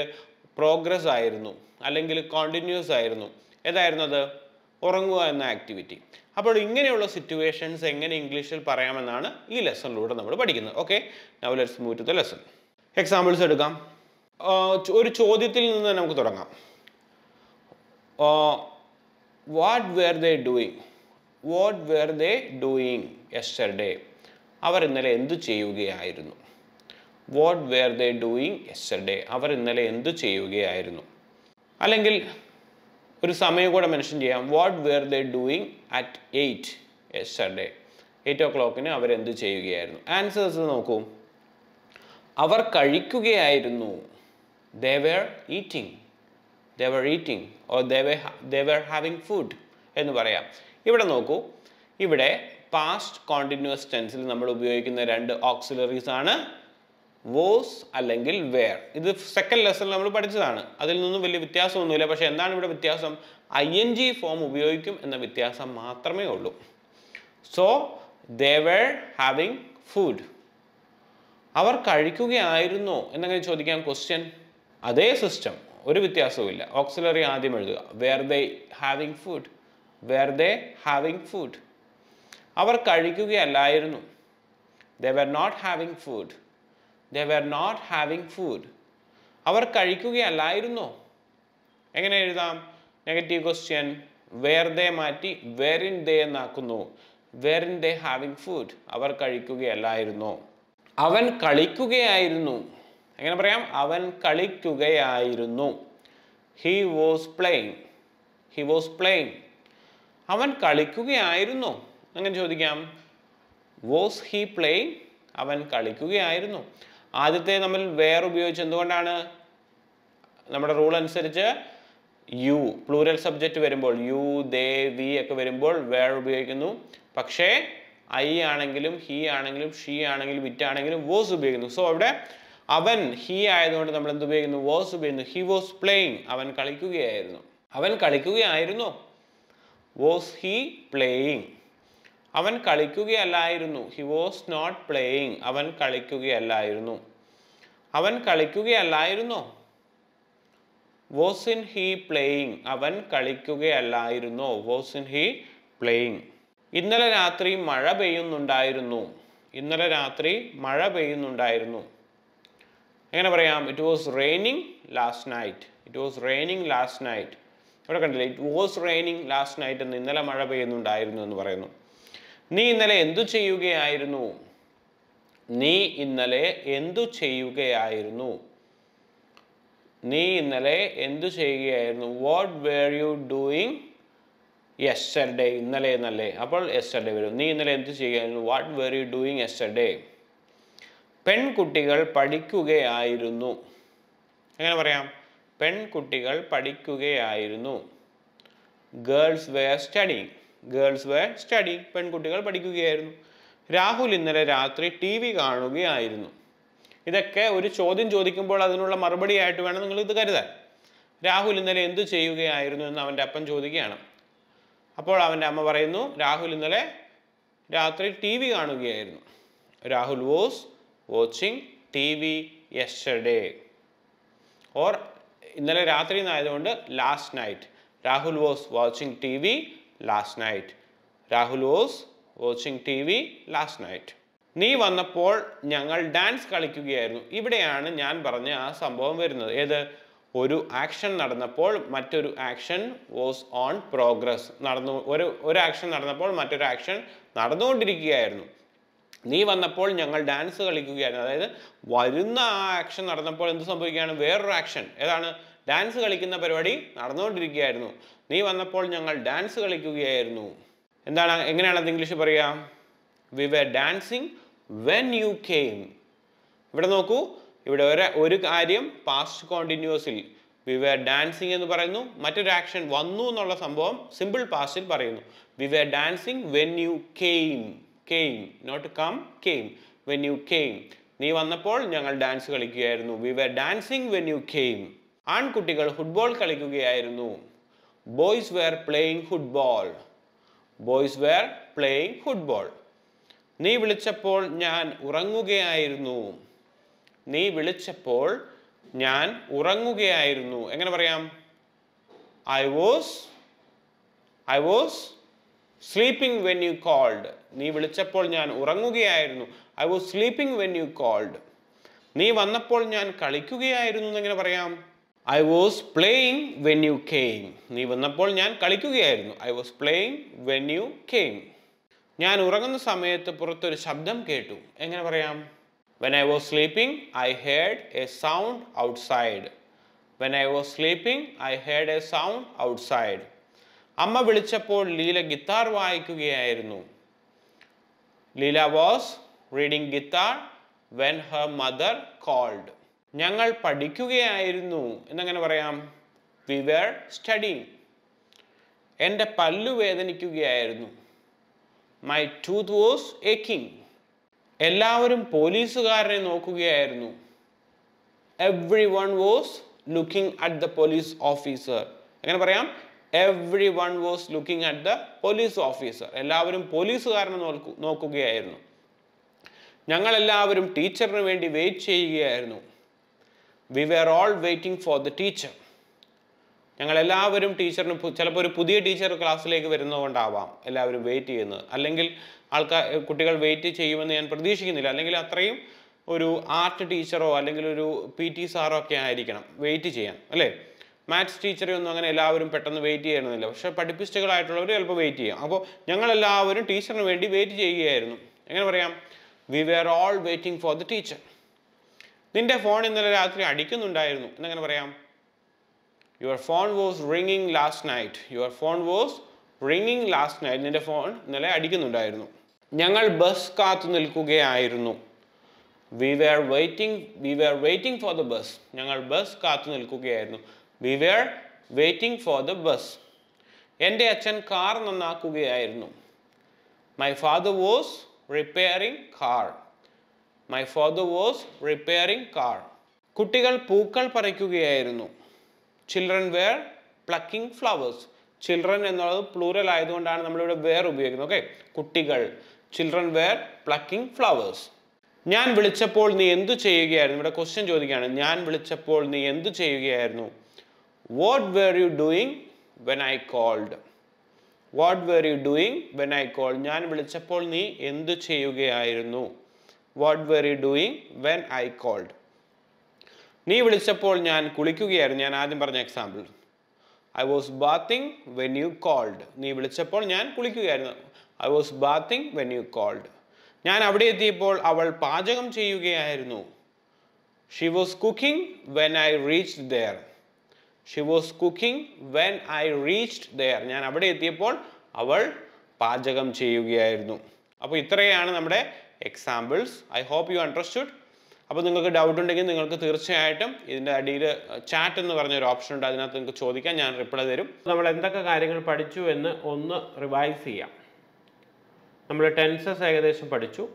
പ്രോഗ്രസ് ആയിരുന്നു അല്ലെങ്കിൽ കണ്ടിന്യൂസ് ആയിരുന്നു ഏതായിരുന്നു അത് ഉറങ്ങുക എന്ന ആക്ടിവിറ്റി അപ്പോൾ ഇങ്ങനെയുള്ള സിറ്റുവേഷൻസ് എങ്ങനെ ഇംഗ്ലീഷിൽ പറയാമെന്നാണ് ഈ ലെസണിലൂടെ നമ്മൾ പഠിക്കുന്നത് okay now let's move to the lesson examples എടുക്കാം ഒരു ചോദ്യത്തിൽ നിന്ന് നമുക്ക് തുടങ്ങാം Uh, what were they doing? What were they doing yesterday? അവർ ഇന്നലെ എന്തു ചെയ്യുകയായിരുന്നു? What were they doing yesterday? അവർ ഇന്നലെ എന്തു ചെയ്യുകയായിരുന്നു? അല്ലെങ്കിൽ ഒരു സമയം കൂടെ മെൻഷൻ ചെയ്യാം. What were they doing at eight yesterday? eight o'clockന് അവർ എന്തു ചെയ്യുകയായിരുന്നു? Answers നോക്കൂ. അവർ കഴിക്കുകയായിരുന്നു. They were eating. They were eating or they were they were having food എന്ന് പറയാം ഇവിടെ നോക്കൂ ഇവിടെ പാസ്റ്റ് കണ്ടിന്യൂസ് ടെൻസിൽ നമ്മൾ ഉപയോഗിക്കുന്ന രണ്ട് ഓക്സിലറീസ് ആണ് was അല്ലെങ്കിൽ were ഇത് സെക്കൻഡ് ലെസണിൽ നമ്മൾ പഠിച്ചതാണ് അതിൽ നിന്നും വലിയ വ്യത്യാസമൊന്നുമില്ല പക്ഷേ എന്താണ് ഇവിടെ വ്യത്യാസം ing ഫോം ഉപയോഗിക്കും എന്ന വ്യത്യാസം മാത്രമേ ഉള്ളൂ so they were having food അവർ കഴിക്കുകയായിരുന്നോ എന്നങ്ങനെ ചോദിക്കാം ക്വസ്റ്റ്യൻ അതേ സിസ്റ്റം ഒരു വ്യത്യാസവുമില്ല ഓക്സിലറി ആദ്യം എഴുതുക were they having food were they having food our കഴിക്കുകയല്ലായിരുന്നു they were not having food they were not having food അവർ കഴിക്കുകയല്ലായിരുന്നോ എങ്ങനെ എഴുതാം നെഗറ്റീവ് ക്വസ്റ്റ്യൻ were they മാറ്റി weren't they എന്നാക്കുന്നു weren't they having food അവർ കഴിക്കുകയല്ലായിരുന്നോ അവൻ കളിക്കുകയായിരുന്നു എങ്ങനെ പറയാം അവൻ കളിക്കുകയായിരുന്നു he was playing he was playing അവൻ കളിക്കുകയായിരുന്നു അങ്ങനെ ചോദിക്കാം was he playing അവൻ കളിക്കുകയായിരുന്നു ആദ്യത്തെ നമ്മൾ were ഉപയോഗിച്ച് എന്തുകൊണ്ടാണ് നമ്മുടെ റൂൾ അനുസരിച്ച് you plural subject വരുമ്പോൾ you they we ഒക്കെ വരുമ്പോൾ were ഉപയോഗിക്കുന്നു പക്ഷേ I ആണെങ്കിലും he ആണെങ്കിലും she ആണെങ്കിലും it ആണെങ്കിലും was ഉപയോഗിക്കുന്നു സോ അവിടെ അവൻ ഹീ ആയതുകൊണ്ട് നമ്മൾ എന്ത് ഉപയോഗിക്കുന്നു വാസ് ഉപയോഗിക്കുന്നു ഹി വാസ് പ്ലേയിങ് അവൻ കളിക്കുകയായിരുന്നു അവൻ കളിക്കുകയായിരുന്നു വാസ് ഹി പ്ലേയിങ് അവൻ കളിക്കുകയല്ലായിരുന്നു ഹി വാസ് നോട്ട് പ്ലേയിങ് അവൻ കളിക്കുകയല്ലായിരുന്നു അവൻ കളിക്കുകയല്ലായിരുന്നോ വാസ് ഇൻ ഹി പ്ലേയിങ് അവൻ കളിക്കുകയല്ലായിരുന്നോ വാസ് ഇൻ ഹി പ്ലേയിങ് ഇന്നലെ രാത്രി മഴ പെയ്യുന്നുണ്ടായിരുന്നു ഇന്നലെ രാത്രി മഴ പെയ്യുന്നുണ്ടായിരുന്നു എങ്ങനെ പറയാം it was raining last night it was raining last night ഇവിടെ കണ്ടില്ലേ it was raining last night എന്ന് ഇന്നലെ മഴ പെയ്യുന്നുണ്ടായിരുന്നു എന്ന് പറയുന്നു നീ ഇന്നലെ എന്തു ചെയ്യുകയായിരുന്നു നീ ഇന്നലെ എന്തു ചെയ്യുകയായിരുന്നു നീ ഇന്നലെ എന്തു ചെയ്യുകയായിരുന്നു what were you doing yesterday, nale nale. Yesterday veru. Nee nale endu cheyan. What were you doing yesterday? Pen kuttigal padikkukaayirunnu. Engane parayam? Pen kuttigal padikkukaayirunnu. Girls were studying. Girls were studying. Pen kuttigal padikkukaayirunnu. Rahul innale raatri T V kaanukayirunnu. ഇതൊക്കെ ഒരു ചോദ്യം ചോദിക്കുമ്പോൾ അതിനുള്ള മറുപടി ആയിട്ട് വേണം നിങ്ങൾ ഇത് കരുതാൻ. രാഹുൽ ഇന്നലെ എന്തു ചെയ്യുകയായിരുന്നു എന്ന് അവന്റെ അപ്പൻ ചോദിക്കുകയാണ്. അപ്പോൾ അവന്റെ അമ്മ പറയുന്നു രാഹുൽ ഇന്നലെ രാത്രി ടിവി കാണുകയായിരുന്നു. Rahul was watching T V yesterday. Or ഇന്നലെ രാത്രി ആയതുകൊണ്ട് last night. Rahul was watching T V last night. Rahul was watching T V last night. നീ വന്നപ്പോൾ ഞങ്ങൾ ഡാൻസ് കളിക്കുകയായിരുന്നു. ഇവിടെയാണ് ഞാൻ പറഞ്ഞ ആ സംഭവം വരുന്നത്. ഏത് ഒരു ആക്ഷൻ നടന്നപ്പോൾ മറ്റൊരു ആക്ഷൻ വാസ് ഓൺ പ്രോഗ്രസ്. നടന്നു ഒരു ഒരു ആക്ഷൻ നടന്നപ്പോൾ മറ്റൊരു ആക്ഷൻ നടന്നുകൊണ്ടിരിക്കുകയായിരുന്നു. നീ വന്നപ്പോൾ ഞങ്ങൾ ഡാൻസ് കളിക്കുകയായിരുന്നു. അതായത് വരുന്ന ആ ആക്ഷൻ നടന്നപ്പോൾ എന്ത് സംഭവിക്കുകയാണ്? വേറൊരു ആക്ഷൻ. ഏതാണ്? ഡാൻസ് കളിക്കുന്ന പരിപാടി നടന്നുകൊണ്ടിരിക്കുകയായിരുന്നു. നീ വന്നപ്പോൾ ഞങ്ങൾ ഡാൻസ് കളിക്കുകയായിരുന്നു. എന്താണ്, എങ്ങനെയാണ് അത് ഇംഗ്ലീഷ് പറയാ? We were dancing when you came. ഇവിടെ നോക്കൂ, ഇവിടെ ഒരു കാര്യം പാസ്റ്റ് കോണ്ടിന്യൂസിൽ we were dancing എന്ന് പറയുന്നു. മറ്റൊരു ആക്ഷൻ വന്നു എന്നുള്ള സംഭവം സിമ്പിൾ പാസ്റ്റിൽ പറയുന്നു. We were dancing when you came. Came, not come, came. When you came. നീ വന്നപ്പോൾ ഞങ്ങൾ ഡാൻസ് കളിക്കുകയായിരുന്നു. We were dancing when you came. ആൺകുട്ടികൾ ഫുട്ബോൾ കളിക്കുകയായിരുന്നു. Boys were playing football. Boys were playing football. നീ വിളിച്ചപ്പോൾ ഞാൻ ഉറങ്ങുകയായിരുന്നു. നീ വിളിച്ചപ്പോൾ ഞാൻ ഉറങ്ങുകയായിരുന്നു. എങ്ങനെ പറയാം? I was I was sleeping when you called. നീ വിളിച്ചപ്പോൾ ഞാൻ ഉറങ്ങുകയായിരുന്നു. I was sleeping when you called. നീ വന്നപ്പോൾ ഞാൻ കളിക്കുകയായിരുന്നു എന്ന് എങ്ങനെ പറയാം? I was playing when you came. നീ വന്നപ്പോൾ ഞാൻ കളിക്കുകയായിരുന്നു. I was playing when you came. ഞാൻ ഉറങ്ങുന്ന സമയത്ത് പുറത്തൊരു ശബ്ദം കേട്ടു. എങ്ങനെ പറയാം? When I was sleeping, I heard a sound outside. When I was sleeping, I heard a sound outside. അമ്മ വിളിച്ചപ്പോൾ ലീല ഗിത്താർ വായിക്കുകയായിരുന്നു. Leela was reading guitar when her mother called. ഞങ്ങൾ പഠിക്കുകയായിരുന്നു എന്നെങ്ങനെ പറയാം? We were studying. എൻ്റെ പല്ലു വേദനിക്കുകയായിരുന്നു. My tooth was aching. എല്ലാവരും പോലീസുകാരനെ നോക്കുകയായിരുന്നു. Everyone was looking at the police officer. എങ്ങനെ പറയാം? Everyone was looking at the police officer. എല്ലാവരും പോലീസുകാരനെ നോക്കുകയായിരുന്നു. ഞങ്ങൾ എല്ലാവരും ടീച്ചറിന് വേണ്ടി വെയിറ്റ് ചെയ്യുകയായിരുന്നു. We were all waiting for the teacher. ഞങ്ങൾ എല്ലാവരും ടീച്ചറിന്, ചിലപ്പോൾ ഒരു പുതിയ ടീച്ചർ ക്ലാസ്സിലേക്ക് വരുന്നതുകൊണ്ടാവാം എല്ലാവരും വെയിറ്റ് ചെയ്യുന്നത്. അല്ലെങ്കിൽ ആൾക്കാർ കുട്ടികൾ വെയിറ്റ് ചെയ്യുമെന്ന് ഞാൻ പ്രതീക്ഷിക്കുന്നില്ല. അല്ലെങ്കിൽ അത്രയും ഒരു ആർട്ട് ടീച്ചറോ അല്ലെങ്കിൽ ഒരു പി ടി സാറോ ഒക്കെ ആയിരിക്കണം വെയിറ്റ് ചെയ്യാൻ, അല്ലേ? മാത്സ് ടീച്ചറെ ഒന്നും അങ്ങനെ എല്ലാവരും പെട്ടെന്ന് വെയിറ്റ് ചെയ്യണമെന്നില്ല. പക്ഷേ പഠിപ്പിസ്റ്റുകളായിട്ടുള്ളവർ ചിലപ്പോൾ വെയിറ്റ് ചെയ്യാം. അപ്പോൾ ഞങ്ങളെല്ലാവരും ടീച്ചറിന് വേണ്ടി വെയിറ്റ് ചെയ്യുകയായിരുന്നു. എങ്ങനെ പറയാം? We were all waiting for the teacher. നിൻ്റെ ഫോൺ ഇന്നലെ രാത്രി അടിക്കുന്നുണ്ടായിരുന്നു എന്നെങ്ങനെ പറയാം? Your phone was ringing last night. Your phone was ringing last night. നിന്റെ ഫോൺ ഇന്നലെ അടിക്കുന്നുണ്ടായിരുന്നു. ഞങ്ങൾ ബസ് കാത്തു നിൽക്കുകയായിരുന്നു. We were waiting. We were waiting for the bus. ഞങ്ങൾ ബസ് കാത്തു നിൽക്കുകയായിരുന്നു. We were waiting for the bus. എൻ്റെ അച്ഛൻ കാർ നന്നാക്കുകയായിരുന്നു. My father was repairing car. My father was repairing car. കുട്ടികൾ പൂക്കൾ പറിക്കുകയായിരുന്നു. Children were plucking flowers. Children എന്നുള്ളത് പ്ലൂറൽ ആയതുകൊണ്ടാണ് നമ്മളിവിടെ വേർ ഉപയോഗിക്കുന്നത്. ഓക്കെ, കുട്ടികൾ. Children were plucking flowers. ഞാൻ വിളിച്ചപ്പോൾ നീ എന്തു ചെയ്യുകയായിരുന്നു? ഇവിടെ ക്വസ്റ്റ്യൻ ചോദിക്കുകയാണ്. ഞാൻ വിളിച്ചപ്പോൾ നീ എന്തു ചെയ്യുകയായിരുന്നു? What were you doing when I called? What were you doing when I called? ഞാൻ വിളിച്ചപ്പോൾ നീ എന്തു ചെയ്യുകയായിരുന്നു? What were you doing when I called? നീ വിളിച്ചപ്പോൾ ഞാൻ കുളിക്കുകയായിരുന്നു. ഞാൻ ആദ്യം പറഞ്ഞ example. I was bathing when you called. നീ വിളിച്ചപ്പോൾ ഞാൻ കുളിക്കുകയായിരുന്നു. I was bathing when you called. ഞാൻ അവിടെ എത്തിയപ്പോൾ അവൾ പാചകം ചെയ്യുകയായിരുന്നു. She was cooking when I reached there. She was cooking when I reached there. ഞാൻ അവിടെ എത്തിയപ്പോൾ അവൾ പാചകം ചെയ്യുകയായിരുന്നു. അപ്പോൾ ഇത്രയാണ് നമ്മുടെ examples. I hope you understood. അപ്പോൾ നിങ്ങൾക്ക് doubt ഉണ്ടെങ്കിൽ നിങ്ങൾക്ക് തീർച്ചയായിട്ടും ഇതിന്റെ അടിയിൽ chat എന്ന് പറഞ്ഞ ഒരു ഓപ്ഷൻ ഉണ്ട്. അതിനകത്ത് നിങ്ങൾക്ക് ചോദിക്കാം. ഞാൻ റിപ്ലൈ തരും. നമ്മൾ എന്തൊക്കെ കാര്യങ്ങൾ പഠിച്ചു എന്ന് ഒന്ന് റിവൈസ് ചെയ്യാം. നമ്മൾ ടെൻസസ് ഏകദേശം പഠിച്ചു.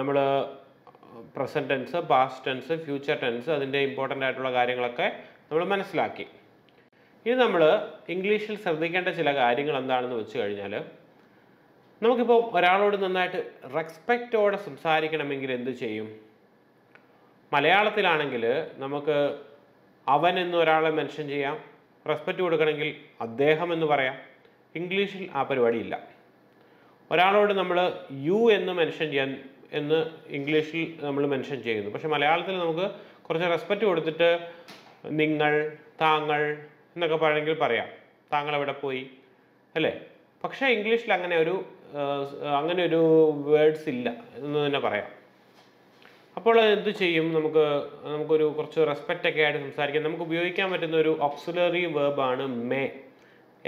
നമ്മൾ present tense, past tense, future tense, അതിന്റെ important ആയിട്ടുള്ള കാര്യങ്ങളൊക്കെ നമ്മൾ മനസ്സിലാക്കി. ഇനി നമ്മൾ ഇംഗ്ലീഷിൽ ശ്രദ്ധിക്കേണ്ട ചില കാര്യങ്ങൾ എന്താണെന്ന് വെച്ചുകഴിഞ്ഞാൽ നമുക്കിപ്പോൾ ഒരാളോട് നന്നായിട്ട് റെസ്പെക്റ്റോടെ സംസാരിക്കണമെങ്കിൽ എന്ത് ചെയ്യും? മലയാളത്തിലാണെങ്കിൽ നമുക്ക് അവൻ എന്ന് ഒരാളെ മെൻഷൻ ചെയ്യാം. റെസ്പെക്റ്റ് കൊടുക്കണമെങ്കിൽ അദ്ദേഹം എന്ന് പറയാം. ഇംഗ്ലീഷിൽ ആ പരിപാടിയില്ല. ഒരാളോട് നമ്മൾ യു എന്ന് മെൻഷൻ ചെയ്യാൻ എന്ന് ഇംഗ്ലീഷിൽ നമ്മൾ മെൻഷൻ ചെയ്യുന്നു. പക്ഷേ മലയാളത്തിൽ നമുക്ക് കുറച്ച് റെസ്പെക്റ്റ് കൊടുത്തിട്ട് നിങ്ങൾ, താങ്കൾ എന്നൊക്കെ പറയണമെങ്കിൽ പറയാം. താങ്കൾ എവിടെ പോയി അല്ലേ? പക്ഷേ ഇംഗ്ലീഷിൽ അങ്ങനെ ഒരു അങ്ങനെ ഒരു വേർഡ്സ് ഇല്ല എന്ന് തന്നെ പറയാം. അപ്പോൾ എന്ത് ചെയ്യും? നമുക്ക് നമുക്കൊരു കുറച്ച് റെസ്പെക്റ്റൊക്കെ ആയിട്ട് സംസാരിക്കാം. നമുക്ക് ഉപയോഗിക്കാൻ പറ്റുന്ന ഒരു ഓക്സിലറി വേർബാണ് may,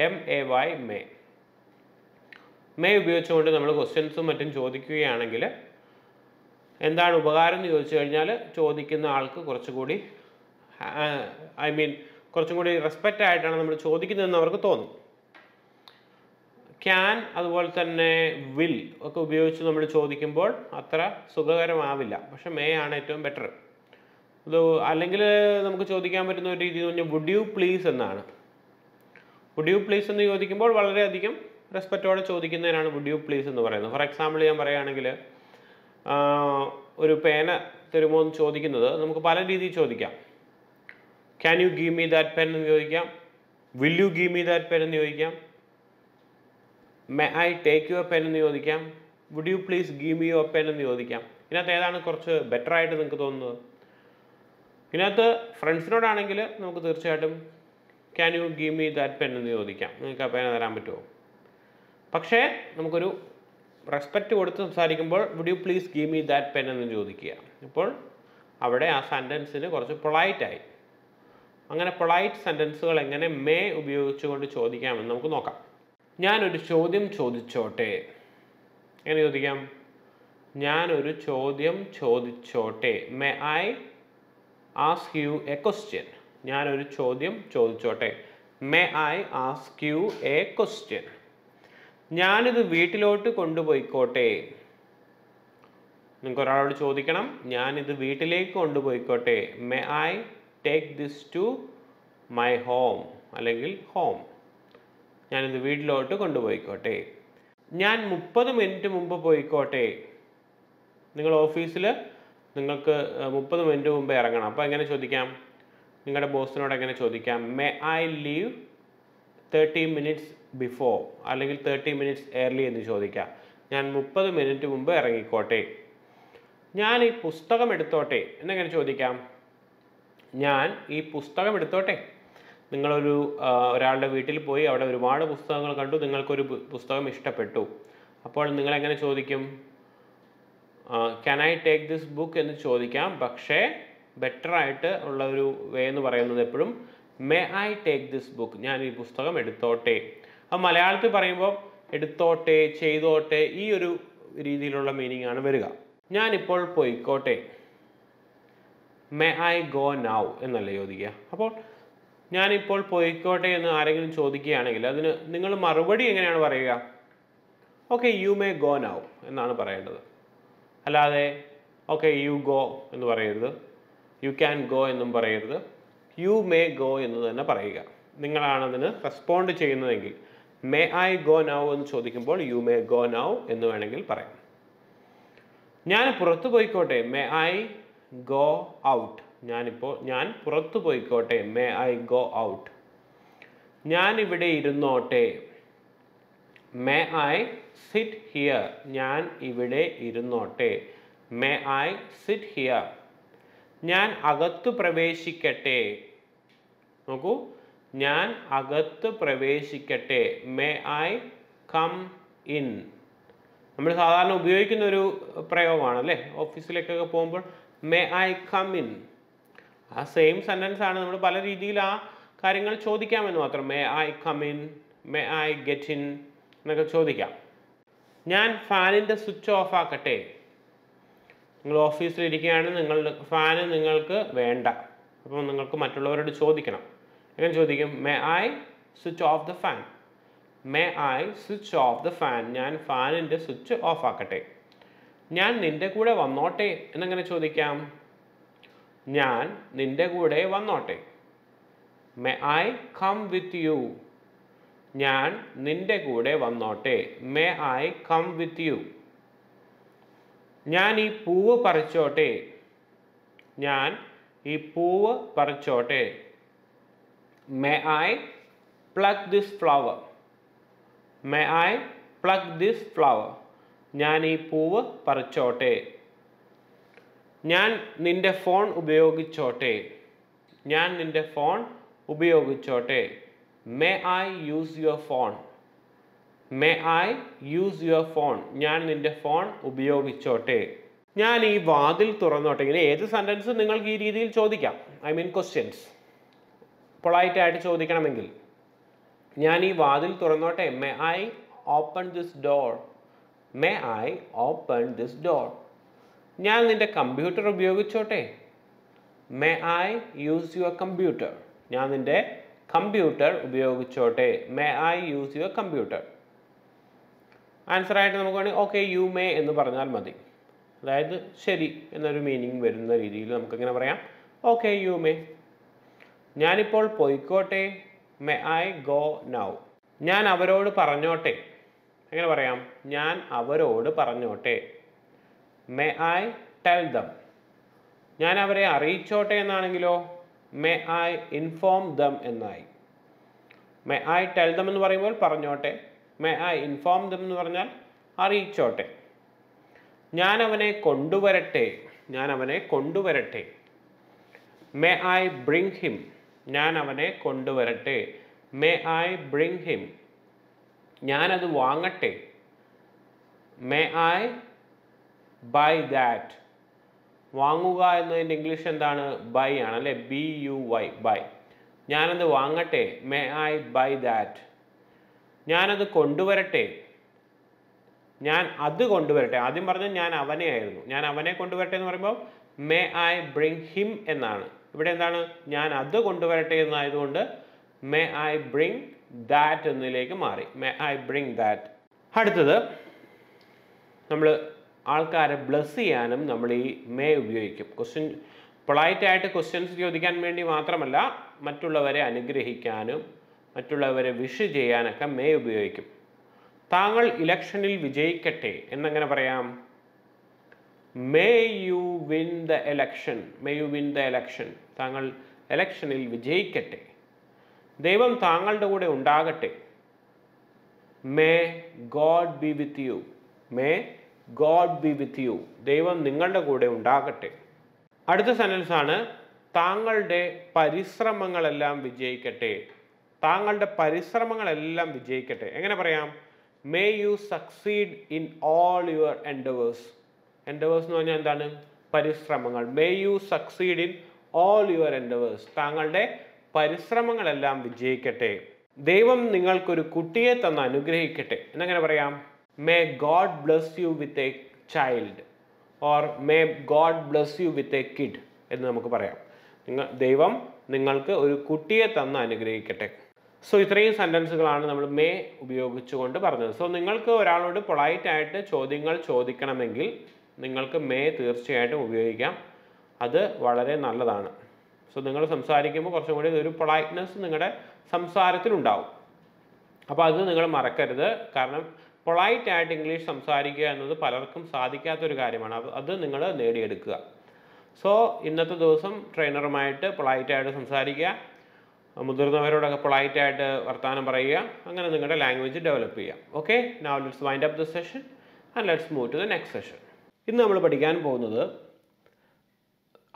M A Y, may. May ഉപയോഗിച്ചുകൊണ്ട് നമ്മൾ ക്വസ്റ്റ്യൻസും മറ്റും ചോദിക്കുകയാണെങ്കിൽ എന്താണ് ഉപകാരം എന്ന് ചോദിച്ചു കഴിഞ്ഞാൽ ചോദിക്കുന്ന ആൾക്ക് കുറച്ചുകൂടി ഐ മീൻ കുറച്ചും കൂടി റെസ്പെക്റ്റ് ആയിട്ടാണ് നമ്മൾ ചോദിക്കുന്നതെന്ന് അവർക്ക് തോന്നും. ക്യാൻ അതുപോലെ തന്നെ വിൽ ഒക്കെ ഉപയോഗിച്ച് നമ്മൾ ചോദിക്കുമ്പോൾ അത്ര സുഖകരമാവില്ല. പക്ഷെ മേ ആണ് ഏറ്റവും ബെറ്റർ. ഇത് അല്ലെങ്കിൽ നമുക്ക് ചോദിക്കാൻ പറ്റുന്ന ഒരു രീതി എന്ന് പറഞ്ഞാൽ വുഡ് യു പ്ലീസ് എന്നാണ്. വുഡ് യു പ്ലീസ് എന്ന് ചോദിക്കുമ്പോൾ വളരെയധികം റെസ്പെക്റ്റോടെ ചോദിക്കുന്നതിനാണ് വുഡ് യു പ്ലീസ് എന്ന് പറയുന്നത്. ഫോർ എക്സാമ്പിൾ ഞാൻ പറയുകയാണെങ്കിൽ ഒരു പേന തരുമോ എന്ന് ചോദിക്കുന്നത് നമുക്ക് പല രീതിയിൽ ചോദിക്കാം. Can you give me that pen എന്ന് ചോദിക്കാം. Will you give me that pen എന്ന് ചോദിക്കാം. May I take your pen എന്ന് ചോദിക്കാം. Would you please give me your pen എന്ന് ചോദിക്കാം. ഇതിനകത്ത് ഏതാണ് കുറച്ച് ബെറ്ററായിട്ട് നിങ്ങൾക്ക് തോന്നുന്നത്? ഇതിനകത്ത് ഫ്രണ്ട്സിനോടാണെങ്കിൽ നമുക്ക് തീർച്ചയായിട്ടും can you give me that pen എന്ന് ചോദിക്കാം. നിങ്ങൾക്ക് ആ പേന തരാൻ പറ്റുമോ? പക്ഷേ നമുക്കൊരു റെസ്പെക്റ്റ് കൊടുത്ത് സംസാരിക്കുമ്പോൾ would you please give me that pen എന്ന് ചോദിക്കുക. അപ്പോൾ അവിടെ ആ സെൻറ്റൻസിന് കുറച്ച് പൊളൈറ്റായി. അങ്ങനെ പൊളൈറ്റ് സെൻറ്റൻസുകൾ എങ്ങനെ മേ ഉപയോഗിച്ചുകൊണ്ട് ചോദിക്കാമെന്ന് നമുക്ക് നോക്കാം. ഞാനൊരു ചോദ്യം ചോദിച്ചോട്ടെ എങ്ങനെ ചോദിക്കാം? ഞാനൊരു ചോദ്യം ചോദിച്ചോട്ടെ. May I ask you a question. ഞാനൊരു ചോദ്യം ചോദിച്ചോട്ടെ. May I ask you a question. ഞാനിത് വീട്ടിലോട്ട് കൊണ്ടുപോയിക്കോട്ടെ. നിങ്ങൾക്ക് ഒരാളോട് ചോദിക്കണം, ഞാനിത് വീട്ടിലേക്ക് കൊണ്ടുപോയിക്കോട്ടെ. May I take this to my home അല്ലെങ്കിൽ ഹോം. ഞാനിത് വീട്ടിലോട്ട് കൊണ്ടുപോയിക്കോട്ടെ. ഞാൻ മുപ്പത് മിനിറ്റ് മുമ്പ് പോയിക്കോട്ടെ. നിങ്ങൾ ഓഫീസിൽ നിങ്ങൾക്ക് മുപ്പത് മിനിറ്റ് മുമ്പ് ഇറങ്ങണം. അപ്പോൾ എങ്ങനെ ചോദിക്കാം? നിങ്ങളുടെ ബോസിനോട് എങ്ങനെ ചോദിക്കാം? May I leave thirty minutes before അല്ലെങ്കിൽ തേർട്ടി മിനിറ്റ്സ് ഏർലി എന്ന് ചോദിക്കാം. ഞാൻ മുപ്പത് മിനിറ്റ് മുമ്പ് ഇറങ്ങിക്കോട്ടെ. ഞാൻ ഈ പുസ്തകം എടുത്തോട്ടെ എന്നെങ്ങനെ ചോദിക്കാം? ഞാൻ ഈ പുസ്തകം എടുത്തോട്ടെ. നിങ്ങളൊരു ഒരാളുടെ വീട്ടിൽ പോയി അവിടെ ഒരുപാട് പുസ്തകങ്ങൾ കണ്ടു. നിങ്ങൾക്കൊരു പുസ്തകം ഇഷ്ടപ്പെട്ടു. അപ്പോൾ നിങ്ങളെങ്ങനെ ചോദിക്കും? Can I take this book എന്ന് ചോദിക്കാം. പക്ഷേ ബെറ്ററായിട്ട് ഉള്ള ഒരു വേ എന്ന് പറയുന്നത് എപ്പോഴും may I take this book, ഞാൻ ഈ പുസ്തകം എടുത്തോട്ടെ. അപ്പോൾ മലയാളത്തിൽ പറയുമ്പോൾ എടുത്തോട്ടെ, ചെയ്തോട്ടെ, ഈ ഒരു രീതിയിലുള്ള മീനിങ് ആണ് വരിക. ഞാനിപ്പോൾ പോയിക്കോട്ടെ. മേ ഐ ഗോ നൗ എന്നല്ലേ ചോദിക്കുക. അപ്പോൾ ഞാനിപ്പോൾ പോയിക്കോട്ടെ എന്ന് ആരെങ്കിലും ചോദിക്കുകയാണെങ്കിൽ അതിന് നിങ്ങൾ മറുപടി എങ്ങനെയാണ് പറയുക? Okay, you may go now എന്നാണ് പറയേണ്ടത്. അല്ലാതെ ഓക്കെ യു ഗോ എന്ന് പറയരുത്, യു ക്യാൻ ഗോ എന്നും പറയരുത്. യു മേ ഗോ എന്ന് തന്നെ പറയുക. നിങ്ങളാണതിന് റെസ്പോണ്ട് ചെയ്യുന്നതെങ്കിൽ മേ ഐ ഗോ നൗ എന്ന് ചോദിക്കുമ്പോൾ യു മേ ഗോ നൗ എന്ന് വേണമെങ്കിൽ പറയാം. ഞാൻ പുറത്തു പോയിക്കോട്ടെ. May I go out. ഞാനിപ്പോൾ ഞാൻ പുറത്തു പോയിക്കോട്ടെ. May I go out. ഞാൻ ഇവിടെ ഇരുന്നോട്ടെ. May I sit here. ഞാൻ ഇവിടെ ഇരുന്നോട്ടെ. May I sit here. ഞാൻ അകത്ത് പ്രവേശിക്കട്ടെ. നോക്കൂ, ഞാൻ അകത്ത് പ്രവേശിക്കട്ടെ. May I come in. നമ്മൾ സാധാരണ ഉപയോഗിക്കുന്ന ഒരു പ്രയോഗമാണ് അല്ലേ? ഓഫീസിലേക്കൊക്കെ പോകുമ്പോൾ മേ ഐ കം ഇൻ. ആ സെയിം സെന്റൻസ് ആണ് നമ്മൾ പല രീതിയിൽ ആ കാര്യങ്ങൾ ചോദിക്കാമെന്ന് മാത്രം. May I come in, may I get in എന്നൊക്കെ ചോദിക്കാം. ഞാൻ ഫാനിൻ്റെ സ്വിച്ച് ഓഫ് ആക്കട്ടെ. നിങ്ങൾ ഓഫീസിലിരിക്കുകയാണ്, നിങ്ങളുടെ ഫാന് നിങ്ങൾക്ക് വേണ്ട, അപ്പോൾ നിങ്ങൾക്ക് മറ്റുള്ളവരോട് ചോദിക്കണം. എങ്ങനെ ചോദിക്കും? May I switch off the fan, may I switch off the fan, ഞാൻ ഫാനിൻ്റെ സ്വിച്ച് ഓഫ് ആക്കട്ടെ. ഞാൻ നിൻ്റെ കൂടെ വന്നോട്ടെ എന്നങ്ങനെ ചോദിക്കാം. ഞാൻ നിൻ്റെ കൂടെ വന്നോട്ടെ, may I come with you, ഞാൻ നിൻ്റെ കൂടെ വന്നോട്ടെ, may I come with you. ഞാൻ ഈ പൂവ് പറിച്ചോട്ടെ, ഞാൻ ഈ പൂവ് പറിച്ചോട്ടെ, may I pluck this flower, may I pluck this flower, ഞാൻ ഈ പൂവ് പറിച്ചോട്ടെ. ഞാൻ നിൻ്റെ ഫോൺ ഉപയോഗിച്ചോട്ടെ, ഞാൻ നിൻ്റെ ഫോൺ ഉപയോഗിച്ചോട്ടെ, may I use your phone, may I use your phone, ഞാൻ നിൻ്റെ ഫോൺ ഉപയോഗിച്ചോട്ടെ. ഞാൻ ഈ വാതിൽ തുറന്നോട്ടെ. ഇങ്ങനെ ഏത് സെൻറ്റൻസ് നിങ്ങൾക്ക് ഈ രീതിയിൽ ചോദിക്കാം. ഐ മീൻ ക്വസ്റ്റ്യൻസ് പൊളൈറ്റായിട്ട് ചോദിക്കണമെങ്കിൽ ഞാൻ ഈ വാതിൽ തുറന്നോട്ടെ, may I open this door, may I open this door. ഞാൻ നിൻ്റെ കമ്പ്യൂട്ടർ ഉപയോഗിച്ചോട്ടെ, may I use your computer, ഞാൻ നിൻ്റെ കമ്പ്യൂട്ടർ ഉപയോഗിച്ചോട്ടെ, may I use your computer. ആൻസറായിട്ട് നമുക്ക് വേണമെങ്കിൽ ഓക്കെ യു മേ എന്ന് പറഞ്ഞാൽ മതി. അതായത് ശരി എന്നൊരു മീനിങ് വരുന്ന രീതിയിൽ നമുക്കിങ്ങനെ പറയാം, ഓക്കെ യു മേ. ഞാനിപ്പോൾ പോയിക്കോട്ടെ, മേ ഐ ഗോ നൗ. ഞാൻ അവരോട് പറഞ്ഞോട്ടെ, എങ്ങനെ പറയാം? ഞാൻ അവരോട് പറഞ്ഞോട്ടെ, മേ ഐ ടെൽ ദം. ഞാൻ അവരെ അറിയിച്ചോട്ടെ എന്നാണെങ്കിലോ മേ ഐ ഇൻഫോം ദം എന്നായി. മേ ഐ ടെൽ ദം എന്ന് പറയുമ്പോൾ പറഞ്ഞോട്ടെ, മേ ഐ ഇൻഫോം ദം എന്ന് പറഞ്ഞാൽ അറിയിച്ചോട്ടെ. ഞാൻ അവനെ കൊണ്ടുവരട്ടെ, ഞാൻ അവനെ കൊണ്ടുവരട്ടെ, മേ ഐ ബ്രിങ് ഹിം, ഞാൻ അവനെ കൊണ്ടുവരട്ടെ, മേ ഐ ബ്രിങ് ഹിം. ഞാനത് വാങ്ങട്ടെ, മേ ഐ ബൈ ദാറ്റ്. വാങ്ങുക എന്നതിൻ്റെ ഇംഗ്ലീഷ് എന്താണ്? ബൈ ആണ് അല്ലേ? B U Y, buy. ഞാനത് വാങ്ങട്ടെ, മേ ഐ ബൈ ദാറ്റ്. ഞാനത് കൊണ്ടുവരട്ടെ, ഞാൻ അത് കൊണ്ടുവരട്ടെ. ആദ്യം പറഞ്ഞത് ഞാൻ അവനെ ആയിരുന്നു. ഞാൻ അവനെ കൊണ്ടുവരട്ടെ എന്ന് പറയുമ്പോൾ മേ ഐ ബ്രിങ് ഹിം എന്നാണ്. ഇവിടെ എന്താണ്? ഞാൻ അത് കൊണ്ടുവരട്ടെ എന്നായതുകൊണ്ട് മേ ഐ ബ്രിങ് ദാറ്റ് എന്നതിലേക്ക് മാറി, മേ ഐ ബ്രിങ് ദാറ്റ്. അടുത്തത് നമ്മൾ ആൾക്കാരെ ബ്ലസ് ചെയ്യാനും നമ്മൾ ഈ മേ ഉപയോഗിക്കും. ക്വസ്റ്റ്യൻ പൊളൈറ്റായിട്ട് ക്വസ്റ്റ്യൻസ് ചോദിക്കാൻ വേണ്ടി മാത്രമല്ല, മറ്റുള്ളവരെ അനുഗ്രഹിക്കാനും മറ്റുള്ളവരെ വിഷ് ചെയ്യാനൊക്കെ മേ ഉപയോഗിക്കും. താങ്കൾ ഇലക്ഷനിൽ വിജയിക്കട്ടെ എന്നങ്ങനെ പറയാം? May you win the election, may you win the election, താങ്കൾ എലക്ഷനിൽ വിജയിക്കട്ടെ. ദൈവം താങ്കളുടെ കൂടെ ഉണ്ടാകട്ടെ, may God be with you, may God be with you, ദൈവം നിങ്ങളുടെ കൂടെ ഉണ്ടാകട്ടെ. അടുത്ത സെൻറ്റൻസ് ആണ് താങ്കളുടെ പരിശ്രമങ്ങളെല്ലാം വിജയിക്കട്ടെ, താങ്കളുടെ പരിശ്രമങ്ങളെല്ലാം വിജയിക്കട്ടെ. എങ്ങനെ പറയാം? May you succeed in all your endeavours. Endeavours എന്ന് പറഞ്ഞാൽ എന്താണ്? പരിശ്രമങ്ങൾ. May you succeed in all your endeavours, താങ്കളുടെ പരിശ്രമങ്ങളെല്ലാം വിജയിക്കട്ടെ. ദൈവം നിങ്ങൾക്കൊരു കുട്ടിയെ തന്ന് അനുഗ്രഹിക്കട്ടെ എന്നങ്ങനെ പറയാം? May God bless you with a child, or may God bless you with a kid എന്ന് നമുക്ക് പറയാം. നിങ്ങൾ ദൈവം നിങ്ങൾക്ക് ഒരു കുട്ടിയെ തന്ന് അനുഗ്രഹിക്കട്ടെ. സോ ഇത്രയും സെൻറ്റൻസുകളാണ് നമ്മൾ മേ ഉപയോഗിച്ചുകൊണ്ട് പറഞ്ഞത്. സോ നിങ്ങൾക്ക് ഒരാളോട് പൊളൈറ്റായിട്ട് ചോദ്യങ്ങൾ ചോദിക്കണമെങ്കിൽ നിങ്ങൾക്ക് മേ തീർച്ചയായിട്ടും ഉപയോഗിക്കാം. അത് വളരെ നല്ലതാണ്. സോ നിങ്ങൾ സംസാരിക്കുമ്പോൾ കുറച്ചും കൂടി ഒരു പൊളൈറ്റ്നെസ് നിങ്ങളുടെ സംസാരത്തിലുണ്ടാവും. അപ്പോൾ അത് നിങ്ങൾ മറക്കരുത്. കാരണം പൊളൈറ്റായിട്ട് ഇംഗ്ലീഷ് സംസാരിക്കുക എന്നത് പലർക്കും സാധിക്കാത്തൊരു കാര്യമാണ്. അത് അത് നിങ്ങൾ നേടിയെടുക്കുക. സോ ഇന്നത്തെ ദിവസം ട്രെയിനറുമായിട്ട് പൊളൈറ്റായിട്ട് സംസാരിക്കുക, മുതിർന്നവരോടൊക്കെ പൊളൈറ്റായിട്ട് വർത്തമാനം പറയുക, അങ്ങനെ നിങ്ങളുടെ ലാംഗ്വേജ് ഡെവലപ്പ് ചെയ്യുക. Okay, now let's wind up the session and let's move to the next session. ഇന്ന് നമ്മൾ പഠിക്കാൻ പോകുന്നത്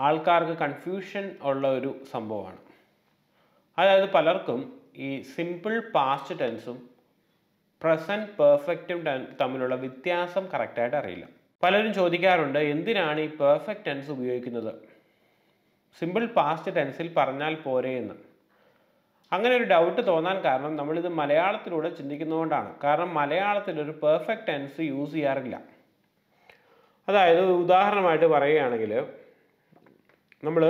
ആൾക്കാർക്ക് കൺഫ്യൂഷൻ ഉള്ള ഒരു സംഭവമാണ്. അതായത് പലർക്കും ഈ സിമ്പിൾ പാസ്റ്റ് ടെൻസും പ്രസൻറ്റ് പെർഫെക്റ്റും തമ്മിലുള്ള വ്യത്യാസം കറക്റ്റായിട്ട് അറിയില്ല. പലരും ചോദിക്കാറുണ്ട് എന്തിനാണ് ഈ പെർഫെക്റ്റ് ടെൻസ് ഉപയോഗിക്കുന്നത്, simple past tense il parnal pore ennu. Angane oru doubt thonan karanam nammal idu malayalathilode chindikkundondana. Karanam malayalathil oru perfect tense use cheyarilla. Adayathu udaharanamayitte parayanengil nammal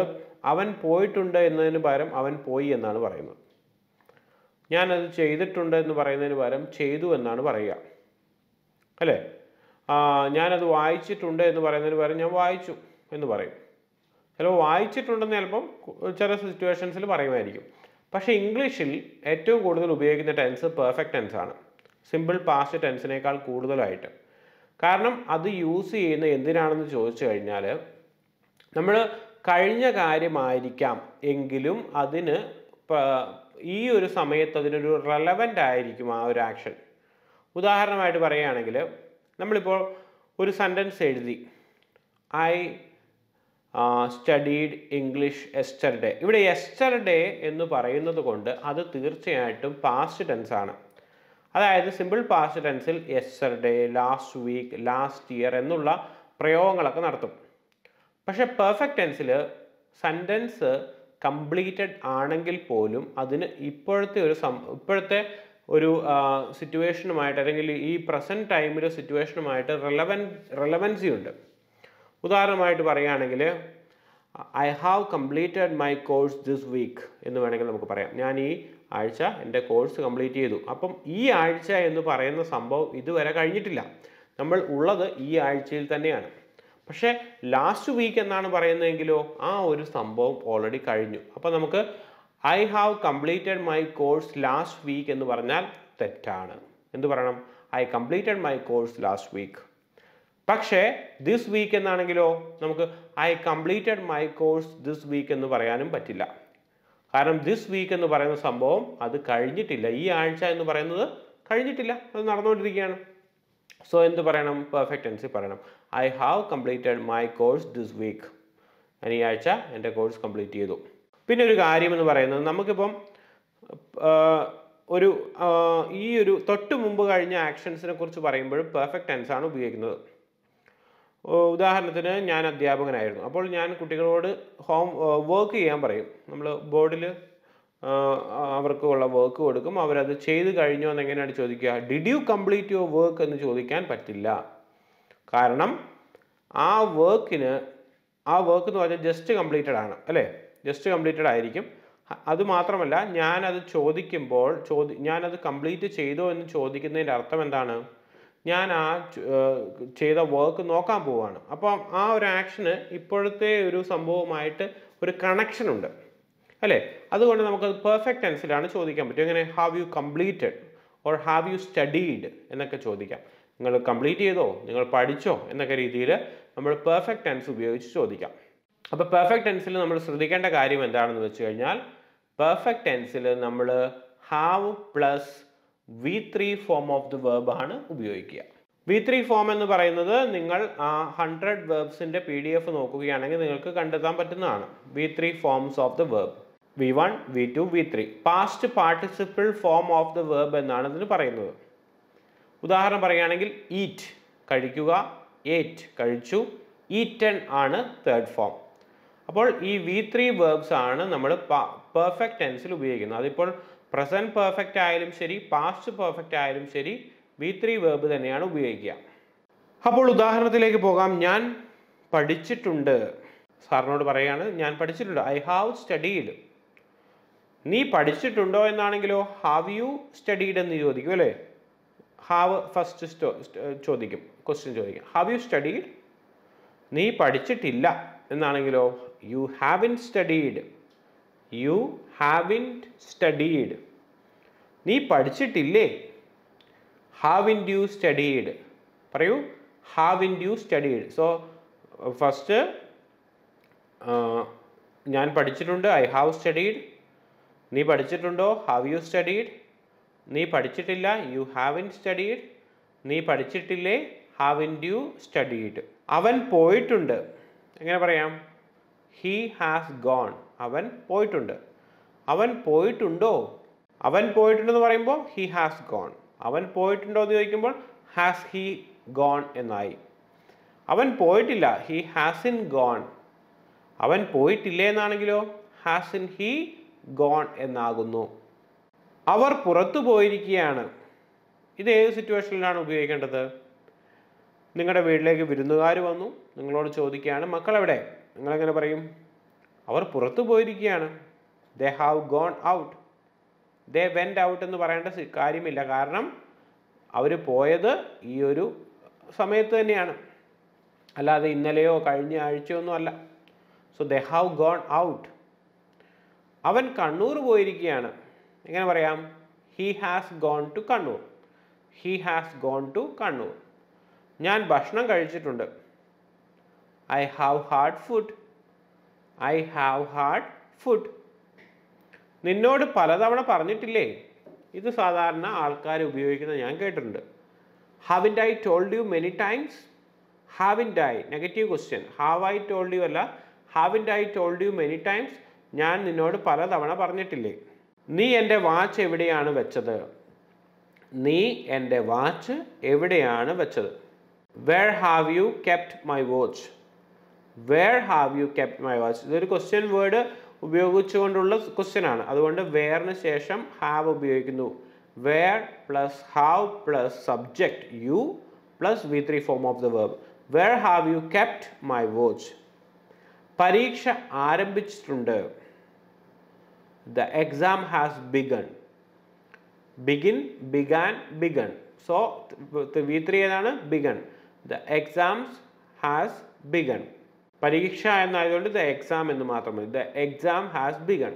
avan poyittunde ennadinu param avan poi ennaanu parayunnathu. Njan adu cheythittunde ennu parayunnadinu param cheythu ennaanu parayya. Alle njan adu vaayichittunde ennu parayunnadinu param njan vaayichu ennu parayum. Hello, I cheat on the album, situations in Paramedic. Pasha English, at two go to the Lubiak in the tense, perfect tense. Simple past tense in a call code the light. Karnam, other U C in the Indian and the Church. Number Kailina Kairi Maidicam, Engilum, Adina, E. Ursamate, the relevant Iricum action. Udaharamite Parayanagil. Number one sentence said the I. Uh, studied English yesterday. If yesterday in the Parayanakunda, other Tirche item past tense. That is simple past tense yesterday, last week, last year, and nulla prayongalakanatum. Pasha perfect tense sentence completed anangil polum, Adina Iperte or some Iperte or situation might e present time situation might relevant relevance. ഉദാഹരണമായിട്ട് പറയുകയാണെങ്കിൽ I have completed my course this week എന്ന് വേണമെങ്കിൽ നമുക്ക് പറയാം. ഞാൻ ഈ ആഴ്ച എൻ്റെ കോഴ്സ് കംപ്ലീറ്റ് ചെയ്തു. അപ്പോൾ ഈ ആഴ്ച എന്ന് പറയുന്ന സംഭവം ഇതുവരെ കഴിഞ്ഞിട്ടില്ല. നമ്മൾ ഉള്ളത് ഈ ആഴ്ചയിൽ തന്നെയാണ്. പക്ഷേ ലാസ്റ്റ് വീക്ക് എന്നാണ് പറയുന്നതെങ്കിലോ ആ ഒരു സംഭവം ഓൾറെഡി കഴിഞ്ഞു. അപ്പോൾ നമുക്ക് I have completed my course last week എന്ന് പറഞ്ഞാൽ തെറ്റാണ്. എന്തു പറയണം? I completed my course last week. This week I completed my course this week and the this week and the Parana Sambom are the Karinitilla, E. Archa and the Parana Karinitilla, another so in the Paranum, perfect tense Paranum. I have completed my course this week. And E. Archa and the course complete Yedo. Pinurigarium and the Parana Namakabum. E. Totu Mumba actions in a course of Parimber, perfect tense Sano Biagno. Oh, the Hanathana, Yan at the Abagan. Upon Yan could take a road home work, Yambre, Bodil, our cola work, Odicum, our the Chay the Garino and again at Chodica. Did you complete your work in the Chodican Patilla? Karanam, our work in a our work was just completed Anna, just completed Iricum. That's why Yan at the Chodicum board, Yan at the complete Chedo and Chodic in the Artham and Dana. ഞാൻ ആ ചെയ്ത work നോക്കാൻ പോവാണ്. അപ്പോൾ ആ ഒരു action ഇപ്പോഴത്തെ ഒരു സംഭവമായിട്ട് ഒരു കണക്ഷൻ ഉണ്ട്. അല്ലേ? അതുകൊണ്ട് നമുക്ക് പെർഫെക്റ്റ് ടെൻസിലാണ് ചോദിക്കാൻ പറ്റും. എങ്ങനെ have you completed or have you studied എന്നൊക്കെ ചോദിക്കാം. നിങ്ങൾ കംപ്ലീറ്റ് ചെയ്തോ? നിങ്ങൾ പഠിച്ചോ? എന്നൊക്കെ രീതിയിൽ നമ്മൾ പെർഫെക്റ്റ് ടെൻസ് ഉപയോഗിച്ച് ചോദിക്കാം. അപ്പോൾ പെർഫെക്റ്റ് ടെൻസിൽ നമ്മൾ ശ്രദ്ധിക്കേണ്ട കാര്യം എന്താണെന്ന് വെച്ചുകഴിഞ്ഞാൽ പെർഫെക്റ്റ് ടെൻസിൽ നമ്മൾ have plus V three form of the verb aanu ubhayogiya. V three form ennu parayunnathu ningal one hundred verbs inde P D F nokkukayanengil ningalku kandathan pattunnana. V three forms of the verb. V one, V two, V three. Past participle form of the verb ennaanu adinu parayunnathu. Udaharanam parayanengil eat kazhikkuka, ate kazhichu, eaten aanu third form. Appol ee V three verbs aanu nammal perfect tense il ubhayikkunnu. Adippol present perfect ആയാലും ശരി past perfect ആയാലും ശരി V three verb തന്നെയാണ് ഉപയോഗിക്കുക. അപ്പോൾ ഉദാഹരണത്തിലേക്ക് പോകാം. ഞാൻ പഠിച്ചിട്ടുണ്ട്. സാറിനോട് പറയാണ് ഞാൻ പഠിച്ചിട്ടുണ്ട്. I have studied. നീ പഠിച്ചിട്ടുണ്ടോ എന്നാണെങ്കിലോ have you studied എന്ന് ചോദിക്കും അല്ലേ? have first ചോദിക്കും. question ചോദിക്കും. have you studied? നീ പഠിച്ചിട്ടില്ല എന്നാണെങ്കിലോ you haven't studied. you haven't studied. നീ പഠിച്ചിട്ടില്ലേ? haven't you studied? പറയൂ haven't you studied? So first ഞാൻ പഠിച്ചിട്ടുണ്ട് I have studied. നീ പഠിച്ചിട്ടുണ്ടോ? have you studied? നീ പഠിച്ചിട്ടില്ല you haven't studied. നീ പഠിച്ചിട്ടില്ലേ? haven't you studied? അവൻ പോയിട്ടുണ്ട്. എങ്ങനെ പറയാം? he has gone. അവൻ പോയിട്ടുണ്ട്. അവൻ പോയിട്ടുണ്ടോ? അവൻ പോയിട്ടുണ്ടെന്ന് പറയുമ്പോൾ he has gone. അവൻ പോയിട്ടുണ്ടോ എന്ന് ചോദിക്കുമ്പോൾ has he gone എന്നായി. അവൻ പോയിട്ടില്ല he hasn't gone. അവൻ പോയിട്ടില്ല എന്നാണെങ്കിലോ hasn't he gone എന്നാകുന്നു. അവർ പുറത്തു പോയിരിക്കുകയാണ്. ഇത് ഏത് സിറ്റുവേഷനിലാണ് ഉപയോഗിക്കേണ്ടത്? നിങ്ങളുടെ വീട്ടിലേക്ക് വിരുന്നുകാർ വന്നു, നിങ്ങളോട് ചോദിക്കുകയാണ് മക്കളെവിടെ, നിങ്ങളെങ്ങനെ പറയും? അവർ പുറത്തു പോയിരിക്കുകയാണ്. They have gone out. They went out എന്ന് പറയേണ്ട കാര്യമില്ല, കാരണം അവർ പോയത് ഈ ഒരു സമയത്ത് തന്നെയാണ്, അല്ലാതെ ഇന്നലെയോ കഴിഞ്ഞ ആഴ്ചയോ ഒന്നും അല്ല. So they have gone out. അവൻ കണ്ണൂർ പോയിരിക്കുകയാണ്. എങ്ങനെ പറയാം? He has gone to Kannur. He has gone to Kannur. ഞാൻ ഭക്ഷണം കഴിച്ചിട്ടുണ്ട്. I have had food. I have had food. നിന്നോട് പലതവണ പറഞ്ഞിട്ടില്ലേ? ഇത് സാധാരണ ആൾക്കാർ ഉപയോഗിക്കുന്ന ഞാൻ കേട്ടിട്ടുണ്ട്. Haven't I told you many times? Haven't I? Negative question. Have I told you അല്ല, Haven't I told you many times? ഞാൻ നിന്നോട് പലതവണ പറഞ്ഞിട്ടില്ലേ? നീ എൻ്റെ വാച്ച് എവിടെയാണ് വെച്ചത്? നീ എൻ്റെ വാച്ച് എവിടെയാണ് വെച്ചത്? Where have you kept my watch? Where have you kept my watch? ഇതൊരു ക്വസ്റ്റ്യൻ വേർഡ് ഉപയോഗിച്ചുകൊണ്ടുള്ള ക്വസ്റ്റ്യൻ ആണ്. അതുകൊണ്ട് വേറിന് ശേഷം ഹാവ് ഉപയോഗിക്കുന്നു. Where plus have plus subject you plus V three form of the verb. Where have you kept my watch? പരീക്ഷ ആരംഭിച്ചിട്ടുണ്ട്. The exam has begun. Begin, began, begun. So V three ഏതാണ്? Begun. The exams has begun. പരീക്ഷ എന്നായതുകൊണ്ട് the exam എന്ന് മാത്രം മതി. The exam has begun.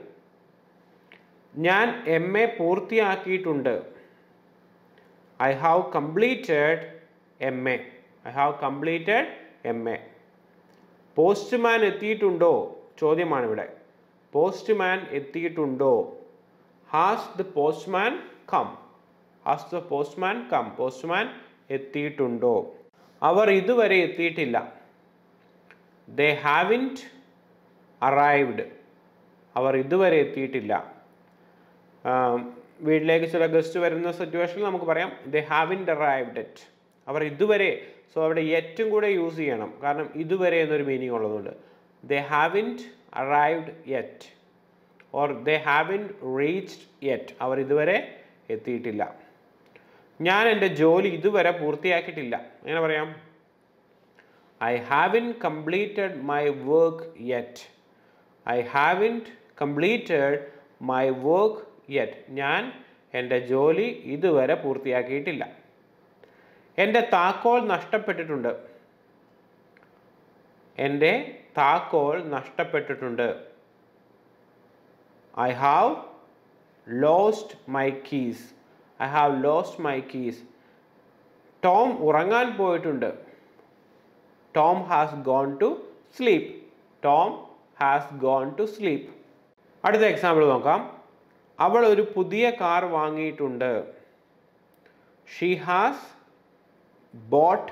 ഞാൻ M A പൂർത്തിയാക്കിയിട്ടുണ്ട്. I have completed M A. I have completed M A. Postman എത്തിയിട്ടുണ്ടോ? ചോദ്യമാണ് ഇവിടെ. പോസ്റ്റ്മാൻ എത്തിയിട്ടുണ്ടോ? Has the postman come? Has the postman come? Postman എത്തിയിട്ടുണ്ടോ? അവർ ഇതുവരെ എത്തിയിട്ടില്ല. They haven't arrived. അവർ ഇതുവരെ എത്തിയിട്ടില്ല. വീട്ടിലേക്ക് ചില ഗസ്റ്റ് വരുന്ന സിറ്റുവേഷനിൽ നമുക്ക് പറയാം They haven't arrived at. അവർ ഇതുവരെ, സോ അവിടെ ഏറ്റവും കൂടെ യൂസ് ചെയ്യണം, കാരണം ഇതുവരെ എന്നൊരു മീനിങ് ഉള്ളതുകൊണ്ട്. They haven't arrived yet or they haven't reached yet. അവർ ഇതുവരെ എത്തിയിട്ടില്ല. ഞാൻ എൻ്റെ ജോലി ഇതുവരെ പൂർത്തിയാക്കിയിട്ടില്ല. എങ്ങനെ പറയാം? I haven't completed my work yet. I haven't completed my work yet. ഞാൻ എൻ്റെ ജോലി ഇതുവരെ പൂർത്തിയാക്കിയിട്ടില്ല. എൻ്റെ താക്കോൽ നഷ്ടപ്പെട്ടിട്ടുണ്ട്. എൻ്റെ താക്കോൽ നഷ്ടപ്പെട്ടിട്ടുണ്ട്. I have lost my keys. I have lost my keys. Tom ഉറങ്ങാൻ പോയിട്ടുണ്ട്. Tom has gone to sleep. Tom has gone to sleep. അടുത്ത എക്സാമ്പിൾ നോക്കാം. അവൾ ഒരു പുതിയ കാർ വാങ്ങിയിട്ടുണ്ട്. She has bought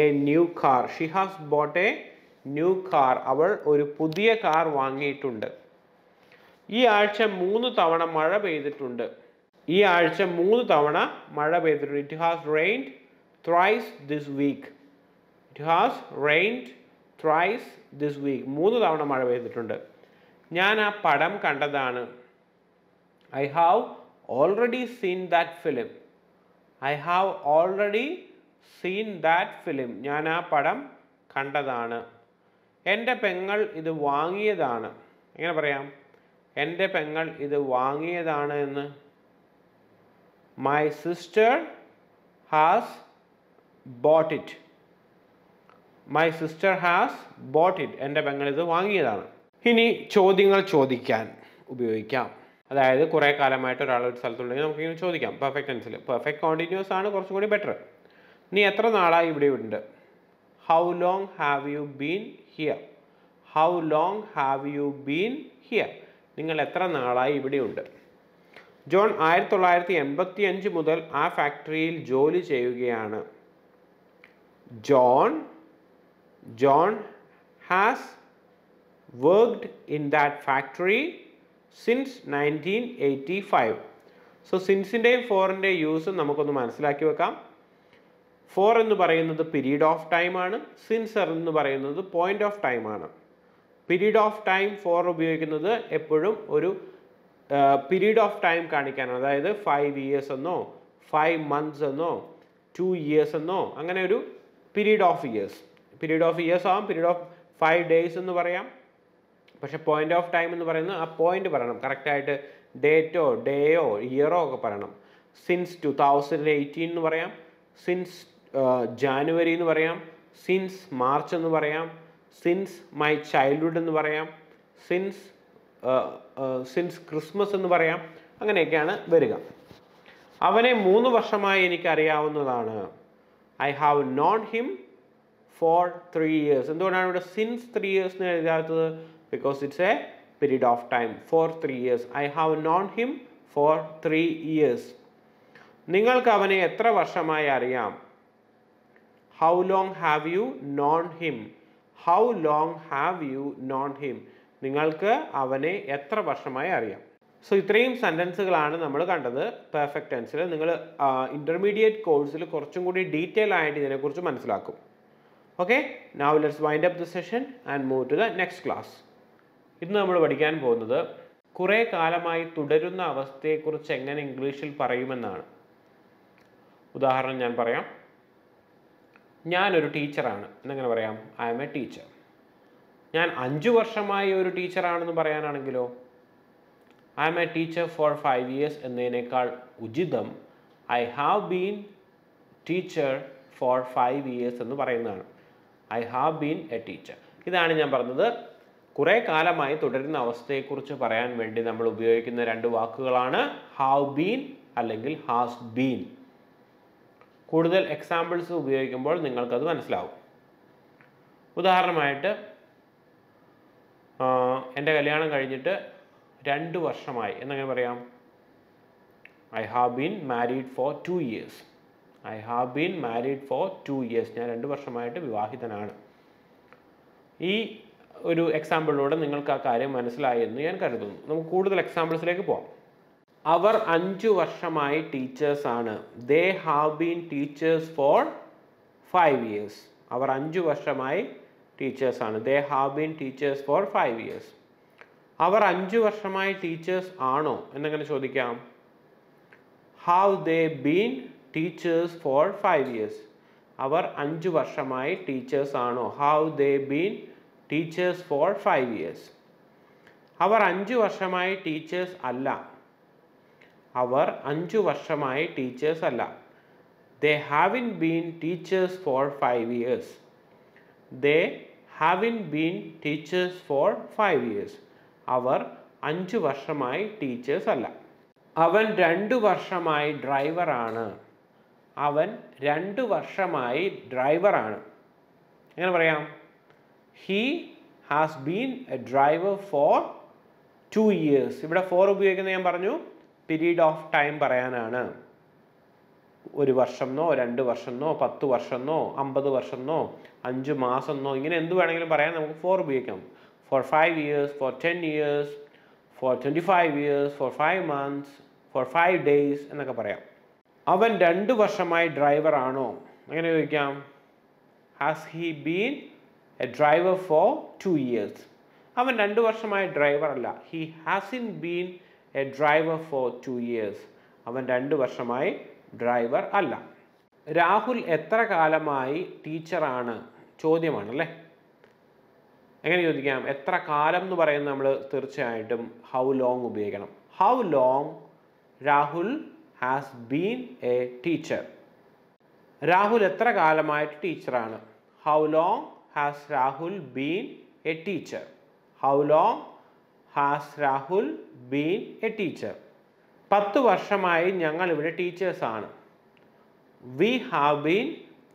a new car. She has bought a new car. അവൾ ഒരു പുതിയ കാർ വാങ്ങിയിട്ടുണ്ട്. ഈ ആഴ്ച മൂന്ന് തവണ മഴ പെയ്തിട്ടുണ്ട്. ഈ ആഴ്ച മൂന്ന് തവണ മഴ പെയ്തിട്ടുണ്ട്. It has rained thrice this week. It has rained thrice this week. മൂന്ന് തവണ മഴ പെയ്തിട്ടുണ്ട്. ഞാൻ ആ പടം കണ്ടതാണ്. I have already seen that film. I have already seen that film. ഞാൻ ആ പടം കണ്ടതാണ്. എൻ്റെ പെങ്ങൾ ഇത് വാങ്ങിയതാണ്. എങ്ങനെ പറയാം എൻ്റെ പെങ്ങൾ ഇത് വാങ്ങിയതാണ് എന്ന്? My sister has bought it. My sister has bought it. എൻ്റെ പെങ്ങൾ ഇത് വാങ്ങിയതാണ്. ഇനി ചോദ്യങ്ങൾ ചോദിക്കാൻ ഉപയോഗിക്കാം. അതായത് കുറേ കാലമായിട്ട് ഒരാൾ ഒരു സ്ഥലത്തുണ്ടെങ്കിൽ നമുക്കിങ്ങനെ ചോദിക്കാം. പെർഫെക്റ്റ് ടെൻസിൽ, പെർഫെക്റ്റ് കോണ്ടിന്യൂസ് ആണ് കുറച്ചും കൂടി ബെറ്റർ. നീ എത്ര നാളായി ഇവിടെ ഉണ്ട്? How long have you been here? How long have you been here? നിങ്ങൾ എത്ര നാളായി ഇവിടെ ഉണ്ട്? ജോൺ ആയിരത്തി തൊള്ളായിരത്തി എൺപത്തി അഞ്ച് മുതൽ ആ ഫാക്ടറിയിൽ ജോലി ചെയ്യുകയാണ്. John John has worked in that factory since nineteen eighty-five. So, since inde for inde use നമുക്കൊന്ന് മനസ്സിലാക്കി വെക്കാം. For എന്ന് പറയുന്നത് period of time ആണ്, since എന്ന് പറയുന്നത് point of time ആണ്. period of time for ഉപയോഗിക്കുന്നത് എപ്പോഴും ഒരു period of time കാണിക്കാനാണ് അതായത് five years എന്നോ five months എന്നോ two years എന്നോ അങ്ങനെ ഒരു period of years period of years ആവും period of five days എന്ന് പറയാം പക്ഷേ point of time എന്ന് പറയുന്നത് ആ point പറയണം കറക്റ്റ് ആയിട്ട് date ഓ day ഓ year ഓ ഒക്കെ പറയണം since twenty eighteen എന്ന് പറയാം since uh, January എന്ന് പറയാം since March എന്ന് പറയാം since my childhood എന്ന് പറയാം since uh, uh, since Christmas എന്ന് പറയാം അങ്ങനെയൊക്കെയാണ് വരിക അവനെ മൂന്ന് വർഷമായി എനിക്ക് അറിയാവുന്നതാണ് I have known him for three years എന്തുകൊണ്ടാണ് ഇവിടെ since three years എന്ന് എഴുതാത്തത് because it's a period of time for three years I have known him for three years നിങ്ങൾക്ക് അവനെ എത്ര വർഷമായി അറിയാം How long have you known him How long have you known him നിങ്ങൾക്ക് അവനെ എത്ര വർഷമായി അറിയാം So, ഇത്രയും സെന്റൻസുകളാണ് നമ്മൾ കണ്ടത് പെർഫെക്റ്റ് ടെൻസിൽ നിങ്ങൾ ഇന്റർമീഡിയേറ്റ് കോഴ്സിൽ കുറച്ചും കൂടി ഡീറ്റെയിൽ ആയിട്ട് ഇതിനെക്കുറിച്ച് മനസ്സിലാക്കും okay now let's wind up the session and move to the next class ഇന്ന് നമ്മൾ പഠിക്കാൻ പോകുന്നത് കുറേ കാലമായി തുടരുന്ന അവസ്ഥയെക്കുറിച്ച് എങ്ങനെ ഇംഗ്ലീഷിൽ പറയുമെന്നാണ് ഉദാഹരണം ഞാൻ പറയാം ഞാൻ ഒരു ടീച്ചറാണ് എന്നെങ്ങനെ പറയാം I am a teacher ഞാൻ അഞ്ച് വർഷമായി ഒരു ടീച്ചറാണെന്ന് പറയാനാണെങ്കിലോ I am a teacher for five years എന്നതിനേക്കാൾ ഉചിതം I have been teacher for five years എന്ന് പറയുന്നതാണ് I have been a teacher ഇതാണ് ഞാൻ പറഞ്ഞത് കുറേ കാലമായി തുടരുന്ന അവസ്ഥയെക്കുറിച്ച് പറയാൻ വേണ്ടി നമ്മൾ ഉപയോഗിക്കുന്ന രണ്ട് വാക്കുകളാണ് have been അല്ലെങ്കിൽ has been കൂടുതൽ എക്സാമ്പിൾസ് ഉപയോഗിക്കുമ്പോൾ നിങ്ങൾക്ക് അത് മനസ്സിലാവും ഉദാഹരണമായിട്ട് എൻ്റെ കല്യാണം കഴിഞ്ഞിട്ട് രണ്ട് വർഷമായി എന്നങ്ങനെ പറയാം I have been married for two years I have been married for two years ഞാൻ രണ്ട് വർഷമായിട്ട് വിവാഹിതനാണ് ഈ ഒരു എക്സാമ്പിളിലൂടെ നിങ്ങൾക്ക് ആ കാര്യം മനസ്സിലായി എന്ന് ഞാൻ കരുതുന്നു നമുക്ക് കൂടുതൽ എക്സാമ്പിൾസിലേക്ക് പോകാം അവർ അഞ്ച് വർഷമായി ടീച്ചേഴ്സ് ആണ് they have been teachers for five years അവർ അഞ്ച് വർഷമായി ടീച്ചേഴ്സ് ആണ് they have been teachers for five years അവർ അഞ്ച് വർഷമായി ടീച്ചേഴ്സ് ആണോ എന്നങ്ങനെ ചോദിക്കാം have they been teachers for five years അവർ അഞ്ച് വർഷമായി ടീച്ചേഴ്സ് ആണോ have they been teachers for five years അവർ അഞ്ച് വർഷമായി ടീച്ചേഴ്സ് അല്ല അവർ അഞ്ച് വർഷമായി ടീച്ചേഴ്സ് അല്ല they haven't been teachers for five years they haven't been teachers for five years അവർ അഞ്ച് വർഷമായി ടീച്ചേഴ്സ് അല്ല അവൻ രണ്ട് വർഷമായി ഡ്രൈവർ ആണ് അവൻ രണ്ട് വർഷമായി ഡ്രൈവർ ആണ് എങ്ങനെ പറയാം he has been a driver for two years ഇവിടെ for ഉപയോഗിക്കുന്ന ഞാൻ പറഞ്ഞു period of time പറയാനാണ് ഒരു വർഷംന്നോ രണ്ട് വർഷംന്നോ പത്ത് വർഷംന്നോ അമ്പത് വർഷംന്നോ അഞ്ച് മാസംന്നോ ഇങ്ങനെ എന്തു വേണമെങ്കിലും പറയാൻ നമുക്ക് for ഉപയോഗിക്കാം for five years for ten years for twenty-five years for five months for five days എന്നൊക്കെ പറയാം അവൻ രണ്ട് വർഷമായി ഡ്രൈവർ ആണോ അങ്ങനെ ചോദിക്കാം has he been a driver for two years അവൻ രണ്ട് വർഷമായി ഡ്രൈവർ അല്ല he hasn't been a driver for two years അവൻ രണ്ട് വർഷമായി ഡ്രൈവർ അല്ല രാഹുൽ എത്ര കാലമായി ടീച്ചർ ആണ് ചോദ്യമാണ് അല്ലേ എങ്ങനെ ചോദിക്കാം എത്ര കാലം എന്ന് പറയുന്നത് നമ്മൾ തീർച്ചയായിട്ടും how long ഉപയോഗിക്കണം how long Rahul has been a teacher Rahul എത്ര കാലമായിട്ട് ടീച്ചർ ആണ് how long has Rahul been a teacher how long has Rahul been a teacher പത്ത് വർഷമായി ഞങ്ങൾ ഇവിടെ ടീച്ചേഴ്സ് ആണ് we have been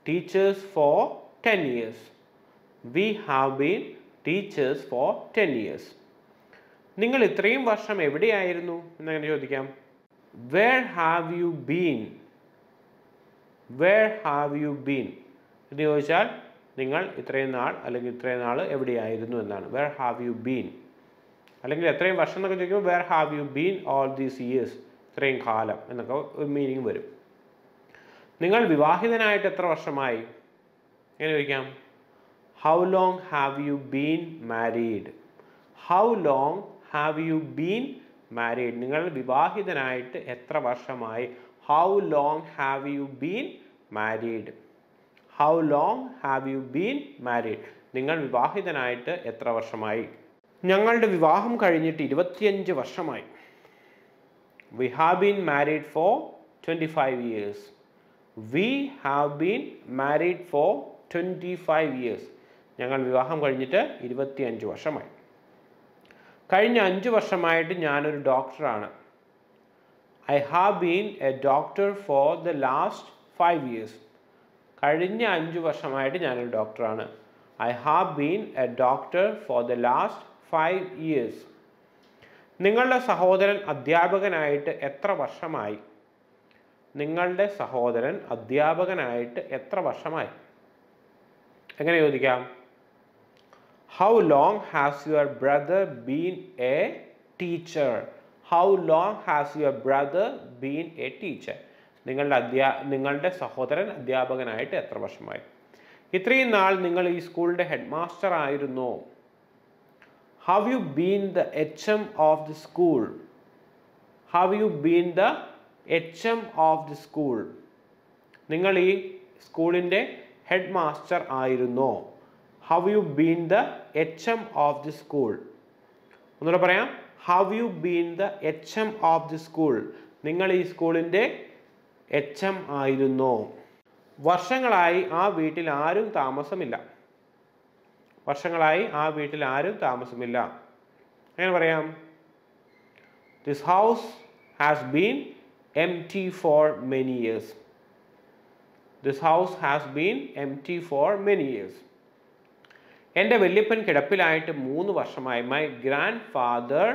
teachers for ten years we have been teachers for ten years നിങ്ങൾ ഇത്രയും വർഷം എവിടെയായിരുന്നു എന്നങ്ങനെ ചോദിക്കാം where have you been where have you been എന്ന് ചോദിച്ചാൽ നിങ്ങൾ ഇത്രയും നാൾ അല്ലെങ്കിൽ ഇത്രയും നാൾ എവിടെയായിരുന്നു എന്നാണ് where have you been അല്ലെങ്കിൽ എത്രയും വർഷം എന്നൊക്കെ ചോദിക്കുമ്പോൾ where have you been all these years ഇത്രയും കാലം എന്നൊക്കെ ഒരു മീനിങ് വരും നിങ്ങൾ വിവാഹിതനായിട്ട് എത്ര വർഷമായി എങ്ങനെ ചോദിക്കാം how long have you been married How long have you been married? Ningal vivahidanayitte etra varshamayi? How long have you been married? How long have you been married? Ningal vivahidanayitte etra varshamayi? Njangalude vivaham kazhinjittu ഇരുപത്തിയഞ്ച് varshamayi. We have been married for twenty-five years. We have been married for twenty-five years. Njangal vivaham kazhinjittu ഇരുപത്തിയഞ്ച് varshamayi. കഴിഞ്ഞ അഞ്ച് വർഷമായിട്ട് ഞാൻ ഒരു ഡോക്ടറാണ്. I have been a doctor for the last five years. കഴിഞ്ഞ അഞ്ച് വർഷമായിട്ട് ഞാൻ ഒരു ഡോക്ടറാണ്. I have been a doctor for the last five years. നിങ്ങളുടെ സഹോദരൻ അധ്യാപകനായിട്ട് എത്ര വർഷമായി? നിങ്ങളുടെ സഹോദരൻ അധ്യാപകനായിട്ട് എത്ര വർഷമായി? എങ്ങനെ ചോദിക്കാം? How long has your brother been a teacher? How long has your brother been a teacher? നിങ്ങളുടെ അധ്യാ നിങ്ങളുടെ സഹോദരൻ അധ്യാപകനായിട്ട് എത്ര വർഷമായി? ഇത്രയും നാൾ നിങ്ങൾ ഈ സ്കൂളിന്റെ ഹെഡ് മാസ്റ്റർ ആയിരുന്നു. Have you been the H M of the school? Have you been the H M of the school? നിങ്ങൾ ഈ സ്കൂളിന്റെ ഹെഡ് മാസ്റ്റർ ആയിരുന്നു. Have you been the H M of the school? ഒന്നുകൂടെ പറയാം. Have you been the H M of the school? നിങ്ങൾ ഈ സ്കൂളിന്റെ H M ആയിരുന്നു. വർഷങ്ങളായി ആ വീട്ടിൽ ആരും താമസമില്ല. വർഷങ്ങളായി ആ വീട്ടിൽ ആരും താമസമില്ല. എങ്ങനെ പറയാം? This house has been empty for many years. This house has been empty for many years. എൻ്റെ വല്യപ്പൻ കിടപ്പിലായിട്ട് മൂന്ന് വർഷമായി. My grandfather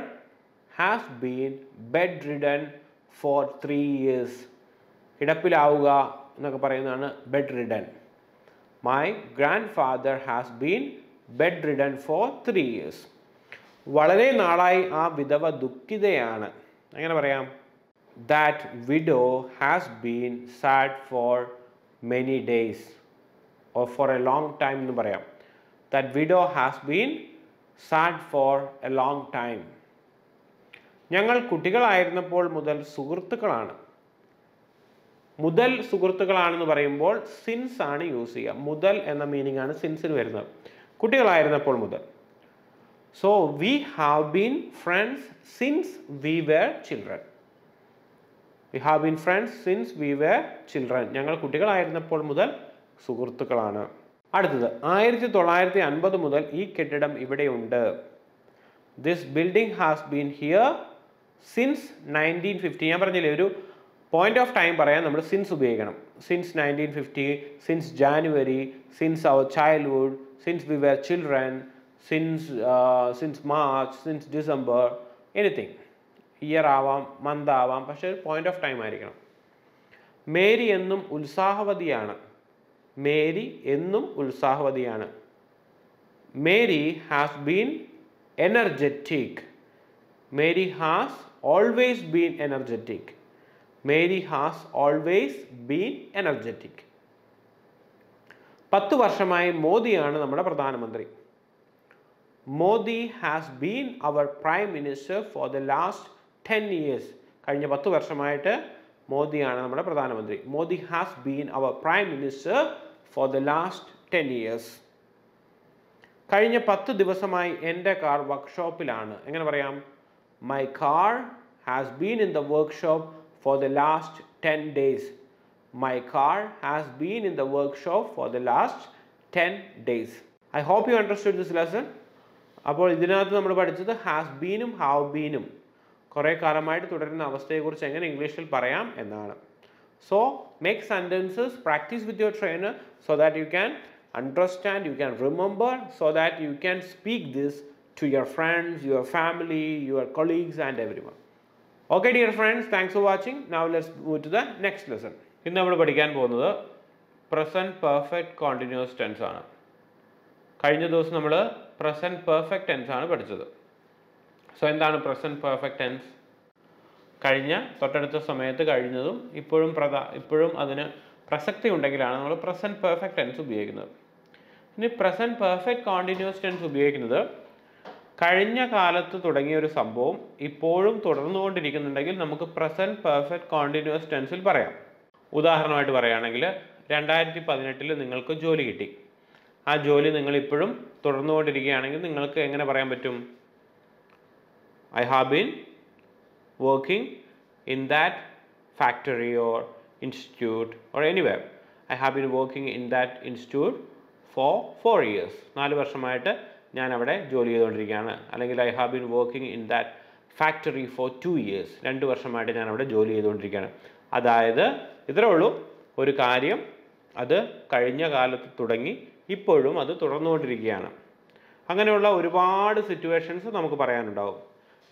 has been bedridden for three years. കിടപ്പിലാവുക എന്നൊക്കെ പറയുന്നതാണ് bedridden. My grandfather has been bedridden for three years. വളരെ നാളായി ആ വിധവ ദുഃഖിതയാണ്. എങ്ങനെ പറയാം? That widow has been sad for many days or for a long time എന്ന് പറയാം. That widow has been sad for a long time. ഞങ്ങൾ കുട്ടികളായിരുന്നപ്പോൾ മുതൽ സുഹൃത്തുക്കളാണ്. മുതൽ സുഹൃത്തുക്കളാണെന്ന് പറയുമ്പോൾ സിൻസ് ആണ് യൂസ് ചെയ്യുക. മുതൽ എന്ന മീനിങ് ആണ് സിൻസിന് വരുന്നത്. കുട്ടികളായിരുന്നപ്പോൾ മുതൽ. So we have been friends since we were children. We have been friends since we were children. ഞങ്ങൾ കുട്ടികളായിരുന്നപ്പോൾ മുതൽ സുഹൃത്തുക്കളാണ്. അടുത്തത് ആയിരത്തി തൊള്ളായിരത്തി അൻപത് മുതൽ ഈ കെട്ടിടം ഇവിടെയുണ്ട്. This building has been here since nineteen fifty. ഞാൻ പറഞ്ഞില്ലേ ഒരു പോയിന്റ് ഓഫ് ടൈം പറയാൻ നമ്മൾ സിൻസ് ഉപയോഗിക്കണം. Since nineteen fifty, since January, since our childhood, since we were children, since since March, since December, anything. Year ആവാം, month ആവാം, പക്ഷേ point of time ആയിരിക്കണം. മേരി എന്നും ഉത്സാഹവതിയാണ്. മേരി എന്നും ഉത്സാഹവതിയാണ്. Mary has been energetic. Mary has always been energetic. Mary has always been energetic. പത്ത് വർഷമായി മോദിയാണ് നമ്മുടെ പ്രധാനമന്ത്രി. Modi has been our prime minister for the last ten years. കഴിഞ്ഞ പത്ത് വർഷമായിട്ട് മോദിയാണ് നമ്മുടെ പ്രധാനമന്ത്രി. Modi has been our prime minister for the last ten years. കഴിഞ്ഞ പത്ത് ദിവസമായി എൻ്റെ കാർ വർക്ക്ഷോപ്പിലാണ്. എങ്ങനെ പറയാം? My car has been in the workshop for the last ten days. My car has been in the workshop for the last ten days. I hope you understood this lesson. അപ്പോൾ ഇതിനകത്ത് നമ്മൾ പഠിച്ചത് has ബീനും have ബീനും കുറേ കാലമായിട്ട് തുടരുന്ന അവസ്ഥയെക്കുറിച്ച് എങ്ങനെ ഇംഗ്ലീഷിൽ പറയാം എന്നാണ്. So make sentences, practice with your trainer so that you can understand, you can remember, so that you can speak this to your friends, your family, your colleagues and everyone. Okay dear friends, thanks for watching. Now let's move to the next lesson. ഇന്ന് നമ്മൾ പഠിക്കാൻ പോകുന്നത് present perfect continuous tense ആണ്. കഴിഞ്ഞ ദിവസം നമ്മൾ present perfect tense ആണ് പഠിച്ചത്. So എന്താണ് present perfect tense? കഴിഞ്ഞ തൊട്ടടുത്ത സമയത്ത് കഴിഞ്ഞതും ഇപ്പോഴും പ്രധാ ഇപ്പോഴും അതിന് പ്രസക്തി ഉണ്ടെങ്കിലാണ് നമ്മൾ പ്രസൻറ്റ് പെർഫെക്റ്റ് ടെൻസ് ഉപയോഗിക്കുന്നത്. ഇനി പ്രസൻറ്റ് പെർഫെക്റ്റ് കോണ്ടിന്യൂസ് ടെൻസ് ഉപയോഗിക്കുന്നത് കഴിഞ്ഞ കാലത്ത് തുടങ്ങിയ ഒരു സംഭവം ഇപ്പോഴും തുടർന്നുകൊണ്ടിരിക്കുന്നുണ്ടെങ്കിൽ നമുക്ക് പ്രസന്റ് പെർഫെക്റ്റ് കണ്ടിന്യൂസ് ടെൻസിൽ പറയാം. ഉദാഹരണമായിട്ട് പറയുകയാണെങ്കിൽ രണ്ടായിരത്തി പതിനെട്ടിൽ നിങ്ങൾക്ക് ജോലി കിട്ടി. ആ ജോലി നിങ്ങൾ ഇപ്പോഴും തുടർന്നുകൊണ്ടിരിക്കുകയാണെങ്കിൽ നിങ്ങൾക്ക് എങ്ങനെ പറയാൻ പറ്റും? I have been working in that factory or institute or anywhere. I have been working in that institute for four years. നാല് വർഷമായിട്ട് ഞാൻ അവിടെ ജോലി ചെയ്തുകൊണ്ടിരിക്കുകയാണ്. അല്ലെങ്കിൽ I have been working in that factory for two years. രണ്ട് വർഷമായിട്ട് ഞാൻ അവിടെ ജോലി ചെയ്തുകൊണ്ടിരിക്കുകയാണ്. അതായത് ഇത്രേ ഉള്ളൂ, ഒരു കാര്യം അത് കഴിഞ്ഞ കാലത്ത് തുടങ്ങി ഇപ്പോഴും അത് തുടർന്നുകൊണ്ടിരിക്കുകയാണ്. അങ്ങനെയുള്ള ഒരുപാട് സിറ്റുവേഷൻസ് നമുക്ക് പറയാനുണ്ടാവും.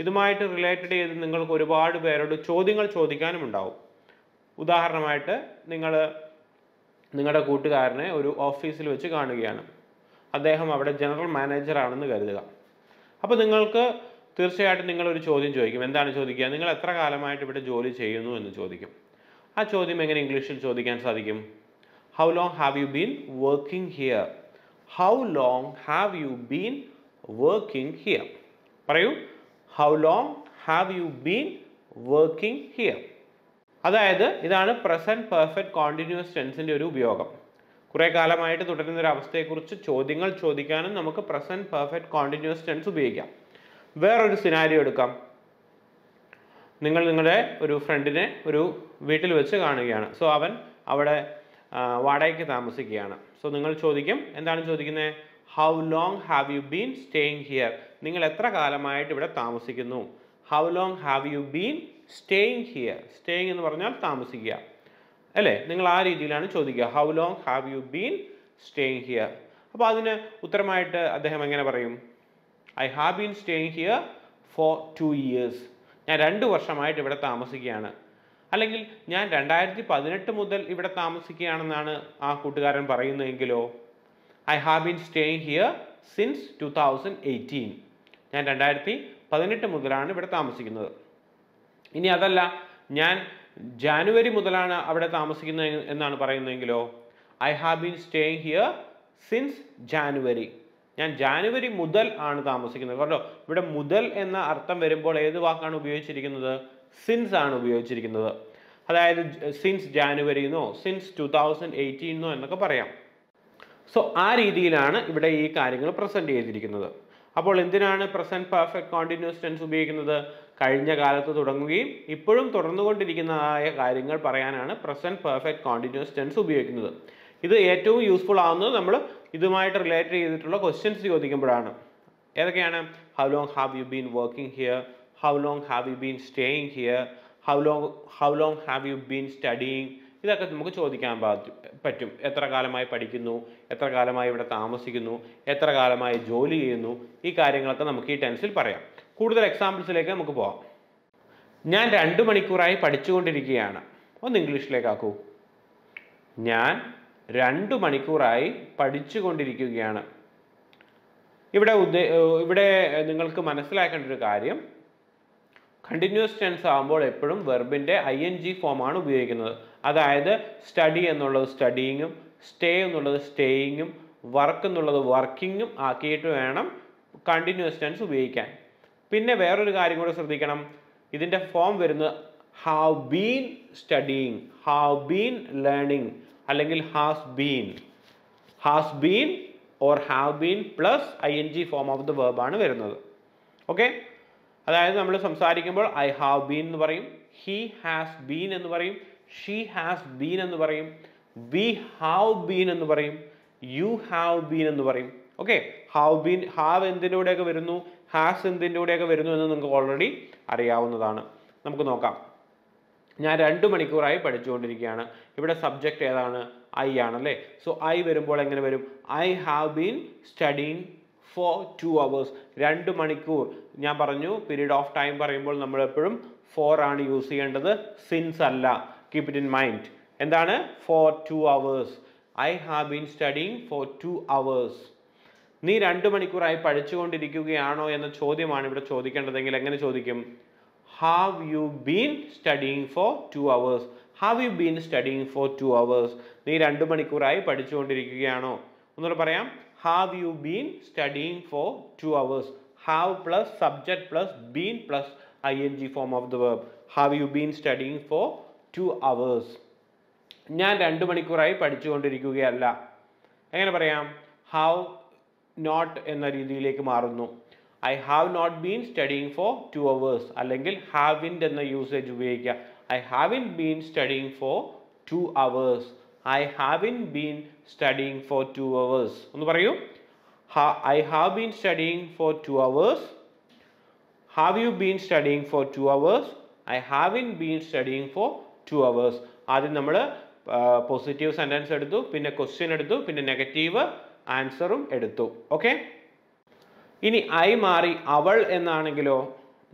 ഇതുമായിട്ട് റിലേറ്റഡ് ചെയ്ത് നിങ്ങൾക്ക് ഒരുപാട് പേരോട് ചോദ്യങ്ങൾ ചോദിക്കാനും ഉണ്ടാവും. ഉദാഹരണമായിട്ട് നിങ്ങൾ നിങ്ങളുടെ കൂട്ടുകാരനെ ഒരു ഓഫീസിൽ വെച്ച് കാണുകയാണ്. അദ്ദേഹം അവിടെ ജനറൽ മാനേജറാണെന്ന് കരുതുക. അപ്പോൾ നിങ്ങൾക്ക് തീർച്ചയായിട്ടും നിങ്ങളൊരു ചോദ്യം ചോദിക്കും. എന്താണ് ചോദിക്കുക? നിങ്ങൾ എത്ര കാലമായിട്ട് ഇവിടെ ജോലി ചെയ്യുന്നു എന്ന് ചോദിക്കും. ആ ചോദ്യം എങ്ങനെ ഇംഗ്ലീഷിൽ ചോദിക്കാൻ സാധിക്കും? How long have you been working here. How long have you been working here. പറയൂ, how long have you been working here. അതായത് ഇതാണ് പ്രസന്റ് പെർഫെക്റ്റ് കോണ്ടിന്യൂസ് ടെൻസിൻ്റെ ഒരു ഉപയോഗം. കുറേ കാലമായിട്ട് തുടരുന്ന ഒരു അവസ്ഥയെക്കുറിച്ച് ചോദ്യങ്ങൾ ചോദിക്കാനും നമുക്ക് പ്രസന്റ് പെർഫെക്റ്റ് കോണ്ടിന്യൂസ് ടെൻസ് ഉപയോഗിക്കാം. വേറൊരു സിനാരിയോ എടുക്കാം. നിങ്ങൾ നിങ്ങളുടെ ഒരു ഫ്രണ്ടിനെ ഒരു വീട്ടിൽ വെച്ച് കാണുകയാണ്. സോ അവൻ അവിടെ വാടകയ്ക്ക് താമസിക്കുകയാണ്. സോ നിങ്ങൾ ചോദിക്കും, എന്താണ് ചോദിക്കുന്നത്? How long have you been staying here. നിങ്ങൾ എത്ര കാലമായിട്ട് ഇവിടെ താമസിക്കുന്നു. How long have you been staying here. Staying എന്ന് പറഞ്ഞാൽ താമസിക്കുക അല്ലേ? നിങ്ങൾ ആ രീതിയിലാണ് ചോദിക്കുക. How long have you been staying here. അപ്പോൾ അതിന് ഉത്തരമായിട്ട് അദ്ദേഹം എങ്ങനെ പറയും? I have been staying here for two years. ഞാൻ രണ്ട് വർഷമായിട്ട് ഇവിടെ താമസിക്കുകയാണ്. അല്ലെങ്കിൽ ഞാൻ രണ്ടായിരത്തി പതിനെട്ട് മുതൽ ഇവിടെ താമസിക്കുകയാണെന്നാണ് ആ കൂട്ടുകാരൻ പറയുന്നതെങ്കിലോ? I have been staying here since two thousand eighteen. ഞാൻ രണ്ടായിരത്തി പതിനെട്ട് മുതലാണ് ഇവിടെ താമസിക്കുന്നത്. ഇനി അതല്ല, ഞാൻ ജാനുവരി മുതലാണ് അവിടെ താമസിക്കുന്നത് എന്നാണ് പറയുന്നതെങ്കിലോ? I have been staying here since January. ഞാൻ ജാനുവരി മുതൽ ആണ് താമസിക്കുന്നത്. കേട്ടോ, ഇവിടെ മുതൽ എന്ന അർത്ഥം വരുമ്പോൾ ഏത് വാക്കാണ് ഉപയോഗിച്ചിരിക്കുന്നത്? സിൻസ് ആണ് ഉപയോഗിച്ചിരിക്കുന്നത്. അതായത് സിൻസ് ജാനുവരിന്നോ സിൻസ് ടു തൗസൻഡ് എയ്റ്റീന്നോ എന്നൊക്കെ പറയാം. സോ ആ രീതിയിലാണ് ഇവിടെ ഈ കാര്യങ്ങൾ പ്രസൻറ്റ് ചെയ്തിരിക്കുന്നത്. അപ്പോൾ എന്തിനാണ് പ്രസന്റ് പെർഫെക്റ്റ് കോണ്ടിന്യൂസ് ടെൻസ് ഉപയോഗിക്കുന്നത്? കഴിഞ്ഞ കാലത്ത് തുടങ്ങുകയും ഇപ്പോഴും തുടർന്നുകൊണ്ടിരിക്കുന്നതായ കാര്യങ്ങൾ പറയാനാണ് പ്രസന്റ് പെർഫെക്റ്റ് കോണ്ടിന്യൂസ് ടെൻസ് ഉപയോഗിക്കുന്നത്. ഇത് ഏറ്റവും യൂസ്ഫുൾ ആവുന്നത് നമ്മൾ ഇതുമായിട്ട് റിലേറ്റ് ചെയ്തിട്ടുള്ള ക്വസ്റ്റ്യൻസ് ചോദിക്കുമ്പോഴാണ്. ഏതൊക്കെയാണ്? How long have you been working here. How long have you been staying here. How long how long have you been studying. ഇതൊക്കെ നമുക്ക് ചോദിക്കാൻ പറ്റും. എത്ര കാലമായി പഠിക്കുന്നു, എത്ര കാലമായി ഇവിടെ താമസിക്കുന്നു, എത്ര കാലമായി ജോലി ചെയ്യുന്നു, ഈ കാര്യങ്ങളൊക്കെ നമുക്ക് ഈ ടെൻസിൽ പറയാം. കൂടുതൽ എക്സാമ്പിൾസിലേക്ക് നമുക്ക് പോകാം. ഞാൻ രണ്ട് മണിക്കൂറായി പഠിച്ചുകൊണ്ടിരിക്കുകയാണ്. ഒന്ന് ഇംഗ്ലീഷിലേക്കാക്കൂ. ഞാൻ രണ്ട് മണിക്കൂറായി പഠിച്ചുകൊണ്ടിരിക്കുകയാണ്. ഇവിടെ ഉദ്ദേ ഇവിടെ നിങ്ങൾക്ക് മനസ്സിലാക്കേണ്ട ഒരു കാര്യം, കണ്ടിന്യൂസ് ടെൻസ് ആകുമ്പോൾ എപ്പോഴും വെർബിൻ്റെ ഐ എൻ ജി ഫോമാണ് ഉപയോഗിക്കുന്നത്. അതായത് സ്റ്റഡി എന്നുള്ളത് സ്റ്റഡിയിങ്ങും സ്റ്റേ എന്നുള്ളത് സ്റ്റേയിങ്ങും വർക്ക് എന്നുള്ളത് വർക്കിങ്ങും ആക്കിയിട്ട് വേണം കണ്ടിന്യൂസ് ടെൻസ് ഉപയോഗിക്കാൻ. പിന്നെ വേറൊരു കാര്യം കൂടെ ശ്രദ്ധിക്കണം. ഇതിൻ്റെ ഫോം വരുന്നത് have been studying, have been learning, അല്ലെങ്കിൽ has been. Has been or have been plus I N G form of the വേർബാണ് വരുന്നത്. ഓക്കെ, അതായത് നമ്മൾ സംസാരിക്കുമ്പോൾ ഐ ഹാവ് ബീൻ എന്ന് പറയും, ഹി ഹാസ് ബീൻ എന്ന് പറയും, ഷീ ഹാസ് ബീൻ എന്ന് പറയും, വി ഹാവ് ബീൻ എന്ന് പറയും, യു ഹാവ് ബീൻ എന്ന് പറയും. ഓക്കെ, ഹാവ് ബീൻ ഹാവ് എന്തിൻ്റെ കൂടെയൊക്കെ വരുന്നു, ഹാസ് എന്തിൻ്റെ കൂടെയൊക്കെ വരുന്നു എന്ന് നിങ്ങൾക്ക് ഓൾറെഡി അറിയാവുന്നതാണ്. നമുക്ക് നോക്കാം. ഞാൻ രണ്ട് മണിക്കൂറായി പഠിച്ചുകൊണ്ടിരിക്കുകയാണ്. ഇവിടെ സബ്ജക്റ്റ് ഏതാണ്? ഐ ആണല്ലേ. സോ ഐ വരുമ്പോൾ എങ്ങനെ വരും? I have been studying for two hours. രണ്ട് മണിക്കൂർ ഞാൻ പറഞ്ഞു, പീരീഡ് ഓഫ് ടൈം പറയുമ്പോൾ നമ്മൾ എപ്പോഴും ഫോർ ആണ് യൂസ് ചെയ്യേണ്ടത്, സിൻസ് അല്ല. Keep it in mind. എന്താണ്? For two hours. I have been studying for two hours. നീ രണ്ട് മണിക്കൂറായി പഠിച്ചുകൊണ്ടിരിക്കുകയാണോ എന്ന ചോദ്യമാണ് ഇവിടെ ചോദിക്കേണ്ടതെങ്കിൽ എങ്ങനെ ചോദിക്കും? Have you been studying for two hours. Have you been studying for two hours. നീ രണ്ട് മണിക്കൂറായി പഠിച്ചുകൊണ്ടിരിക്കുകയാണോ? ഒന്നുകൂടെ പറയാം. Have you been studying for two hours. have plus subject plus been plus ing form of the verb. Have you been studying for two hours? ഞാൻ രണ്ട് മണിക്കൂറായി പഠിച്ചുകൊണ്ടിരിക്കുകയല്ല. എങ്ങനെ പറയാം? Have not എന്ന രീതിയിലേക്ക് മാറുന്നു. I have not been studying for two hours, അല്ലെങ്കിൽ haven't എന്ന യൂസേജ് ഉപയോഗിക്കുക. I haven't been studying for two hours. I haven't been studying for two hours. ഒന്ന് പറയൂ. I have been studying for two hours. Have you been studying for two hours? I haven't been studying for two hours. ആദ്യം നമ്മൾ positive sentence എടുത്തു, പിന്നെ question എടുത്തു, പിന്നെ negative ആൻസറും എടുത്തു. Okay, ഇനി ഐ മാറി അവൾ എന്നാണെങ്കിലോ,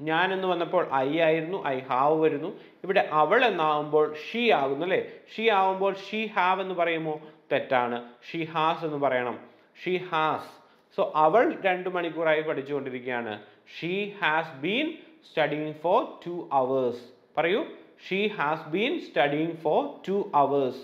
ഞാൻ എന്ന് വന്നപ്പോൾ ഐ ആയിരുന്നു, ഐ ഹാവ് വരുന്നു. ഇവിടെ അവൾ എന്നാവുമ്പോൾ ഷീ ആകുന്നു അല്ലേ? ഷീ ആവുമ്പോൾ ഷീ ഹാവ് എന്ന് പറയുമോ? തെറ്റാണ്, ഷീ ഹാസ് എന്ന് പറയണം. She has. സോ അവൾ രണ്ട് മണിക്കൂറായി പഠിച്ചുകൊണ്ടിരിക്കുകയാണ്. She has been studying for two hours. പറയൂ, she has been studying for two hours.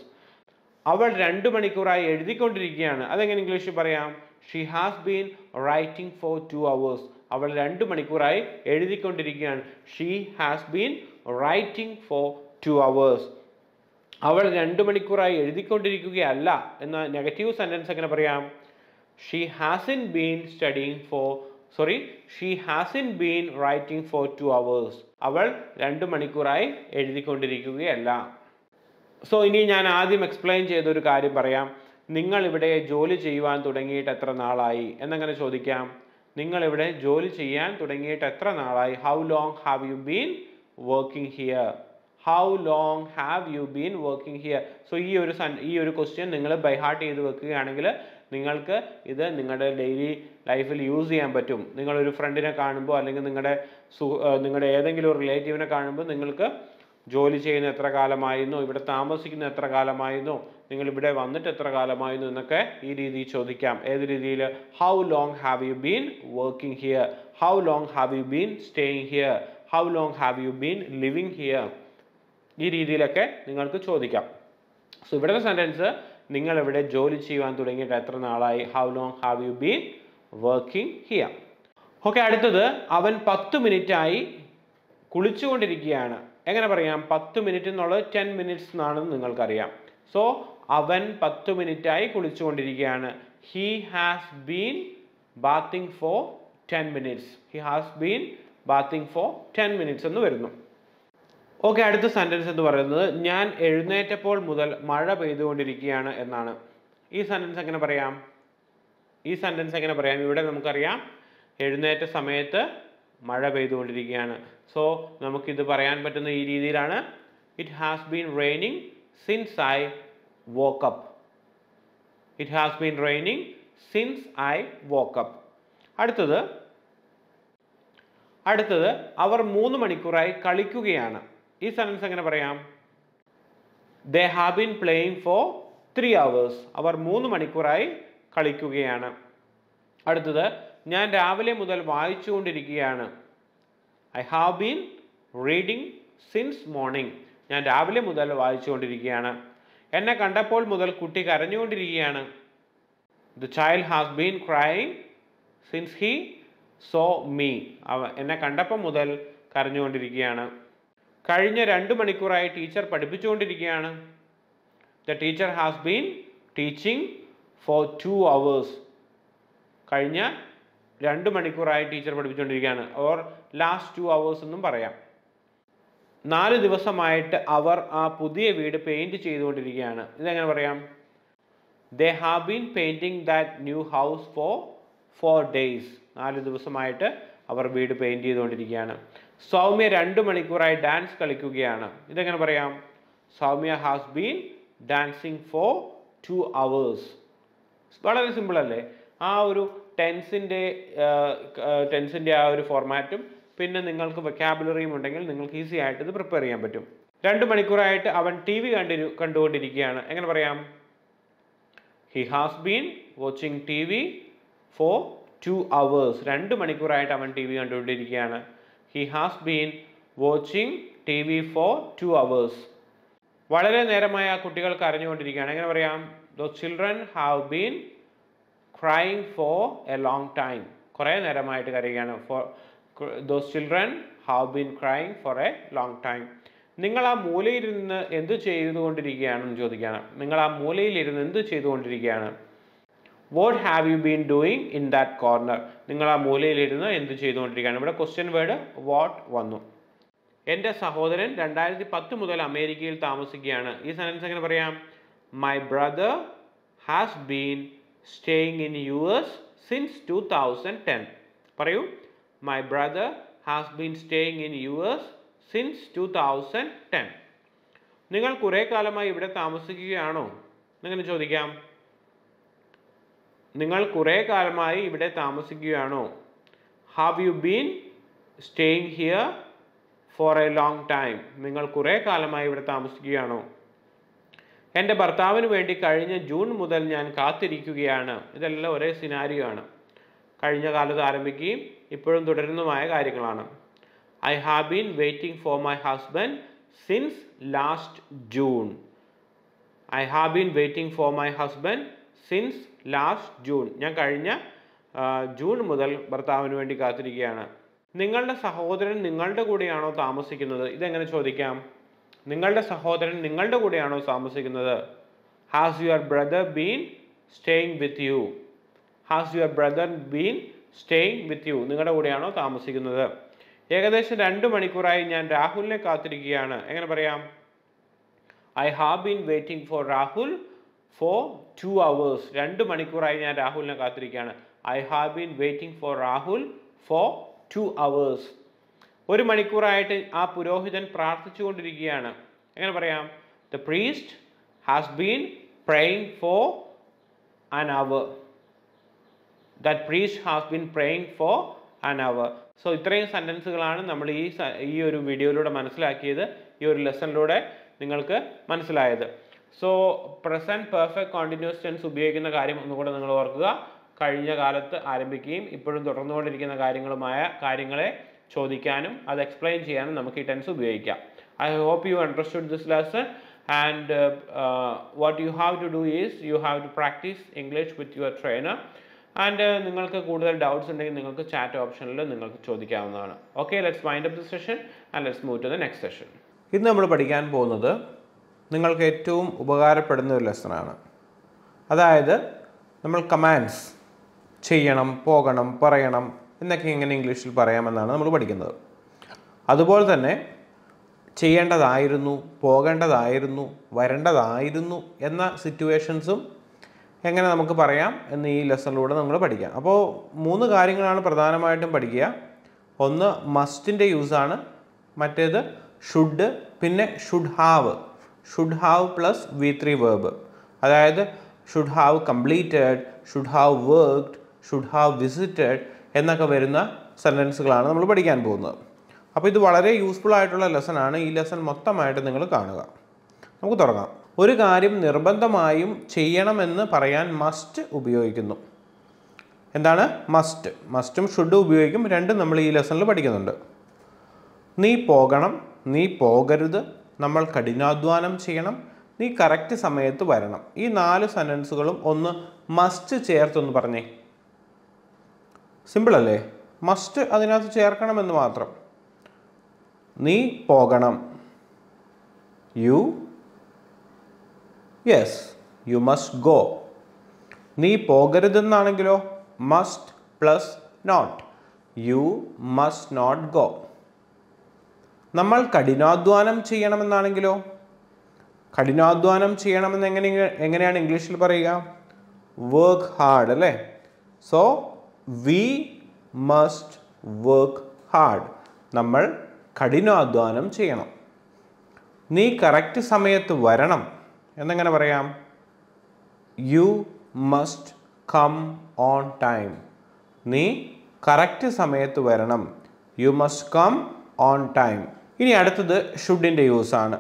അവൾ രണ്ട് മണിക്കൂറായി എഴുതിക്കൊണ്ടിരിക്കുകയാണ്. അതെങ്ങനെ ഇംഗ്ലീഷിൽ പറയാം? she has been writing for two hours. അവൾ രണ്ട് മണിക്കൂറായി എഴുതിക്കൊണ്ടിരിക്കുകയാണ്. she has been writing for two hours. അവൾ രണ്ട് മണിക്കൂറായി എഴുതിക്കൊണ്ടിരിക്കുകയല്ല എന്ന നെഗറ്റീവ് സെന്റൻസ് എങ്ങനെ പറയാം? she hasn't been studying for sorry she hasn't been writing for two hours. അവൾ രണ്ട് മണിക്കൂറായി എഴുതിക്കൊണ്ടിരിക്കുകയല്ല. സോ ഇനി ഞാൻ ആദ്യം എക്സ്പ്ലെയിൻ ചെയ്തൊരു കാര്യം പറയാം. നിങ്ങൾ ഇവിടെ ജോലി ചെയ്യുവാൻ തുടങ്ങിയിട്ട് എത്ര നാളായി എന്നങ്ങനെ ചോദിക്കാം. നിങ്ങൾ ഇവിടെ ജോലി ചെയ്യാൻ തുടങ്ങിയിട്ട് എത്ര നാളായി? How long have you been working here? How long have you been working here? So ഈ ഒരു ഈ ഒരു ക്വസ്റ്റ്യൻ നിങ്ങൾ ബൈ ഹാർട്ട് ചെയ്ത് വെക്കുകയാണെങ്കിൽ നിങ്ങൾക്ക് ഇത് നിങ്ങളുടെ ഡെയിലി ലൈഫിൽ യൂസ് ചെയ്യാൻ പറ്റും. നിങ്ങളൊരു ഫ്രണ്ടിനെ കാണുമ്പോൾ അല്ലെങ്കിൽ നിങ്ങളുടെ സു നിങ്ങളുടെ ഏതെങ്കിലും ഒരു റിലേറ്റീവിനെ കാണുമ്പോൾ നിങ്ങൾക്ക് ജോലി ചെയ്യുന്ന എത്ര കാലമായിരുന്നു, ഇവിടെ താമസിക്കുന്ന എത്ര കാലമായിരുന്നു, നിങ്ങളിവിടെ വന്നിട്ട് എത്ര കാലമായിരുന്നു എന്നൊക്കെ ഈ രീതിയിൽ ചോദിക്കാം. ഏത് രീതിയിൽ? How long have you been working here? How long have you been staying here? How long have you been living here? ഈ രീതിയിലൊക്കെ നിങ്ങൾക്ക് ചോദിക്കാം. സോ ഇവിടുത്തെ സെൻറ്റൻസ് നിങ്ങളിവിടെ ജോലി ചെയ്യുവാൻ തുടങ്ങിയിട്ട് എത്ര നാളായി? How long have you been working here? Okay, അടുത്തത് അവൻ പത്ത് മിനിറ്റായി കുളിച്ചുകൊണ്ടിരിക്കുകയാണ്. എങ്ങനെ പറയാം? പത്ത് മിനിറ്റ് എന്നുള്ളത് ടെൻ മിനിറ്റ്സ് എന്നാണെന്ന് നിങ്ങൾക്കറിയാം. സോ അവൻ പത്ത് മിനിറ്റായി കുളിച്ചുകൊണ്ടിരിക്കുകയാണ്. He has been bathing for ten minutes. He has been bathing for ten minutes എന്ന് വരുന്നു. ഓക്കെ, അടുത്ത സെൻറ്റൻസ് എന്ന് പറയുന്നത് ഞാൻ എഴുന്നേറ്റപ്പോൾ മുതൽ മഴ പെയ്തുകൊണ്ടിരിക്കുകയാണ് എന്നാണ്. ഈ സെൻറ്റൻസ് എങ്ങനെ പറയാം? ഈ സെൻറ്റൻസ് എങ്ങനെ പറയാം? ഇവിടെ നമുക്കറിയാം എഴുന്നേറ്റ സമയത്ത് മഴ പെയ്തുകൊണ്ടിരിക്കുകയാണ്. സോ നമുക്കിത് പറയാൻ പറ്റുന്ന ഈ രീതിയിലാണ്. It has been raining since I woke up. It has been raining since I woke up. അടുത്തത് അടുത്തത് അവർ മൂന്ന് മണിക്കൂറായി കളിക്കുകയാണ്. ഈ സെൻറ്റൻസ് എങ്ങനെ പറയാം? They have been playing for three hours. അവർ മൂന്ന് മണിക്കൂറായി കളിക്കുകയാണ്. അടുത്തത് ഞാൻ രാവിലെ മുതൽ വായിച്ചു കൊണ്ടിരിക്കുകയാണ്. I have been reading since morning. ഞാൻ രാവിലെ മുതൽ വായിച്ചു കൊണ്ടിരിക്കുകയാണ്. എന്നെ കണ്ടപ്പോൾ മുതൽ കുട്ടി കരഞ്ഞുകൊണ്ടിരിക്കുകയാണ്. The child has been crying since he saw me. അവ എന്നെ കണ്ടപ്പോൾ മുതൽ കരഞ്ഞുകൊണ്ടിരിക്കുകയാണ്. കഴിഞ്ഞ രണ്ട് മണിക്കൂറായി ടീച്ചർ പഠിപ്പിച്ചുകൊണ്ടിരിക്കുകയാണ്. The teacher has been teaching for two hours. കഴിഞ്ഞ രണ്ട് മണിക്കൂറായി ടീച്ചർ പഠിപ്പിച്ചുകൊണ്ടിരിക്കുകയാണ്. ഓർ ലാസ്റ്റ് ടു അവേഴ്സ് എന്നും പറയാം. നാല് ദിവസമായിട്ട് അവർ ആ പുതിയ വീട് പെയിൻറ് ചെയ്തുകൊണ്ടിരിക്കുകയാണ്. ഇതെങ്ങനെ പറയാം? They have been painting that new house for four days. നാല് ദിവസമായിട്ട് അവർ വീട് പെയിൻറ് ചെയ്തുകൊണ്ടിരിക്കുകയാണ്. സൗമ്യ രണ്ട് മണിക്കൂറായി ഡാൻസ് കളിക്കുകയാണ്. ഇതെങ്ങനെ പറയാം? Soumya has been dancing for two hours. വളരെ സിമ്പിൾ അല്ലേ? ആ ഒരു ടെൻസിൻ്റെ ടെൻസിൻ്റെ ആ ഒരു ഫോർമാറ്റും പിന്നെ നിങ്ങൾക്ക് വൊക്കാബുലറിയും ഉണ്ടെങ്കിൽ നിങ്ങൾക്ക് ഈസി ആയിട്ട് ഇത് പ്രിപ്പയർ ചെയ്യാൻ പറ്റും. രണ്ട് മണിക്കൂറായിട്ട് അവൻ ടി വി കണ്ടിരു കണ്ടുകൊണ്ടിരിക്കുകയാണ്. എങ്ങനെ പറയാം? He has been watching T V for two hours. രണ്ട് മണിക്കൂറായിട്ട് അവൻ ടി വി കണ്ടുകൊണ്ടിരിക്കുകയാണ്. He has been watching T V for two hours. വളരെ നേരമായി ആ കുട്ടികൾ കരഞ്ഞുകൊണ്ടിരിക്കുകയാണ്. എങ്ങനെ പറയാം? Those children have been crying for a long time. For those children have been crying for a long time. Ningala Mole in the Endu Cheduan Jodigana. Ningala Mole in the Cheduan. What have you been doing in that corner? Ningala Mole in the Endu Cheduan. But a question word, what one? Enter Sahodaran, Dandai the Patumudal, America, Thamasigiana. Is an answer. My brother has been staying in U S since two thousand ten. Parayu, my brother has been staying in U S since two thousand ten. Ningal kure kalamayi ivide thamasikukaano? Ningal chodikam. Ningal kure kalamayi ivide thamasikukaano? Have you been staying here for a long time? Ningal kure kalamayi ivide thamasikukaano? And the Barthavan Vendi Karina June Mudalyan Kathiri Kugiana, the Lore Scenariana Karina Kalas Aramiki, Ipuran Dodano Maya Garikalana. I have been waiting for my husband since last June. I have been waiting for my husband since last June. Nakarina June Mudal Barthavan Vendi Kathiri Giana. Ningalda Sahodran, Ningalda Gudiano Thamasikinada, Idangan Chodikam. Ningalda Sahodran, Ningalda Gudiano Thamasikinada. Has your brother been staying with you? Has your brother been staying with you? Ningalda Gudiano Thamasikinada. ഏകദേശം രണ്ട് മണിക്കൂറായി ഞാൻ രാഹുലിനെ കാത്തിരിക്കുകയാണ്. എങ്ങനെ പറയാം? I have been waiting for Rahul for two hours. രണ്ട് മണിക്കൂറായി ഞാൻ രാഹുലിനെ കാത്തിരിക്കുകയാണ്. I have been waiting for Rahul for two hours. ഒരു മണിക്കൂറായിട്ട് ആ പുരോഹിതൻ പ്രാർത്ഥിച്ചുകൊണ്ടിരിക്കുകയാണ്. എങ്ങനെ പറയാം? The priest has been praying for an hour. That priest has been praying for an hour. So, these sentences are we in this video. This lesson is in. So, present perfect continuous tense is used in the tense. I hope you understood this lesson. And uh, uh, what you have to do is, you have to practice English with your trainer. And if uh, you have doubts, you can ask the chat option. Okay, let's wind up this session and let's move to the next session. This is what we are going to do. This is That is, we have commands. Cheyanam, Poganam, Parayanam. This is in English. We are going to do that. Cheyanda Irunu, Poganda Irunu, Varanda Irunu, and situations. We will talk in this lesson. So, we will talk about three things. One must use, another should, then should have. Should have plus V three verb. That is, should have completed, should have worked, should have visited. We will talk about sentences. So, this is a very useful lesson. This lesson is very useful. We will talk. ഒരു കാര്യം നിർബന്ധമായും ചെയ്യണമെന്ന് പറയാൻ must ഉപയോഗിക്കുന്നു. എന്താണ് must? Mustഉം should ഉപയോഗിക്കും. രണ്ടും നമ്മൾ ഈ ലെസണിൽ പഠിക്കുന്നുണ്ട്. നീ പോകണം, നീ പോകരുത്, നമ്മൾ കഠിനാധ്വാനം ചെയ്യണം, നീ കറക്റ്റ് സമയത്ത് വരണം. ഈ നാല് സെന്റൻസുകളും ഒന്ന് must ചേർത്തൊന്ന് പറഞ്ഞു. സിമ്പിൾ അല്ലേ? Must അതിനകത്ത് ചേർക്കണം എന്ന് മാത്രം. നീ പോകണം. You Yes, you must go. Nee pogarudananengilo must plus not. You must not go. Nammal kadinadhwanam cheyanamennanengilo kadinadhwanam cheyanamennu engane enganeyana English il parayuka? Work hard alle. So we must work hard. Nammal kadinadhwanam cheyanam. Nee correct samayathu varanam. You must come on time. Nee correct samayathu varanam. You must come on time. Ini adathu should inde use aanu.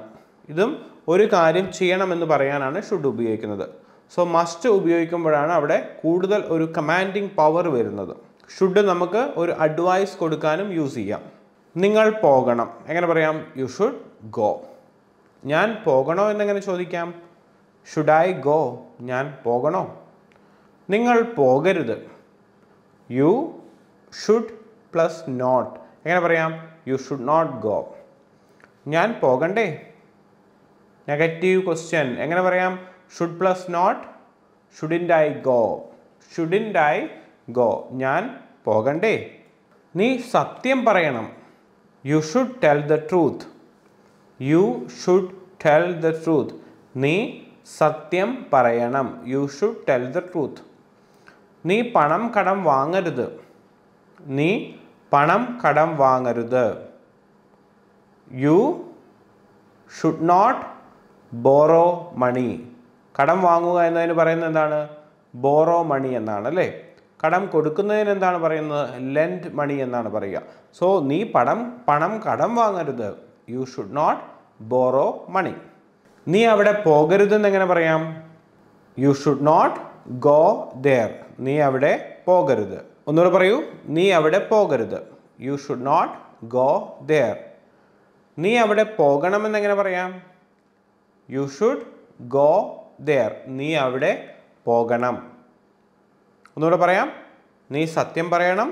Idum oru karyam cheyanam ennu parayanaanu should ubhayikkunnathu. So must ubhayikkumbodaanu avade kooduthal oru commanding power varunathu. Should namukku oru advice kodukkanum use cheyyam. Ningal poganam. Engane parayam? You should go. Njan pogano ennu chodikkam? Should I go? Njan pogano? Ningal pogarudhu. You should plus not. എങ്ങനെ പറയാം? You should not go. ഞാൻ പോകണ്ടേ? Negative question എങ്ങനെ പറയാം? Should plus not. Shouldn't I go? Shouldn't I go? ഞാൻ പോകണ്ടേ? നീ സത്യം പറയണം. You should tell the truth. You should tell the truth. നീ സത്യം പറയണം. You should tell the truth. നീ പണം കടം വാങ്ങരുത്. നീ പണം കടം വാങ്ങരുത്. You should not borrow money. കടം വാങ്ങുക എന്നതിന് പറയുന്നത് എന്താണ്? Borrow money എന്നാണ് അല്ലേ. കടം കൊടുക്കുന്നതിന് എന്താണ് പറയുന്നത്? Lend money എന്നാണ് പറയുക. സോ നീ പണം പണം കടം വാങ്ങരുത്. You should not borrow money. നീ അവിടെ പോകരുതെന്ന് എങ്ങനെ പറയാം? You should not go there. നീ അവിടെ പോകരുത്. ഒന്നുകൂടെ പറയൂ, നീ അവിടെ പോകരുത്. You should not go there. നീ അവിടെ പോകണമെന്ന് എങ്ങനെ പറയാം? You should go there. നീ അവിടെ പോകണം. ഒന്നുകൂടെ പറയാം, നീ സത്യം പറയണം.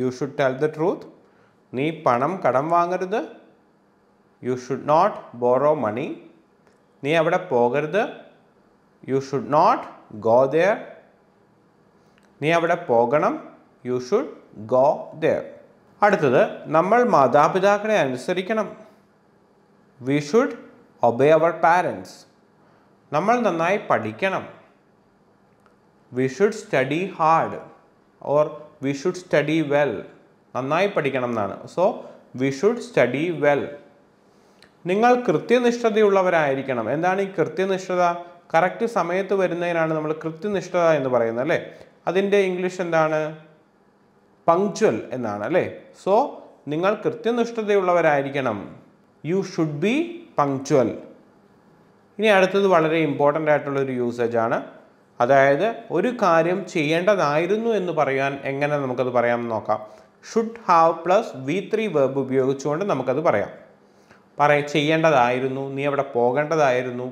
You should tell the truth. നീ പണം കടം വാങ്ങരുത്. You should not borrow money. നീ അവിടെ പോകരുത്. You should not go there. നീ അവിടെ പോകണം. You should go there. അടുത്തത്, നമ്മൾ മാതാപിതാക്കളെ അനുസരിക്കണം. We should obey our parents. നമ്മൾ നന്നായി പഠിക്കണം. We should study hard or we should study well. നന്നായി പഠിക്കണം എന്നാണ്. So we should study well. നിങ്ങൾ കൃത്യനിഷ്ഠതയുള്ളവരായിരിക്കണം. എന്താണ് ഈ കൃത്യനിഷ്ഠത? കറക്റ്റ് സമയത്ത് വരുന്നതിനാണ് നമ്മൾ കൃത്യനിഷ്ഠത എന്ന് പറയുന്നത് അല്ലേ. അതിൻ്റെ ഇംഗ്ലീഷ് എന്താണ്? പങ്ക്ച്വൽ എന്നാണ് അല്ലേ. സോ നിങ്ങൾ കൃത്യനിഷ്ഠതയുള്ളവരായിരിക്കണം. You should be punctual. ഇനി അടുത്തത് വളരെ ഇമ്പോർട്ടൻ്റ് ആയിട്ടുള്ളൊരു യൂസേജ് ആണ്. അതായത് ഒരു കാര്യം ചെയ്യേണ്ടതായിരുന്നു എന്ന് പറയാൻ എങ്ങനെ നമുക്കത് പറയാമെന്ന് നോക്കാം. Should have plus V three verb ഉപയോഗിച്ചുകൊണ്ട് നമുക്കത് പറയാം. പറയാം ചെയ്യേണ്ടതായിരുന്നു, നീ അവിടെ പോകേണ്ടതായിരുന്നു,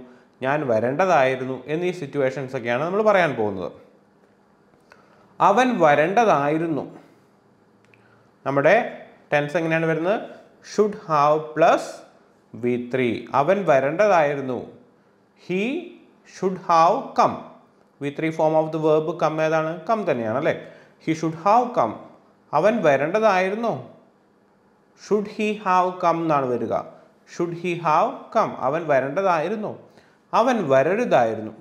ഞാൻ വരേണ്ടതായിരുന്നു എന്നീ സിറ്റുവേഷൻസൊക്കെയാണ് നമ്മൾ പറയാൻ പോകുന്നത്. അവൻ വരേണ്ടതായിരുന്നു. നമ്മുടെ ടെൻസ് എങ്ങനെയാണ് വരുന്നത്? Should have plus V three. അവൻ വരേണ്ടതായിരുന്നു. He should have come. V three form of the verb come ഏതാണ്? കം തന്നെയാണ് അല്ലേ. He should have come. അവൻ വരേണ്ടതായിരുന്നു. ഷുഡ് ഹി ഹാവ് കം എന്നാണ് വരിക. Should he have come. അവൻ വരേണ്ടതായിരുന്നു. അവൻ വരരുതായിരുന്നു.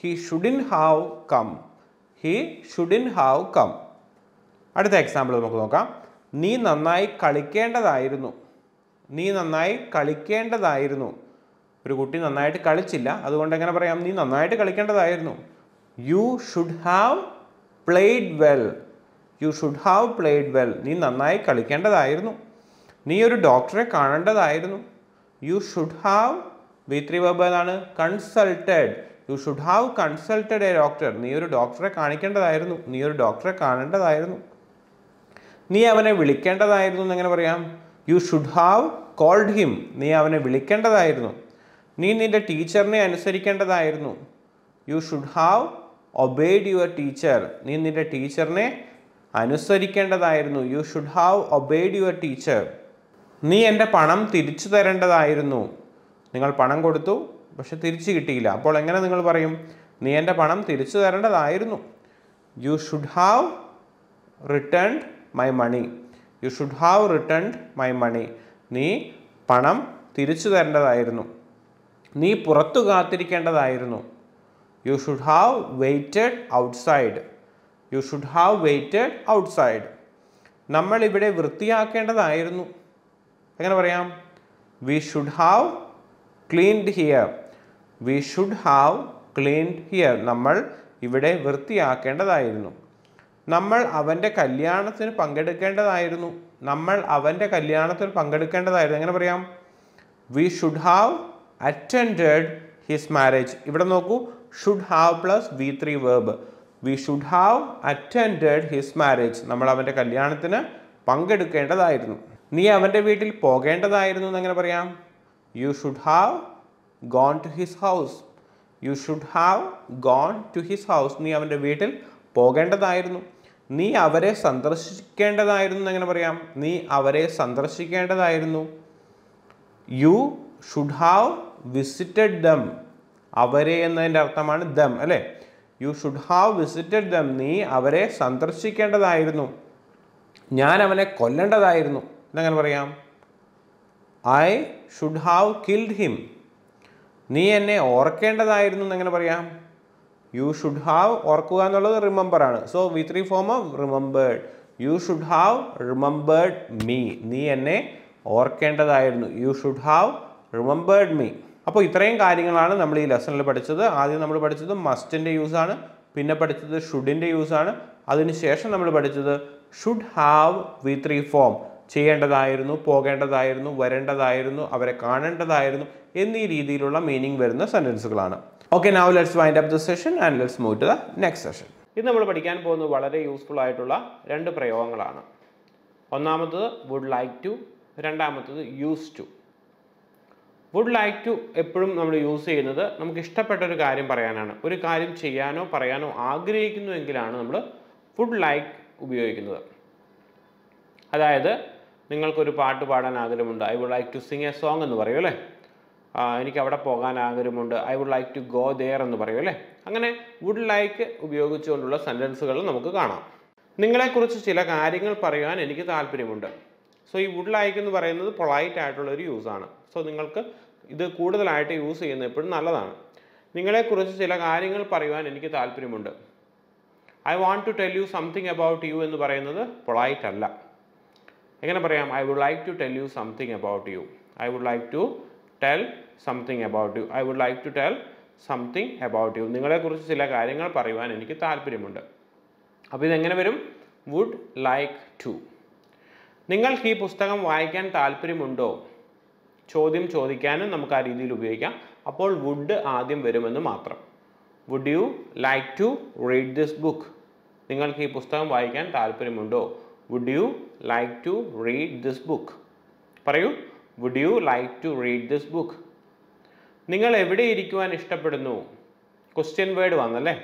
He shouldn't have come. He shouldn't have come. അടുത്ത എക്സാമ്പിൾ നമുക്ക് നോക്കാം. നീ നന്നായി കളിക്കേണ്ടതായിരുന്നു. നീ നന്നായി കളിക്കേണ്ടതായിരുന്നു. ഒരു കുട്ടി നന്നായിട്ട് കളിച്ചില്ല. അതുകൊണ്ട് എങ്ങനെ പറയാം? നീ നന്നായിട്ട് കളിക്കേണ്ടതായിരുന്നു. You should have played well. You should have played well. നീ നന്നായി കളിക്കേണ്ടതായിരുന്നു. നീ ഒരു ഡോക്ടറെ കാണേണ്ടതായിരുന്നു. You should have V three verb എന്നാണ് consulted. You should have consulted a doctor. നീ ഒരു ഡോക്ടറെ കാണിക്കേണ്ടതായിരുന്നു. നീ ഒരു ഡോക്ടറെ കാണേണ്ടതായിരുന്നു. നീ അവനെ വിളിക്കേണ്ടതായിരുന്നു എന്നെങ്ങനെ പറയാം? You should have called him. നീ അവനെ വിളിക്കേണ്ടതായിരുന്നു. നീ നിൻ്റെ ടീച്ചറിനെ അനുസരിക്കേണ്ടതായിരുന്നു. You should have obeyed your teacher. നീ നിൻ്റെ ടീച്ചറിനെ അനുസരിക്കേണ്ടതായിരുന്നു. You should have obeyed your teacher. നീ എൻ്റെ പണം തിരിച്ചു തരേണ്ടതായിരുന്നു. നിങ്ങൾ പണം കൊടുത്തു, പക്ഷെ തിരിച്ചു കിട്ടിയില്ല. അപ്പോൾ എങ്ങനെ നിങ്ങൾ പറയും? നീ എൻ്റെ പണം തിരിച്ചു തരേണ്ടതായിരുന്നു. You should have returned my money. You should have returned my money. നീ പണം തിരിച്ചു തരേണ്ടതായിരുന്നു. നീ പുറത്തു കാത്തിരിക്കേണ്ടതായിരുന്നു. U should have waited outside. You should have waited outside. നമ്മളിവിടെ വൃത്തിയാക്കേണ്ടതായിരുന്നു. എങ്ങനെ പറയാം? We should have cleaned here. We should have cleaned here. നമ്മൾ ഇവിടെ വൃത്തിയാക്കേണ്ടതായിരുന്നു. നമ്മൾ അവൻ്റെ കല്യാണത്തിന് പങ്കെടുക്കേണ്ടതായിരുന്നു. നമ്മൾ അവൻ്റെ കല്യാണത്തിൽ പങ്കെടുക്കേണ്ടതായിരുന്നു. എങ്ങനെ പറയാം? We should have attended his marriage. ഇവിടെ നോക്കൂ, should have plus V three verb. We should have attended his marriage. നമ്മൾ അവൻ്റെ കല്യാണത്തിന് പങ്കെടുക്കേണ്ടതായിരുന്നു. നീ അവൻ്റെ വീട്ടിൽ പോകേണ്ടതായിരുന്നു എന്നെങ്ങനെ പറയാം? You should have gone to his house. You should have gone to his house. നീ അവൻ്റെ വീട്ടിൽ പോകേണ്ടതായിരുന്നു. Ni avare sandrashikendadayirunnu Ni avare sandrashikendadayirunnu You should have visited them. Avare ennadinte arthamaanu them alle. You should have visited them. Ni avare sandrashikendadayirunnu. Njan avane kollandadayirunnu ennu engane parayam. I should have killed him. Ni enne orkendadayirunnu ennu engane parayam. You should have orkuka ennallathu remember aanu. So V three form of remembered. You should have remembered me. Ni enne orkendadayirunnu. You should have remembered me. അപ്പോൾ ഇത്രയും കാര്യങ്ങളാണ് നമ്മൾ ഈ ലെസണിൽ പഠിച്ചത്. ആദ്യം നമ്മൾ പഠിച്ചത് മസ്റ്റിന്റെ use ആണ്, പിന്നെ പഠിച്ചത് ഷുഡിന്റെ യൂസ് ആണ്, അതിനുശേഷം നമ്മൾ പഠിച്ചത് should have V three form. ചെയ്യേണ്ടതായിരുന്നു, പോകേണ്ടതായിരുന്നു, വരേണ്ടതായിരുന്നു, അവരെ കാണേണ്ടതായിരുന്നു എന്നീ രീതിയിലുള്ള മീനിംഗ് വരുന്ന സെന്റൻസുകളാണ്. Okay, now let's wind up the session and let's move to the next session. ഇത് നമ്മൾ പഠിക്കാൻ പോകുന്ന വളരെ യൂസ്ഫുൾ ആയിട്ടുള്ള രണ്ട് പ്രയോഗങ്ങളാണ്. ഒന്നാമത്തേത് would like to, രണ്ടാമത്തേത് used to. Would like to എപ്പോഴും നമ്മൾ യൂസ് ചെയ്യുന്നത് നമുക്ക് ഇഷ്ടപ്പെട്ട ഒരു കാര്യം പറയാനാണ്. ഒരു കാര്യം ചെയ്യാനോ പറയാനോ ആഗ്രഹിക്കുന്നുവെങ്കിലാണ് നമ്മൾ would like ഉപയോഗിക്കുന്നത്. അതായത് നിങ്ങൾക്ക് ഒരു പാട്ട് പാടാൻ ആഗ്രഹമുണ്ട്, I would like to sing a song എന്ന് പറയും അല്ലേ. എനിക്ക് അവിടെ പോകാൻ ആഗ്രഹമുണ്ട്, I would like to go there എന്ന് പറയും അല്ലേ. അങ്ങനെ would like ഉപയോഗിച്ചുകൊണ്ടുള്ള സെന്റൻസുകൾ നമുക്ക് കാണാം. നിങ്ങളെക്കുറിച്ച് ചില കാര്യങ്ങൾ പറയാൻ എനിക്ക് താല്പര്യമുണ്ട്. So, you would like എന്ന് പറയുന്നത് പൊളൈറ്റ് ആയിട്ടുള്ള ഒരു യൂസ് ആണ്. സോ നിങ്ങൾക്ക് ഇത് കൂടുതലായിട്ട് യൂസ് ചെയ്യുന്നത് എപ്പോഴും നല്ലതാണ്. നിങ്ങളെക്കുറിച്ച് ചില കാര്യങ്ങൾ പറയാൻ എനിക്ക് താല്പര്യമുണ്ട്. I want to tell you something about you എന്ന് പറയുന്നത് പൊളൈറ്റ് അല്ല. എങ്ങനെ പറയാം? I would like to tell you something about you. I would like to tell something about you. I would like to tell something about you. നിങ്ങളെക്കുറിച്ച് ചില കാര്യങ്ങൾ പറയാൻ എനിക്ക് താല്പര്യമുണ്ട്. അപ്പോൾ ഇതെങ്ങനെ വരും? Would like to. നിങ്ങൾക്ക് ഈ പുസ്തകം വായിക്കാൻ താല്പര്യമുണ്ടോ ചോദ്യം ചോദിക്കാനും നമുക്ക് ആ രീതിയിൽ ഉപയോഗിക്കാം. അപ്പോൾ വുഡ് ആദ്യം വരുമെന്ന് മാത്രം. Would you like to read this book? നിങ്ങൾക്ക് ഈ പുസ്തകം വായിക്കാൻ താല്പര്യമുണ്ടോ? Would you like to read this book? പറയൂ, would you like to read this book? നിങ്ങൾ എവിടെ ഇരിക്കുവാൻ ഇഷ്ടപ്പെടുന്നു? ക്വസ്റ്റ്യൻ വേർഡ് വന്നല്ലേ.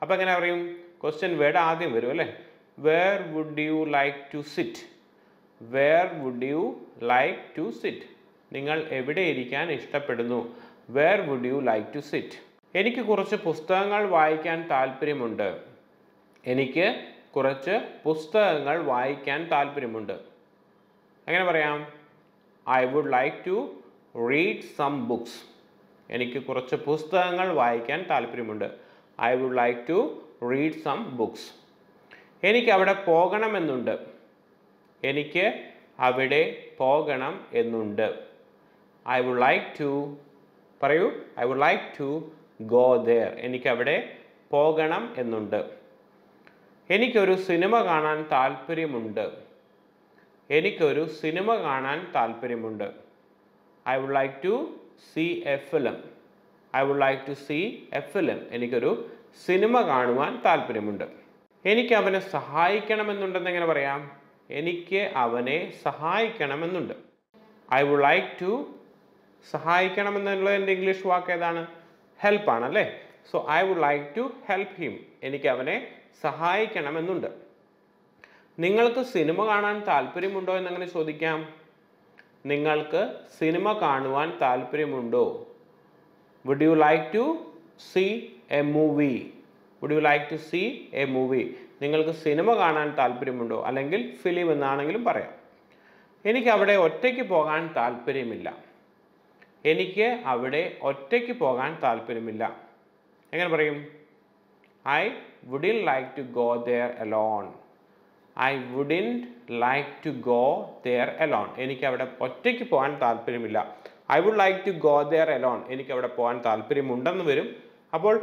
അപ്പോൾ എങ്ങനെ പറയും? ക്വസ്റ്റ്യൻ വേർഡ് ആദ്യം വരും അല്ലേ. Where would you like to sit? Where would you like to sit? നിങ്ങൾ എവിടെ ഇരിക്കാൻ ഇഷ്ടപ്പെടുന്നു? Where would you like to sit? എനിക്ക് കുറച്ച് പുസ്തകങ്ങൾ വായിക്കാൻ താല്പര്യമുണ്ട്. എനിക്ക് കുറച്ച് പുസ്തകങ്ങൾ വായിക്കാൻ താല്പര്യമുണ്ട്. എങ്ങനെ പറയാം? I would like to read some books. എനിക്ക് കുറച്ച് പുസ്തകങ്ങൾ വായിക്കാൻ താല്പര്യമുണ്ട്. I would like to read some books. എനിക്ക് അവിടെ പോകണമെന്നുണ്ട്. എനിക്ക് അവിടെ പോകണം എന്നുണ്ട്. I would like to, പറയൂ, I would like to go there. എനിക്ക് അവിടെ പോകണം എന്നുണ്ട്. എനിക്കൊരു സിനിമ കാണാൻ താല്പര്യമുണ്ട്. എനിക്കൊരു സിനിമ കാണാൻ താല്പര്യമുണ്ട്. I would like to see a film. I would like to see a film. എനിക്കൊരു സിനിമ കാണുവാൻ താല്പര്യമുണ്ട്. എനിക്ക് അവനെ സഹായിക്കണമെന്നുണ്ടെന്ന് എങ്ങനെ പറയാം? എനിക്ക് അവനെ സഹായിക്കണമെന്നുണ്ട്. I would like to, സഹായിക്കണമെന്നുള്ള എൻ്റെ ഇംഗ്ലീഷ് വാക്ക് ഏതാണ്? ഹെൽപ്പ് ആണല്ലേ. So I would like to help him. എനിക്ക് അവനെ സഹായിക്കണമെന്നുണ്ട്. നിങ്ങൾക്ക് സിനിമ കാണാൻ താല്പര്യമുണ്ടോ എന്നങ്ങനെ ചോദിക്കാം. നിങ്ങൾക്ക് സിനിമ കാണുവാൻ താല്പര്യമുണ്ടോ? Would you like to see a movie? Would you like to see a movie? നിങ്ങൾക്ക് സിനിമ കാണാൻ താല്പര്യമുണ്ടോ? അല്ലെങ്കിൽ ഫിലിം എന്നാണെങ്കിലും പറയാം. എനിക്ക് അവിടെ ഒറ്റയ്ക്ക് പോകാൻ താല്പര്യമില്ല. എനിക്ക് അവിടെ ഒറ്റയ്ക്ക് പോകാൻ താല്പര്യമില്ല. എങ്ങനെ പറയും? I wouldn't like to go there alone. I wouldn't like to go there alone. എനിക്ക് അവിടെ ഒറ്റയ്ക്ക് പോകാൻ താല്പര്യമില്ല. I would like to go there alone. എനിക്ക് അവിടെ പോകാൻ താല്പര്യമുണ്ടെന്ന് വരും. അപ്പോൾ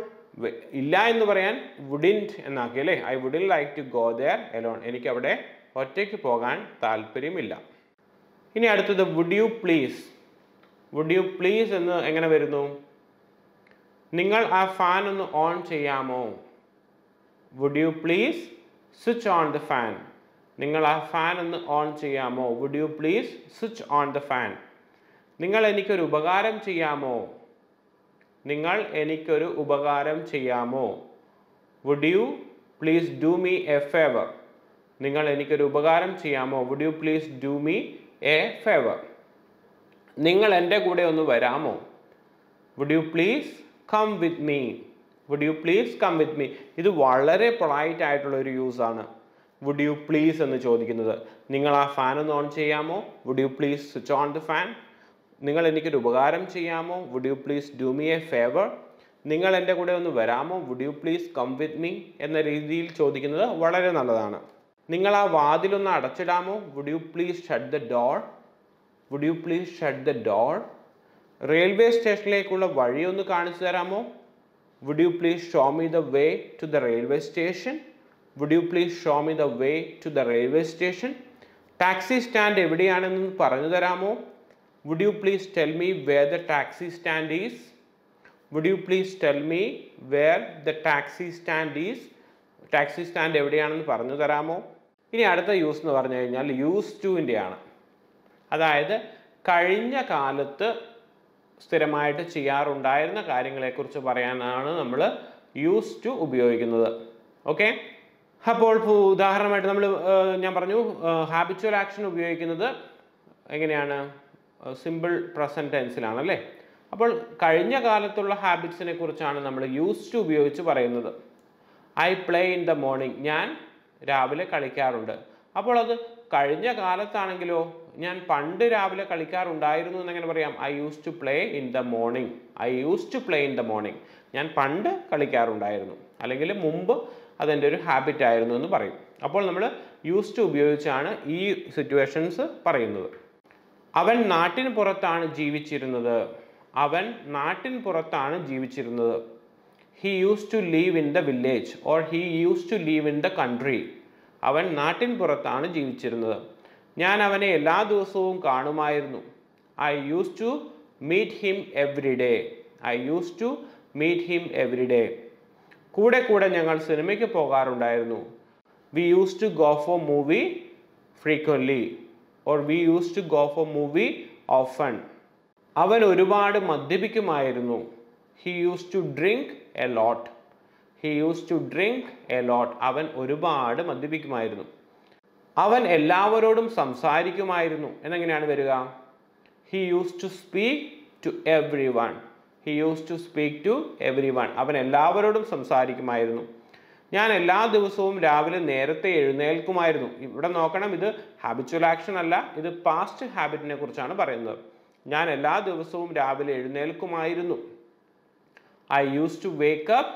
ഇല്ല എന്ന് പറയാൻ വുഡിൻറ്റ് എന്നാക്കി അല്ലേ. I wouldn't like to go there alone. എനിക്ക് അവിടെ ഒറ്റയ്ക്ക് പോകാൻ താല്പര്യമില്ല. ഇനി അടുത്തത് would you please. Would you please എന്ന് എങ്ങനെ വരുന്നു? നിങ്ങൾ ആ ഫാൻ ഒന്ന് ഓൺ ചെയ്യാമോ? Would you please switch on the fan. നിങ്ങൾ ആ ഫാൻ ഒന്ന് ഓൺ ചെയ്യാമോ? Would you please switch on the fan. നിങ്ങൾ എനിക്കൊരു ഉപകാരം ചെയ്യാമോ? നിങ്ങൾ എനിക്കൊരു ഉപകാരം ചെയ്യാമോ? Would you please do me a favor. Ningal enikoru upakaram cheyamo, would you please do me a favor? Ningal ende kude onnu varamo, would you please come with me? Would you please come with me? This is very polite use. Would you please? Ningal aa fan on cheyamo, would you please switch on the fan? Ningal enikoru upakaram cheyamo, would you please do me a favor? Ningal ende kude onnu varamo, would you please come with me? Enna reethiyil chodikunathu valare nalladana. Ningal aa vaadil onnu adachidamo, would you please shut the door? Would you please shut the door? Railway station lekkulla vazhi onnu kaanichu tharamo, would you please show me the way to the railway station? Would you please show me the way to the railway station? Taxi stand evideyanennu paranju tharamo, would you please tell me where the taxi stand is? Would you please tell me where the taxi stand is? Taxi stand evideyanennu paranju tharamo. Ini adutha use nu paranju kayinjal used to indeyana. Adayathu kazhinja kaalathu സ്ഥിരമായിട്ട് ചെയ്യാറുണ്ടായിരുന്ന കാര്യങ്ങളെക്കുറിച്ച് പറയാനാണ് നമ്മൾ used to ഉപയോഗിക്കുന്നത്. Okay, അപ്പോൾ ഉദാഹരണമായിട്ട് നമ്മൾ ഞാൻ പറഞ്ഞു ഹാബിച്വൽ ആക്ഷൻ ഉപയോഗിക്കുന്നത് എങ്ങനെയാണ്? സിമ്പിൾ പ്രസന്റ് ടെൻസിലാണ് അല്ലേ? അപ്പോൾ കഴിഞ്ഞ കാലത്തുള്ള ഹാബിറ്റ്സിനെ കുറിച്ചാണ് നമ്മൾ യൂസ്ഡ് ടു ഉപയോഗിച്ച് പറയുന്നത്. I play in the morning, ഞാൻ രാവിലെ കളിക്കാറുണ്ട്. അപ്പോൾ അത് കഴിഞ്ഞ കാലത്താണെങ്കിലോ ഞാൻ പണ്ട് രാവിലെ കളിക്കാറുണ്ടായിരുന്നു എന്ന് എങ്ങനെ പറയാം? I used to play in the morning, I used to play in the morning, ഞാൻ പണ്ട് കളിക്കാറുണ്ടായിരുന്നു, അല്ലെങ്കിൽ മുമ്പ് അതെൻ്റെ ഒരു ഹാബിറ്റ് ആയിരുന്നു എന്ന് പറയും. അപ്പോൾ നമ്മൾ യൂസ്ഡ് ടു ഉപയോഗിച്ചാണ് ഈ സിറ്റുവേഷൻസ് പറയുന്നത്. അവൻ നാട്ടിന് പുറത്താണ് ജീവിച്ചിരുന്നത്, അവൻ നാട്ടിന് പുറത്താണ് ജീവിച്ചിരുന്നത്. He used to live in the village or he used to live in the country. അവൻ നാട്ടിൻ പുറത്താണ് ജീവിച്ചിരുന്നത്. ഞാൻ അവനെ എല്ലാ ദിവസവും കാണുമായിരുന്നു. I used to meet him every day, I used to meet him every day. കൂടെ കൂടെ ഞങ്ങൾ സിനിമയ്ക്ക് പോകാറുണ്ടായിരുന്നു. We used to go for movie frequently or we used to go for movie often. അവൻ ഒരുപാട് മദ്യപിക്കുമായിരുന്നു. He used to drink a lot, he used to drink a lot. അവൻ ഒരുപാട് മദ്യപിക്കുമായിരുന്നു. അവൻ എല്ലാവരോടും സംസാരിക്കുമായിരുന്നു എന്നെങ്ങനെയാണ് വരിക? He use to speak to every one, he use to speak to every one. അവൻ എല്ലാവരോടും സംസാരിക്കുമായിരുന്നു. ഞാൻ എല്ലാ ദിവസവും രാവിലെ നേരത്തെ എഴുന്നേൽക്കുമായിരുന്നു. ഇവിടെ നോക്കണം, ഇത് ഹാബിച്വൽ ആക്ഷൻ അല്ല, ഇത് പാസ്റ്റ് ഹാബിറ്റിനെ കുറിച്ചാണ് പറയുന്നത്. ഞാൻ എല്ലാ ദിവസവും രാവിലെ എഴുന്നേൽക്കുമായിരുന്നു. I use to wake up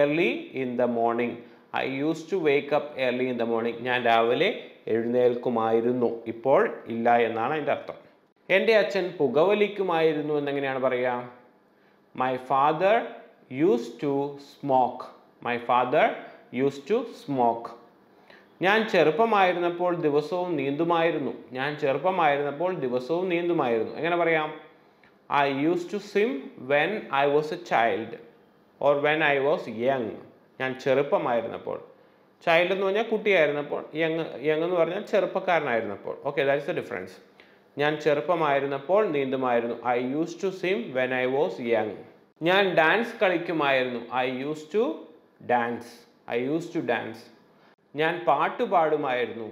early in the morning, I use to wake up early in the morning. ഞാൻ രാവിലെ എഴുന്നേൽക്കുമായിരുന്നു, ഇപ്പോൾ ഇല്ല എന്നാണ് അതിൻ്റെ അർത്ഥം. എൻ്റെ അച്ഛൻ പുകവലിക്കുമായിരുന്നു എന്നെങ്ങനെയാണ് പറയുക? My father use to smoke, my father use to smoke. ഞാൻ ചെറുപ്പമായിരുന്നപ്പോൾ ദിവസവും നീന്തുമായിരുന്നു, ഞാൻ ചെറുപ്പമായിരുന്നപ്പോൾ ദിവസവും നീന്തുമായിരുന്നു. എങ്ങനെ പറയാം? I use to swim when I was a child or when I was young. ഞാൻ ചെറുപ്പമായിരുന്നപ്പോൾ, ചൈൽഡ് എന്ന് പറഞ്ഞാൽ കുട്ടിയായിരുന്നപ്പോൾ, യങ് യങ് എന്ന് പറഞ്ഞാൽ ചെറുപ്പക്കാരനായിരുന്നപ്പോൾ. Okay, that's the difference. ഞാൻ ചെറുപ്പമായിരുന്നപ്പോൾ നീന്തുമായിരുന്നു. I use to swim when I was young. ഞാൻ ഡാൻസ് കളിക്കുമായിരുന്നു. I use to dance, I use to dance. ഞാൻ പാട്ട് പാടുമായിരുന്നു.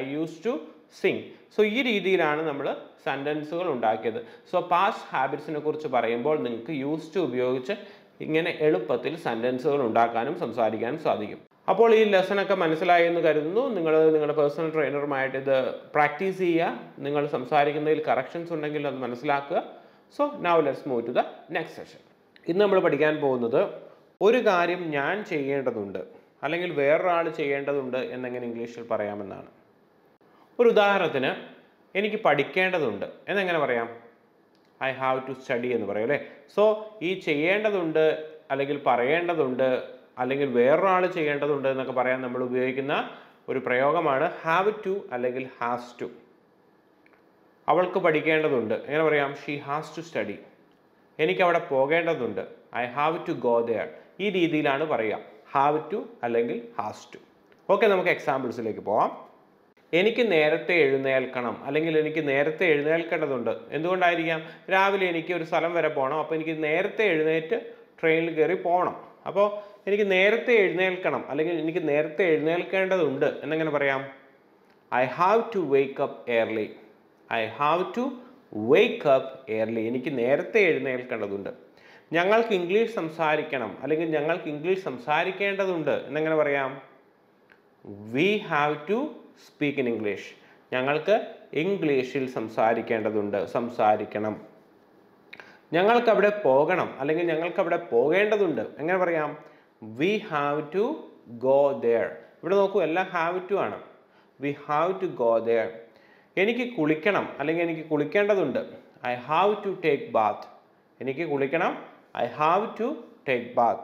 I use to sing. So ഈ രീതിയിലാണ് നമ്മൾ സെൻറ്റൻസുകൾ ഉണ്ടാക്കിയത്. സോ പാസ്റ്റ് ഹാബിറ്റ്സിനെ കുറിച്ച് പറയുമ്പോൾ നിങ്ങൾക്ക് യൂസ് ടു ഉപയോഗിച്ച് ഇങ്ങനെ എളുപ്പത്തിൽ സെൻറ്റൻസുകൾ ഉണ്ടാക്കാനും സംസാരിക്കാനും സാധിക്കും. അപ്പോൾ ഈ ലെസണൊക്കെ മനസ്സിലായി എന്ന് കരുതുന്നു. നിങ്ങൾ നിങ്ങളുടെ പേഴ്സണൽ ട്രെയിനറുമായിട്ട് ഇത് പ്രാക്ടീസ് ചെയ്യുക. നിങ്ങൾ സംസാരിക്കുന്നതിൽ കറക്ഷൻസ് ഉണ്ടെങ്കിൽ അത് മനസ്സിലാക്കുക. So now let's move to the next session. ഇന്ന് നമ്മൾ പഠിക്കാൻ പോകുന്നത് ഒരു കാര്യം ഞാൻ ചെയ്യേണ്ടതുണ്ട് അല്ലെങ്കിൽ വേറൊരാൾ ചെയ്യേണ്ടതുണ്ട് എന്നെങ്ങനെ ഇംഗ്ലീഷിൽ പറയാമെന്നാണ്. ഒരു ഉദാഹരണത്തിന് എനിക്ക് പഠിക്കേണ്ടതുണ്ട് എന്നെങ്ങനെ പറയാം? ഐ ഹാവ് ടു സ്റ്റഡി എന്ന് പറയും അല്ലേ? സോ ഈ ചെയ്യേണ്ടതുണ്ട് അല്ലെങ്കിൽ പറയേണ്ടതുണ്ട് അല്ലെങ്കിൽ വേറൊരാൾ ചെയ്യേണ്ടതുണ്ട് എന്നൊക്കെ പറയാൻ നമ്മൾ ഉപയോഗിക്കുന്ന ഒരു പ്രയോഗമാണ് ഹാവ് ടു അല്ലെങ്കിൽ ഹാസ് ടു. അവൾക്ക് പഠിക്കേണ്ടതുണ്ട്, എങ്ങനെ പറയാം? She has to study. എനിക്കവിടെ പോകേണ്ടതുണ്ട്, I have to go there. ഈ രീതിയിലാണ് പറയുക ഹാവ് ടു അല്ലെങ്കിൽ ഹാസ് ടു. ഓക്കെ, നമുക്ക് എക്സാമ്പിൾസിലേക്ക് പോകാം. എനിക്ക് നേരത്തെ എഴുന്നേൽക്കണം അല്ലെങ്കിൽ എനിക്ക് നേരത്തെ എഴുന്നേൽക്കേണ്ടതുണ്ട്. എന്തുകൊണ്ടായിരിക്കാം? രാവിലെ എനിക്ക് ഒരു സ്ഥലം വരെ പോകണം, അപ്പോൾ എനിക്ക് നേരത്തെ എഴുന്നേറ്റ് ട്രെയിനിൽ കയറി പോകണം. അപ്പോൾ I have to wake up early. I have to wake up early. English English We have to speak in English. English il samsarikkendathundu samsarikkanam njangalku avade poganam allekil njangalku avade pogendathundu engane parayam we have to go there ivide nokku ella have to aanu we have to go there enikku kulikkanam allekil enikku kulikkendathundu I have to take bath enikku kulikkanam I have to take bath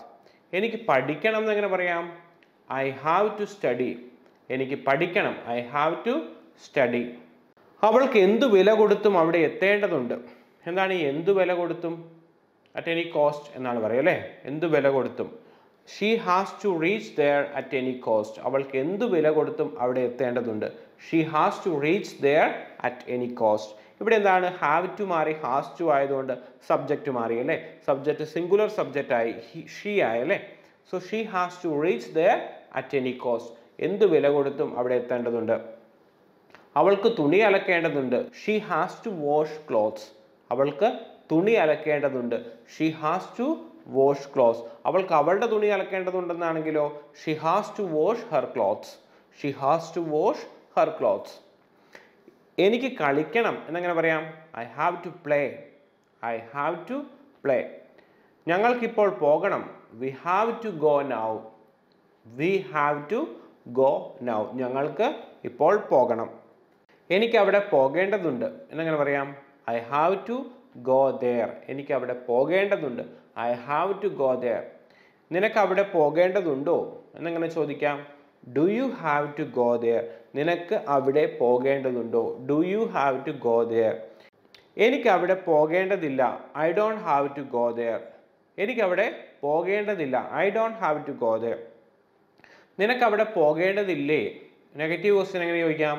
enikku padikkanam nu engane parayam I have to study enikku padikkanam I have to study Avalkku endu vela koduttum avade ettendathuണ്ട് എന്താണ് ഈ എന്തു വില കൊടുത്തും at any cost എന്നാണ് പറയല്ലേ എന്തു വില കൊടുത്തും she has to reach there at any cost അവൾക്ക് എന്തു വില കൊടുത്തും അവിടെ എത്തേണ്ടതുണ്ട് she has to reach there at any cost ഇവിടെ എന്താണ് have to മാറി has to ആയതുകൊണ്ട് subject മാറിയല്ലേ subject singular subject ആയി she ആയല്ലേ so she has to reach there at any cost എന്തു വില കൊടുത്തും അവിടെ എത്തേണ്ടതുണ്ട് അവൾക്ക് തുണി അലക്കേണ്ടതുണ്ട് she has to wash clothes അവൾക്ക് തുണി അലക്കേണ്ടതുണ്ട് she has to wash clothes അവൾക്ക് അവളുടെ തുണി അലക്കേണ്ടതുണ്ടെന്നാണെങ്കിലോ she has to wash her clothes she has to wash her clothes എനിക്ക് കളിക്കണം എന്നങ്ങനെ പറയാം I have to play I have to play ഞങ്ങൾക്ക് ഇപ്പോൾ പോകണം we have to go now we have to go now ഞങ്ങൾക്ക് ഇപ്പോൾ പോകണം എനിക്ക് അവിടെ പോകേണ്ടതുണ്ട് എന്നങ്ങനെ പറയാം I have to go there എനിക്ക് അവിടെ പോകേണ്ടതുണ്ട് I have to go there നിനക്ക് അവിടെ പോകേണ്ടതുണ്ടോ എന്നങ്ങനെ ചോദിക്കാം do you have to go there നിനക്ക് അവിടെ പോകേണ്ടതുണ്ടോ do you have to go there എനിക്ക് അവിടെ പോകേണ്ടതില്ല I don't have to go there എനിക്ക് അവിടെ പോകേണ്ടതില്ല I don't have to go there നിനക്ക് അവിടെ പോകേണ്ടതില്ലേ നെഗറ്റീവ് ക്വസ്റ്റ്യൻ എങ്ങനെ ചോദിക്കാം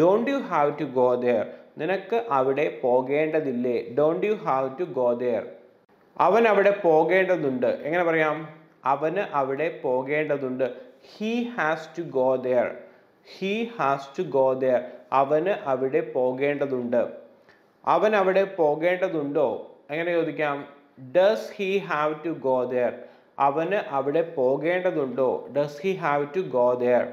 Don't you have to go there? നിനക്ക് അവിടെ പോകേണ്ടതില്ലേ? Don't you have to go there? അവൻ അവിടെ പോകേണ്ടതുണ്ട്. എങ്ങനെ പറയാം? അവന് അവിടെ പോകേണ്ടതുണ്ട്. He has to go there. He has to go there. അവന് അവിടെ പോകേണ്ടതുണ്ട്. അവൻ അവിടെ പോകേണ്ടതുണ്ടോ? എങ്ങനെ ചോദിക്കാം? Does he have to go there? അവന് അവിടെ പോകേണ്ടതുണ്ടോ? Does he have to go there?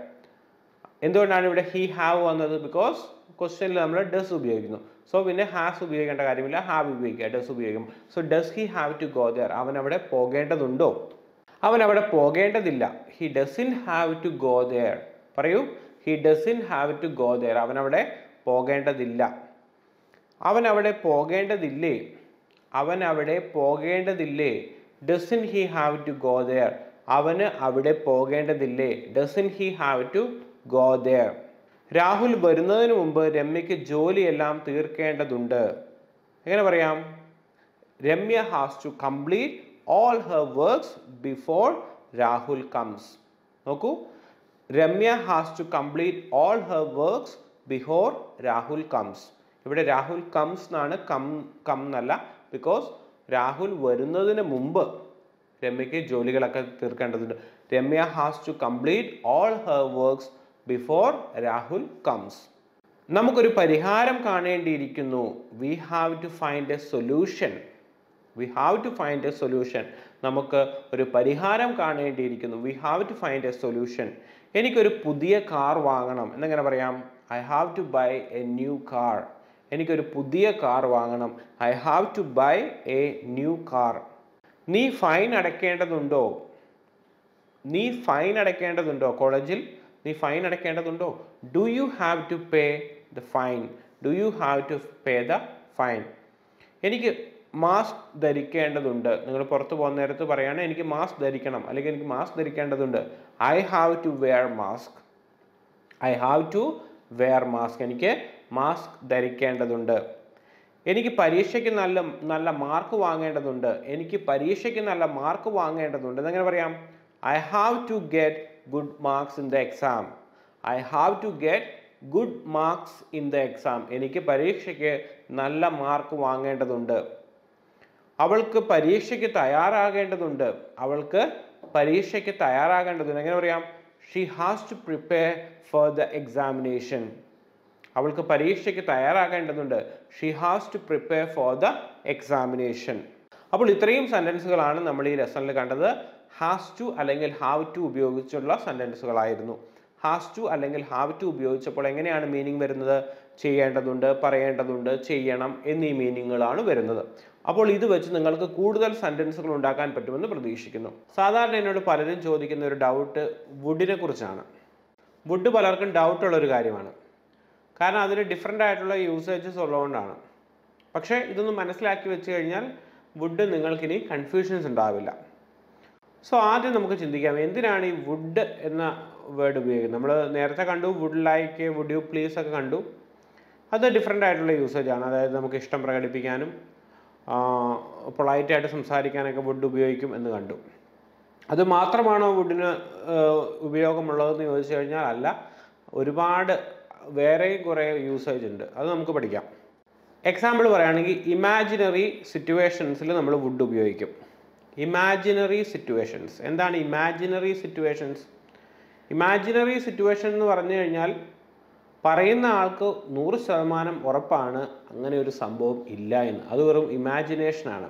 എന്തുകൊണ്ടാണ് ഇവിടെ he have വന്നത് because questionൽ നമ്മൾ does ഉപയോഗിക്കുന്നു so പിന്നെ has ഉപയോഗിക്കേണ്ട കാര്യമില്ല have ഉപയോഗിക്കുക does ഉപയോഗിക്കും so does he have to go there അവൻ അവിടെ പോകേണ്ടതുണ്ടോ അവൻ അവിടെ പോകേണ്ടതില്ല he doesn't have to go there പറയൂ he doesn't have to go there അവൻ അവിടെ പോകേണ്ടതില്ല അവൻ അവിടെ പോകേണ്ടതില്ലേ അവൻ അവിടെ പോകേണ്ടതില്ലേ doesn't he have to go there അവൻ അവിടെ പോകേണ്ടതില്ലേ doesn't he have to go there rahul varunnathinu munpu ramyakke joli ellam theerkendadundu engane parayam ramya has to complete all her works before rahul comes nokku ramya has to complete all her works before rahul comes ivide rahul comes nanu come come nalla because rahul varunnathinu munpu ramyakke jolikalakku theerkendadundu ramya has to complete all her works before rahul comes namukkoru pariharam kaanendirikkunnu we have to find a solution we have to find a solution namukku oru pariharam kaanendirikkunnu we have to find a solution enikkoru pudhiya car vaanganam enengane parayam I have to buy a new car enikkoru pudhiya car vaanganam I have to buy a new car nee fine adakkendadundo nee fine adakkendadundo collegeil നീ fine അടക്കേണ്ടതുണ്ടോ do you have to pay the fine do you have to pay the fine എനിക്ക് mask ധരിക്കേണ്ടതുണ്ട് നിങ്ങൾ പുറത്ത് പോകുന്ന നേരത്ത് പറയുകയാണ് എനിക്ക് മാസ്ക് ധരിക്കണം അല്ലെങ്കിൽ എനിക്ക് മാസ്ക് ധരിക്കേണ്ടതുണ്ട് I have to wear mask I have to wear mask എനിക്ക് മാസ്ക് ധരിക്കേണ്ടതുണ്ട് എനിക്ക് പരീക്ഷയ്ക്ക് നല്ല നല്ല മാർക്ക് വാങ്ങേണ്ടതുണ്ട് എനിക്ക് പരീക്ഷയ്ക്ക് നല്ല മാർക്ക് വാങ്ങേണ്ടതുണ്ട് എന്നെങ്ങനെ പറയാം I have to get good marks in the exam I have to get good marks in the exam എനിക്ക് പരീക്ഷയ്ക്ക് നല്ല മാർക്ക് വാങ്ങേണ്ടതുണ്ട് അവൾക്ക് പരീക്ഷയ്ക്ക് തയ്യാറാകേണ്ടതുണ്ട് അവൾക്ക് പരീക്ഷയ്ക്ക് തയ്യാറാകേണ്ടതുണ്ട്. എങ്ങനെ പറയാം? She has to prepare for the examination. അവൾക്ക് പരീക്ഷയ്ക്ക് തയ്യാറാകേണ്ടതുണ്ട്. She has to prepare for the examination. അപ്പോൾ ഇത്രയും സെൻറ്റൻസുകളാണ് നമ്മൾ ഈ ലെസണിൽ കണ്ടത്. ഹാസ് ടു അല്ലെങ്കിൽ ഹാവ് ടു ഉപയോഗിച്ചുള്ള സെൻറ്റൻസുകളായിരുന്നു. ഹാസ് ടു അല്ലെങ്കിൽ ഹാവ് ടു ഉപയോഗിച്ചപ്പോൾ എങ്ങനെയാണ് മീനിങ് വരുന്നത്? ചെയ്യേണ്ടതുണ്ട്, പറയേണ്ടതുണ്ട്, ചെയ്യണം എന്നീ മീനിങ്ങുകളാണ് വരുന്നത്. അപ്പോൾ ഇത് വെച്ച് നിങ്ങൾക്ക് കൂടുതൽ സെൻറ്റൻസുകൾ ഉണ്ടാക്കാൻ പറ്റുമെന്ന് പ്രതീക്ഷിക്കുന്നു. സാധാരണ എന്നോട് പലരും ചോദിക്കുന്ന ഒരു ഡൗട്ട് വുഡിനെ കുറിച്ചാണ്. വുഡ് പലർക്കും ഡൗട്ടുള്ളൊരു കാര്യമാണ്. കാരണം അതിന് ഡിഫറെൻ്റ് ആയിട്ടുള്ള യൂസേജസ് ഉള്ളതുകൊണ്ടാണ്. പക്ഷേ ഇതൊന്ന് മനസ്സിലാക്കി വെച്ച് കഴിഞ്ഞാൽ വുഡ് നിങ്ങൾക്കിനി കൺഫ്യൂഷൻസ് ഉണ്ടാവില്ല. സോ ആദ്യം നമുക്ക് ചിന്തിക്കാം, എന്തിനാണ് ഈ വുഡ് എന്ന വേർഡ് ഉപയോഗിക്കുന്നത്? നമ്മൾ നേരത്തെ കണ്ടു, would like, would you please ഒക്കെ കണ്ടു. അത് ഡിഫറെൻ്റ് ആയിട്ടുള്ള യൂസേജ് ആണ്. അതായത് നമുക്ക് ഇഷ്ടം പ്രകടിപ്പിക്കാനും പൊളൈറ്റായിട്ട് സംസാരിക്കാനൊക്കെ വുഡ് ഉപയോഗിക്കും എന്ന് കണ്ടു. അത് മാത്രമാണോ വുഡിന് ഉപയോഗമുള്ളതെന്ന് ചോദിച്ചു കഴിഞ്ഞാൽ അല്ല, ഒരുപാട് വേറെയും കുറേ യൂസേജ് ഉണ്ട്. അത് നമുക്ക് പഠിക്കാം. എക്സാമ്പിൾ പറയുകയാണെങ്കിൽ ഇമാജിനറി സിറ്റുവേഷൻസിൽ നമ്മൾ വുഡ് ഉപയോഗിക്കും. ഇമാജിനറി സിറ്റുവേഷൻസ് എന്താണ്? ഇമാജിനറി സിറ്റുവേഷൻസ് ഇമാജിനറി സിറ്റുവേഷൻ എന്ന് പറഞ്ഞു കഴിഞ്ഞാൽ പറയുന്ന ആൾക്ക് നൂറ് ശതമാനം ഉറപ്പാണ് അങ്ങനെ ഒരു സംഭവം ഇല്ല എന്ന്. അത് വെറും ഇമാജിനേഷനാണ്.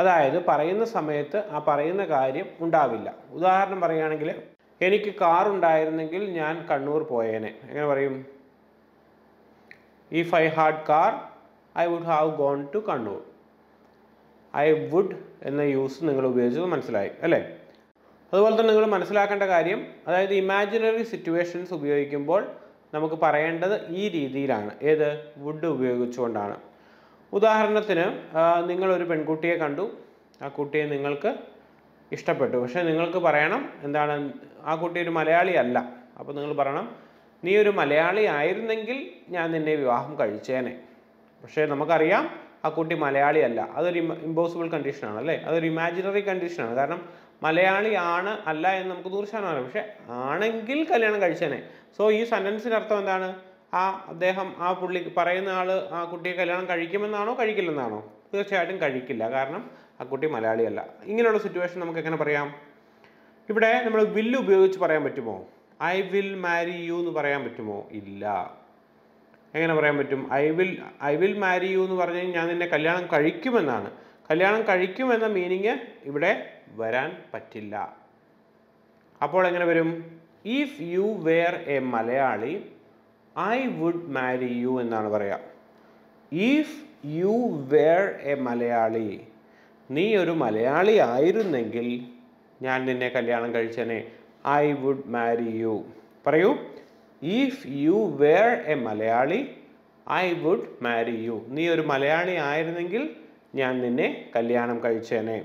അതായത് പറയുന്ന സമയത്ത് ആ പറയുന്ന കാര്യം ഉണ്ടാവില്ല. ഉദാഹരണം പറയുകയാണെങ്കിൽ, എനിക്ക് കാർ ഉണ്ടായിരുന്നെങ്കിൽ ഞാൻ കണ്ണൂർ പോയേനെ. എങ്ങനെ പറയും? If I had car I would have gone to Kannur. I would എന്ന യൂസ് നിങ്ങൾ ഉപയോഗിച്ചത് മനസ്സിലായി അല്ലേ? അതുപോലെ തന്നെ നിങ്ങൾ മനസ്സിലാക്കേണ്ട കാര്യം, അതായത് ഇമാജിനറി സിറ്റുവേഷൻസ് ഉപയോഗിക്കുമ്പോൾ നമുക്ക് പറയേണ്ടത് ഈ രീതിയിലാണ്. ഏത്? വുഡ് ഉപയോഗിച്ചുകൊണ്ടാണ്. ഉദാഹരണത്തിന്, നിങ്ങളൊരു പെൺകുട്ടിയെ കണ്ടു, ആ കുട്ടിയെ നിങ്ങൾക്ക് ഇഷ്ടപ്പെട്ടു. പക്ഷേ നിങ്ങൾക്ക് പറയണം എന്താണ്? ആ കുട്ടി ഒരു മലയാളി അല്ല. അപ്പോൾ നിങ്ങൾ പറയണം, നീ ഒരു മലയാളി ആയിരുന്നെങ്കിൽ ഞാൻ നിന്നെ വിവാഹം കഴിച്ചേനെ. പക്ഷേ നമുക്കറിയാം ആ കുട്ടി മലയാളി അല്ല. അതൊരു ഇമ്പോസിബിൾ കണ്ടീഷനാണ് അല്ലേ? അതൊരു ഇമാജിനറി കണ്ടീഷനാണ്. കാരണം മലയാളി ആണ് അല്ല എന്ന് നമുക്ക് നൂറ് ശതമാനം അറിയാം. പക്ഷെ ആണെങ്കിൽ കല്യാണം കഴിച്ചേനെ. സോ ഈ സെൻറ്റൻസിൻ്റെ അർത്ഥം എന്താണ്? ആ അദ്ദേഹം, ആ പുള്ളി, പറയുന്ന ആൾ ആ കുട്ടിയെ കല്യാണം കഴിക്കുമെന്നാണോ കഴിക്കില്ലെന്നാണോ? തീർച്ചയായിട്ടും കഴിക്കില്ല. കാരണം ആ കുട്ടി മലയാളിയല്ല. ഇങ്ങനെയുള്ള സിറ്റുവേഷൻ നമുക്ക് എങ്ങനെ പറയാം? ഇവിടെ നമ്മൾ വില്ല് ഉപയോഗിച്ച് പറയാൻ പറ്റുമോ? ഐ വിൽ മാരി യു എന്ന് പറയാൻ പറ്റുമോ? ഇല്ല. എങ്ങനെ പറയാൻ പറ്റും? I will I will marry you എന്ന് പറഞ്ഞു കഴിഞ്ഞാൽ ഞാൻ നിന്നെ കല്യാണം കഴിക്കുമെന്നാണ്. കല്യാണം കഴിക്കുമെന്ന മീനിങ് ഇവിടെ വരാൻ പറ്റില്ല. അപ്പോൾ എങ്ങനെ വരും? If you were a Malayali I would marry you എന്നാണ് പറയാം. If you were a Malayali, നീ ഒരു മലയാളി ആയിരുന്നെങ്കിൽ ഞാൻ നിന്നെ കല്യാണം കഴിച്ചേനെ. I would marry you. പറയൂ, if you were a Malayali I would marry you. നീ ഒരു മലയാളി ആയിരുന്നെങ്കിൽ ഞാൻ നിന്നെ കല്യാണം കഴിച്ചേനെ.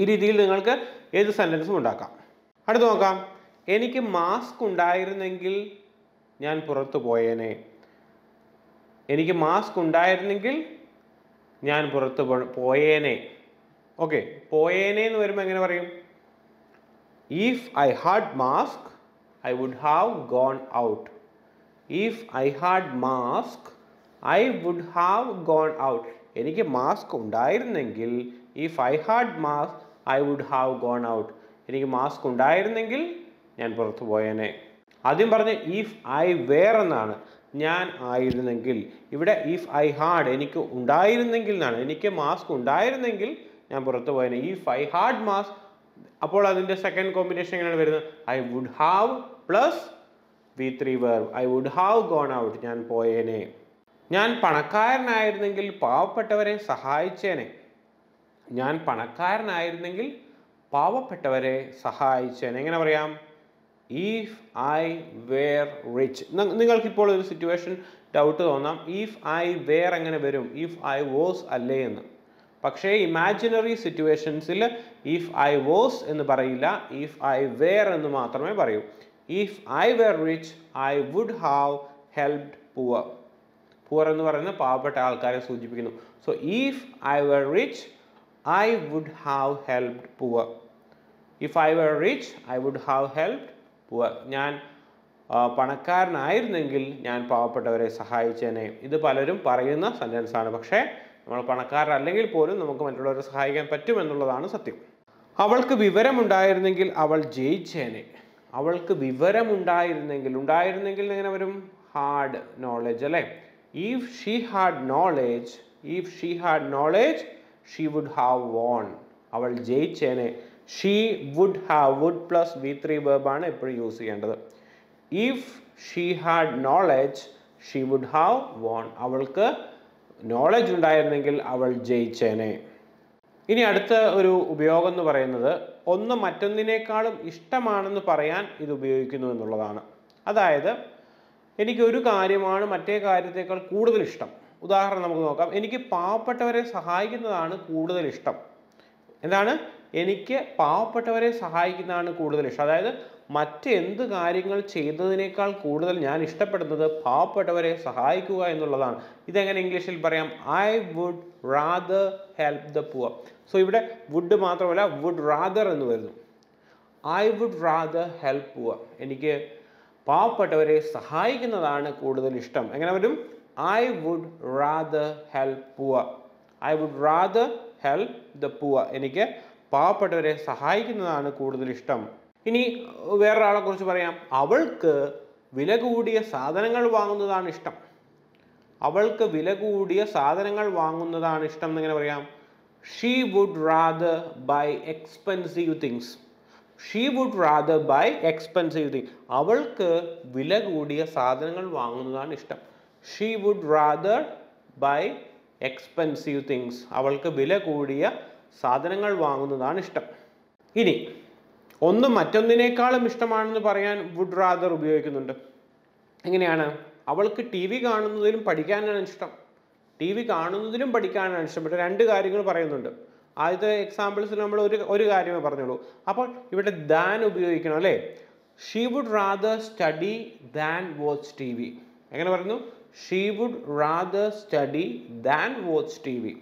ഈ രീതിയിൽ നിങ്ങൾക്ക് ഏത് സെൻറ്റൻസും ഉണ്ടാക്കാം. അടുത്ത് നോക്കാം. എനിക്ക് മാസ്ക് ഉണ്ടായിരുന്നെങ്കിൽ ഞാൻ പുറത്തു പോയേനെ. എനിക്ക് മാസ്ക് ഉണ്ടായിരുന്നെങ്കിൽ ഞാൻ പുറത്ത് പോയേനെ. ഓക്കെ, പോയേനെ എന്ന് വരുമ്പോൾ എങ്ങനെ പറയും? If I had mask I would have gone out. If I had mask I would have gone out. എനിക്ക് മാസ്ക് ഉണ്ടായിരുന്നെങ്കിൽ, if I had mask I would have gone out. എനിക്ക് മാസ്ക് ഉണ്ടായിരുന്നെങ്കിൽ ഞാൻ പുറത്തു പോയേനെ. ആദ്യം പറഞ്ഞ ഇഫ് ഐ വെയർ എന്നാണ്, ഞാൻ ആയിരുന്നെങ്കിൽ. ഇവിടെ ഇഫ് ഐ ഹാഡ്, എനിക്ക് ഉണ്ടായിരുന്നെങ്കിൽ എന്നാണ്. എനിക്ക് മാസ്ക് ഉണ്ടായിരുന്നെങ്കിൽ ഞാൻ പുറത്തു പോയേനെ. ഇഫ് ഐ ഹാഡ് മാസ്ക്, അപ്പോൾ അതിൻ്റെ സെക്കൻഡ് കോമ്പിനേഷൻ എങ്ങനെയാണ് വരുന്നത്? I would have plus V three verb. I would have gone out, ഞാൻ പോയേനെ. ഞാൻ പണക്കാരനായിരുന്നെങ്കിൽ പാവപ്പെട്ടവരെ സഹായിച്ചേനെ. ഞാൻ പണക്കാരനായിരുന്നെങ്കിൽ പാവപ്പെട്ടവരെ സഹായിച്ചേനെ. എങ്ങനെ പറയാം? If I were rich. നിങ്ങൾക്കിപ്പോൾ ഒരു സിറ്റുവേഷൻ ഡൗട്ട് തോന്നാം, ഇഫ് ഐ വെയർ എങ്ങനെ വരും? ഇഫ് ഐ വാസ് അല്ലേ എന്ന്. പക്ഷേ ഇമാജിനറി സിറ്റുവേഷൻസിൽ ഇഫ് ഐ വാസ് എന്ന് പറയില്ല, ഇഫ് ഐ വെയർ എന്ന് മാത്രമേ പറയൂ. If I were rich I would have helped poor. Poor എന്ന് പറയുന്ന പാവപ്പെട്ട ആൾക്കാരെ സൂചിപ്പിക്കുന്നു. So if I were rich I would have helped poor. If I were rich I would have helped. ഞാൻ പണക്കാരനായിരുന്നെങ്കിൽ ഞാൻ പാവപ്പെട്ടവരെ സഹായിച്ചേനെ. ഇത് പലരും പറയുന്ന സെൻറ്റൻസാണ്. പക്ഷേ നമ്മൾ പണക്കാരനല്ലെങ്കിൽ പോലും നമുക്ക് മറ്റുള്ളവരെ സഹായിക്കാൻ പറ്റുമെന്നുള്ളതാണ് സത്യം. അവൾക്ക് വിവരമുണ്ടായിരുന്നെങ്കിൽ അവൾ ജയിച്ചേനെ. അവൾക്ക് വിവരമുണ്ടായിരുന്നെങ്കിൽ ഉണ്ടായിരുന്നെങ്കിൽ എങ്ങനെ വരും? ഹാർഡ് നോളജ് അല്ലേ. If she had knowledge, if she had knowledge she would have won. അവൾ ജയിച്ചേനെ. She would have, would plus V three വെർബാണ് എപ്പോഴും യൂസ് ചെയ്യേണ്ടത്. If she had knowledge she would have von. അവൾക്ക് നോളജ് ഉണ്ടായിരുന്നെങ്കിൽ അവൾ ജയിച്ചേനെ. ഇനി അടുത്ത ഒരു ഉപയോഗം എന്ന് പറയുന്നത് ഒന്ന് മറ്റൊന്നിനേക്കാളും ഇഷ്ടമാണെന്ന് പറയാൻ ഇത് ഉപയോഗിക്കുന്നു എന്നുള്ളതാണ്. അതായത് എനിക്കൊരു കാര്യമാണ് മറ്റേ കാര്യത്തേക്കാൾ കൂടുതൽ ഇഷ്ടം. ഉദാഹരണം നമുക്ക് നോക്കാം. എനിക്ക് പാവപ്പെട്ടവരെ സഹായിക്കുന്നതാണ് കൂടുതൽ ഇഷ്ടം. എന്താണ്? എനിക്ക് പാവപ്പെട്ടവരെ സഹായിക്കുന്നതാണ് കൂടുതൽ ഇഷ്ടം. അതായത് മറ്റെന്ത് കാര്യങ്ങൾ ചെയ്തതിനേക്കാൾ കൂടുതൽ ഞാൻ ഇഷ്ടപ്പെടുന്നത് പാവപ്പെട്ടവരെ സഹായിക്കുക എന്നുള്ളതാണ്. ഇതെങ്ങനെ ഇംഗ്ലീഷിൽ പറയാം? I would rather help the poor. So ഇവിടെ വുഡ് മാത്രമല്ല, വുഡ് റാദർ എന്ന് വരുന്നു. I would rather help poor. എനിക്ക് പാവപ്പെട്ടവരെ സഹായിക്കുന്നതാണ് കൂടുതൽ ഇഷ്ടം. എങ്ങനെ വരും? I would rather help poor. I would rather help the poor. എനിക്ക് പാവപ്പെട്ടവരെ സഹായിക്കുന്നതാണ് കൂടുതൽ ഇഷ്ടം. ഇനി വേറൊരാളെ കുറിച്ച് പറയാം. അവൾക്ക് വില കൂടിയ സാധനങ്ങൾ വാങ്ങുന്നതാണ് ഇഷ്ടം. അവൾക്ക് വില കൂടിയ സാധനങ്ങൾ വാങ്ങുന്നതാണ് ഇഷ്ടം എന്നിങ്ങനെ പറയാം. She would rather buy expensive things. She would rather buy expensive things. അവൾക്ക് വില കൂടിയ സാധനങ്ങൾ വാങ്ങുന്നതാണ് ഇഷ്ടം. She would rather buy expensive things. അവൾക്ക് വില കൂടിയ സാധനങ്ങൾ വാങ്ങുന്നതാണ് ഇഷ്ടം. ഇനി ഒന്ന് മറ്റൊന്നിനേക്കാളും ഇഷ്ടമാണെന്ന് പറയാൻ വുഡ് റാദർ ഉപയോഗിക്കുന്നുണ്ട്. എങ്ങനെയാണ്? അവൾക്ക് ടി വി കാണുന്നതിലും പഠിക്കാനാണ് ഇഷ്ടം. ടി വി കാണുന്നതിലും പഠിക്കാനാണ് ഇഷ്ടപ്പെട്ട രണ്ട് കാര്യങ്ങൾ പറയുന്നുണ്ട്. ആദ്യത്തെ എക്സാമ്പിൾസിൽ നമ്മൾ ഒരു ഒരു കാര്യമേ പറഞ്ഞുള്ളൂ. അപ്പോൾ ഇവിടെ ദാൻ ഉപയോഗിക്കണം അല്ലേ. She would rather study than watch T V. എങ്ങനെ പറയുന്നു? She would rather study than watch T V.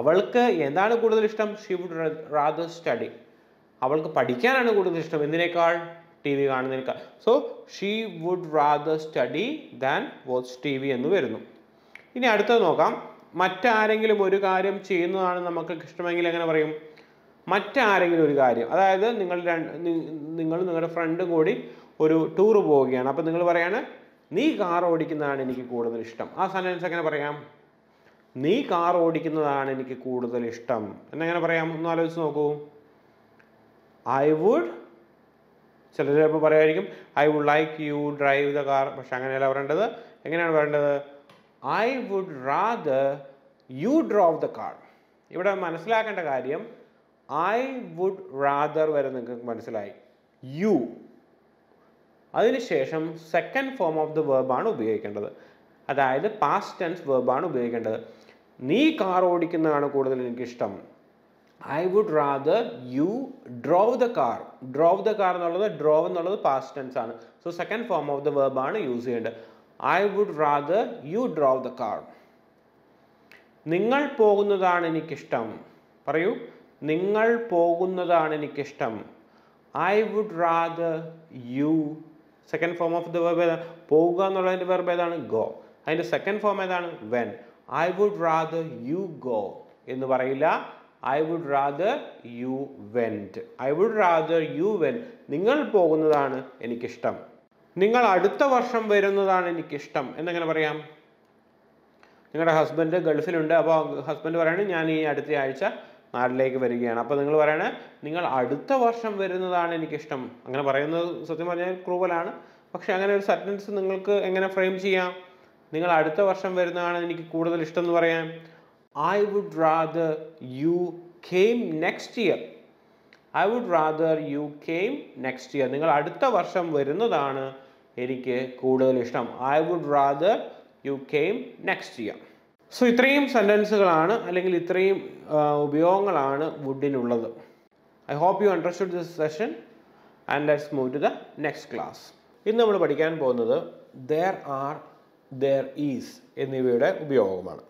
അവൾക്ക് എന്താണ് കൂടുതൽ ഇഷ്ടം? She would rather study. അവൾക്ക് പഠിക്കാനാണ് കൂടുതൽ ഇഷ്ടം. എന്തിനേക്കാൾ? ടി വി കാണുന്നതിനേക്കാൾ. So she would rather study than watch T V എന്ന് വരുന്നു. ഇനി അടുത്തത് നോക്കാം. മറ്റാരെങ്കിലും ഒരു കാര്യം ചെയ്യുന്നതാണ് നമുക്ക് ഇഷ്ടമെങ്കിൽ എങ്ങനെ പറയും? മറ്റാരെങ്കിലും ഒരു കാര്യം, അതായത് നിങ്ങൾ നിങ്ങൾ നിങ്ങളുടെ ഫ്രണ്ടും കൂടി ഒരു ടൂർ പോവുകയാണ്. അപ്പം നിങ്ങൾ പറയാണ് നീ കാർ ഓടിക്കുന്നതാണ് എനിക്ക് കൂടുതൽ ഇഷ്ടം. ആ സെന്റൻസ് എങ്ങനെ പറയാം? നീ കാർ ഓടിക്കുന്നതാണ് എനിക്ക് കൂടുതൽ ഇഷ്ടം എന്നെങ്ങനെ പറയാം? ഒന്ന് ആലോചിച്ച് നോക്കൂ. ഐ വുഡ്, ചില ചിലപ്പോൾ പറയുമായിരിക്കും I would like you drive the car. പക്ഷെ അങ്ങനെയല്ല പറയേണ്ടത്. എങ്ങനെയാണ് പറയേണ്ടത്? I would rather you drive the car. ഇവിടെ മനസ്സിലാക്കേണ്ട കാര്യം ഐ വുഡ് റാദർ വരെ നിങ്ങൾക്ക് മനസ്സിലായി. യു, അതിനുശേഷം സെക്കൻഡ് ഫോം ഓഫ് ദ വെർബാണ് ഉപയോഗിക്കേണ്ടത്. അതായത് പാസ്റ്റ് ടെൻസ് വെർബാണ് ഉപയോഗിക്കേണ്ടത്. നീ കാർ ഓടിക്കുന്നതാണ് കൂടുതൽ എനിക്കിഷ്ടം. I would rather you drive the car. Drive the car എന്നുള്ളത്, ഡ്രൈവ് എന്നുള്ളത് പാസ്റ്റ് ടെൻസ് ആണ്. So second form of the വെർബാണ് യൂസ് ചെയ്യേണ്ടത്. I would rather you drive the car. നിങ്ങൾ പോകുന്നതാണ് എനിക്കിഷ്ടം. പറയൂ, നിങ്ങൾ പോകുന്നതാണ് എനിക്കിഷ്ടം. I would rather you, second form of the verb ഏതാണ്? പോവുക എന്നുള്ളതിൻ്റെ വെർബ് ഏതാണ്? ഗോ. അതിൻ്റെ സെക്കൻഡ് ഫോം ഏതാണ്? Went. I would rather you go എന്ന് പറയില്ല. I would rather you went. I would rather you went. നിങ്ങൾ പോകുന്നതാണ് എനിക്കിഷ്ടം. നിങ്ങൾ അടുത്ത വർഷം വരുന്നതാണ് എനിക്കിഷ്ടം എന്നെങ്ങനെ പറയാം? നിങ്ങളുടെ ഹസ്ബൻഡ് ഗൾഫിലുണ്ട്. അപ്പോൾ ഹസ്ബൻഡ് പറയാണ് ഞാൻ ഈ അടുത്ത ആഴ്ച നാട്ടിലേക്ക് വരികയാണ്. അപ്പോൾ നിങ്ങൾ പറയണേ നിങ്ങൾ അടുത്ത വർഷം വരുന്നതാണ് എനിക്കിഷ്ടം. അങ്ങനെ പറയുന്നത് സത്യം പറഞ്ഞാൽ ക്രൂവലാണ്. പക്ഷെ അങ്ങനെ ഒരു സെന്റൻസ് നിങ്ങൾക്ക് എങ്ങനെ ഫ്രെയിം ചെയ്യാം? നിങ്ങൾ അടുത്ത വർഷം വരുന്നതാണ് എനിക്ക് കൂടുതൽ ഇഷ്ടം എന്ന് പറയാം. I would rather you came next year. I would rather you came next year. നിങ്ങൾ അടുത്ത വർഷം വരുന്നതാണ് എനിക്ക് കൂടുതൽ ഇഷ്ടം. I would rather you came next year. So ഇത്രയും സെൻറ്റൻസുകളാണ്, അല്ലെങ്കിൽ ഇത്രയും ഉപയോഗങ്ങളാണ് വുഡിനുള്ളത്. I hope you understood this session and let's move to the next class. ഇന്ന് നമ്മൾ പഠിക്കാൻ പോകുന്നത് ദെർ ആർ, ദെർ ഈസ് എന്നിവയുടെ ഉപയോഗമാണ്.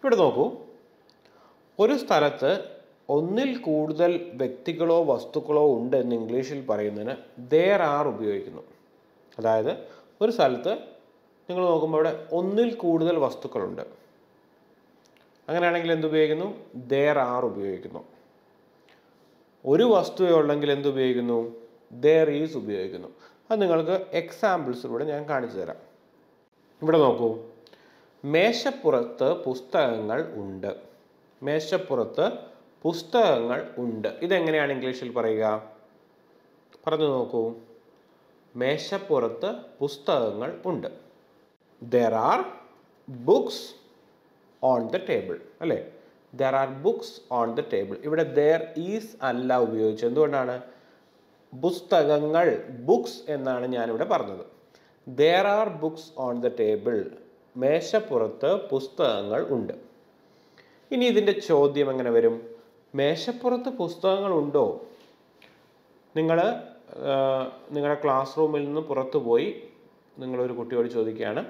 ഇവിടെ നോക്കൂ, ഒരു സ്ഥലത്ത് ഒന്നിൽ കൂടുതൽ വ്യക്തികളോ വസ്തുക്കളോ ഉണ്ടെന്ന് ഇംഗ്ലീഷിൽ പറയുന്നതിന് ദെർ ആർ ഉപയോഗിക്കുന്നു. അതായത് ഒരു സ്ഥലത്ത് നിങ്ങൾ നോക്കുമ്പോൾ അവിടെ ഒന്നിൽ കൂടുതൽ വസ്തുക്കളുണ്ട്. അങ്ങനെയാണെങ്കിൽ എന്തുപയോഗിക്കുന്നു? ദെർ ആർ ഉപയോഗിക്കുന്നു. ഒരു വസ്തുവയുള്ളെങ്കിൽ എന്ത് ഉപയോഗിക്കുന്നു? There is ഉപയോഗിക്കുന്നു. അത് നിങ്ങൾക്ക് എക്സാമ്പിൾസ് ഇവിടെ ഞാൻ കാണിച്ചു തരാം. ഇവിടെ നോക്കൂ, മേശപ്പുറത്ത് പുസ്തകങ്ങൾ ഉണ്ട്. മേശപ്പുറത്ത് പുസ്തകങ്ങൾ ഉണ്ട്. ഇതെങ്ങനെയാണ് ഇംഗ്ലീഷിൽ പറയുക? പറഞ്ഞു നോക്കൂ, മേശപ്പുറത്ത് പുസ്തകങ്ങൾ ഉണ്ട്. There are books on the table. അല്ലേ? There are books on the table. ഇവിടെ there is അല്ല ഉപയോഗിച്ചത്. എന്തുകൊണ്ടാണ്? പുസ്തകങ്ങൾ ബുക്സ് എന്നാണ് ഞാനിവിടെ പറഞ്ഞത്. There are books on the table. മേശപ്പുറത്ത് പുസ്തകങ്ങൾ ഉണ്ട്. ഇനി ഇതിൻ്റെ ചോദ്യം എങ്ങനെ വരും? മേശപ്പുറത്ത് പുസ്തകങ്ങൾ ഉണ്ടോ? നിങ്ങൾ നിങ്ങളുടെ ക്ലാസ് റൂമിൽ നിന്ന് പുറത്തു പോയി നിങ്ങളൊരു കുട്ടിയോട് ചോദിക്കുകയാണ്,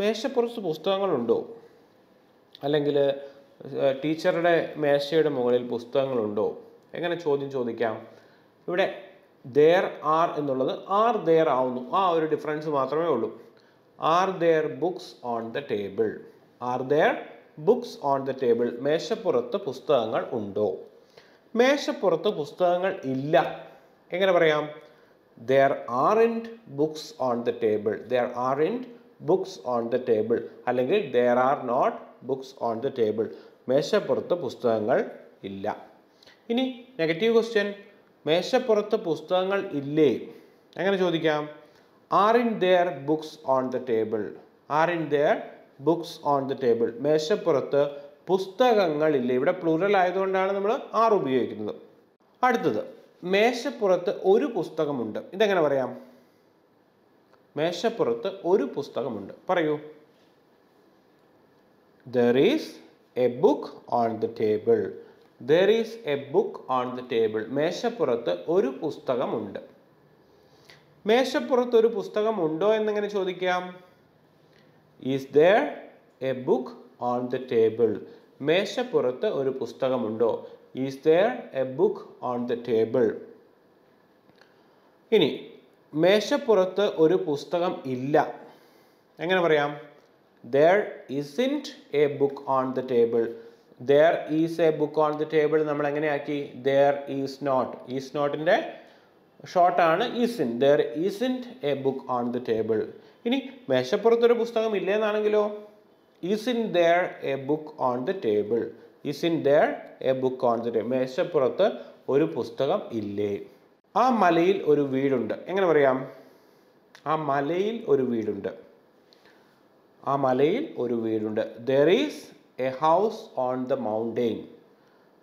മേശപ്പുറത്ത് പുസ്തകങ്ങളുണ്ടോ? അല്ലെങ്കിൽ ടീച്ചറുടെ മേശയുടെ മുകളിൽ പുസ്തകങ്ങളുണ്ടോ? എങ്ങനെ ചോദ്യം ചോദിക്കാം? ഇവിടെ there are എന്നുള്ളത് are there ആവുന്നു. ആ ഒരു ഡിഫറൻസ് മാത്രമേ ഉള്ളൂ. Are there books on the table? Are there books on the table? മേശപ്പുറത്ത് പുസ്തകങ്ങൾ ഉണ്ടോ? മേശപ്പുറത്ത് പുസ്തകങ്ങൾ ഇല്ല എങ്ങനെ പറയാം? There aren't books on the table. There aren't books on the table. അല്ലെങ്കിൽ there are not books on the table. മേശപ്പുറത്ത് പുസ്തകങ്ങൾ ഇല്ല. ഇനി നെഗറ്റീവ് ക്വസ്റ്റ്യൻ, മേശപ്പുറത്ത് പുസ്തകങ്ങൾ ഇല്ലേ എങ്ങനെ ചോദിക്കാം? Aren't there books on the table? Aren't there books on the table? മേശപ്പുറത്ത് പുസ്തകങ്ങൾ ഇല്ലേ. ഇവിടെ പ്ലൂറൽ ആയതുകൊണ്ടാണ് നമ്മൾ ആർ ഉപയോഗിക്കുന്നത്. അടുത്തത്, മേശപ്പുറത്ത് ഒരു പുസ്തകമുണ്ട്. ഇതെങ്ങനെ പറയാം? മേശപ്പുറത്ത് ഒരു പുസ്തകമുണ്ട്. പറയൂ, There is a book on the table. There is a book on the table. മേശപ്പുറത്ത് ഒരു പുസ്തകമുണ്ട്. മേശപ്പുറത്ത് ഒരു പുസ്തകമുണ്ടോ എന്നെങ്ങനെ ചോദിക്കാം? Is there a book on the table? മേശപ്പുറത്ത് ഒരു പുസ്തകമുണ്ടോ? Is there a book on the table? ഇനി മേശപ്പുറത്ത് ഒരു പുസ്തകം ഇല്ല എങ്ങനെ പറയാം? There isn't a book on the table. There is a book on the table. നമ്മൾ എങ്ങനെയാക്കി? There is not. Is notന്റെ ഷോർട്ട് ആണ് isn't. There isn't a book on the table. ഇനി മേശപ്പുറത്ത് ഒരു പുസ്തകം ഇല്ല എന്നാണെങ്കിലോ? Isn't there a book on the table? Isn't there a book on the table? മേശപ്പുറത്ത് ഒരു പുസ്തകം ഇല്ലേ. ആ മലയിൽ ഒരു വീടുണ്ട് എങ്ങനെ പറയാം? ആ മലയിൽ ഒരു വീടുണ്ട്. ആ മലയിൽ ഒരു വീടുണ്ട്. There is a house on the mountain.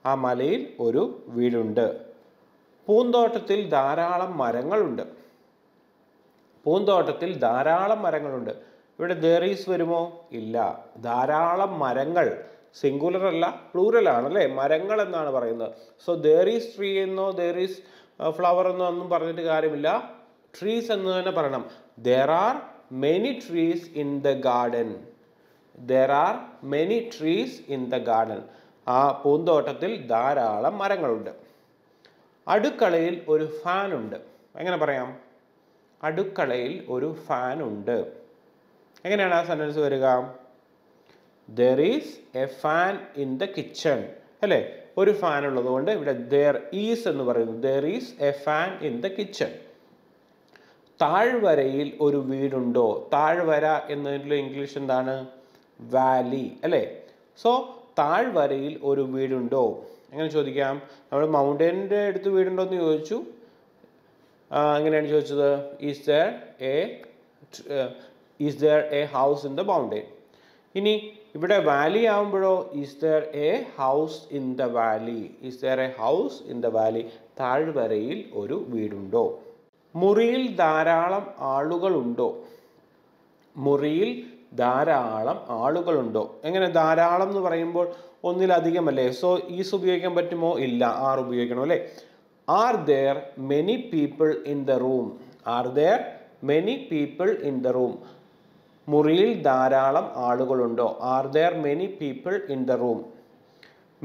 ആ മലയിൽ ഒരു വീടുണ്ട്. പൂന്തോട്ടത്തിൽ ധാരാളം മരങ്ങളുണ്ട്. പൂന്തോട്ടത്തിൽ ധാരാളം മരങ്ങളുണ്ട്. ഇവിടെ there is വരുമോ? ഇല്ല. ധാരാളം മരങ്ങൾ സിംഗുലർ അല്ല, പ്ലൂറൽ ആണ് അല്ലേ? മരങ്ങൾ എന്നാണ് പറയുന്നത്. സോ there is tree എന്നോ there is ഫ്ലവർ എന്നോ ഒന്നും പറഞ്ഞിട്ട് കാര്യമില്ല. ട്രീസ് എന്ന് തന്നെ പറയണം. There are many trees in the garden. There are many trees in the garden. ആ പൂന്തോട്ടത്തിൽ ധാരാളം മരങ്ങളുണ്ട്. അടുക്കളയിൽ ഒരു ഫാൻ ഉണ്ട് എങ്ങനെ പറയാം? അടുക്കളയിൽ ഒരു ഫാൻ ഉണ്ട്. എങ്ങനെയാണ് ആ സെൻറ്റൻസ് വരിക? There is a fan in the kitchen. അല്ലേ? ഒരു ഫാൻ ഉള്ളതുകൊണ്ട് ഇവിടെ there is എന്ന് പറയുന്നു. There is a fan in the kitchen. താഴ്വരയിൽ ഒരു വീടുണ്ടോ? താഴ്വര എന്നതിൻ്റെ ഇംഗ്ലീഷ് എന്താണ്? വാലി അല്ലേ? സോ താഴ്വരയിൽ ഒരു വീടുണ്ടോ എങ്ങനെ ചോദിക്കാം? നമ്മൾ മൗണ്ടൈനിൻ്റെ അടുത്ത് വീടുണ്ടോ എന്ന് ചോദിച്ചു. എങ്ങനെയാണ് ചോദിച്ചത്? Is there a is there a house in the mountain? ഇനി ഇവിടെ വാലി ആവുമ്പോഴോ? Is there a house in the valley? Is there a house in the valley? താഴ്വരയിൽ ഒരു വീടുണ്ടോ? മുറിയിൽ ധാരാളം ആളുകളുണ്ടോ? മുറിയിൽ ധാരാളം ആളുകളുണ്ടോ എങ്ങനെ? ധാരാളം എന്ന് പറയുമ്പോൾ ഒന്നിലധികം അല്ലേ? സോ ഈസ് ഉപയോഗിക്കാൻ പറ്റുമോ? ഇല്ല, ആർ ഉപയോഗിക്കണം അല്ലേ? Are there many people in the room? Are there many people in the room? മുറിയിൽ ധാരാളം ആളുകളുണ്ടോ? Are there many people in the room?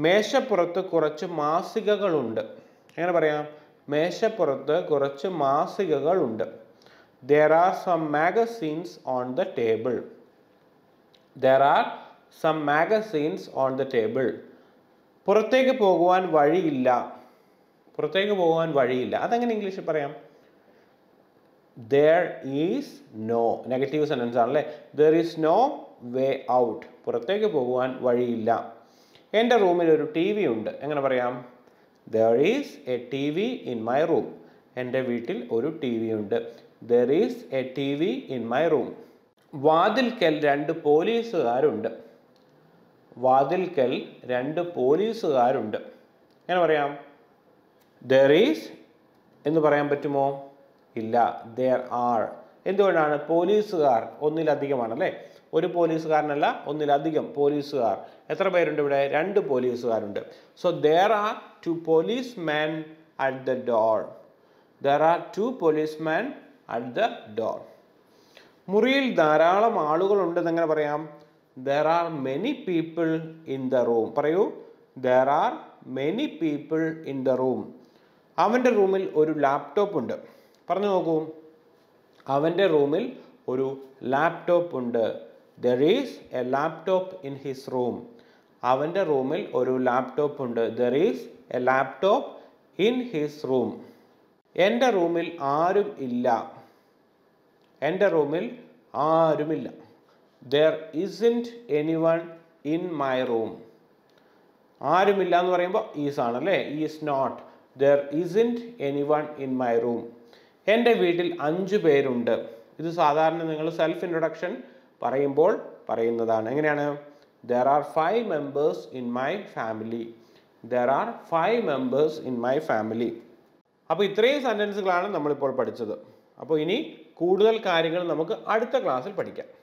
മേശപ്പുറത്ത് കുറച്ച് മാസികകളുണ്ട് എങ്ങനെ പറയാം? മേശപ്പുറത്ത് കുറച്ച് മാസികകളുണ്ട്. There are some magazines on the table. There are some magazines on the table. പുറത്തേക്ക് പോകുവാൻ വഴിയില്ല പുറത്തേക്ക് പോകാൻ വഴിയില്ല. അതങ്ങനെ ഇംഗ്ലീഷിൽ പറയാം? There is no, negative sentence ആണല്ലേ. There is no way out, പുറത്തേക്ക് പോകാൻ വഴിയില്ല. എൻ്റെ റൂമിൽ ഒരു ടി വി ഉണ്ട്, എങ്ങനെ പറയാം? There is a T V in my room, എൻ്റെ വീട്ടിൽ ഒരു ടി വി ഉണ്ട്. There is a T V in my room. വാതിൽക്കൽ രണ്ട് പോലീസുകാരുണ്ട്, വാതിൽക്കൽ രണ്ട് പോലീസുകാരുണ്ട്, എങ്ങനെ പറയാം? There is എന്ന് പറയാൻ പറ്റുമോ? ഇല്ല, there are. എന്തുകൊണ്ടാണ്? പോലീസുകാർ ഒന്നിലധികമാണ് അല്ലേ, ഒരു പോലീസുകാരനല്ല, ഒന്നിലധികം പോലീസുകാർ. എത്ര പേരുണ്ട് ഇവിടെ? രണ്ട് പോലീസുകാരുണ്ട്. So there are two policemen at the door, there are two policemen at the door. മുറിയിൽ ധാരാളം ആളുകളുണ്ടെന്ന് എങ്ങനെ പറയാം? There are many people in the room. പറയൂ, there are many people in the room. അവൻ്റെ റൂമിൽ ഒരു ലാപ്ടോപ്പ് ഉണ്ട്, പറഞ്ഞു നോക്കൂ, അവൻ്റെ റൂമിൽ ഒരു ലാപ്ടോപ്പ് ഉണ്ട്. There is a laptop in his room. അവൻ്റെ റൂമിൽ ഒരു ലാപ്ടോപ്പ് ഉണ്ട്. There is a laptop in his room. എൻ്റെ റൂമിൽ ആരും ഇല്ല, എൻ്റെ റൂമിൽ ആരുമില്ല. There isn't anyone in my room. ആരുമില്ല എന്ന് പറയുമ്പോൾ is ആണല്ലേ, is not. There isn't anyone in my room. എൻ്റെ വീട്ടിൽ അഞ്ച് പേരുണ്ട്. ഇത് സാധാരണ നിങ്ങൾ സെൽഫ് ഇൻട്രൊഡക്ഷൻ പറയുമ്പോൾ പറയുന്നതാണ്, എങ്ങനെയാണ്? There are five members in my family. There are five members in my family. അപ്പോൾ ഇത്രയും സെൻറ്റൻസുകളാണ് നമ്മളിപ്പോൾ പഠിച്ചത്. അപ്പോൾ ഇനി കൂടുതൽ കാര്യങ്ങൾ നമുക്ക് അടുത്ത ക്ലാസ്സിൽ പഠിക്കാം.